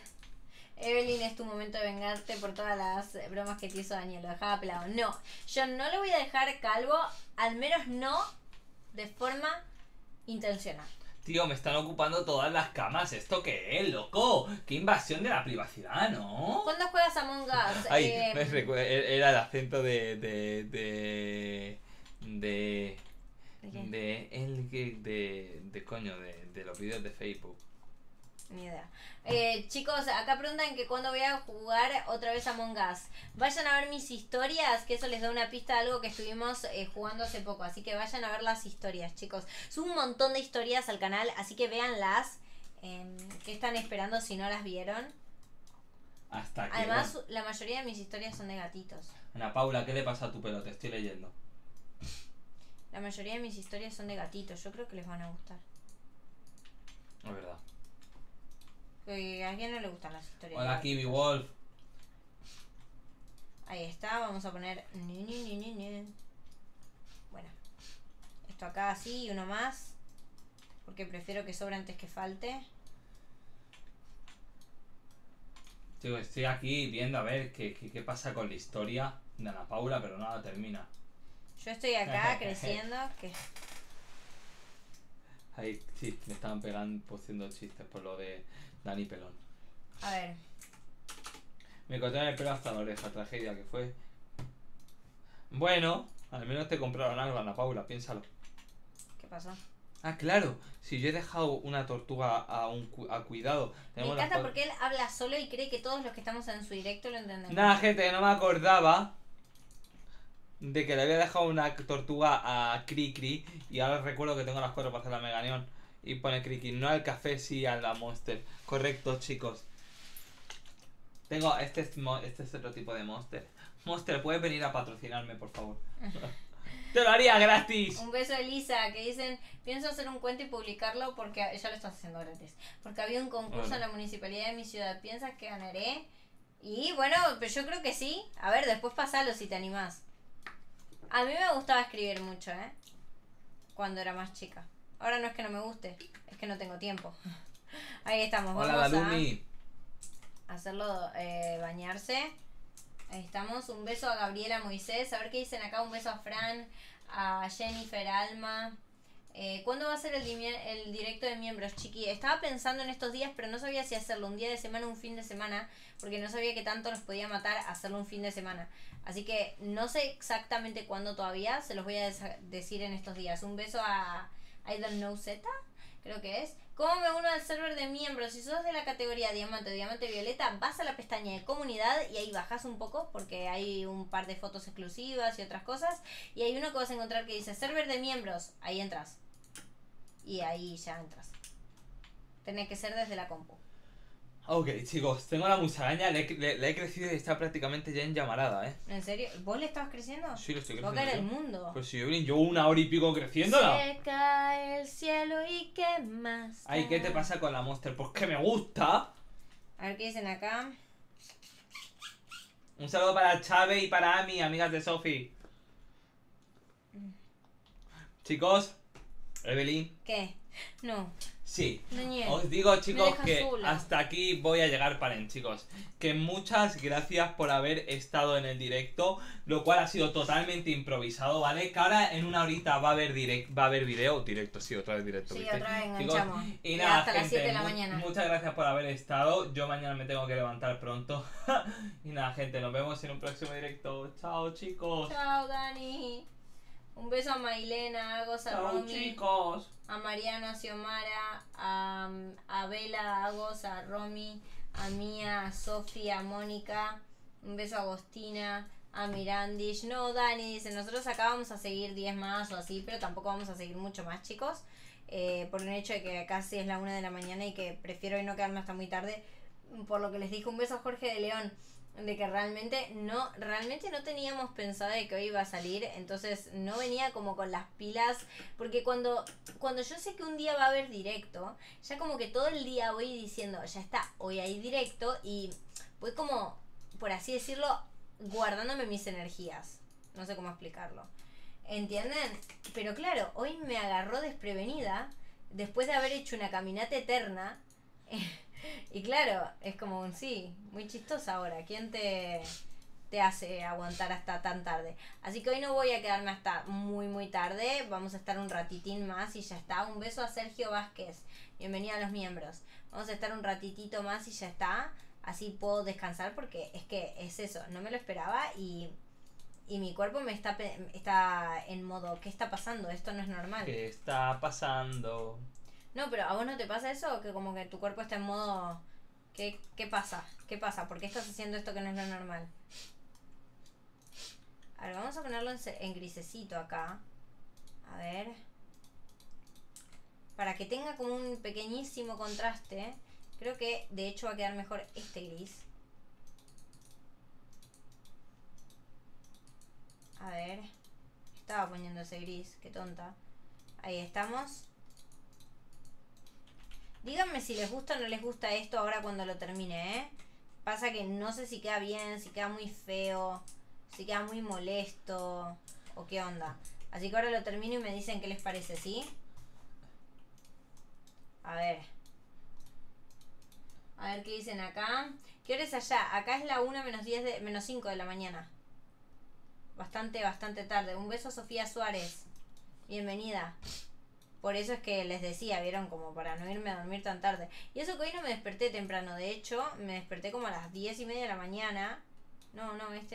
Evelyn, es tu momento de vengarte por todas las bromas que te hizo Daniel. Lo dejaba pelado. No, yo no lo voy a dejar calvo, al menos no de forma intencional. Tío, me están ocupando todas las camas. ¿Esto qué es, loco? ¡Qué invasión de la privacidad, no! ¿Cuándo juegas Among Us? Ay, me recuerda. Era el acento de los vídeos de Facebook. Ni idea. Chicos, acá preguntan que cuándo voy a jugar otra vez Among Us. Vayan a ver mis historias, que eso les da una pista de algo que estuvimos jugando hace poco. Así que vayan a ver las historias, chicos. Subo un montón de historias al canal, así que véanlas. ¿Qué están esperando si no las vieron? Hasta que... Además, la mayoría de mis historias son de gatitos. Ana Paula, ¿qué le pasa a tu pelo? Te estoy leyendo. La mayoría de mis historias son de gatitos. Yo creo que les van a gustar. Es verdad. ¿A quién no le gustan las historias? Hola, Kiwi Wolf. Ahí está, vamos a poner. Bueno, esto acá así y uno más. Porque prefiero que sobre antes que falte. Tío, estoy aquí viendo a ver qué pasa con la historia de Ana Paula, pero nada termina. Yo estoy acá creciendo. Que... Ahí sí, me estaban pegando, haciendo chistes por lo de Dani Pelón. A ver. Me cortaron el pelo hasta la oreja, tragedia que fue. Bueno, al menos te compraron algo, Ana Paula, piénsalo. ¿Qué pasó? Ah, claro, si yo he dejado una tortuga a cuidado. Me encanta porque él habla solo y cree que todos los que estamos en su directo lo entendemos. Nada, gente, no me acordaba de que le había dejado una tortuga a Cricri y ahora recuerdo que tengo las 4 para hacer la Mega Neón. Y pone Cricri, no al café, sí a la Monster. Correcto, chicos. Tengo, este es otro tipo de Monster. Monster, ¿puedes venir a patrocinarme, por favor? ¡Te lo haría gratis! Un beso a Elisa, que dicen, pienso hacer un cuento y publicarlo porque... Ya lo estás haciendo gratis. Porque había un concurso en la municipalidad de mi ciudad. ¿Piensas que ganaré? Y bueno, pues yo creo que sí. A ver, después pasalo si te animás. A mí me gustaba escribir mucho, ¿eh? Cuando era más chica. Ahora no es que no me guste, es que no tengo tiempo. Ahí estamos. Hola, Balumi. Hacerlo bañarse. Ahí estamos. Un beso a Gabriela Moisés. A ver qué dicen acá. Un beso a Fran, a Jennifer Alma. ¿Cuándo va a ser el directo de miembros, chiqui? Estaba pensando en estos días, pero no sabía si hacerlo un día de semana o un fin de semana, porque no sabía que tanto los podía matar hacerlo un fin de semana. Así que no sé exactamente cuándo todavía, se los voy a decir en estos días. Un beso a I Don't Know Z, creo que es. ¿Cómo me uno al server de miembros? Si sos de la categoría diamante o diamante violeta, vas a la pestaña de comunidad y ahí bajas un poco porque hay un par de fotos exclusivas y otras cosas. Y hay uno que vas a encontrar que dice server de miembros, ahí entras. Y ahí ya entras. Tenés que ser desde la compu. Ok, chicos, tengo la musaraña. Le he crecido y está prácticamente ya enllamarada, ¿eh? ¿En serio? ¿Vos le estabas creciendo? Sí, le estoy creciendo. ¿Va a caer el mundo? Pues si yo llevo una hora y pico creciéndola. Se cae el cielo y qué más. Ay, ¿qué te pasa con la Monster? Pues que me gusta. A ver qué dicen acá. Un saludo para Chávez y para Ami, amigas de Sofi. Chicos, Evelyn. ¿Qué? No. Sí. Daniel, os digo, chicos, que sola. Hasta aquí voy a llegar, paren, chicos. Que muchas gracias por haber estado en el directo, lo cual ha sido totalmente improvisado, ¿vale? Que ahora en una horita va a haber video, directo, sí, otra vez directo. Sí, ¿viste? Otra vez enganchamos. Chicos, y nada, hasta gente, las 7 de la mañana. Muchas gracias por haber estado. Yo mañana me tengo que levantar pronto. Y nada, gente, nos vemos en un próximo directo. Chao, chicos. Chao, Dani. Un beso a Mailena, a Goza Romy, a Mariano, a Xiomara, a Bela, a Goza, a Romy, a Mía, a Sofía, a Mónica. Un beso a Agostina, a Mirandish. No, Dani, dice, nosotros acá vamos a seguir 10 más o así, pero tampoco vamos a seguir mucho más, chicos. Por el hecho de que casi es la 1 de la mañana y que prefiero hoy no quedarme hasta muy tarde. Por lo que les dije, un beso a Jorge de León. De que realmente no teníamos pensado de que hoy iba a salir, entonces no venía como con las pilas, porque cuando yo sé que un día va a haber directo, ya como que todo el día voy diciendo, ya está, hoy hay directo, y voy como, por así decirlo, guardándome mis energías, no sé cómo explicarlo, ¿entienden? Pero claro, hoy me agarró desprevenida, después de haber hecho una caminata eterna, y claro, es como un sí, muy chistosa ahora. ¿Quién te hace aguantar hasta tan tarde? Así que hoy no voy a quedarme hasta muy muy tarde. Vamos a estar un ratitín más y ya está. Un beso a Sergio Vázquez. Bienvenido a los miembros. Vamos a estar un ratitito más y ya está. Así puedo descansar porque es que es eso. No me lo esperaba y mi cuerpo me está en modo, ¿qué está pasando? Esto no es normal. ¿Qué está pasando? No, pero ¿a vos no te pasa eso? Que como que tu cuerpo está en modo... ¿Qué pasa? ¿Qué pasa? ¿Por qué estás haciendo esto que no es lo normal? A ver, vamos a ponerlo en grisecito acá. A ver. Para que tenga como un pequeñísimo contraste. Creo que de hecho va a quedar mejor este gris. A ver. Estaba poniendo ese gris, qué tonta. Ahí estamos. Díganme si les gusta o no les gusta esto ahora cuando lo termine, ¿eh? Pasa que no sé si queda bien, si queda muy feo, si queda muy molesto o qué onda. Así que ahora lo termino y me dicen qué les parece, ¿sí? A ver. A ver qué dicen acá. ¿Qué hora es allá? Acá es la 1 menos 5 de la mañana. Bastante tarde. Un beso a Sofía Suárez. Bienvenida. Por eso es que les decía, vieron, como para no irme a dormir tan tarde. Y eso que hoy no me desperté temprano. De hecho, me desperté como a las 10:30 de la mañana. No. Me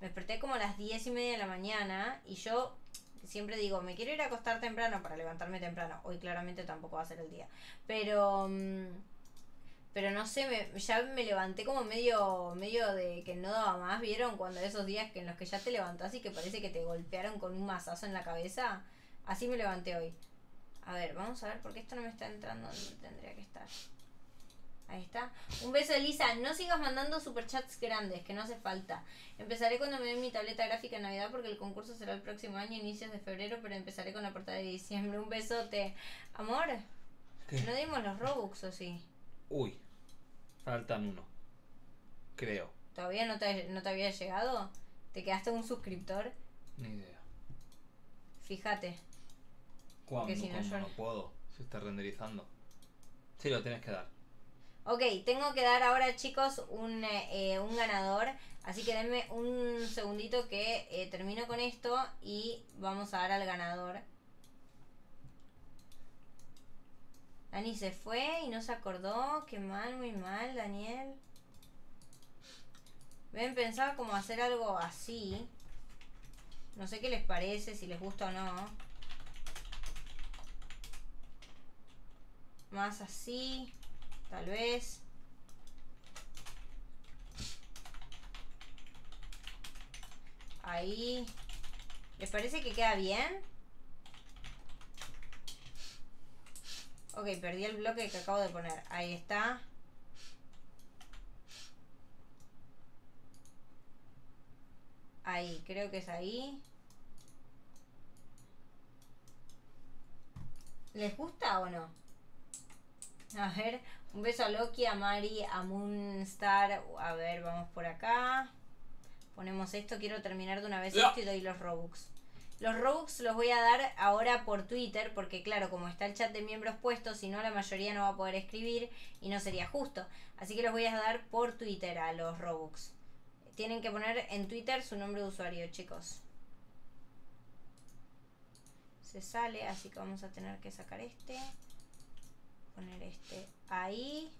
desperté como a las 10:30 de la mañana. Y yo siempre digo, me quiero ir a acostar temprano para levantarme temprano. Hoy claramente tampoco va a ser el día. Pero no sé, ya me levanté como medio de que no daba más. ¿Vieron? Cuando esos días que en los que ya te levantás y que parece que te golpearon con un mazazo en la cabeza. Así me levanté hoy. A ver, vamos a ver porque esto no me está entrando donde tendría que estar. Ahí está. Un beso, Elisa. No sigas mandando superchats grandes, que no hace falta. Empezaré cuando me den mi tableta gráfica en Navidad porque el concurso será el próximo año, inicios de febrero, pero empezaré con la portada de diciembre. Un besote. Amor, ¿qué? ¿No dimos los Robux o sí? Uy, faltan uno. Creo. ¿Todavía no te había llegado? ¿Te quedaste un suscriptor? Ni idea. Fíjate. Cuando, si no puedo, se está renderizando. Sí, lo tienes que dar. Ok, tengo que dar ahora, chicos, un ganador. Así que denme un segundito que termino con esto y vamos a dar al ganador. Dani se fue y no se acordó. Qué mal, muy mal, Daniel. Ven, pensaba como hacer algo así. No sé qué les parece, si les gusta o no. Más así, tal vez. Ahí. ¿Les parece que queda bien? Ok, perdí el bloque que acabo de poner. Ahí está. Ahí, creo que es ahí. ¿Les gusta o no? A ver, un beso a Loki, a Mari, a Moonstar. A ver, vamos por acá. Ponemos esto, quiero terminar de una vez esto y doy los Robux. Los Robux los voy a dar ahora por Twitter, porque claro, como está el chat de miembros puesto, si no la mayoría no va a poder escribir y no sería justo. Así que los voy a dar por Twitter a los Robux. Tienen que poner en Twitter su nombre de usuario, chicos. Se sale, así que vamos a tener que sacar este. Poner este ahí.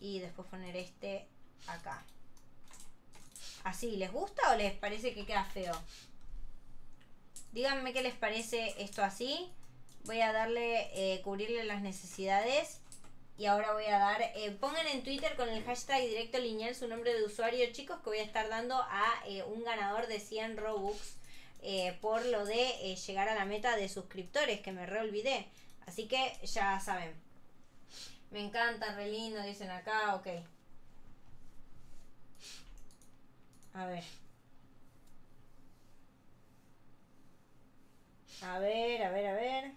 Y después poner este acá. Así, ¿les gusta o les parece que queda feo? Díganme qué les parece esto así. Voy a darle, cubrirle las necesidades. Y ahora voy a dar, pongan en Twitter con el hashtag directo Lyniel su nombre de usuario, chicos, que voy a estar dando a un ganador de 100 Robux por lo de llegar a la meta de suscriptores, que me reolvidé. Así que ya saben. Me encanta, re lindo, dicen acá, ok. A ver. A ver, a ver, a ver.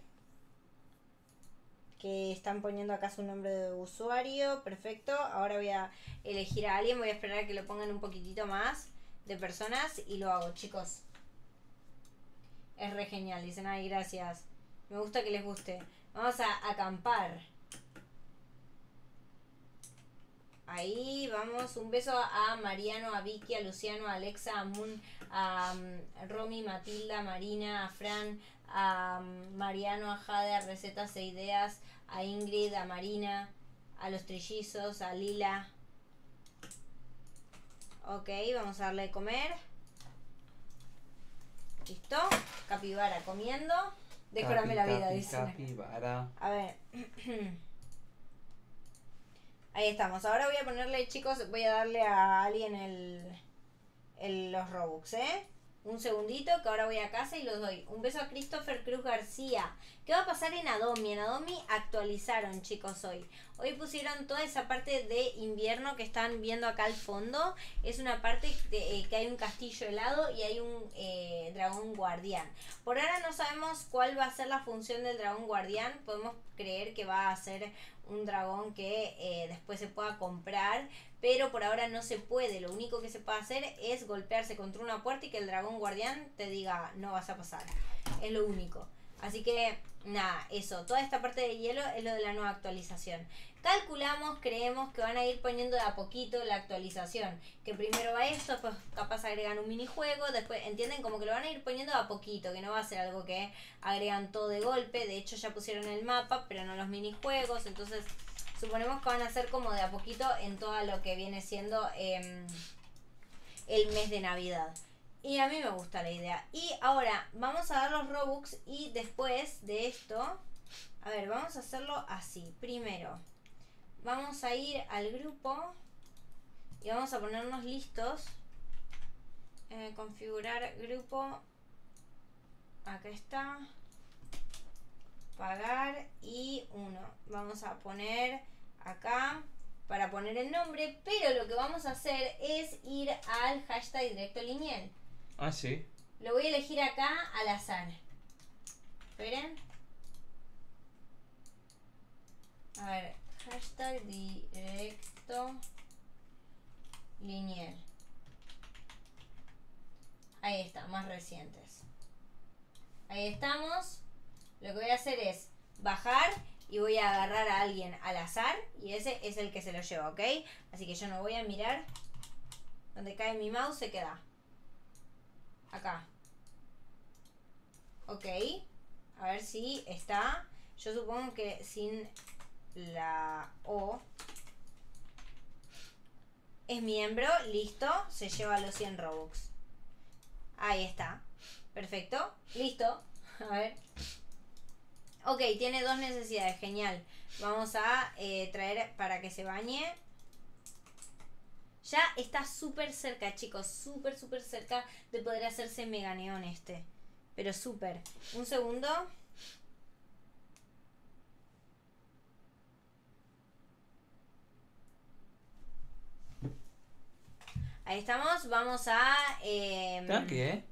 Que están poniendo acá su nombre de usuario. Perfecto, ahora voy a elegir a alguien. Voy a esperar a que lo pongan un poquitito más de personas y lo hago, chicos. Es re genial, dicen, ay, gracias. Me gusta que les guste. Vamos a acampar. Ahí, vamos. Un beso a Mariano, a Vicky, a Luciano, a Alexa, a Moon, a Romy, Matilda, Marina, a Fran, a Mariano, a Jade, a Recetas e Ideas, a Ingrid, a Marina, a los trillizos, a Lila. Ok, vamos a darle de comer. Listo. Capibara comiendo. Decórame la vida, dice. Capibara. A ver. Ahí estamos. Ahora voy a ponerle, chicos, voy a darle a alguien los Robux, ¿eh? Un segundito, que ahora voy a casa y los doy. Un beso a Christopher Cruz García. ¿Qué va a pasar en Adopt Me? En Adopt Me actualizaron, chicos, hoy. Hoy pusieron toda esa parte de invierno que están viendo acá al fondo. Es una parte que hay un castillo helado y hay un dragón guardián. Por ahora no sabemos cuál va a ser la función del dragón guardián. Podemos creer que va a ser un dragón que después se pueda comprar, pero por ahora no se puede. Lo único que se puede hacer es golpearse contra una puerta y que el dragón guardián te diga no vas a pasar. Es lo único. Así que nada, eso, toda esta parte de hielo es lo de la nueva actualización. Calculamos, creemos que van a ir poniendo de a poquito la actualización. Que primero va esto, después capaz agregan un minijuego, después, ¿entienden? Como que lo van a ir poniendo de a poquito, que no va a ser algo que agregan todo de golpe. De hecho ya pusieron el mapa, pero no los minijuegos. Entonces suponemos que van a ser como de a poquito en todo lo que viene siendo el mes de Navidad. Y a mí me gusta la idea. Y ahora vamos a dar los Robux y después de esto, a ver, vamos a hacerlo así. Primero vamos a ir al grupo y vamos a ponernos listos. Configurar grupo. Acá está. Pagar y 1. Vamos a poner acá para poner el nombre, pero lo que vamos a hacer es ir al hashtag directo Lyniel. Ah, sí. Lo voy a elegir acá al azar. Esperen. A ver. Hashtag directo Lyniel. Ahí está, más recientes. Ahí estamos. Lo que voy a hacer es bajar y voy a agarrar a alguien al azar y ese es el que se lo lleva, ¿ok? Así que yo no voy a mirar. Donde cae mi mouse se queda. Acá. Ok. A ver si está. Yo supongo que sin la O. Es miembro, listo. Se lleva los 100 Robux. Ahí está. Perfecto, listo. A ver. Ok, tiene dos necesidades, genial. Vamos a traer para que se bañe. Ya está súper cerca, chicos. Súper, súper cerca de poder hacerse mega neón este. Pero súper. Un segundo. Ahí estamos. Vamos a... Tranqui, ¿eh?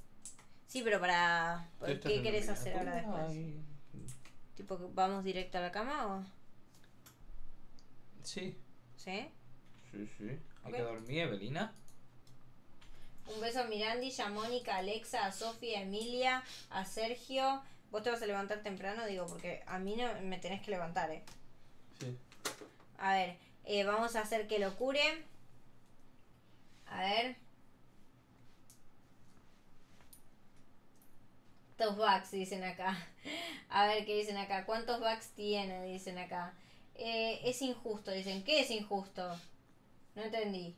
Sí, pero para... ¿Qué querés hacer ahora después? ¿Tipo, vamos directo a la cama o...? Sí. ¿Sí? Sí, sí. Hay que dormir, Evelina. Un beso a Mirandi, a Mónica, a Alexa, a Sofía, a Emilia, a Sergio. Vos te vas a levantar temprano, digo, porque a mí no me tenés que levantar, ¿eh? Sí. A ver, vamos a hacer que lo cure. A ver. ¿Cuántos bucks dicen acá? A ver qué dicen acá. ¿Cuántos bucks tiene? Dicen acá. Es injusto, dicen. ¿Qué es injusto? No entendí.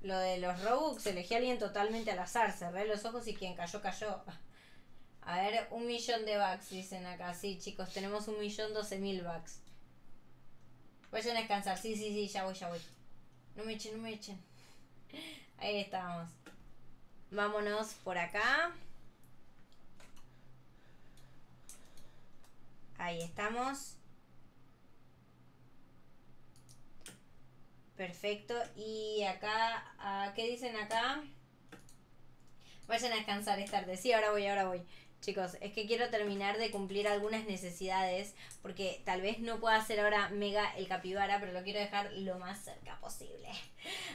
Lo de los Robux, elegí a alguien totalmente al azar. Cerré los ojos y quien cayó, cayó. A ver, 1.000.000 de bucks dicen acá. Sí, chicos, tenemos 1.012.000 bucks. Vayan a descansar. Sí, sí, sí, ya voy, ya voy. No me echen, no me echen. Ahí estamos. Vámonos por acá. Ahí estamos. Perfecto. Y acá, ¿qué dicen acá? Vayan a descansar, es tarde. Sí, ahora voy, ahora voy. Chicos, es que quiero terminar de cumplir algunas necesidades. Porque tal vez no pueda hacer ahora mega el capibara, pero lo quiero dejar lo más cerca posible.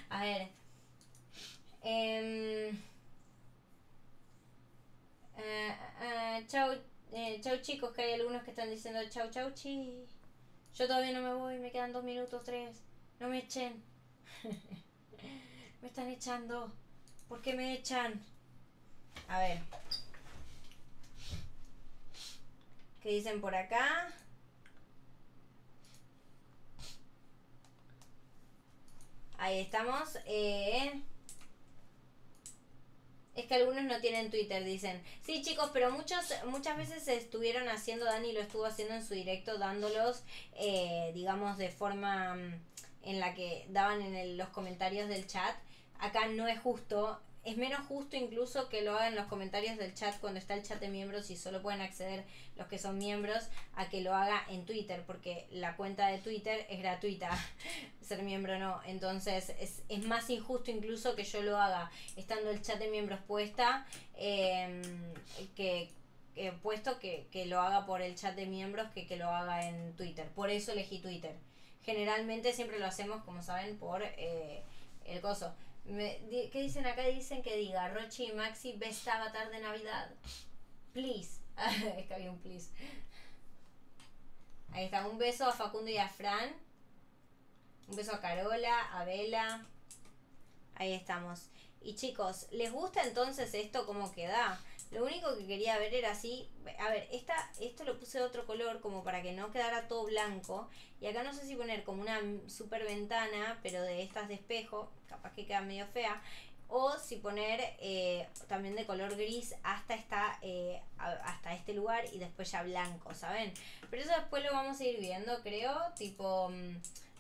A ver. Chau. Chau chicos, que hay algunos que están diciendo chau chau chi. Yo todavía no me voy, me quedan 2 minutos, 3. No me echen. Me están echando. ¿Por qué me echan? A ver. ¿Qué dicen por acá? Ahí estamos. Es que algunos no tienen Twitter, dicen. Sí, chicos, pero muchas veces se estuvieron haciendo, Dani lo estuvo haciendo en su directo, dándolos, digamos, de forma en la que daban en los comentarios del chat. Acá no es justo, es menos justo incluso que lo hagan en los comentarios del chat cuando está el chat de miembros y solo pueden acceder los que son miembros a que lo haga en Twitter, porque la cuenta de Twitter es gratuita. Ser miembro no, entonces es más injusto incluso que yo lo haga estando el chat de miembros puesta que lo haga por el chat de miembros que lo haga en Twitter. Por eso elegí Twitter. Generalmente siempre lo hacemos, como saben, por el coso. ¿Qué dicen acá? Dicen que diga Rochi y Maxi, best avatar de Navidad. Please. Es que había un please. Ahí está, un beso a Facundo y a Fran. Un beso a Carola, a Bela. Ahí estamos. Y chicos, ¿les gusta entonces esto cómo queda? Lo único que quería ver era así. A ver, esto lo puse de otro color como para que no quedara todo blanco. Y acá no sé si poner como una super ventana, pero de estas de espejo. Capaz que queda medio fea. O si poner también de color gris hasta este lugar y después ya blanco, ¿saben? Pero eso después lo vamos a ir viendo, creo. Tipo...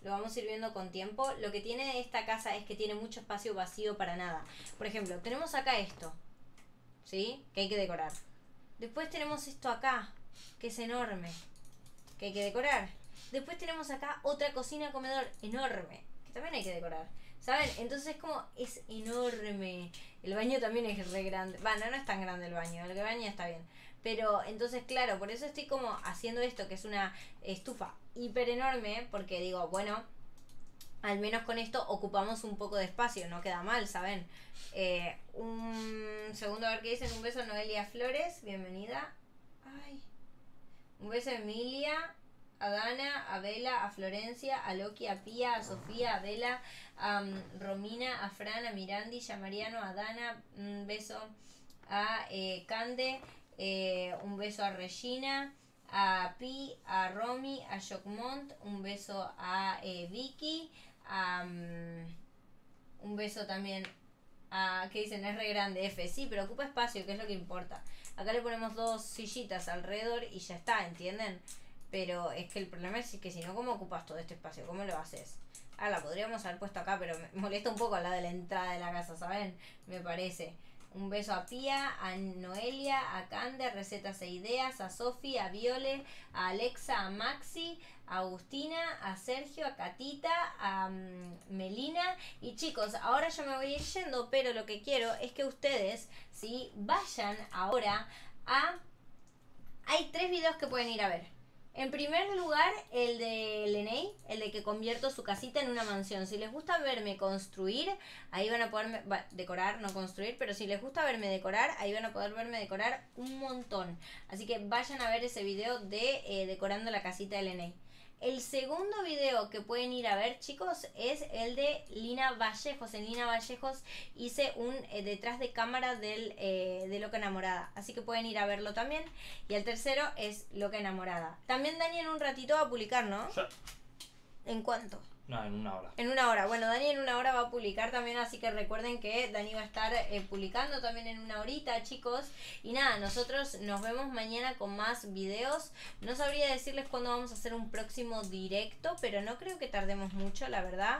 Lo vamos a ir viendo con tiempo. Lo que tiene esta casa es que tiene mucho espacio vacío para nada. Por ejemplo, tenemos acá esto, ¿sí? Que hay que decorar. Después tenemos esto acá, que es enorme, que hay que decorar. Después tenemos acá otra cocina comedor enorme, que también hay que decorar, ¿saben? Entonces como es enorme. El baño también es re grande. Bueno, no es tan grande el baño. El baño está bien. Pero entonces, claro, por eso estoy como haciendo esto, que es una estufa hiper enorme, porque digo, bueno, al menos con esto ocupamos un poco de espacio, no queda mal, ¿saben? Un segundo, a ver qué dicen. Un beso a Noelia Flores, bienvenida. Ay, Un beso a Emilia, a Dana, a Bela, a Florencia, a Loki, a Pía, a Sofía, a Bela, a Romina, a Fran, a Mirandi, a Mariano, a Dana. Un beso a Cande, un beso a Regina, a Pi, a Romy, a Jocmont, un beso a Vicky, un beso también a... ¿Qué dicen? Es re grande, F. Sí, pero ocupa espacio, que es lo que importa. Acá le ponemos dos sillitas alrededor y ya está, ¿entienden? Pero es que el problema es que si no, ¿cómo ocupas todo este espacio? ¿Cómo lo haces? Ah, la podríamos haber puesto acá, pero me molesta un poco al lado de la entrada de la casa, ¿saben? Me parece... Un beso a Pía, a Noelia, a Cande, Recetas e Ideas, a Sofi, a Viole, a Alexa, a Maxi, a Agustina, a Sergio, a Catita, a Melina. Y chicos, ahora yo me voy yendo, pero lo que quiero es que ustedes, ¿sí?, vayan ahora a... Hay tres videos que pueden ir a ver. En primer lugar, el de Leney, el de que convierto su casita en una mansión. Si les gusta verme construir, ahí van a poder decorar, no construir, pero si les gusta verme decorar, ahí van a poder verme decorar un montón. Así que vayan a ver ese video de decorando la casita de Leney. El segundo video que pueden ir a ver, chicos, es el de Lyna Vallejos. En Lyna Vallejos hice un detrás de cámara de Loca Enamorada. Así que pueden ir a verlo también. Y el tercero es Loca Enamorada. También Dani en un ratito va a publicar, ¿no? Sí. ¿En cuánto? No, en una hora. En una hora. Bueno, Dani en una hora va a publicar también, así que recuerden que Dani va a estar publicando también en una horita, chicos. Y nada, nosotros nos vemos mañana con más videos. No sabría decirles cuándo vamos a hacer un próximo directo, pero no creo que tardemos mucho, la verdad.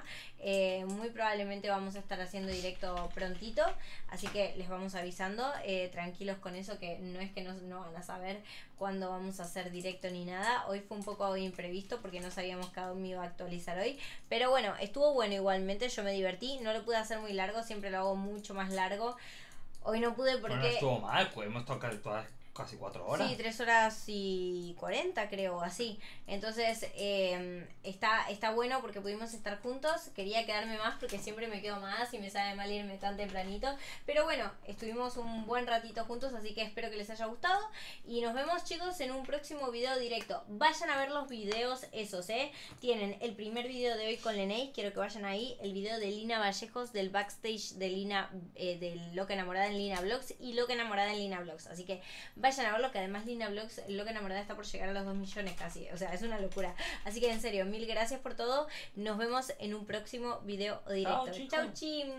Muy probablemente vamos a estar haciendo directo prontito, así que les vamos avisando. Tranquilos con eso, que no es que no van a saber cuándo vamos a hacer directo ni nada. Hoy fue un poco imprevisto porque no sabíamos que Adopt Me iba a actualizar hoy. Pero bueno, estuvo bueno igualmente, yo me divertí, no lo pude hacer muy largo, siempre lo hago mucho más largo. Hoy no pude porque... Bueno, no estuvo mal, pues hemos tocado casi 4 horas. Sí, 3 horas y 40 creo, así. Entonces está bueno porque pudimos estar juntos. Quería quedarme más porque siempre me quedo más y me sabe mal irme tan tempranito. Pero bueno, estuvimos un buen ratito juntos, así que espero que les haya gustado. Y nos vemos, chicos, en un próximo video directo. Vayan a ver los videos esos, ¿eh? Tienen el primer video de hoy con Leney, quiero que vayan ahí. El video de Lyna Vallejos, del backstage de Lyna, de Loca Enamorada en Lyna Vlogs y Loca Enamorada en Lyna Vlogs. Así que vayan a verlo, que además Lyna Vlogs, Loca Enamorada, está por llegar a los 2 millones casi. O sea, es una locura. Así que en serio, mil gracias por todo. Nos vemos en un próximo video o directo. Chau, chim.